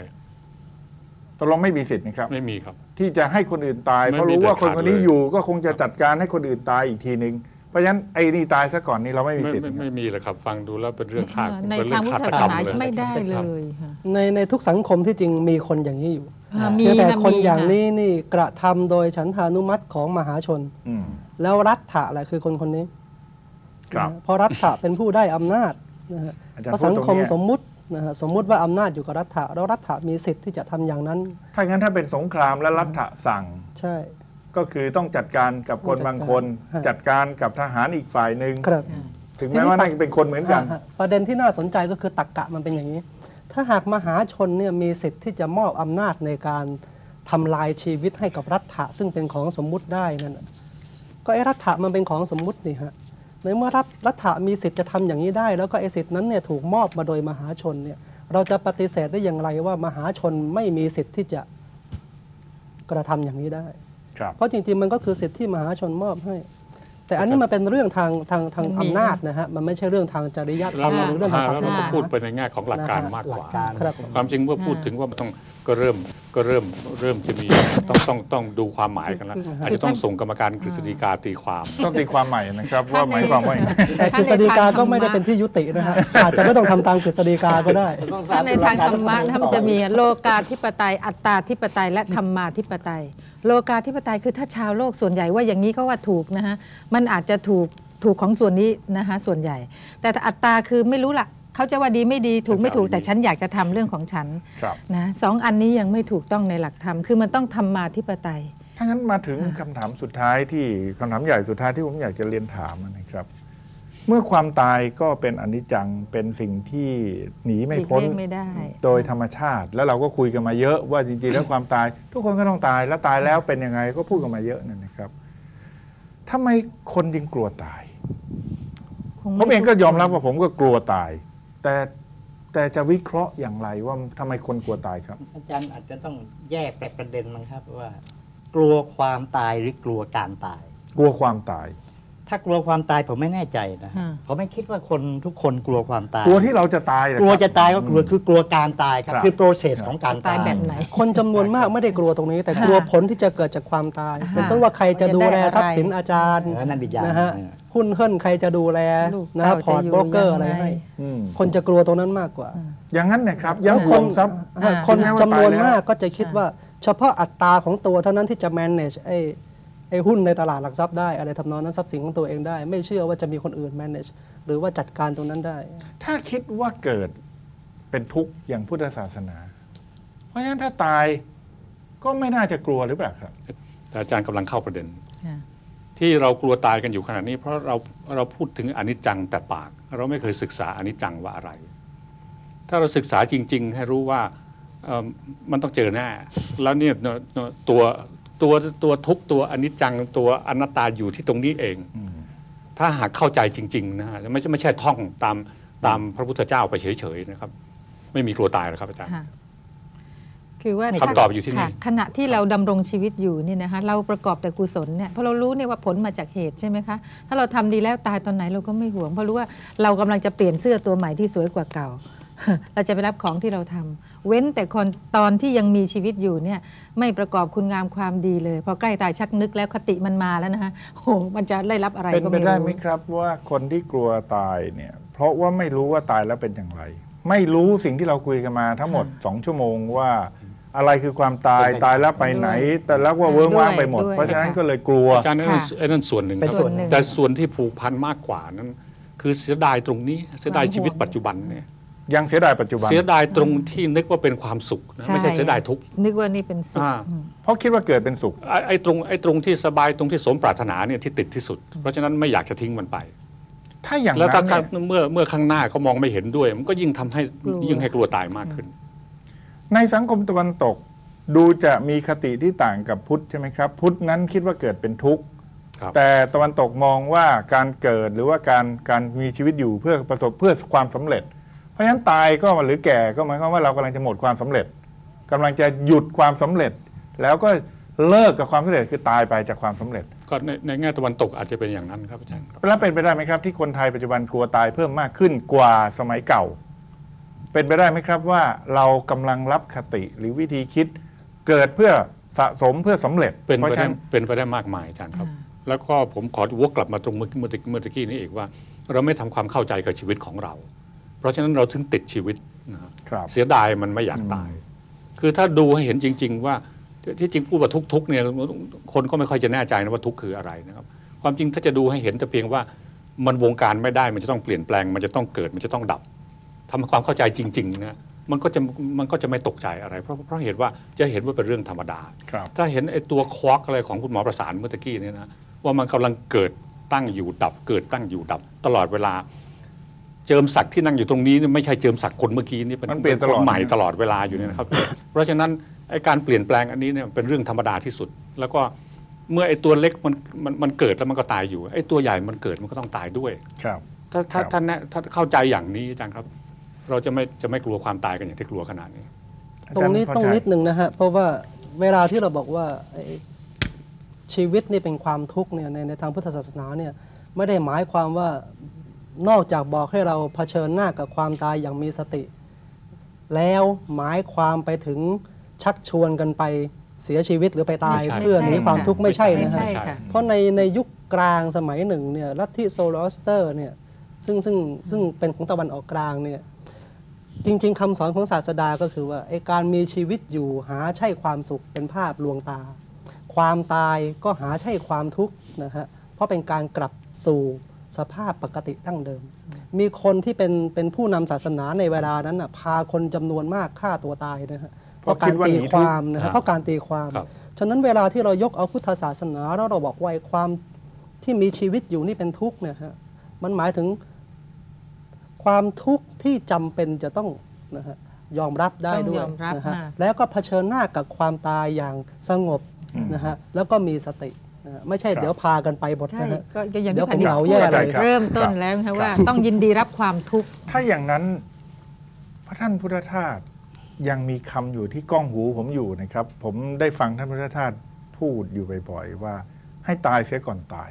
ตกลงไม่มีสิทธิ์นะครับไม่มีครับที่จะให้คนอื่นตายเพราะรู้ว่าคนคนนี้อยู่ก็คงจะจัดการให้คนอื่นตายอีกทีหนึ่งเพราะฉะนั้นไอ้นี่ตายซะก่อนนี่เราไม่มีสิทธิ์ไม่มีเลยครับฟังดูแล้วเป็นเรื่องขาดในทางศาสนาไม่ได้เลยในในทุกสังคมที่จริงมีคนอย่างนี้อยู่แต่คนอย่างนี้นี่กระทำโดยฉันทานุมัติของมหาชนแล้วรัฐถะแหละคือคนคนนี้เพราะรัฐถะเป็นผู้ได้อำนาจเพราะสังคมสมมุติสมมุติว่าอำนาจอยู่กับรัฐะแล้วรัฐะมีสิทธิ์ที่จะทำอย่างนั้นถ้างั้นถ้าเป็นสงครามและรัฐะสั่งใช่ก็คือต้องจัดการกับคนบางคนจัดการกับทหารอีกฝ่ายหนึ่งถึงแม้ว่านั่นเป็นคนเหมือนกันประเด็นที่น่าสนใจก็คือตรรกะมันเป็นอย่างนี้ถ้าหากมหาชนเนี่ยมีสิทธิ์ที่จะมอบอำนาจในการทำลายชีวิตให้กับรัฐะซึ่งเป็นของสมมุติได้นั่นก็ไอ้รัฐะมันเป็นของสมมุตินี่ฮะในเมื่อรับรัฐะมีสิทธิ์จะทำอย่างนี้ได้แล้วก็ไอ้สิทธิ์นั้นเนี่ยถูกมอบมาโดยมหาชนเนี่ยเราจะปฏิเสธได้อย่างไรว่ามหาชนไม่มีสิทธิ์ที่จะกระทำอย่างนี้ได้เพราะจริงๆมันก็คือสิทธิ์ที่มหาชนมอบให้แต่อันนี้มันเป็นเรื่องทางทางทางอำนาจนะฮะมันไม่ใช่เรื่องทางจริยธรรมหรือเรื่องทางศาสนาพูดไปในแง่ของหลักการมากกว่าความจริงเมื่อพูดถึงว่ามันต้องก็เริ่มก็เริ่มเริ่มจะมีต้องต้องต้องดูความหมายกันแล้วอาจจะต้องส่งกรรมการกฤษฎีกาตีความต้องตีความใหม่นะครับว่าหมายความว่ากฤษฎีกาก็ไม่ได้เป็นที่ยุตินะฮะอาจจะไม่ต้องทำตามกฤษฎีกาก็ได้ถ้าในทางธรรมะมันจะมีโลกาธิปไตยอัตตาธิปไตยและธรรมาธิปไตยโลกาธิปไตยคือถ้าชาวโลกส่วนใหญ่ว่าอย่างนี้ก็ว่าถูกนะฮะมันอาจจะถูกถูกของส่วนนี้นะคะส่วนใหญ่แต่อัตตาคือไม่รู้ละเขาจะว่าดีไม่ดีถูกไม่ถูกแต่ฉันอยากจะทำเรื่องของฉันนะสองอันนี้ยังไม่ถูกต้องในหลักธรรมคือมันต้องธรรมาธิปไตยถ้างั้นมาถึงคำถามสุดท้ายที่คำถามใหญ่สุดท้ายที่ผมอยากจะเรียนถามนะครับเมื่อความตายก็เป็นอนิจจังเป็นสิ่งที่หนีไม่พ้นโดยธรรมชาติแล้วเราก็คุยกันมาเยอะว่าจริงๆแล้วความตายทุกคนก็ต้องตายแล้วตายแล้วเป็นยังไงก็พูดกันมาเยอะนั่นนะครับทำไมคนจึงกลัวตายผมเองก็ยอมรับว่าผมก็กลัวตายแต่แต่จะวิเคราะห์อย่างไรว่าทำไมคนกลัวตายครับอาจารย์อาจจะต้องแยกแปลประเด็นนะครับว่ากลัวความตายหรือกลัวการตายกลัวความตายถ้ากลัวความตายผมไม่แน่ใจนะผมไม่คิดว่าคนทุกคนกลัวความตายกลัวที่เราจะตายกลัวจะตายก็กลัวคือกลัวการตายครับคือโปรเซสของการตายแบบไหนคนจำนวนมากไม่ได้กลัวตรงนี้แต่กลัวผลที่จะเกิดจากความตายเป็นต้นว่าใครจะดูแลทรัพย์สินอาจารย์นะฮะหุ้นเฮิ่นใครจะดูแลนะพอร์ตโบรกเกอร์อะไรให้คนจะกลัวตรงนั้นมากกว่าอย่างนั้นนะครับยังคนทรัพย์คนจำนวนมากก็จะคิดว่าเฉพาะอัตราของตัวเท่านั้นที่จะ manage ไอ้ไอ้หุ้นในตลาดหลักทรัพย์ได้อะไรทำนองนั้นทรัพย์สินของตัวเองได้ไม่เชื่อว่าจะมีคนอื่น manage หรือว่าจัดการตรงนั้นได้ถ้าคิดว่าเกิดเป็นทุกข์อย่างพุทธศาสนาเพราะฉะนั้นถ้าตายก็ไม่น่าจะกลัวหรือเปล่าครับแต่อาจารย์กำลังเข้าประเด็นที่เรากลัวตายกันอยู่ขนาดนี้เพราะเราเราพูดถึงอนิจจังแต่ปากเราไม่เคยศึกษาอนิจจังว่าอะไรถ้าเราศึกษาจริงๆให้รู้ว่ามันต้องเจอแน่แล้วเนี่ยตัวตัวตัวทุกตัวอนิจจังตัวอนัตตาอยู่ที่ตรงนี้เองถ้าหากเข้าใจจริงๆนะฮะไม่ใช่ไม่ใช่ท่องตามตามพระพุทธเจ้าไปเฉยๆนะครับไม่มีกลัวตายหรอกครับอาจารย์คือว่าคำตอบอยู่ที่นี่ขณะที่เราดำรงชีวิตอยู่นี่นะคะเราประกอบแต่กุศลเนี่ยเพราะเรารู้เนี่ยว่าผลมาจากเหตุใช่ไหมคะถ้าเราทำดีแล้วตายตอนไหนเราก็ไม่ห่วงเพราะรู้ว่าเรากำลังจะเปลี่ยนเสื้อตัวใหม่ที่สวยกว่าเก่าเราจะไปรับของที่เราทำเว้นแต่คนตอนที่ยังมีชีวิตอยู่เนี่ยไม่ประกอบคุณงามความดีเลยพอใกล้ตายชักนึกแล้วคติมันมาแล้วนะฮะโอ้มันจะได้รับอะไรก็ไม่รู้เป็นไปได้ไหมครับว่าคนที่กลัวตายเนี่ย เพราะว่าไม่รู้ว่าตายแล้วเป็นอย่างไรไม่รู้สิ่งที่เราคุยกันมาทั้งหมดสองชั่วโมงว่าอะไรคือความตายตายแล้วไปไหนแต่แล้วว่าเวิ้งว่างไปหมดเพราะฉะนั้นก็เลยกลัวอาจารย์นั่นส่วนหนึ่งครับแต่ส่วนที่ผูกพันมากกว่านั้นคือเสียดายตรงนี้เสียดายชีวิตปัจจุบันเนี่ยยังเสียดายปัจจุบันเสียดายตรงที่นึกว่าเป็นความสุขไม่ใช่เสียดายทุกข์นึกว่านี่เป็นสุขเพราะคิดว่าเกิดเป็นสุขไอ้ตรงไอ้ตรงที่สบายตรงที่สมปรารถนาเนี่ยที่ติดที่สุดเพราะฉะนั้นไม่อยากจะทิ้งมันไปถ้าอย่างนั้นแล้วถ้าเมื่อเมื่อข้างหน้าเขามองไม่เห็นด้วยมันก็ยิ่งทำให้ยิ่งให้กลัวตายมากขึ้นในสังคมตะวันตกดูจะมีคติที่ต่างกับพุทธใช่ไหมครับพุทธนั้นคิดว่าเกิดเป็นทุกข์แต่ตะวันตกมองว่าการเกิดหรือว่าการการมีชีวิตอยู่เพื่อประสบเพื่อความสำเร็จเพราะฉะนั้นตายก็หรือแก่ก็หมายความว่าเรากำลังจะหมดความสำเร็จกำลังจะหยุดความสำเร็จแล้วก็เลิกกับความสำเร็จคือตายไปจากความสำเร็จก็ในในแง่ตะวันตกอาจจะเป็นอย่างนั้นครับอาจารย์แล้วเป็นไปได้ไหมครับที่คนไทยปัจจุบันกลัวตายเพิ่มมากขึ้นกว่าสมัยเก่าเป็นไปได้ไหมครับว่าเรากำลังรับคติหรือวิธีคิดเกิดเพื่อสะสมเพื่อสำเร็จเป็นไปได้เป็นไปได้มากมายอาจารย์ครับแล้วก็ผมขอวกกลับมาตรงเมื่อเมื่อกี้นี้เองว่าเราไม่ทำความเข้าใจกับชีวิตของเราเพราะฉะนั้นเราถึงติดชีวิตนะครับเสียดายมันไม่อยากตายคือถ้าดูให้เห็นจริงๆว่าที่จริงพูดว่าทุกๆเนี่ยคนก็ไม่ค่อยจะแน่ใจนะว่าทุกคืออะไรนะครับความจริงถ้าจะดูให้เห็นแต่เพียงว่ามันวงการไม่ได้มันจะต้องเปลี่ยนแปลงมันจะต้องเกิดมันจะต้องดับทำความเข้าใจจริงๆนะมันก็จะมันก็จะไม่ตกใจอะไรเพราะเพราะเหตุว่าจะเห็นว่าเป็นเรื่องธรรมดาถ้าเห็นไอ้ตัวควักอะไรของคุณหมอประสานเมื่อกี้เนี่ยนะว่ามันกำลังเกิดตั้งอยู่ดับเกิดตั้งอยู่ดับตลอดเวลาเจิมศักดิ์ที่นั่งอยู่ตรงนี้ไม่ใช่เจิมศักดิ์คนเมื่อกี้นี่เป็นเป็นคนใหม่ตลอดเวลาอยู่เนี่ยนะครับเพราะฉะนั้นไอ้การเปลี่ยนแปลงอันนี้เนี่ยเป็นเรื่องธรรมดาที่สุดแล้วก็เมื่อไอ้ตัวเล็กมันมันมันเกิดแล้วมันก็ตายอยู่ไอ้ตัวใหญ่มันเกิดมันก็ต้องตายด้วยครับถ้าถ้าท่านถ้าเข้าใจอย่างนี้อาจารย์ครับเราจะไม่จะไม่กลัวความตายกันอย่างที่กลัวขนาดนี้ตรงนี้ต้องนิดนึงนะฮะเพราะว่าเวลาที่เราบอกว่าชีวิตนี่เป็นความทุกข์เนี่ยในในทางพุทธศาสนาเนี่ยไม่ได้หมายความว่านอกจากบอกให้เราเผชิญหน้ากับความตายอย่างมีสติแล้วหมายความไปถึงชักชวนกันไปเสียชีวิตหรือไปตายเพื่อหนีความทุกข์ไม่ใช่นะฮะเพราะในในยุคกลางสมัยหนึ่งเนี่ยลัทธิโซลอสเตอร์เนี่ยซึ่งซึ่งซึ่งเป็นของตะวันออกกลางเนี่ยจริงๆคำสอนของศาสดาก็คือว่าไอ้การมีชีวิตอยู่หาใช่ความสุขเป็นภาพลวงตาความตายก็หาใช่ความทุกข์นะฮะเพราะเป็นการกลับสู่สภาพปกติตั้งเดิมมีคนที่เป็นเป็นผู้นำศาสนาในเวลานั้นนะพาคนจำนวนมากฆ่าตัวตายนะฮะเพราะการตีความนะครับเพราะการตีความฉะนั้นเวลาที่เรายกเอาพุทธศาสนาแล้วเราบอกว่าความที่มีชีวิตอยู่นี่เป็นทุกข์นะฮะมันหมายถึงความทุกข์ที่จำเป็นจะต้องนะฮะยอมรับได้ด้วยนะฮะแล้วก็เผชิญหน้ากับความตายอย่างสงบนะฮะแล้วก็มีสติไม่ใช่เดี๋ยวพากันไปหมดนะฮะเดี๋ยวผมเหงาแย่เลยเริ่มต้นแล้วนะว่าต้องยินดีรับความทุกข์ถ้าอย่างนั้นพระท่านพุทธทาสยังมีคำอยู่ที่ก้องหูผมอยู่นะครับผมได้ฟังท่านพุทธทาสพูดอยู่บ่อยๆว่าให้ตายเสียก่อนตาย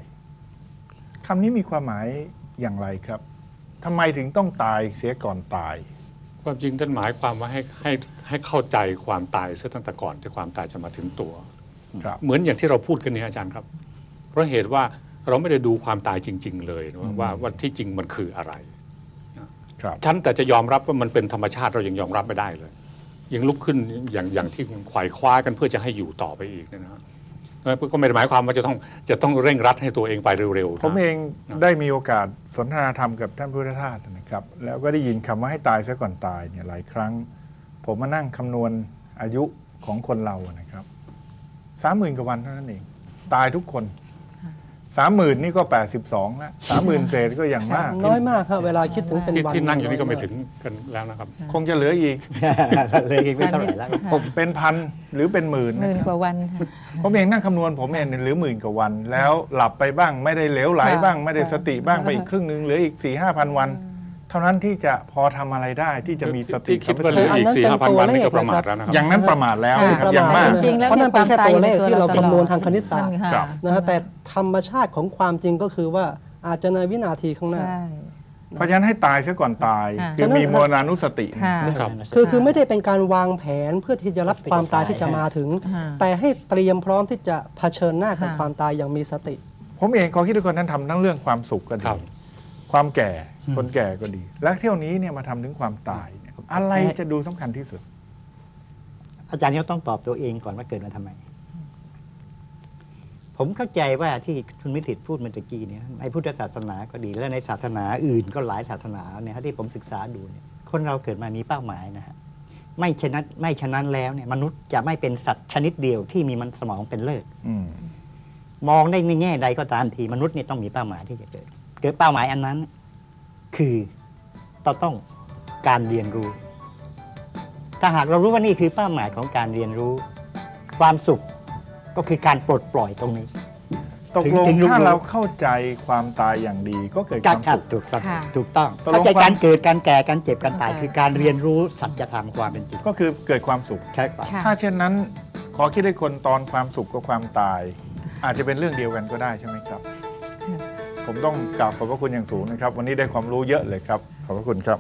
คำนี้มีความหมายอย่างไรครับทำไมถึงต้องตายเสียก่อนตายความจริงท่านหมายความว่าให้ให้ให้เข้าใจความตายเสียตั้งแต่ก่อนที่ความตายจะมาถึงตัวเหมือนอย่างที่เราพูดกันเนี่ยอาจารย์ครับเพราะเหตุว่าเราไม่ได้ดูความตายจริงๆเลยว่าว่าที่จริงมันคืออะไรฉันแต่จะยอมรับว่ามันเป็นธรรมชาติเรายังยอมรับไม่ได้เลยยังลุกขึ้นอย่างอย่างที่ขวายคว้ากันเพื่อจะให้อยู่ต่อไปอีกเนี่ยนะก็ไม่ได้หมายความว่าจะต้องจะต้องเร่งรัดให้ตัวเองไปเร็วๆผมเองได้มีโอกาสสนทนาธรรมกับท่านพุทธทาสนะครับแล้วก็ได้ยินคำว่าให้ตายซะก่อนตายเนี่ยหลายครั้งผมมานั่งคำนวณอายุของคนเรานะครับสามหมื่นกว่าวันเท่านั้นเองตายทุกคนสามหมื่นนี่ก็แปดสิบสองละสามหมื่นเศษก็อย่างมากน้อยมากครับเวลาคิดถึงเป็นวันที่นั่งอยู่นี่ก็ไม่ถึงกันแล้วนะครับคงจะเหลืออีกเหลืออีกไม่เท่าไหร่แล้วผมเป็นพันหรือเป็นหมื่นหมื่นกว่าวันผมเองนั่งคำนวณผมเองหรือหมื่นกว่าวันแล้วหลับไปบ้างไม่ได้เหลวไหลบ้างไม่ได้สติบ้างไปอีกครึ่งนึงเหลืออีกสี่ห้าพันวันเท่านั้นที่จะพอทำอะไรได้ที่จะมีสติคิดว่าเหลืออีกสี่ห้าพันวันนี่ก็ประมาทแล้วนะครับอย่างนั้นประมาทแล้วนะครับอย่างมากเพราะนั่นเป็นแค่ตัวเลขที่เราคำนวณทางคณิตศาสตร์นะฮะแต่ธรรมชาติของความจริงก็คือว่าอาจจะในวินาทีข้างหน้าเพราะฉะนั้นให้ตายซะก่อนตายคือมีมรณานุสติคือคือไม่ได้เป็นการวางแผนเพื่อที่จะรับความตายที่จะมาถึงแต่ให้เตรียมพร้อมที่จะเผชิญหน้ากับความตายอย่างมีสติผมเองขอคิดด้วยคนนั้นทำทั้งเรื่องความสุขก็ดีค ความแก่คนแก่ก็ดีและเที่ยวนี้เนี่ยมาทำถึงความตายอะไรจะดูสำคัญที่สุดอาจารย์ก็ต้องตอบตัวเองก่อนว่าเกิดมาทำไมผมเข้าใจว่าที่คุณวิสิทธิ์พูดเมื่อกี้เนี่ยในพุทธศาสนาก็ดีและในศาสนาอื่นก็หลายศาสนาเนี่ยที่ผมศึกษาดูเนี่ยคนเราเกิดมามีเป้าหมายนะฮะไม่ฉะนั้นไม่ฉะนั้นแล้วเนี่ยมนุษย์จะไม่เป็นสัตว์ชนิดเดียวที่มีมันสมองเป็นเลิศมองได้ในแง่ใดก็ตามทีมนุษย์เนี่ยต้องมีเป้าหมายที่จะเกิดเกิดเป้าหมายอันนั้นคือต้องการเรียนรู้ถ้าหากเรารู้ว่านี่คือเป้าหมายของการเรียนรู้ความสุขก็คือการปลดปล่อยตรงนี้ตกลงถ้าเราเข้าใจความตายอย่างดีก็เกิดความสุขถูกต้องถูกต้องเข้าใจการเกิดการแก่การเจ็บการตายคือการเรียนรู้สัจธรรมความเป็นจริงก็คือเกิดความสุขใช่ป่ะถ้าเช่นนั้นขอคิดให้คนตอนความสุขกับความตายอาจจะเป็นเรื่องเดียวกันก็ได้ใช่ไหมครับผมต้องกราบขอบพระคุณอย่างสูงนะครับวันนี้ได้ความรู้เยอะเลยครับขอบพระคุณครับ